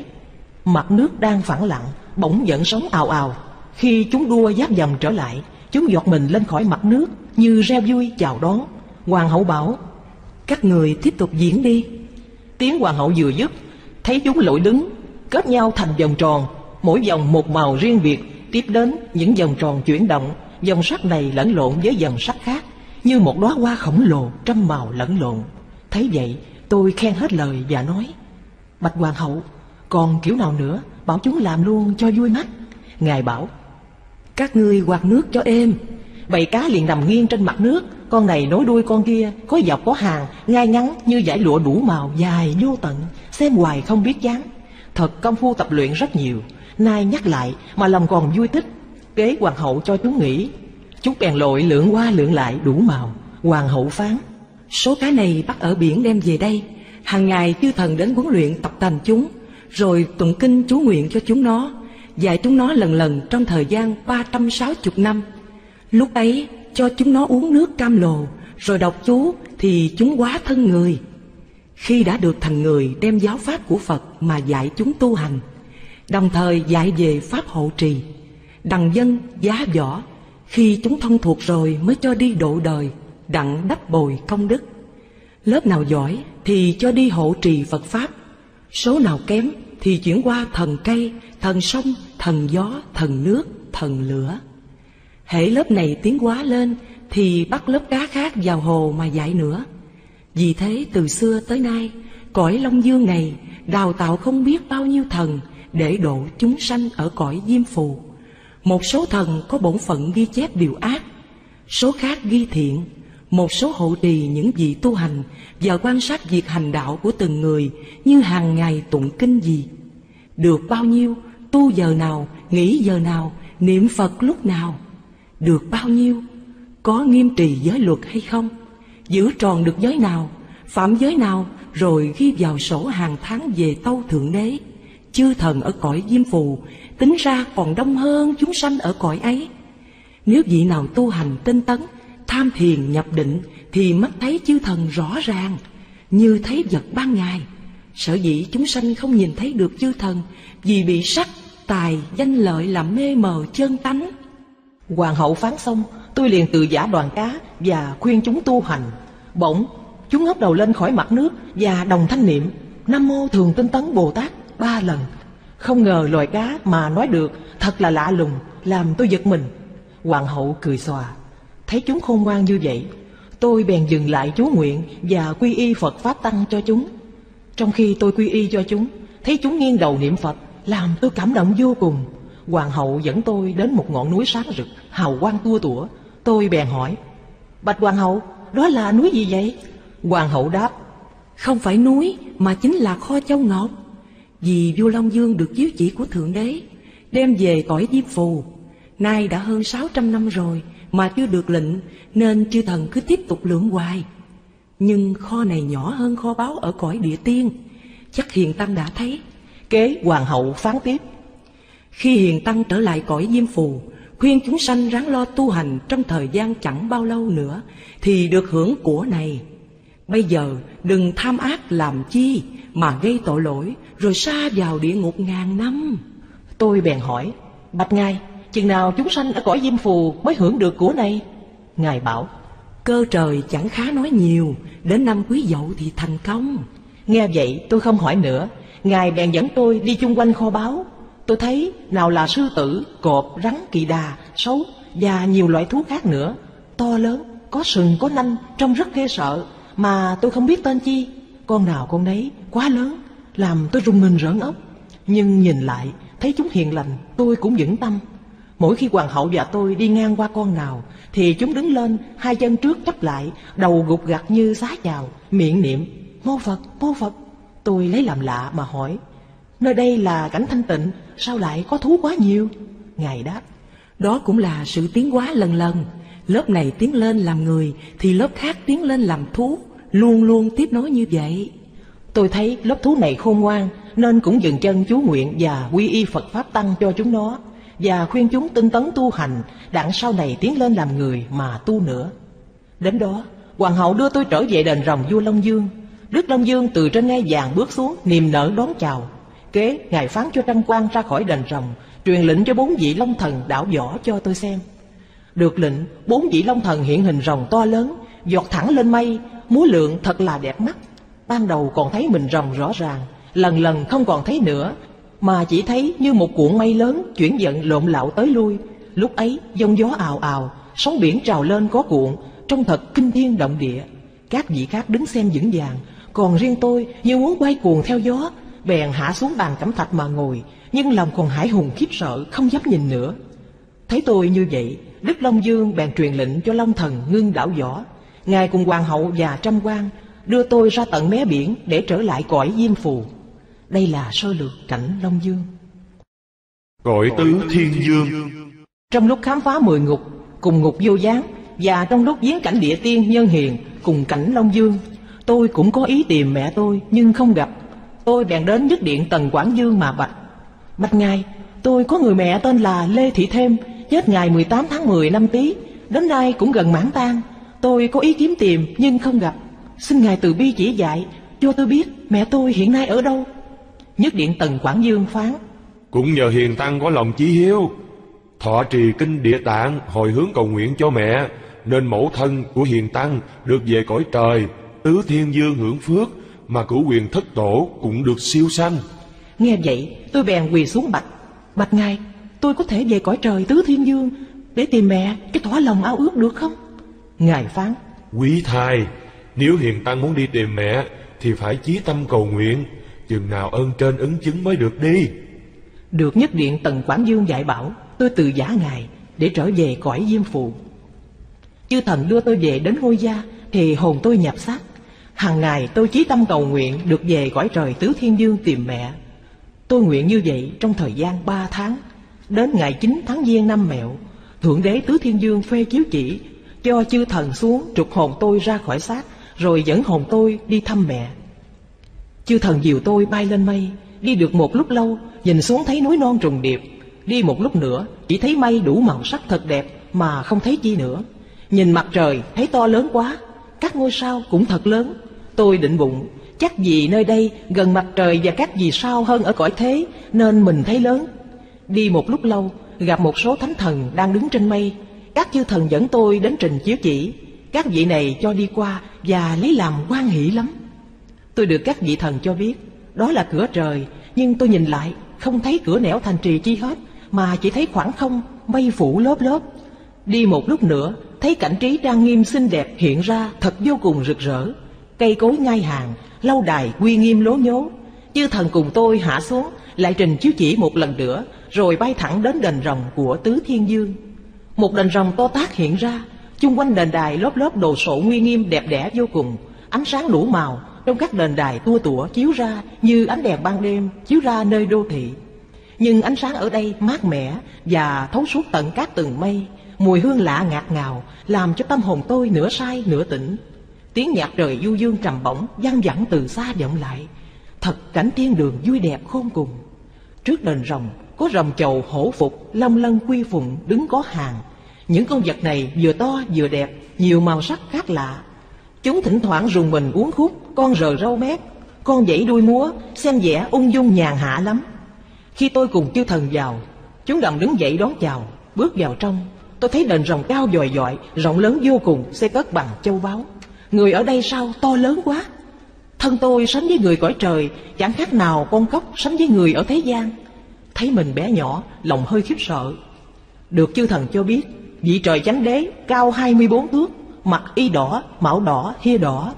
Mặt nước đang phẳng lặng, bỗng giận sóng ào ào. Khi chúng đua giáp dầm trở lại, chúng giọt mình lên khỏi mặt nước, như reo vui chào đón. Hoàng hậu bảo: các người tiếp tục diễn đi. Tiếng hoàng hậu vừa dứt, thấy chúng lội đứng, kết nhau thành vòng tròn, mỗi vòng một màu riêng biệt. Tiếp đến những vòng tròn chuyển động, dòng sắc này lẫn lộn với dòng sắc khác, như một đóa hoa khổng lồ trăm màu lẫn lộn. Thấy vậy tôi khen hết lời và nói: bạch hoàng hậu, còn kiểu nào nữa bảo chúng làm luôn cho vui mắt. Ngài bảo: các ngươi quạt nước cho êm. Bầy cá liền nằm nghiêng trên mặt nước, con này nối đuôi con kia, có dọc có hàng, ngay ngắn như dải lụa đủ màu dài vô tận, xem hoài không biết chán. Thật công phu tập luyện rất nhiều, nay nhắc lại mà lòng còn vui thích. Kế hoàng hậu cho chúng nghỉ, chúng bèn lội lượn qua lượn lại đủ màu. Hoàng hậu phán: số cá này bắt ở biển đem về đây, hàng ngày chư thần đến huấn luyện tập tành chúng, rồi tụng kinh chú nguyện cho chúng nó, dạy chúng nó lần lần trong thời gian ba trăm sáu mươi năm. Lúc ấy cho chúng nó uống nước cam lồ, rồi đọc chú thì chúng hóa thân người. Khi đã được thành người, đem giáo pháp của Phật mà dạy chúng tu hành, đồng thời dạy về pháp hộ trì, đằng dân, giá võ. Khi chúng thông thuộc rồi mới cho đi độ đời, đặng đắp bồi công đức. Lớp nào giỏi thì cho đi hộ trì Phật pháp, số nào kém thì chuyển qua thần cây, thần sông, thần gió, thần nước, thần lửa. Hễ lớp này tiến hóa lên thì bắt lớp cá khác vào hồ mà dạy nữa. Vì thế từ xưa tới nay, cõi Long Dương này đào tạo không biết bao nhiêu thần để độ chúng sanh ở cõi Diêm Phù. Một số thần có bổn phận ghi chép điều ác, số khác ghi thiện. Một số hộ trì những vị tu hành và quan sát việc hành đạo của từng người, như hàng ngày tụng kinh gì, được bao nhiêu, tu giờ nào, nghỉ giờ nào, niệm Phật lúc nào, được bao nhiêu, có nghiêm trì giới luật hay không, giữ tròn được giới nào, phạm giới nào, rồi ghi vào sổ hàng tháng về tâu Thượng Đế. Chư thần ở cõi Diêm Phù tính ra còn đông hơn chúng sanh ở cõi ấy. Nếu vị nào tu hành tinh tấn, tham thiền nhập định thì mắt thấy chư thần rõ ràng, như thấy vật ban ngày. Sở dĩ chúng sanh không nhìn thấy được chư thần, vì bị sắc, tài, danh lợi làm mê mờ chân tánh. Hoàng hậu phán xong, tôi liền từ giả đoàn cá và khuyên chúng tu hành. Bỗng chúng ngóc đầu lên khỏi mặt nước và đồng thanh niệm Nam Mô Thường Tinh Tấn Bồ Tát ba lần. Không ngờ loài cá mà nói được, thật là lạ lùng, làm tôi giật mình. Hoàng hậu cười xòa. Thấy chúng khôn ngoan như vậy, tôi bèn dừng lại chú nguyện và quy y Phật Pháp Tăng cho chúng. Trong khi tôi quy y cho chúng, thấy chúng nghiêng đầu niệm Phật, làm tôi cảm động vô cùng. Hoàng hậu dẫn tôi đến một ngọn núi sáng rực, hào quang tua tủa. Tôi bèn hỏi: Bạch Hoàng hậu, đó là núi gì vậy? Hoàng hậu đáp: Không phải núi mà chính là kho châu ngọc. Vì vua Long Dương được chiếu chỉ của Thượng Đế, đem về cõi Diêm Phù, nay đã hơn sáu trăm năm rồi mà chưa được lệnh, nên chư thần cứ tiếp tục lượm hoài. Nhưng kho này nhỏ hơn kho báu ở cõi Địa Tiên, chắc Hiền Tăng đã thấy. Kế Hoàng hậu phán tiếp: Khi Hiền Tăng trở lại cõi Diêm Phù, khuyên chúng sanh ráng lo tu hành, trong thời gian chẳng bao lâu nữa thì được hưởng của này. Bây giờ đừng tham ác làm chi mà gây tội lỗi, rồi sa vào địa ngục ngàn năm. Tôi bèn hỏi: Bạch Ngài, chừng nào chúng sanh ở cõi Diêm Phù mới hưởng được của này? Ngài bảo: Cơ trời chẳng khá nói nhiều, đến năm Quý Dậu thì thành công. Nghe vậy tôi không hỏi nữa. Ngài bèn dẫn tôi đi chung quanh kho báu. Tôi thấy nào là sư tử, cọp, rắn, kỳ đà, sấu và nhiều loại thú khác nữa, to lớn, có sừng, có nanh, trông rất ghê sợ mà tôi không biết tên chi. Con nào con nấy quá lớn, làm tôi rùng mình rợn óc. Nhưng nhìn lại, thấy chúng hiền lành, tôi cũng vững tâm. Mỗi khi hoàng hậu và tôi đi ngang qua con nào, thì chúng đứng lên, hai chân trước chắp lại, đầu gục gặt như xá chào, miệng niệm: Mô Phật, Mô Phật. Tôi lấy làm lạ mà hỏi: Nơi đây là cảnh thanh tịnh, sao lại có thú quá nhiều? Ngài đáp: Đó cũng là sự tiến hóa lần lần. Lớp này tiến lên làm người, thì lớp khác tiến lên làm thú, luôn luôn tiếp nối như vậy. Tôi thấy lớp thú này khôn ngoan, nên cũng dừng chân chú nguyện và quy y Phật Pháp Tăng cho chúng nó, và khuyên chúng tinh tấn tu hành, đặng sau này tiến lên làm người mà tu nữa. Đến đó, hoàng hậu đưa tôi trở về đền rồng vua Long Dương. Đức Long Dương từ trên ngai vàng bước xuống, niềm nở đón chào. Kế Ngài phán cho Trăng Quang ra khỏi đền rồng, truyền lệnh cho bốn vị Long Thần đảo võ cho tôi xem. Được lệnh, bốn vị Long Thần hiện hình rồng to lớn, vọt thẳng lên mây, múa lượn thật là đẹp mắt. Ban đầu còn thấy mình rồng rõ ràng, lần lần không còn thấy nữa, mà chỉ thấy như một cuộn mây lớn chuyển giận lộn lạo tới lui. Lúc ấy giông gió ào ào, sóng biển trào lên có cuộn, trông thật kinh thiên động địa. Các vị khác đứng xem vững vàng, còn riêng tôi như muốn quay cuồng theo gió, bèn hạ xuống bàn cẩm thạch mà ngồi, nhưng lòng còn hãi hùng khiếp sợ, không dám nhìn nữa. Thấy tôi như vậy, Đức Long Dương bèn truyền lệnh cho Long Thần ngưng đảo võ. Ngài cùng hoàng hậu và Trăm Quan đưa tôi ra tận mé biển để trở lại cõi Diêm Phù. Đây là sơ lược cảnh Long Dương. Cõi Tứ Thiên Dương. Trong lúc khám phá mười ngục, cùng ngục Vô Gián, và trong lúc viếng cảnh Địa Tiên Nhân Hiền cùng cảnh Long Dương, tôi cũng có ý tìm mẹ tôi nhưng không gặp. Tôi bèn đến nhất điện Tần Quảng Dương mà bạch: Bạch Ngài, tôi có người mẹ tên là Lê Thị Thêm, chết ngày mười tám tháng mười năm Tý, đến nay cũng gần mãn tang. Tôi có ý kiếm tìm nhưng không gặp. Xin Ngài từ bi chỉ dạy cho tôi biết mẹ tôi hiện nay ở đâu. Nhất điện Tần Quảng Dương phán: Cũng nhờ Hiền Tăng có lòng chí hiếu, thọ trì kinh Địa Tạng, hồi hướng cầu nguyện cho mẹ, nên mẫu thân của Hiền Tăng được về cõi trời Tứ Thiên Dương hưởng phước, mà cửu quyền thất tổ cũng được siêu sanh. Nghe vậy tôi bèn quỳ xuống bạch: Bạch Ngài, tôi có thể về cõi trời Tứ Thiên Dương để tìm mẹ cái thỏa lòng ao ước được không? Ngài phán: Quý thai, nếu Hiền Tăng muốn đi tìm mẹ thì phải chí tâm cầu nguyện, chừng nào ơn trên ứng chứng mới được đi. Được nhất điện Tần Quảng Dương dạy bảo, tôi từ giã Ngài để trở về cõi Diêm Phù. Chư thần đưa tôi về đến ngôi gia thì hồn tôi nhập xác. Hằng ngày tôi chí tâm cầu nguyện được về cõi trời Tứ Thiên Dương tìm mẹ. Tôi nguyện như vậy trong thời gian ba tháng. Đến ngày chín tháng Giêng năm Mẹo, Thượng Đế Tứ Thiên Dương phê chiếu chỉ cho chư thần xuống trục hồn tôi ra khỏi xác, rồi dẫn hồn tôi đi thăm mẹ. Chư thần dìu tôi bay lên mây, đi được một lúc lâu, nhìn xuống thấy núi non trùng điệp. Đi một lúc nữa, chỉ thấy mây đủ màu sắc thật đẹp mà không thấy chi nữa. Nhìn mặt trời, thấy to lớn quá, các ngôi sao cũng thật lớn. Tôi định bụng, chắc vì nơi đây gần mặt trời và các vì sao hơn ở cõi thế, nên mình thấy lớn. Đi một lúc lâu, gặp một số thánh thần đang đứng trên mây. Các chư thần dẫn tôi đến trình chiếu chỉ. Các vị này cho đi qua và lấy làm hoan hỷ lắm. Tôi được các vị thần cho biết đó là cửa trời, nhưng tôi nhìn lại không thấy cửa nẻo thành trì chi hết, mà chỉ thấy khoảng không mây phủ lớp lớp. Đi một lúc nữa, thấy cảnh trí trang nghiêm xinh đẹp hiện ra thật vô cùng rực rỡ. Cây cối ngai hàng, lâu đài uy nghiêm lố nhố. Chư thần cùng tôi hạ xuống, lại trình chiếu chỉ một lần nữa, rồi bay thẳng đến đền rồng của Tứ Thiên Dương. Một đền rồng to tát hiện ra, chung quanh đền đài lớp lớp đồ sộ nguy nghiêm đẹp đẽ vô cùng. Ánh sáng đủ màu trong các đền đài tua tủa chiếu ra như ánh đèn ban đêm chiếu ra nơi đô thị. Nhưng ánh sáng ở đây mát mẻ và thấu suốt tận các tầng mây, mùi hương lạ ngạt ngào làm cho tâm hồn tôi nửa say nửa tỉnh. Tiếng nhạc trời du dương trầm bổng vang vẳng từ xa vọng lại, thật cảnh thiên đường vui đẹp khôn cùng. Trước đền rồng có rồng chầu hổ phục, long lân quy phụng đứng có hàng. Những con vật này vừa to vừa đẹp, nhiều màu sắc khác lạ. Chúng thỉnh thoảng rùng mình uốn khúc, con rờ râu mép, con vẫy đuôi múa, xem vẻ ung dung nhàn hạ lắm. Khi tôi cùng chư thần vào, chúng đồng đứng dậy đón chào. Bước vào trong, tôi thấy đền rồng cao vòi vọi, rộng lớn vô cùng, xây cất bằng châu báu. Người ở đây sao to lớn quá. Thân tôi sánh với người cõi trời, chẳng khác nào con cóc sánh với người ở thế gian. Thấy mình bé nhỏ, lòng hơi khiếp sợ. Được chư thần cho biết, vị trời chánh đế cao hai mươi bốn thước, mặc y đỏ, mão đỏ, hia đỏ.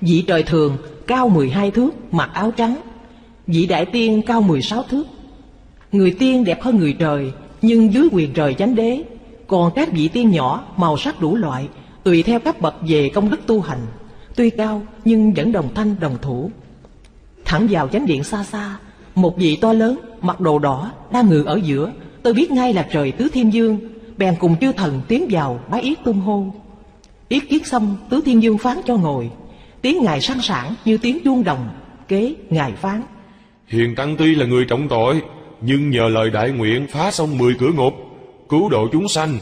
Vị trời thường cao mười hai thước, mặc áo trắng. Vị đại tiên cao mười sáu thước. Người tiên đẹp hơn người trời, nhưng dưới quyền trời chánh đế. Còn các vị tiên nhỏ, màu sắc đủ loại, tùy theo các bậc về công đức tu hành. Tuy cao nhưng vẫn đồng thanh đồng thủ. Thẳng vào chánh điện xa xa, một vị to lớn mặc đồ đỏ đang ngự ở giữa. Tôi biết ngay là trời Tứ Thiên Dương, bèn cùng chư thần tiến vào bái yết tung hô. Yết kiến xong, Tứ Thiên Dương phán cho ngồi. Tiếng ngài sang sảng như tiếng chuông đồng. Kế ngài phán: Hiền tăng tuy là người trọng tội, nhưng nhờ lời đại nguyện phá xong mười cửa ngục, cứu độ chúng sanh,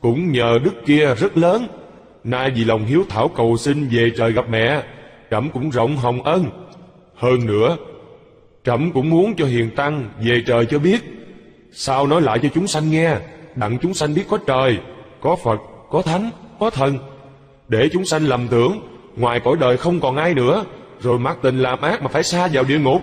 cũng nhờ đức kia rất lớn. Nay vì lòng hiếu thảo cầu xin về trời gặp mẹ, trẫm cũng rộng hồng ân. Hơn nữa, trẫm cũng muốn cho hiền tăng về trời cho biết, sao nói lại cho chúng sanh nghe, đặng chúng sanh biết có trời, có Phật, có thánh, có thần, để chúng sanh lầm tưởng ngoài cõi đời không còn ai nữa, rồi mắc tình làm ác mà phải xa vào địa ngục.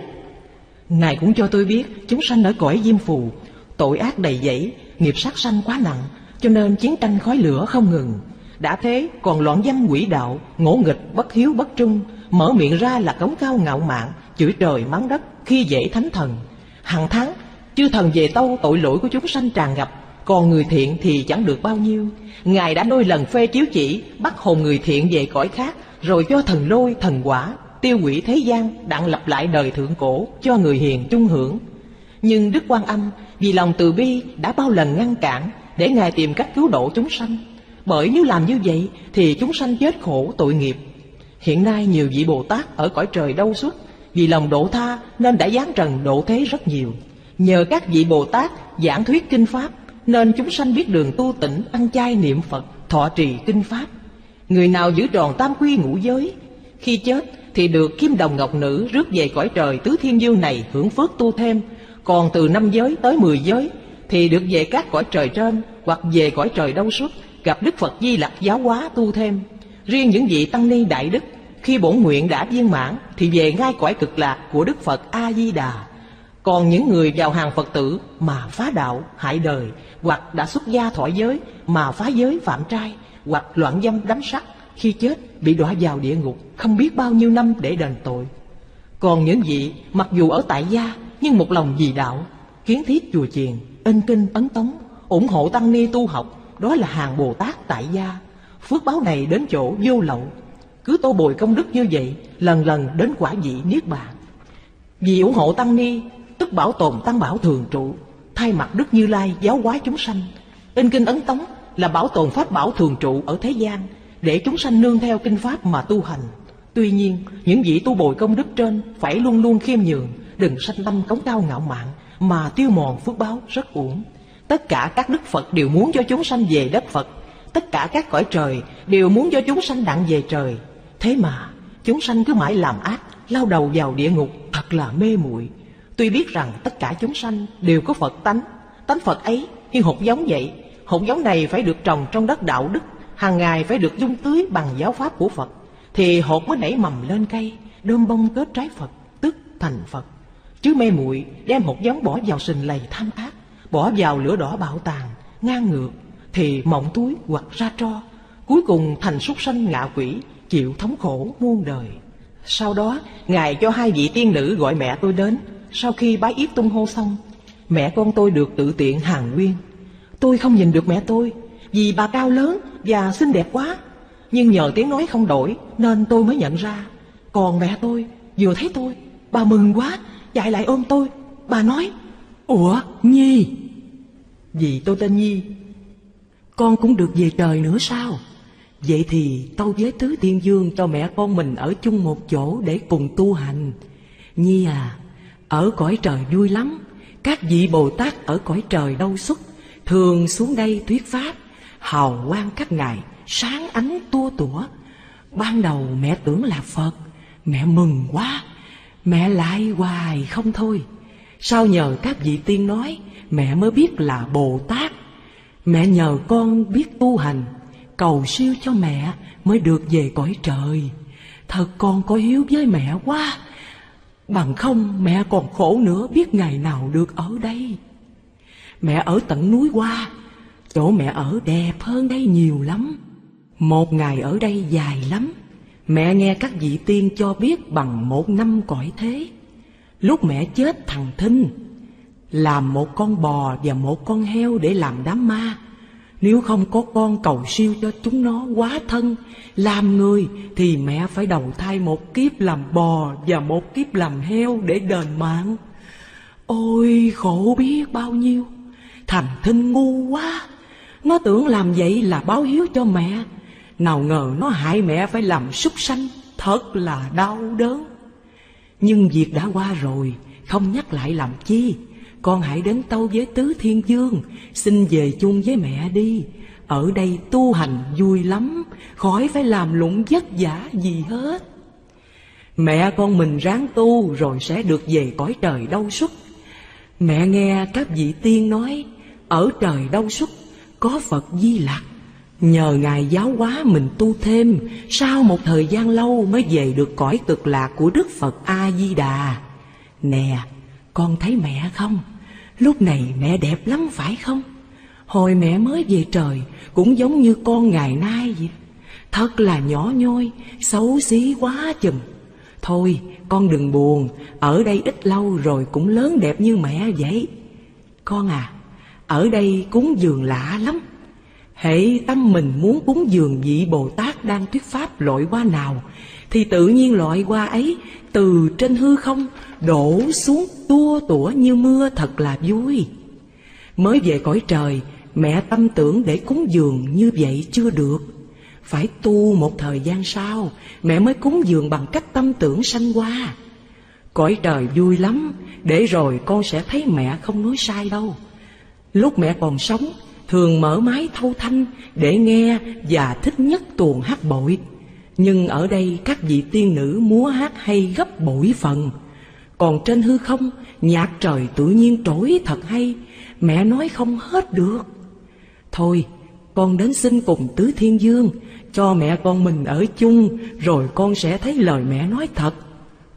Ngài cũng cho tôi biết chúng sanh ở cõi Diêm Phù tội ác đầy dẫy, nghiệp sát sanh quá nặng, cho nên chiến tranh khói lửa không ngừng. Đã thế còn loạn dâm quỷ đạo, ngỗ nghịch bất hiếu bất trung, mở miệng ra là cống cao ngạo mạn, chửi trời mắng đất, khi dễ thánh thần. Hằng tháng chư thần về tâu tội lỗi của chúng sanh tràn ngập, còn người thiện thì chẳng được bao nhiêu. Ngài đã đôi lần phê chiếu chỉ bắt hồn người thiện về cõi khác, rồi cho thần lôi thần quả tiêu hủy thế gian, đặng lập lại đời thượng cổ cho người hiền chung hưởng. Nhưng Đức Quan Âm vì lòng từ bi đã bao lần ngăn cản, để Ngài tìm cách cứu độ chúng sanh. Bởi nếu làm như vậy thì chúng sanh chết khổ tội nghiệp. Hiện nay nhiều vị Bồ Tát ở cõi trời Đâu Xuất vì lòng độ tha nên đã giáng trần độ thế rất nhiều. Nhờ các vị Bồ Tát giảng thuyết kinh pháp nên chúng sanh biết đường tu tịnh, ăn chay niệm Phật, thọ trì kinh pháp. Người nào giữ tròn tam quy ngũ giới, khi chết thì được kim đồng ngọc nữ rước về cõi trời Tứ Thiên Dương này hưởng phước tu thêm. Còn từ năm giới tới mười giới thì được về các cõi trời trên hoặc về cõi trời Đâu Xuất, gặp Đức Phật Di Lặc giáo hóa tu thêm. Riêng những vị tăng ni đại đức khi bổn nguyện đã viên mãn thì về ngay cõi Cực Lạc của Đức Phật A Di Đà. Còn những người vào hàng Phật tử mà phá đạo hại đời, hoặc đã xuất gia thọ giới mà phá giới phạm trai, hoặc loạn dâm đắm sắc, khi chết bị đọa vào địa ngục không biết bao nhiêu năm để đền tội. Còn những vị mặc dù ở tại gia nhưng một lòng vì đạo, kiến thiết chùa chiền, in kinh ấn tống, ủng hộ tăng ni tu học, đó là hàng Bồ Tát tại gia. Phước báo này đến chỗ vô lậu, cứ tô bồi công đức như vậy, lần lần đến quả vị niết bàn. Vì ủng hộ tăng ni tức bảo tồn tăng bảo thường trụ, thay mặt Đức Như Lai giáo hóa chúng sanh. In kinh ấn tống là bảo tồn pháp bảo thường trụ ở thế gian, để chúng sanh nương theo kinh pháp mà tu hành. Tuy nhiên, những vị tu bồi công đức trên phải luôn luôn khiêm nhường, đừng sanh tâm cống cao ngạo mạn mà tiêu mòn phước báo rất uổng. Tất cả các đức Phật đều muốn cho chúng sanh về đất Phật, tất cả các cõi trời đều muốn cho chúng sanh đặng về trời. Thế mà chúng sanh cứ mãi làm ác, lao đầu vào địa ngục, thật là mê muội. Tuy biết rằng tất cả chúng sanh đều có Phật tánh, tánh Phật ấy như hột giống vậy. Hột giống này phải được trồng trong đất đạo đức, hàng ngày phải được dung tưới bằng giáo pháp của Phật, thì hột mới nảy mầm lên cây, đơm bông kết trái Phật, tức thành Phật. Chứ mê muội đem hột giống bỏ vào sình lầy tham ác, bỏ vào lửa đỏ bạo tàn, ngang ngược, thì mộng túi hoặc ra tro, cuối cùng thành súc sanh ngạ quỷ, chịu thống khổ muôn đời. Sau đó Ngài cho hai vị tiên nữ gọi mẹ tôi đến. Sau khi bái yết tung hô xong, mẹ con tôi được tự tiện hàng nguyên. Tôi không nhìn được mẹ tôi vì bà cao lớn và xinh đẹp quá, nhưng nhờ tiếng nói không đổi nên tôi mới nhận ra. Còn mẹ tôi vừa thấy tôi, bà mừng quá chạy lại ôm tôi. Bà nói: "Ủa Nhi?" Vì tôi tên Nhi. "Con cũng được về trời nữa sao? Vậy thì tâu với Tứ Thiên Vương cho mẹ con mình ở chung một chỗ để cùng tu hành. Nhi à, ở cõi trời vui lắm. Các vị Bồ Tát ở cõi trời Đâu Xuất thường xuống đây thuyết pháp. Hào quang các ngài sáng ánh tua tủa. Ban đầu mẹ tưởng là Phật, mẹ mừng quá, mẹ lại hoài không thôi. Sau nhờ các vị tiên nói, mẹ mới biết là Bồ Tát. Mẹ nhờ con biết tu hành, cầu siêu cho mẹ mới được về cõi trời. Thật con có hiếu với mẹ quá, bằng không mẹ còn khổ nữa, biết ngày nào được ở đây. Mẹ ở tận núi Hoa, chỗ mẹ ở đẹp hơn đây nhiều lắm. Một ngày ở đây dài lắm. Mẹ nghe các vị tiên cho biết bằng một năm cõi thế. Lúc mẹ chết, thằng Thinh làm một con bò và một con heo để làm đám ma. Nếu không có con cầu siêu cho chúng nó quá thân làm người, thì mẹ phải đầu thai một kiếp làm bò và một kiếp làm heo để đền mạng. Ôi khổ biết bao nhiêu. Thằng Thinh ngu quá, nó tưởng làm vậy là báo hiếu cho mẹ. Nào ngờ nó hại mẹ phải làm súc sanh, thật là đau đớn. Nhưng việc đã qua rồi, không nhắc lại làm chi. Con hãy đến tâu với Tứ Thiên Vương, xin về chung với mẹ đi. Ở đây tu hành vui lắm, khỏi phải làm lụng vất vả gì hết. Mẹ con mình ráng tu rồi sẽ được về cõi trời Đâu Xuất. Mẹ nghe các vị tiên nói, ở trời Đâu Xuất có Phật Di Lặc. Nhờ Ngài giáo hóa mình tu thêm, sau một thời gian lâu mới về được cõi Cực Lạc của Đức Phật A-di-đà. Nè, con thấy mẹ không? Lúc này mẹ đẹp lắm phải không? Hồi mẹ mới về trời cũng giống như con ngày nay vậy. Thật là nhỏ nhoi, xấu xí quá chừng. Thôi, con đừng buồn, ở đây ít lâu rồi cũng lớn đẹp như mẹ vậy. Con à, ở đây cúng dường lạ lắm. Hễ tâm mình muốn cúng dường vị Bồ Tát đang thuyết pháp loại hoa nào, thì tự nhiên loại hoa ấy từ trên hư không đổ xuống tua tủa như mưa, thật là vui. Mới về cõi trời, mẹ tâm tưởng để cúng dường như vậy chưa được. Phải tu một thời gian sau, mẹ mới cúng dường bằng cách tâm tưởng sanh hoa. Cõi trời vui lắm, để rồi con sẽ thấy mẹ không nói sai đâu. Lúc mẹ còn sống, thường mở máy thâu thanh để nghe và thích nhất tuồng hát bội. Nhưng ở đây các vị tiên nữ múa hát hay gấp bội phần. Còn trên hư không, nhạc trời tự nhiên trỗi thật hay, mẹ nói không hết được. Thôi, con đến xin cùng Tứ Thiên Vương, cho mẹ con mình ở chung, rồi con sẽ thấy lời mẹ nói thật.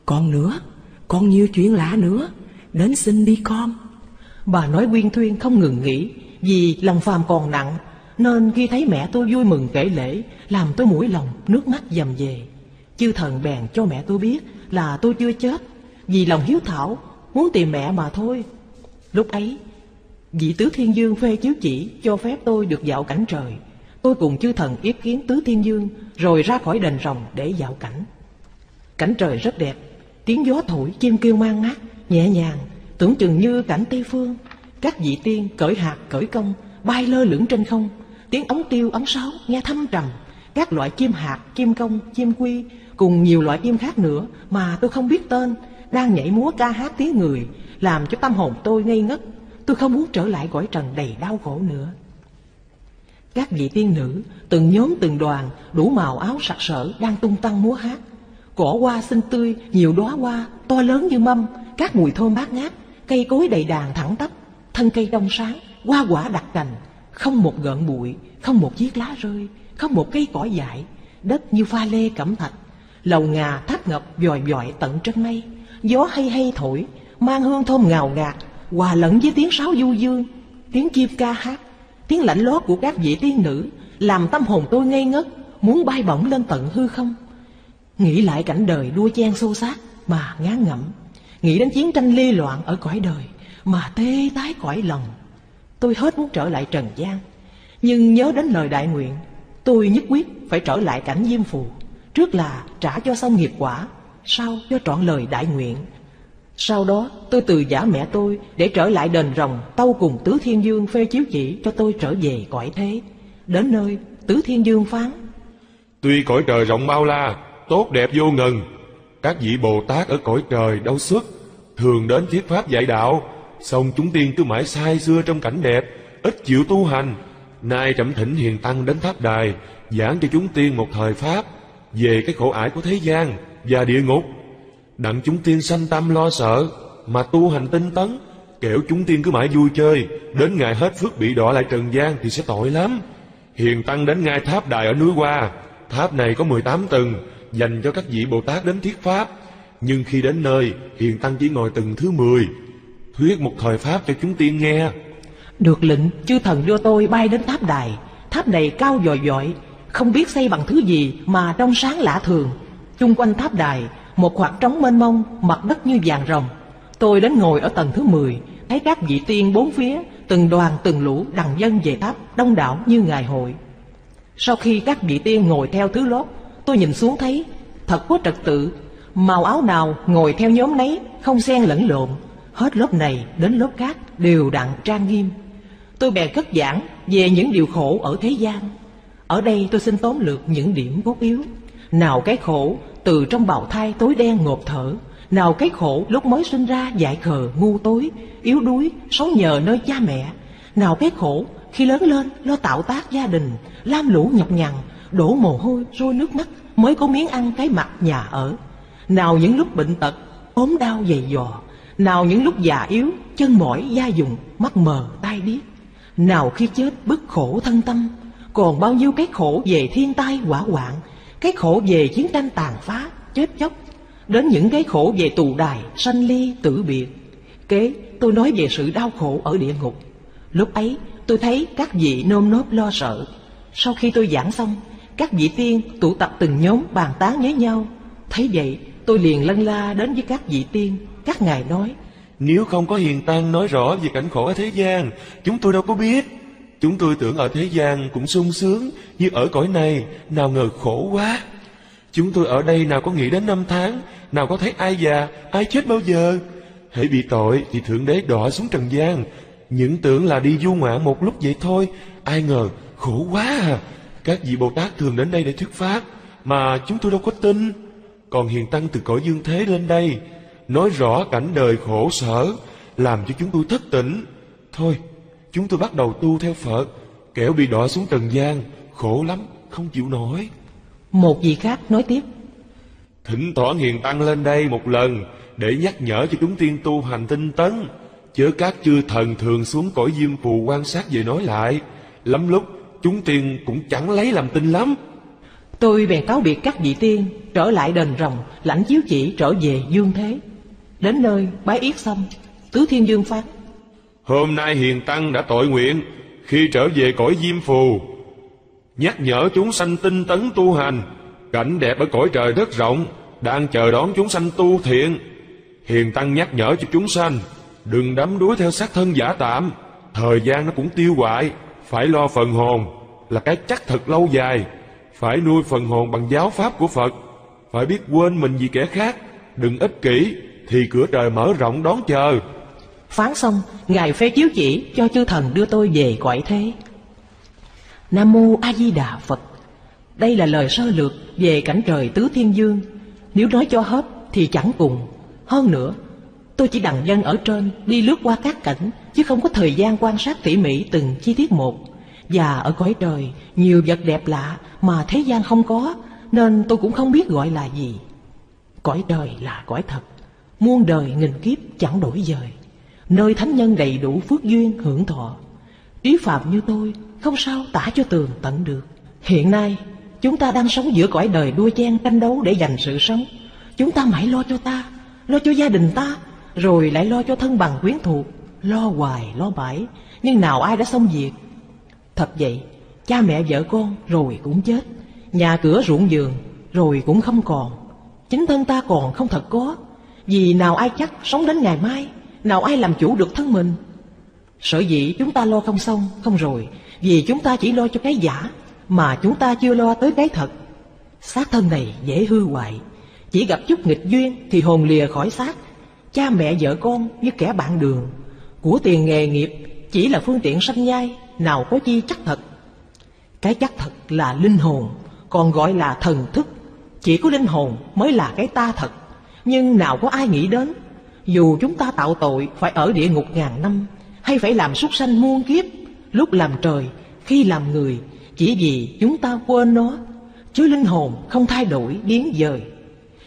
Còn nữa, con nhiều chuyện lạ nữa, đến xin đi con." Bà nói uyên thuyên không ngừng nghỉ. Vì lòng phàm còn nặng, nên khi thấy mẹ tôi vui mừng kể lễ, làm tôi mũi lòng, nước mắt dầm về. Chư thần bèn cho mẹ tôi biết là tôi chưa chết, vì lòng hiếu thảo, muốn tìm mẹ mà thôi. Lúc ấy, vị Tứ Thiên Vương phê chiếu chỉ cho phép tôi được dạo cảnh trời. Tôi cùng chư thần yết kiến Tứ Thiên Vương, rồi ra khỏi đền rồng để dạo cảnh. Cảnh trời rất đẹp, tiếng gió thổi, chim kêu man mát, nhẹ nhàng, tưởng chừng như cảnh Tây Phương. Các vị tiên cởi hạt cởi công, bay lơ lửng trên không. Tiếng ống tiêu ống sáo nghe thâm trầm. Các loại chim hạt, chim công, chim quy cùng nhiều loại chim khác nữa mà tôi không biết tên, đang nhảy múa ca hát tiếng người, làm cho tâm hồn tôi ngây ngất. Tôi không muốn trở lại cõi trần đầy đau khổ nữa. Các vị tiên nữ từng nhóm từng đoàn, đủ màu áo sặc sỡ, đang tung tăng múa hát. Cỏ hoa xinh tươi, nhiều đóa hoa to lớn như mâm, các mùi thơm bát ngát. Cây cối đầy đàn thẳng tắp, thân cây đông sáng, hoa quả đặc cành, không một gợn bụi, không một chiếc lá rơi, không một cây cỏ dại. Đất như pha lê cẩm thạch, lầu ngà tháp ngọc vòi vọi tận trên mây. Gió hay hay thổi, mang hương thơm ngào ngạt, hòa lẫn với tiếng sáo du dương, tiếng chim ca hát. tiếng lãnh lót của các vị tiên nữ làm tâm hồn tôi ngây ngất, muốn bay bổng lên tận hư không. Nghĩ lại cảnh đời đua chen xô xát mà ngán ngẩm, nghĩ đến chiến tranh ly loạn ở cõi đời mà tê tái cõi lòng. Tôi hết muốn trở lại trần gian, nhưng nhớ đến lời đại nguyện, tôi nhất quyết phải trở lại cảnh Diêm Phù. Trước là trả cho xong nghiệp quả, sau cho trọn lời đại nguyện. Sau đó tôi từ giả mẹ tôi để trở lại đền rồng, tâu cùng Tứ Thiên Dương phê chiếu chỉ cho tôi trở về cõi thế. Đến nơi, Tứ Thiên Dương phán: Tuy cõi trời rộng bao la, tốt đẹp vô ngần, các vị Bồ Tát ở cõi trời đâu xuất, thường đến thuyết pháp dạy đạo, song chúng tiên cứ mãi say xưa trong cảnh đẹp, ít chịu tu hành. Nay trẫm thỉnh hiền tăng đến tháp đài, giảng cho chúng tiên một thời pháp về cái khổ ải của thế gian và địa ngục, đặng chúng tiên sanh tâm lo sợ mà tu hành tinh tấn. Kẻo chúng tiên cứ mãi vui chơi, đến ngày hết phước bị đọa lại trần gian thì sẽ tội lắm. Hiền tăng đến ngay tháp đài ở núi Hoa. Tháp này có mười tám tầng, dành cho các vị Bồ Tát đến thuyết pháp. Nhưng khi đến nơi, hiền tăng chỉ ngồi tầng thứ mười, thuyết một thời pháp cho chúng tiên nghe. Được lệnh, chư thần đưa tôi bay đến tháp đài. Tháp này cao vòi vọi, không biết xây bằng thứ gì mà trong sáng lạ thường. Chung quanh tháp đài, một khoảng trống mênh mông, mặt đất như vàng rồng. Tôi đến ngồi ở tầng thứ mười, thấy các vị tiên bốn phía, từng đoàn từng lũ đằng dân về tháp, đông đảo như ngày hội. Sau khi các vị tiên ngồi theo thứ lót, tôi nhìn xuống thấy thật có trật tự, màu áo nào ngồi theo nhóm nấy, không xen lẫn lộn, hết lớp này đến lớp khác đều đặn trang nghiêm. Tôi bèn cất giảng về những điều khổ ở thế gian. Ở đây tôi xin tóm lược những điểm cốt yếu. Nào cái khổ từ trong bào thai tối đen ngộp thở, nào cái khổ lúc mới sinh ra dại khờ ngu tối, yếu đuối, sống nhờ nơi cha mẹ, nào cái khổ khi lớn lên lo tạo tác gia đình, lam lũ nhọc nhằn, đổ mồ hôi rơi nước mắt mới có miếng ăn cái mặt nhà ở, nào những lúc bệnh tật ốm đau dày dò, nào những lúc già yếu chân mỏi da dùng mắt mờ tai điếc, nào khi chết bức khổ thân tâm, còn bao nhiêu cái khổ về thiên tai hỏa hoạn, cái khổ về chiến tranh tàn phá chết chóc, đến những cái khổ về tù đài sanh ly tử biệt. Kế tôi nói về sự đau khổ ở địa ngục. Lúc ấy tôi thấy các vị nơm nớp lo sợ. Sau khi tôi giảng xong, các vị tiên tụ tập từng nhóm bàn tán với nhau. Thấy vậy, tôi liền lân la đến với các vị tiên. Các ngài nói: Nếu không có hiền tăng nói rõ về cảnh khổ ở thế gian, chúng tôi đâu có biết. Chúng tôi tưởng ở thế gian cũng sung sướng như ở cõi này, nào ngờ khổ quá. Chúng tôi ở đây nào có nghĩ đến năm tháng, nào có thấy ai già, ai chết bao giờ. Hễ bị tội thì Thượng Đế đọa xuống trần gian. Những tưởng là đi du ngoạn một lúc vậy thôi, ai ngờ khổ quá à. Các vị Bồ Tát thường đến đây để thuyết pháp, mà chúng tôi đâu có tin. Còn hiền tăng từ cõi dương thế lên đây, nói rõ cảnh đời khổ sở, làm cho chúng tôi thất tỉnh. Thôi, chúng tôi bắt đầu tu theo Phật, kẻo bị đọa xuống trần gian, khổ lắm, không chịu nổi. Một vị khác nói tiếp: Thỉnh thoảng hiền tăng lên đây một lần, để nhắc nhở cho chúng tiên tu hành tinh tấn, chớ các chư thần thường xuống cõi Diêm Phù quan sát về nói lại. Lắm lúc chúng tiên cũng chẳng lấy làm tin lắm. Tôi bèn cáo biệt các vị tiên, trở lại đền rồng, lãnh chiếu chỉ trở về dương thế. Đến nơi bái yết xong, Tứ Thiên Dương phán: Hôm nay hiền tăng đã tội nguyện, khi trở về cõi Diêm Phù, nhắc nhở chúng sanh tinh tấn tu hành. Cảnh đẹp ở cõi trời rất rộng, đang chờ đón chúng sanh tu thiện. Hiền tăng nhắc nhở cho chúng sanh đừng đắm đuối theo xác thân giả tạm, thời gian nó cũng tiêu hoại. Phải lo phần hồn là cái chắc thật lâu dài, phải nuôi phần hồn bằng giáo pháp của Phật. Phải biết quên mình vì kẻ khác, đừng ích kỷ, thì cửa trời mở rộng đón chờ. Phán xong, ngài phê chiếu chỉ cho chư thần đưa tôi về cõi thế. Nam Mô A Di Đà Phật. Đây là lời sơ lược về cảnh trời Tứ Thiên Dương. Nếu nói cho hết thì chẳng cùng. Hơn nữa, tôi chỉ đằng dân ở trên đi lướt qua các cảnh, chứ không có thời gian quan sát tỉ mỉ từng chi tiết một. Và ở cõi trời, nhiều vật đẹp lạ mà thế gian không có, nên tôi cũng không biết gọi là gì. Cõi đời là cõi thật, muôn đời nghìn kiếp chẳng đổi dời, nơi thánh nhân đầy đủ phước duyên hưởng thọ. Trí phạm như tôi không sao tả cho tường tận được. Hiện nay, chúng ta đang sống giữa cõi đời đua chen tranh đấu để giành sự sống. Chúng ta mãi lo cho ta, lo cho gia đình ta, rồi lại lo cho thân bằng quyến thuộc, lo hoài lo mãi, nhưng nào ai đã xong việc. Thật vậy, cha mẹ vợ con rồi cũng chết, nhà cửa ruộng vườn rồi cũng không còn, chính thân ta còn không thật có, vì nào ai chắc sống đến ngày mai, nào ai làm chủ được thân mình. Sở dĩ chúng ta lo không xong, không rồi, vì chúng ta chỉ lo cho cái giả, mà chúng ta chưa lo tới cái thật. Xác thân này dễ hư hoại, chỉ gặp chút nghịch duyên thì hồn lìa khỏi xác. Cha mẹ vợ con như kẻ bạn đường, của tiền nghề nghiệp chỉ là phương tiện sanh nhai, nào có chi chắc thật. Cái chắc thật là linh hồn, còn gọi là thần thức. Chỉ có linh hồn mới là cái ta thật, nhưng nào có ai nghĩ đến. Dù chúng ta tạo tội phải ở địa ngục ngàn năm, hay phải làm súc sanh muôn kiếp, lúc làm trời, khi làm người, chỉ vì chúng ta quên nó, chứ linh hồn không thay đổi biến dời.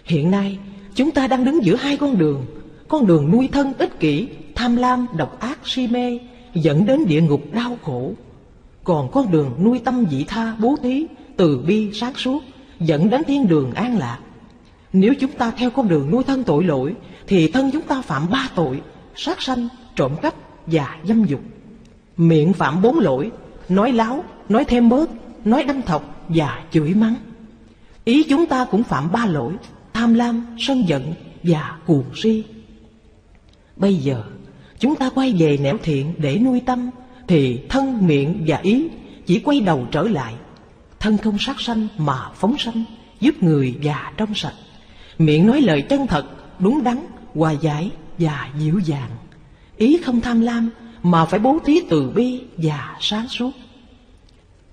Hiện nay chúng ta đang đứng giữa hai con đường, con đường nuôi thân ích kỷ, tham lam, độc ác, si mê, dẫn đến địa ngục đau khổ. Còn con đường nuôi tâm vị tha, bố thí, từ bi, sáng suốt, dẫn đến thiên đường an lạc. Nếu chúng ta theo con đường nuôi thân tội lỗi, thì thân chúng ta phạm ba tội: sát sanh, trộm cắp và dâm dục. Miệng phạm bốn lỗi: nói láo, nói thêm bớt, nói đâm thọc và chửi mắng. Ý chúng ta cũng phạm ba lỗi: tham lam, sân giận và cuồng si. Bây giờ chúng ta quay về nẻo thiện để nuôi tâm, thì thân, miệng và ý chỉ quay đầu trở lại. Thân không sát sanh mà phóng sanh, giúp người và trong sạch. Miệng nói lời chân thật, đúng đắn, hòa giải và dịu dàng. Ý không tham lam mà phải bố thí, từ bi và sáng suốt.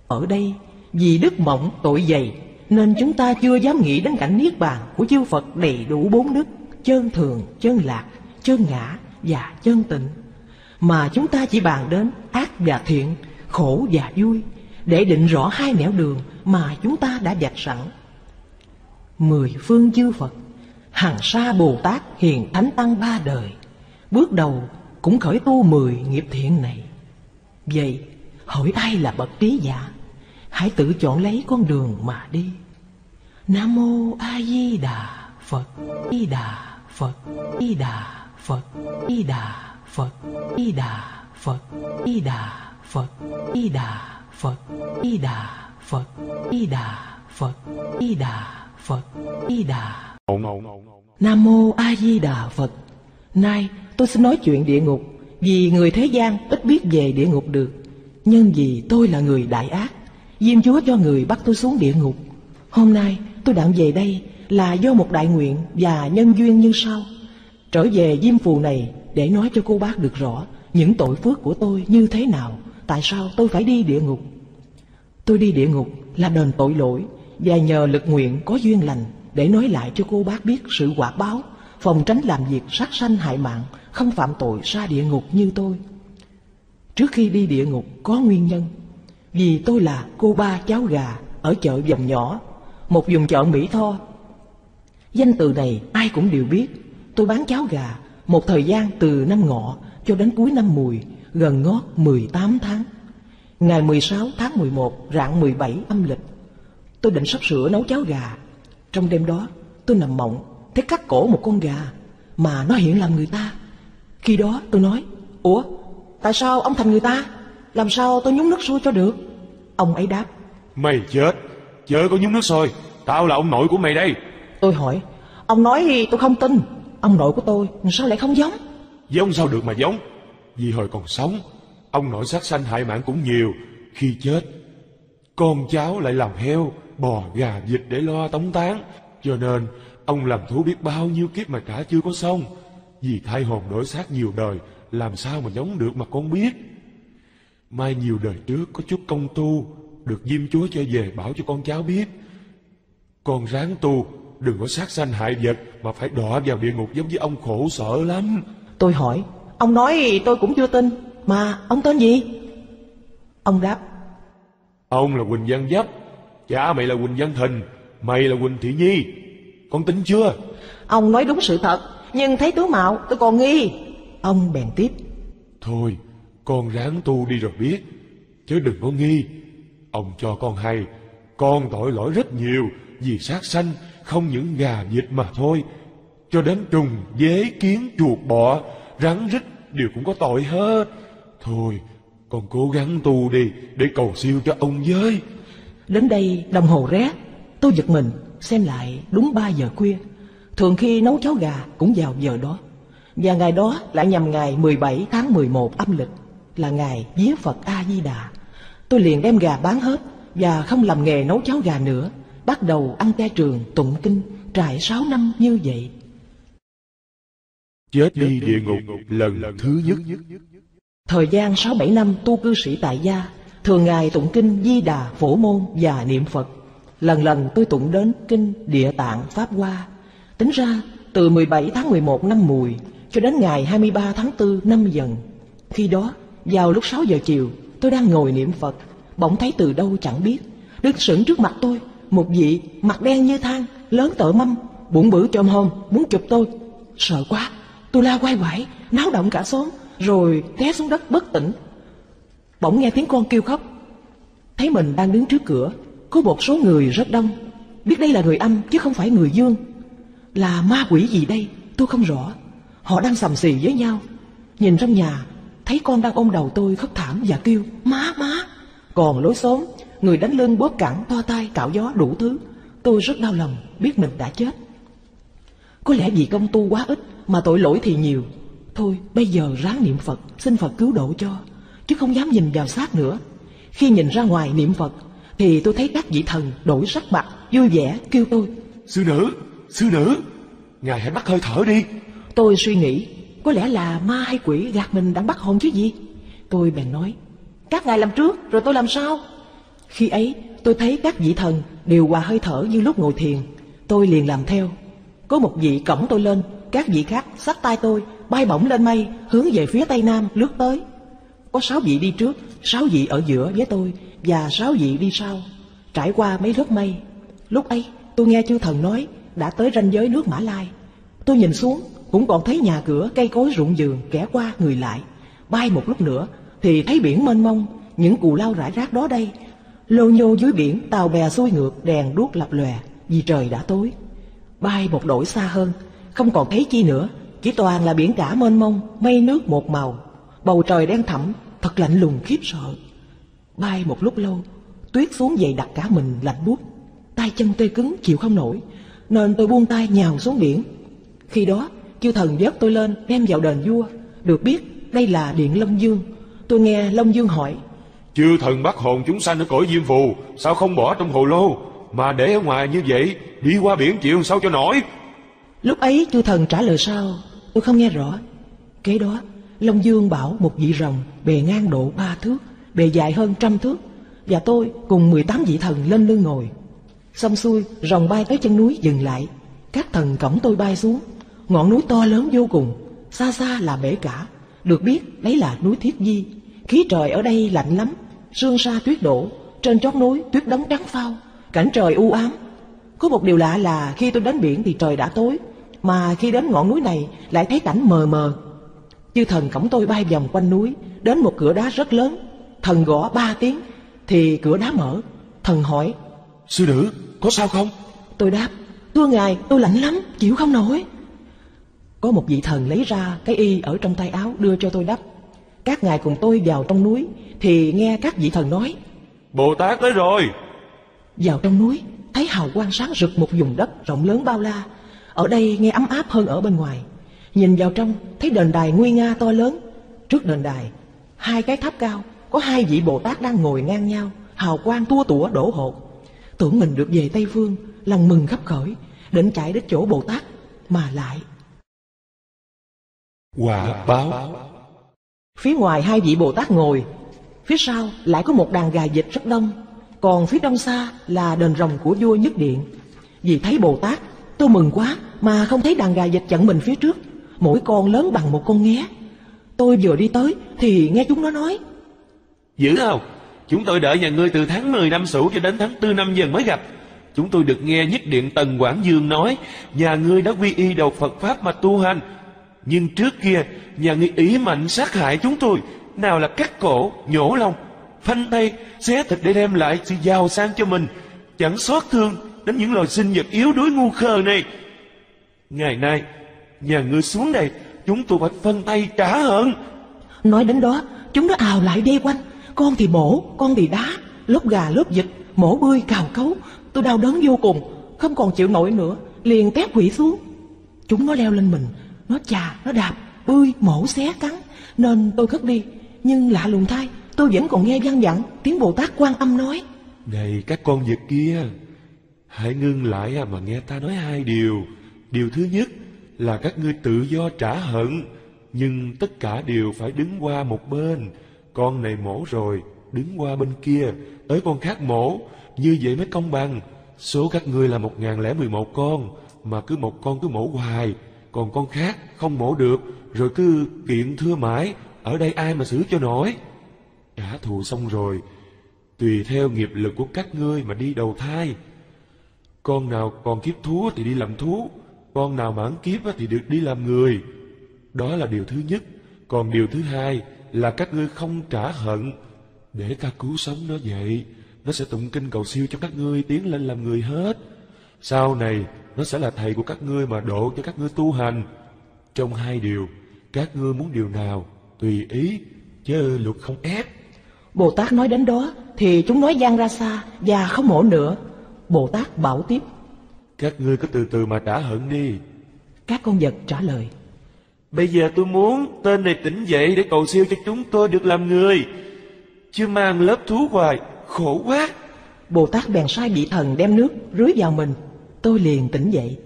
Ở đây vì đức mộng tội dày, nên chúng ta chưa dám nghĩ đến cảnh niết bàn của chư Phật đầy đủ bốn đức: chơn thường, chơn lạc, chơn ngã và chơn tịnh. Mà chúng ta chỉ bàn đến ác và thiện, khổ và vui, để định rõ hai nẻo đường mà chúng ta đã vạch sẵn. Mười phương chư Phật, hằng sa Bồ Tát, hiền thánh tăng ba đời, bước đầu cũng khởi tu mười nghiệp thiện này. Vậy hỏi ai là bậc trí giả? Hãy tự chọn lấy con đường mà đi. Nam mô A Di Đà Phật. Di Đà Phật. Di Đà Phật. Di Đà Phật. Di Đà Phật. Di Đà Phật. Di Đà Phật. Di Đà Phật. Di Đà Phật. Di Đà Phật. Di Đà. Nam mô A Di Đà Phật. Nay tôi xin nói chuyện địa ngục, vì người thế gian ít biết về địa ngục được. Nhưng vì tôi là người đại ác, Diêm Chúa cho người bắt tôi xuống địa ngục. Hôm nay tôi đặng về đây là do một đại nguyện và nhân duyên như sau. Trở về Diêm Phù này để nói cho cô bác được rõ những tội phước của tôi như thế nào, tại sao tôi phải đi địa ngục. Tôi đi địa ngục là đền tội lỗi, và nhờ lực nguyện có duyên lành để nói lại cho cô bác biết sự quả báo, phòng tránh làm việc sát sanh hại mạng, không phạm tội xa địa ngục như tôi. Trước khi đi địa ngục có nguyên nhân. Vì tôi là cô ba cháo gà ở chợ Dòng Nhỏ, một vùng chợ Mỹ Tho. Danh từ này ai cũng đều biết. Tôi bán cháo gà một thời gian từ năm Ngọ cho đến cuối năm Mùi, gần ngót mười tám tháng. Ngày mười sáu tháng mười một rạng mười bảy âm lịch, tôi định sắp sửa nấu cháo gà. Trong đêm đó tôi nằm mộng thấy cắt cổ một con gà mà nó hiện làm người ta. Khi đó tôi nói: "Ủa, tại sao ông thành người ta? Làm sao tôi nhúng nước sôi cho được?" Ông ấy đáp: "Mày chết, chớ có nhúng nước sôi, tao là ông nội của mày đây." Tôi hỏi: "Ông nói tôi không tin, ông nội của tôi sao lại không giống?" "Giống sao được mà giống, vì hồi còn sống, ông nội sát sanh hại mạng cũng nhiều. Khi chết, con cháu lại làm heo, bò, gà, vịt để lo tống tán. Cho nên, ông làm thú biết bao nhiêu kiếp mà cả chưa có xong. Vì thay hồn đổi xác nhiều đời, làm sao mà giống được mà con biết. Mai nhiều đời trước có chút công tu, được Diêm Chúa cho về bảo cho con cháu biết. Con ráng tu, đừng có sát sanh hại vật mà phải đọa vào địa ngục giống với ông, khổ sở lắm." Tôi hỏi: "Ông nói tôi cũng chưa tin, mà ông tên gì?" Ông đáp: "Ông là Huỳnh Văn Giáp, cha mày là Quỳnh Văn Thình, mày là Quỳnh Thị Nhi. Con tính chưa?" Ông nói đúng sự thật, nhưng thấy tướng mạo tôi còn nghi. Ông bèn tiếp: "Thôi, con ráng tu đi rồi biết, chứ đừng có nghi. Ông cho con hay, con tội lỗi rất nhiều, vì sát sanh không những gà vịt mà thôi, cho đến trùng, dế, kiến, chuột, bọ, rắn rít đều cũng có tội hết. Thôi, Con cố gắng tu đi để cầu siêu cho ông với. Đến đây đồng hồ ré, tôi giật mình xem lại đúng ba giờ khuya. Thường khi nấu cháo gà cũng vào giờ đó, và ngày đó lại nhằm ngày mười bảy tháng mười một âm lịch, là ngày vía Phật A Di Đà. Tôi liền đem gà bán hết và không làm nghề nấu cháo gà nữa, bắt đầu ăn chay trường tụng kinh trải sáu năm như vậy. Chết đi địa ngục lần thứ nhất. Thời gian sáu bảy năm tu cư sĩ tại gia, thường ngày tụng kinh Di Đà Phổ Môn và niệm Phật. Lần lần tôi tụng đến kinh Địa Tạng Pháp Hoa. Tính ra từ mười bảy tháng mười một năm Mùi cho đến ngày hai mươi ba tháng tư năm Dần. Khi đó vào lúc sáu giờ chiều, tôi đang ngồi niệm Phật, bỗng thấy từ đâu chẳng biết đứng sững trước mặt tôi một vị mặt đen như than, lớn tợ mâm, bụng bự chồm hòm, muốn chụp tôi. Sợ quá, tôi la quay quải, náo động cả xóm, rồi té xuống đất bất tỉnh. Bỗng nghe tiếng con kêu khóc. Thấy mình đang đứng trước cửa, có một số người rất đông. Biết đây là người âm chứ không phải người dương. Là ma quỷ gì đây tôi không rõ. Họ đang sầm xì với nhau. Nhìn trong nhà, thấy con đang ôm đầu tôi khóc thảm và kêu má má. Còn lối xóm, người đánh lưng bóp cẳng, to tay, cạo gió đủ thứ. Tôi rất đau lòng, biết mình đã chết. Có lẽ vì công tu quá ít mà tội lỗi thì nhiều. Thôi bây giờ ráng niệm Phật, xin Phật cứu độ cho, chứ không dám nhìn vào xác nữa. Khi nhìn ra ngoài niệm Phật thì tôi thấy các vị thần đổi sắc mặt, vui vẻ kêu tôi: Sư nữ, sư nữ, ngài hãy bắt hơi thở đi. Tôi suy nghĩ, có lẽ là ma hay quỷ gạt mình đang bắt hồn chứ gì. Tôi bèn nói: Các ngài làm trước rồi tôi làm sao. Khi ấy tôi thấy các vị thần đều hòa hơi thở như lúc ngồi thiền. Tôi liền làm theo. Có một vị cõng tôi lên, các vị khác xách tay tôi bay bổng lên mây, hướng về phía tây nam lướt tới. Có sáu vị đi trước, sáu vị ở giữa với tôi, và sáu vị đi sau, trải qua mấy lớp mây. Lúc ấy tôi nghe chư thần nói đã tới ranh giới nước Mã Lai. Tôi nhìn xuống cũng còn thấy nhà cửa, cây cối, ruộng vườn, kẻ qua người lại. Bay một lúc nữa thì thấy biển mênh mông, những cù lao rải rác đó đây, lô nhô dưới biển, tàu bè xuôi ngược, đèn đuốc lập lòe vì trời đã tối. Bay một đổi xa hơn, không còn thấy chi nữa, chỉ toàn là biển cả mênh mông, mây nước một màu, bầu trời đen thẳm, thật lạnh lùng khiếp sợ. Bay một lúc lâu, tuyết xuống dày đặc cả mình, lạnh buốt, tay chân tê cứng chịu không nổi, nên tôi buông tay nhào xuống biển. Khi đó chư thần vớt tôi lên đem vào đền vua. Được biết đây là điện Long Dương. Tôi nghe Long Dương hỏi: Chư thần bắt hồn chúng sanh ở cõi Diêm Phù, sao không bỏ trong hồ lô mà để ở ngoài như vậy, đi qua biển chịu sao cho nổi. Lúc ấy chư thần trả lời sao tôi không nghe rõ. Kế đó Long Dương bảo một vị rồng bề ngang độ ba thước, bề dài hơn trăm thước, và tôi cùng mười tám vị thần lên lưng ngồi. Xong xuôi, rồng bay tới chân núi dừng lại. Các thần cõng tôi bay xuống. Ngọn núi to lớn vô cùng, xa xa là bể cả. Được biết đấy là núi Thiết Di. Khí trời ở đây lạnh lắm, sương sa tuyết đổ, trên chót núi tuyết đóng trắng phao, cảnh trời u ám. Có một điều lạ là khi tôi đến biển thì trời đã tối, mà khi đến ngọn núi này lại thấy cảnh mờ mờ. Chư thần cõng tôi bay vòng quanh núi, đến một cửa đá rất lớn. Thần gõ ba tiếng thì cửa đá mở. Thần hỏi: Sư nữ, có sao không? Tôi đáp: Thưa ngài, tôi lạnh lắm, chịu không nổi. Có một vị thần lấy ra cái y ở trong tay áo đưa cho tôi đắp. Các ngài cùng tôi vào trong núi thì nghe các vị thần nói: Bồ Tát tới rồi. Vào trong núi thấy hào quang sáng rực một vùng đất rộng lớn bao la. Ở đây nghe ấm áp hơn ở bên ngoài. Nhìn vào trong thấy đền đài nguy nga to lớn. Trước đền đài hai cái tháp cao, có hai vị Bồ Tát đang ngồi ngang nhau, hào quang tua tủa đổ hột. Tưởng mình được về Tây Phương, lòng mừng khắp khởi, định chạy đến chỗ Bồ Tát mà lại quả báo. Phía ngoài hai vị Bồ Tát ngồi, phía sau lại có một đàn gà vịt rất đông, còn phía đông xa là đền rồng của vua Nhất Điện. Vì thấy Bồ Tát, tôi mừng quá mà không thấy đàn gà vịt chặn mình phía trước, mỗi con lớn bằng một con nghé. Tôi vừa đi tới thì nghe chúng nó nói: Dữ không? Chúng tôi đợi nhà ngươi từ tháng mười năm Sửu cho đến tháng tư năm Dần mới gặp. Chúng tôi được nghe Nhất Điện Tần Quảng Dương nói nhà ngươi đã quy y đầu Phật Pháp mà tu hành. Nhưng trước kia nhà ngươi ý mạnh sát hại chúng tôi, nào là cắt cổ, nhổ lòng, phanh tay, xé thịt để đem lại sự giàu sang cho mình, chẳng xót thương đến những loài sinh vật yếu đuối ngu khờ này. Ngày nay nhà ngươi xuống đây, chúng tôi phải phân tay trả hận. Nói đến đó Chúng nó ào lại đe quanh, con thì bổ, con thì đá, lốp gà lốp vịt, mổ bươi cào cấu. Tôi đau đớn vô cùng, không còn chịu nổi nữa, liền tép quỷ xuống. Chúng nó leo lên mình, nó chà, nó đạp, bươi, mổ, xé, cắn, nên tôi khất đi. Nhưng lạ lùng thay, tôi vẫn còn nghe vang vẳng tiếng Bồ Tát Quan Âm nói: Này các con vịt kia, hãy ngưng lại mà nghe ta nói hai điều. Điều thứ nhất là các ngươi tự do trả hận, nhưng tất cả đều phải đứng qua một bên. Con này mổ rồi, đứng qua bên kia, tới con khác mổ, như vậy mới công bằng. Số các ngươi là một nghìn lẻ mười một con, mà cứ một con cứ mổ hoài, còn con khác không mổ được, rồi cứ kiện thưa mãi, ở đây ai mà xử cho nổi. Trả thù xong rồi, tùy theo nghiệp lực của các ngươi mà đi đầu thai. Con nào còn kiếp thú thì đi làm thú, con nào mãn kiếp thì được đi làm người. Đó là điều thứ nhất. Còn điều thứ hai là các ngươi không trả hận, để ta cứu sống nó vậy, nó sẽ tụng kinh cầu siêu cho các ngươi tiến lên làm người hết. Sau này nó sẽ là thầy của các ngươi mà độ cho các ngươi tu hành. Trong hai điều, các ngươi muốn điều nào tùy ý, chứ luật không ép. Bồ Tát nói đến đó thì chúng nói vang ra xa và không mổ nữa. Bồ Tát bảo tiếp: Các ngươi cứ từ từ mà trả hận đi. Các con vật trả lời: Bây giờ tôi muốn tên này tỉnh dậy để cầu siêu cho chúng tôi được làm người, chứ mang lớp thú hoài, khổ quá. Bồ Tát bèn sai vị thần đem nước rưới vào mình. Tôi liền tỉnh dậy.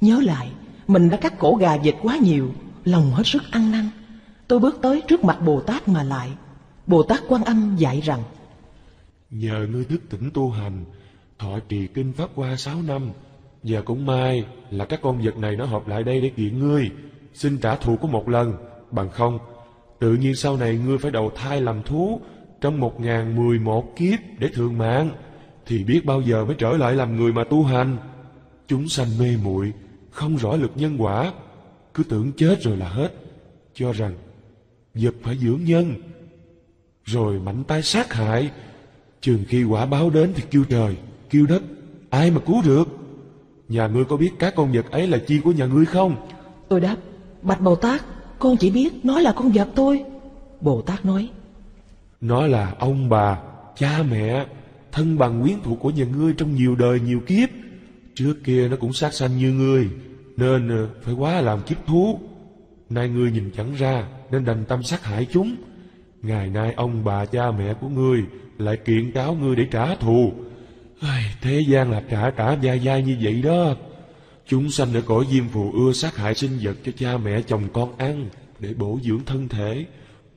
Nhớ lại, mình đã cắt cổ gà vịt quá nhiều, lòng hết sức ăn năn. Tôi bước tới trước mặt Bồ Tát mà lại. Bồ Tát Quan Âm dạy rằng: Nhờ ngươi thức tỉnh tu hành, thọ trì kinh pháp qua sáu năm, và cũng may là các con vật này nó họp lại đây để kiện ngươi, xin trả thù có một lần, bằng không tự nhiên sau này ngươi phải đầu thai làm thú trong một ngàn mười một kiếp để thượng mạng, thì biết bao giờ mới trở lại làm người mà tu hành. Chúng sanh mê muội, không rõ luật nhân quả, cứ tưởng chết rồi là hết, cho rằng vật phải dưỡng nhân, rồi mạnh tay sát hại. Chừng khi quả báo đến thì kêu trời, kêu đất, ai mà cứu được. Nhà ngươi có biết các con vật ấy là chi của nhà ngươi không? Tôi đáp: Bạch Bồ Tát, con chỉ biết nó là con vật tôi. Bồ Tát nói: Nó là ông bà, cha mẹ, thân bằng quyến thuộc của nhà ngươi trong nhiều đời nhiều kiếp. Trước kia nó cũng sát sanh như ngươi, nên phải quá làm kiếp thú. Nay ngươi nhìn chẳng ra, nên đành tâm sát hại chúng. Ngày nay ông bà cha mẹ của ngươi lại kiện cáo ngươi để trả thù. Thế gian là trả trả dai dai như vậy đó. Chúng sanh ở cõi Diêm Phù ưa sát hại sinh vật cho cha mẹ chồng con ăn để bổ dưỡng thân thể,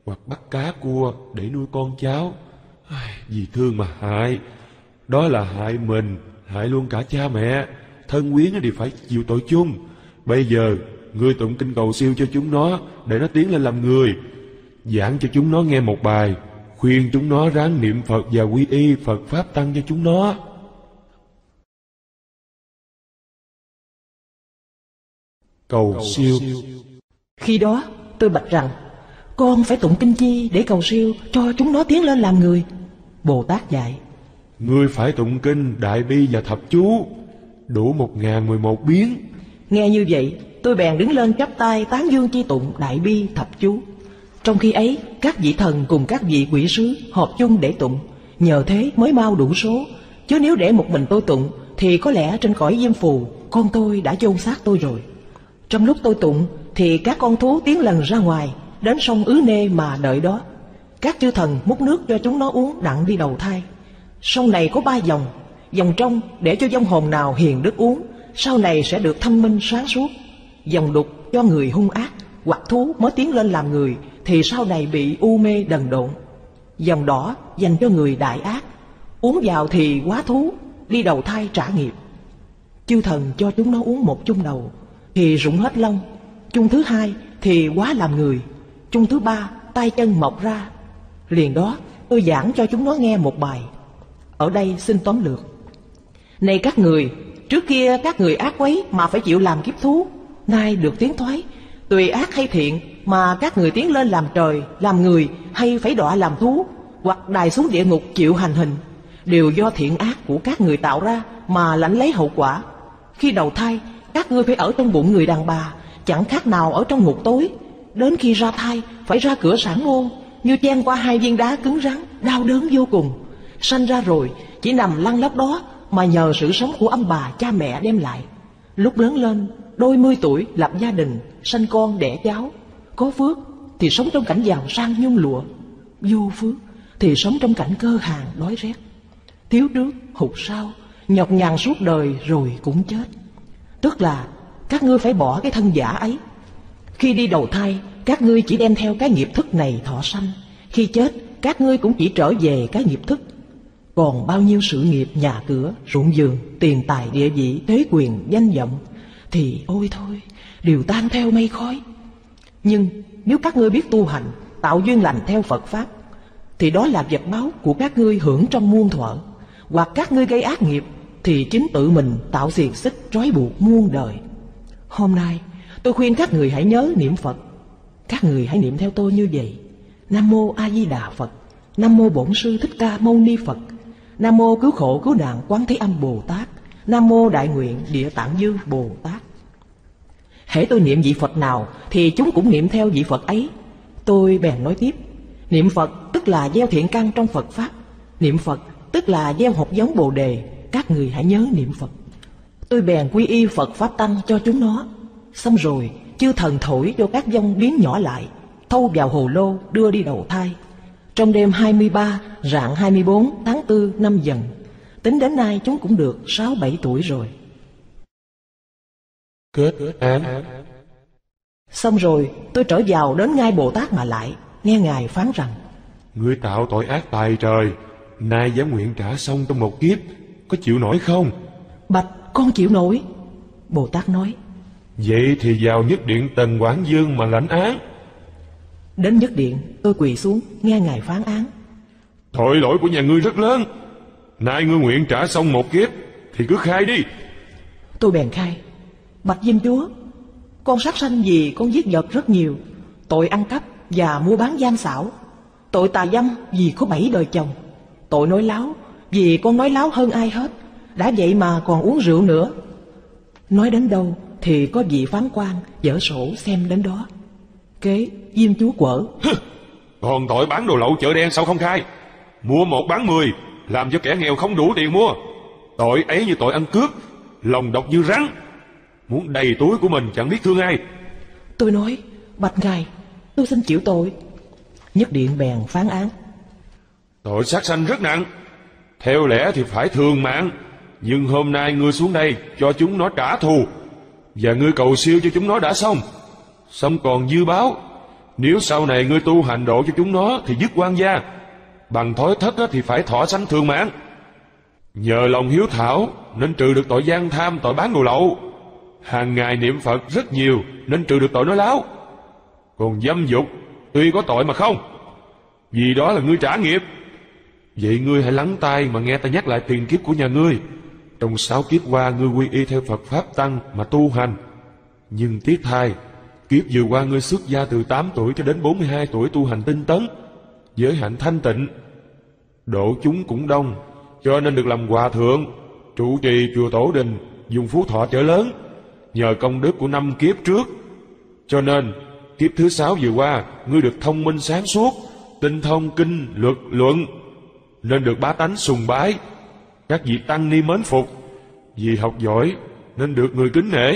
hoặc bắt cá cua để nuôi con cháu. Vì thương mà hại, đó là hại mình, hại luôn cả cha mẹ, thân quyến đều phải chịu tội chung. Bây giờ ngươi tụng kinh cầu siêu cho chúng nó để nó tiến lên làm người, giảng cho chúng nó nghe một bài, khuyên chúng nó ráng niệm Phật và quy y Phật Pháp Tăng cho chúng nó. Cầu, cầu siêu. siêu Khi đó tôi bạch rằng: Con phải tụng kinh chi để cầu siêu cho chúng nó tiến lên làm người? Bồ Tát dạy: Ngươi phải tụng kinh Đại Bi và Thập Chú, đủ một ngàn mười một biến. Nghe như vậy, tôi bèn đứng lên chắp tay tán dương chi tụng Đại Bi Thập Chú. Trong khi ấy, các vị thần cùng các vị quỷ sứ họp chung để tụng, nhờ thế mới mau đủ số. Chứ nếu để một mình tôi tụng thì có lẽ trên cõi Diêm Phù con tôi đã chôn xác tôi rồi. Trong lúc tôi tụng thì các con thú tiến lần ra ngoài, đến sông Ứ Nê mà đợi đó. Các chư thần múc nước cho chúng nó uống đặng đi đầu thai. Sông này có ba dòng, dòng trong để cho vong hồn nào hiền đức uống, sau này sẽ được thanh minh sáng suốt. Dòng đục cho người hung ác hoặc thú mới tiến lên làm người, thì sau này bị u mê đần độn. Dòng đỏ dành cho người đại ác, uống vào thì quá thú, đi đầu thai trả nghiệp. Chư thần cho chúng nó uống một chung đầu thì rụng hết lông, chung thứ hai thì quá làm người, chung thứ ba tay chân mọc ra. Liền đó tôi giảng cho chúng nó nghe một bài. Ở đây xin tóm lược: Này các người, trước kia các người ác quấy mà phải chịu làm kiếp thú, nay được tiến thoái, tùy ác hay thiện mà các người tiến lên làm trời, làm người, hay phải đọa làm thú, hoặc đày xuống địa ngục chịu hành hình, đều do thiện ác của các người tạo ra mà lãnh lấy hậu quả. Khi đầu thai, các ngươi phải ở trong bụng người đàn bà, chẳng khác nào ở trong ngục tối. Đến khi ra thai, phải ra cửa sản môn, như chen qua hai viên đá cứng rắn, đau đớn vô cùng. Sanh ra rồi chỉ nằm lăn lóc đó mà nhờ sự sống của ông bà cha mẹ đem lại. Lúc lớn lên đôi mươi tuổi lập gia đình, sanh con đẻ cháu. Có phước thì sống trong cảnh giàu sang nhung lụa, vô phước thì sống trong cảnh cơ hàn đói rét, thiếu trước hụt sau, nhọc nhằn suốt đời rồi cũng chết. Tức là các ngươi phải bỏ cái thân giả ấy. Khi đi đầu thai, các ngươi chỉ đem theo cái nghiệp thức này thọ sanh. Khi chết, các ngươi cũng chỉ trở về cái nghiệp thức. Còn bao nhiêu sự nghiệp, nhà cửa, ruộng vườn, tiền tài, địa vị, thế quyền, danh vọng thì ôi thôi, đều tan theo mây khói. Nhưng nếu các ngươi biết tu hành, tạo duyên lành theo Phật Pháp, thì đó là vật báu của các ngươi hưởng trong muôn thuở. Hoặc các ngươi gây ác nghiệp thì chính tự mình tạo xiềng xích trói buộc muôn đời. Hôm nay tôi khuyên các người hãy nhớ niệm Phật. Các người hãy niệm theo tôi như vậy: Nam Mô A Di Đà Phật, Nam Mô Bổn Sư Thích Ca Mâu Ni Phật, Nam Mô Cứu Khổ Cứu Nạn Quán Thế Âm Bồ Tát, Nam Mô Đại Nguyện Địa Tạng Dư Bồ Tát. Hễ tôi niệm vị Phật nào thì chúng cũng niệm theo vị Phật ấy. Tôi bèn nói tiếp: niệm Phật tức là gieo thiện căn trong Phật Pháp, niệm Phật tức là gieo hột giống Bồ Đề. Các người hãy nhớ niệm Phật. Tôi bèn quy y Phật Pháp Tăng cho chúng nó. Xong rồi chư thần thổi cho các vong biến nhỏ lại, thâu vào hồ lô đưa đi đầu thai. Trong đêm hai mươi ba rạng hai mươi bốn tháng tư năm Dần, tính đến nay chúng cũng được sáu bảy tuổi rồi. Kết án. Xong rồi tôi trở vào đến ngay Bồ Tát mà lại, nghe Ngài phán rằng: Ngươi tạo tội ác tài trời, nay dám nguyện trả xong trong một kiếp, có chịu nổi không? Bạch con chịu nổi. Bồ Tát nói: Vậy thì vào nhất điện Tần Quảng Dương mà lãnh án. Đến nhất điện, tôi quỳ xuống nghe Ngài phán án: Tội lỗi của nhà ngươi rất lớn, nay ngươi nguyện trả xong một kiếp thì cứ khai đi. Tôi bèn khai: Bạch Diêm Chúa, con sát sanh vì con giết vật rất nhiều, tội ăn cắp và mua bán gian xảo, tội tà dâm vì có bảy đời chồng, tội nói láo vì con nói láo hơn ai hết, đã vậy mà còn uống rượu nữa. Nói đến đâu thì có vị phán quan dở sổ xem đến đó. Kế Diêm Chúa quở: Còn tội bán đồ lậu chợ đen sao không khai? Mua một bán mười, làm cho kẻ nghèo không đủ tiền mua. Tội ấy như tội ăn cướp, lòng độc như rắn, muốn đầy túi của mình chẳng biết thương ai. Tôi nói: Bạch Ngài, tôi xin chịu tội. Nhất điện bèn phán án: Tội sát sanh rất nặng, theo lẽ thì phải thường mạng, nhưng hôm nay ngươi xuống đây cho chúng nó trả thù, và ngươi cầu siêu cho chúng nó đã xong, xong còn dư báo. Nếu sau này ngươi tu hành độ cho chúng nó thì dứt quan gia, bằng thói thất thì phải thọ sanh thường mạng. Nhờ lòng hiếu thảo nên trừ được tội gian tham, tội bán đồ lậu. Hàng ngày niệm Phật rất nhiều nên trừ được tội nói láo. Còn dâm dục tuy có tội mà không, vì đó là ngươi trả nghiệp. Vậy ngươi hãy lắng tai mà nghe ta nhắc lại tiền kiếp của nhà ngươi. Trong sáu kiếp qua ngươi quy y theo Phật Pháp Tăng mà tu hành, nhưng tiếc thay, kiếp vừa qua ngươi xuất gia từ tám tuổi cho đến bốn mươi hai tuổi tu hành tinh tấn, giới hạnh thanh tịnh, độ chúng cũng đông, cho nên được làm hòa thượng, trụ trì chùa Tổ Đình, dùng Phú Thọ chợ lớn, nhờ công đức của năm kiếp trước. Cho nên kiếp thứ sáu vừa qua ngươi được thông minh sáng suốt, tinh thông kinh luật luận, nên được bá tánh sùng bái, các vị tăng ni mến phục. Vì học giỏi nên được người kính nể.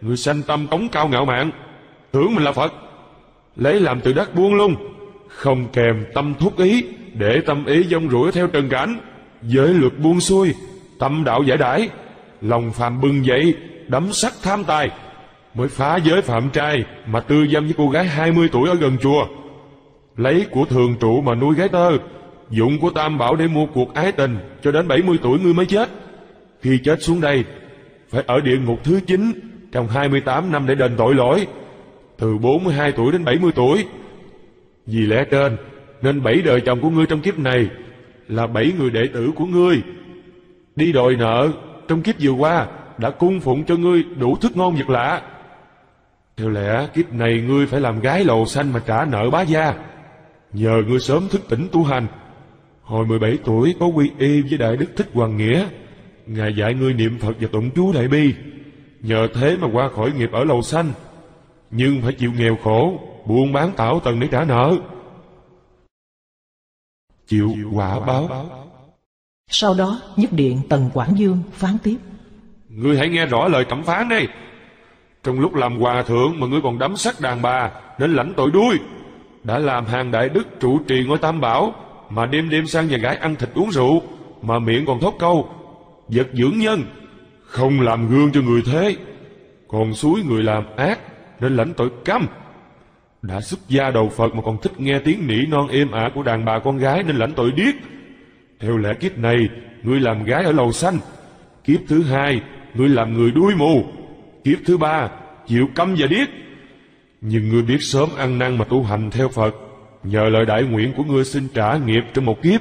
Người sanh tâm cống cao ngạo mạn, tưởng mình là Phật, lấy làm tự đắc buông lung, không kèm tâm thúc ý, để tâm ý dông rủi theo trần cảnh, giới luật buông xuôi, tâm đạo giải đãi, lòng phàm bừng dậy, đắm sắc tham tài, mới phá giới phạm trai mà tư dâm với cô gái hai mươi tuổi ở gần chùa, lấy của thường trụ mà nuôi gái tơ, dụng của tam bảo để mua cuộc ái tình, cho đến bảy mươi tuổi ngươi mới chết. Khi chết xuống đây phải ở địa ngục thứ chín trong hai mươi tám năm để đền tội lỗi, từ bốn mươi hai tuổi đến bảy mươi tuổi. Vì lẽ trên nên bảy đời chồng của ngươi trong kiếp này là bảy người đệ tử của ngươi, đi đòi nợ trong kiếp vừa qua đã cung phụng cho ngươi đủ thức ngon vật lạ. Theo lẽ kiếp này ngươi phải làm gái lầu xanh mà trả nợ bá gia. Nhờ ngươi sớm thức tỉnh tu hành, hồi mười bảy tuổi có quy y với Đại Đức Thích Hoằng Nghĩa, Ngài dạy ngươi niệm Phật và tụng chú Đại Bi, nhờ thế mà qua khỏi nghiệp ở lầu xanh, nhưng phải chịu nghèo khổ, buôn bán tảo tần để trả nợ. chịu quả báo. Sau đó nhất điện Tần Quảng Dương phán tiếp: Ngươi hãy nghe rõ lời thẩm phán đi. Trong lúc làm hòa thượng mà ngươi còn đắm sắc đàn bà nên lãnh tội đuôi. Đã làm hàng đại đức trụ trì ngôi Tam Bảo mà đêm đêm sang nhà gái ăn thịt uống rượu, mà miệng còn thốt câu vật dưỡng nhân, không làm gương cho người thế, còn suối người làm ác nên lãnh tội câm. Đã xuất gia đầu Phật mà còn thích nghe tiếng nỉ non êm ả của đàn bà con gái nên lãnh tội điếc. Theo lẽ kiếp này ngươi làm gái ở lầu xanh, kiếp thứ hai ngươi làm người đuôi mù, kiếp thứ ba chịu câm và điếc. Nhưng ngươi biết sớm ăn năn mà tu hành theo Phật, nhờ lời đại nguyện của ngươi xin trả nghiệp trong một kiếp.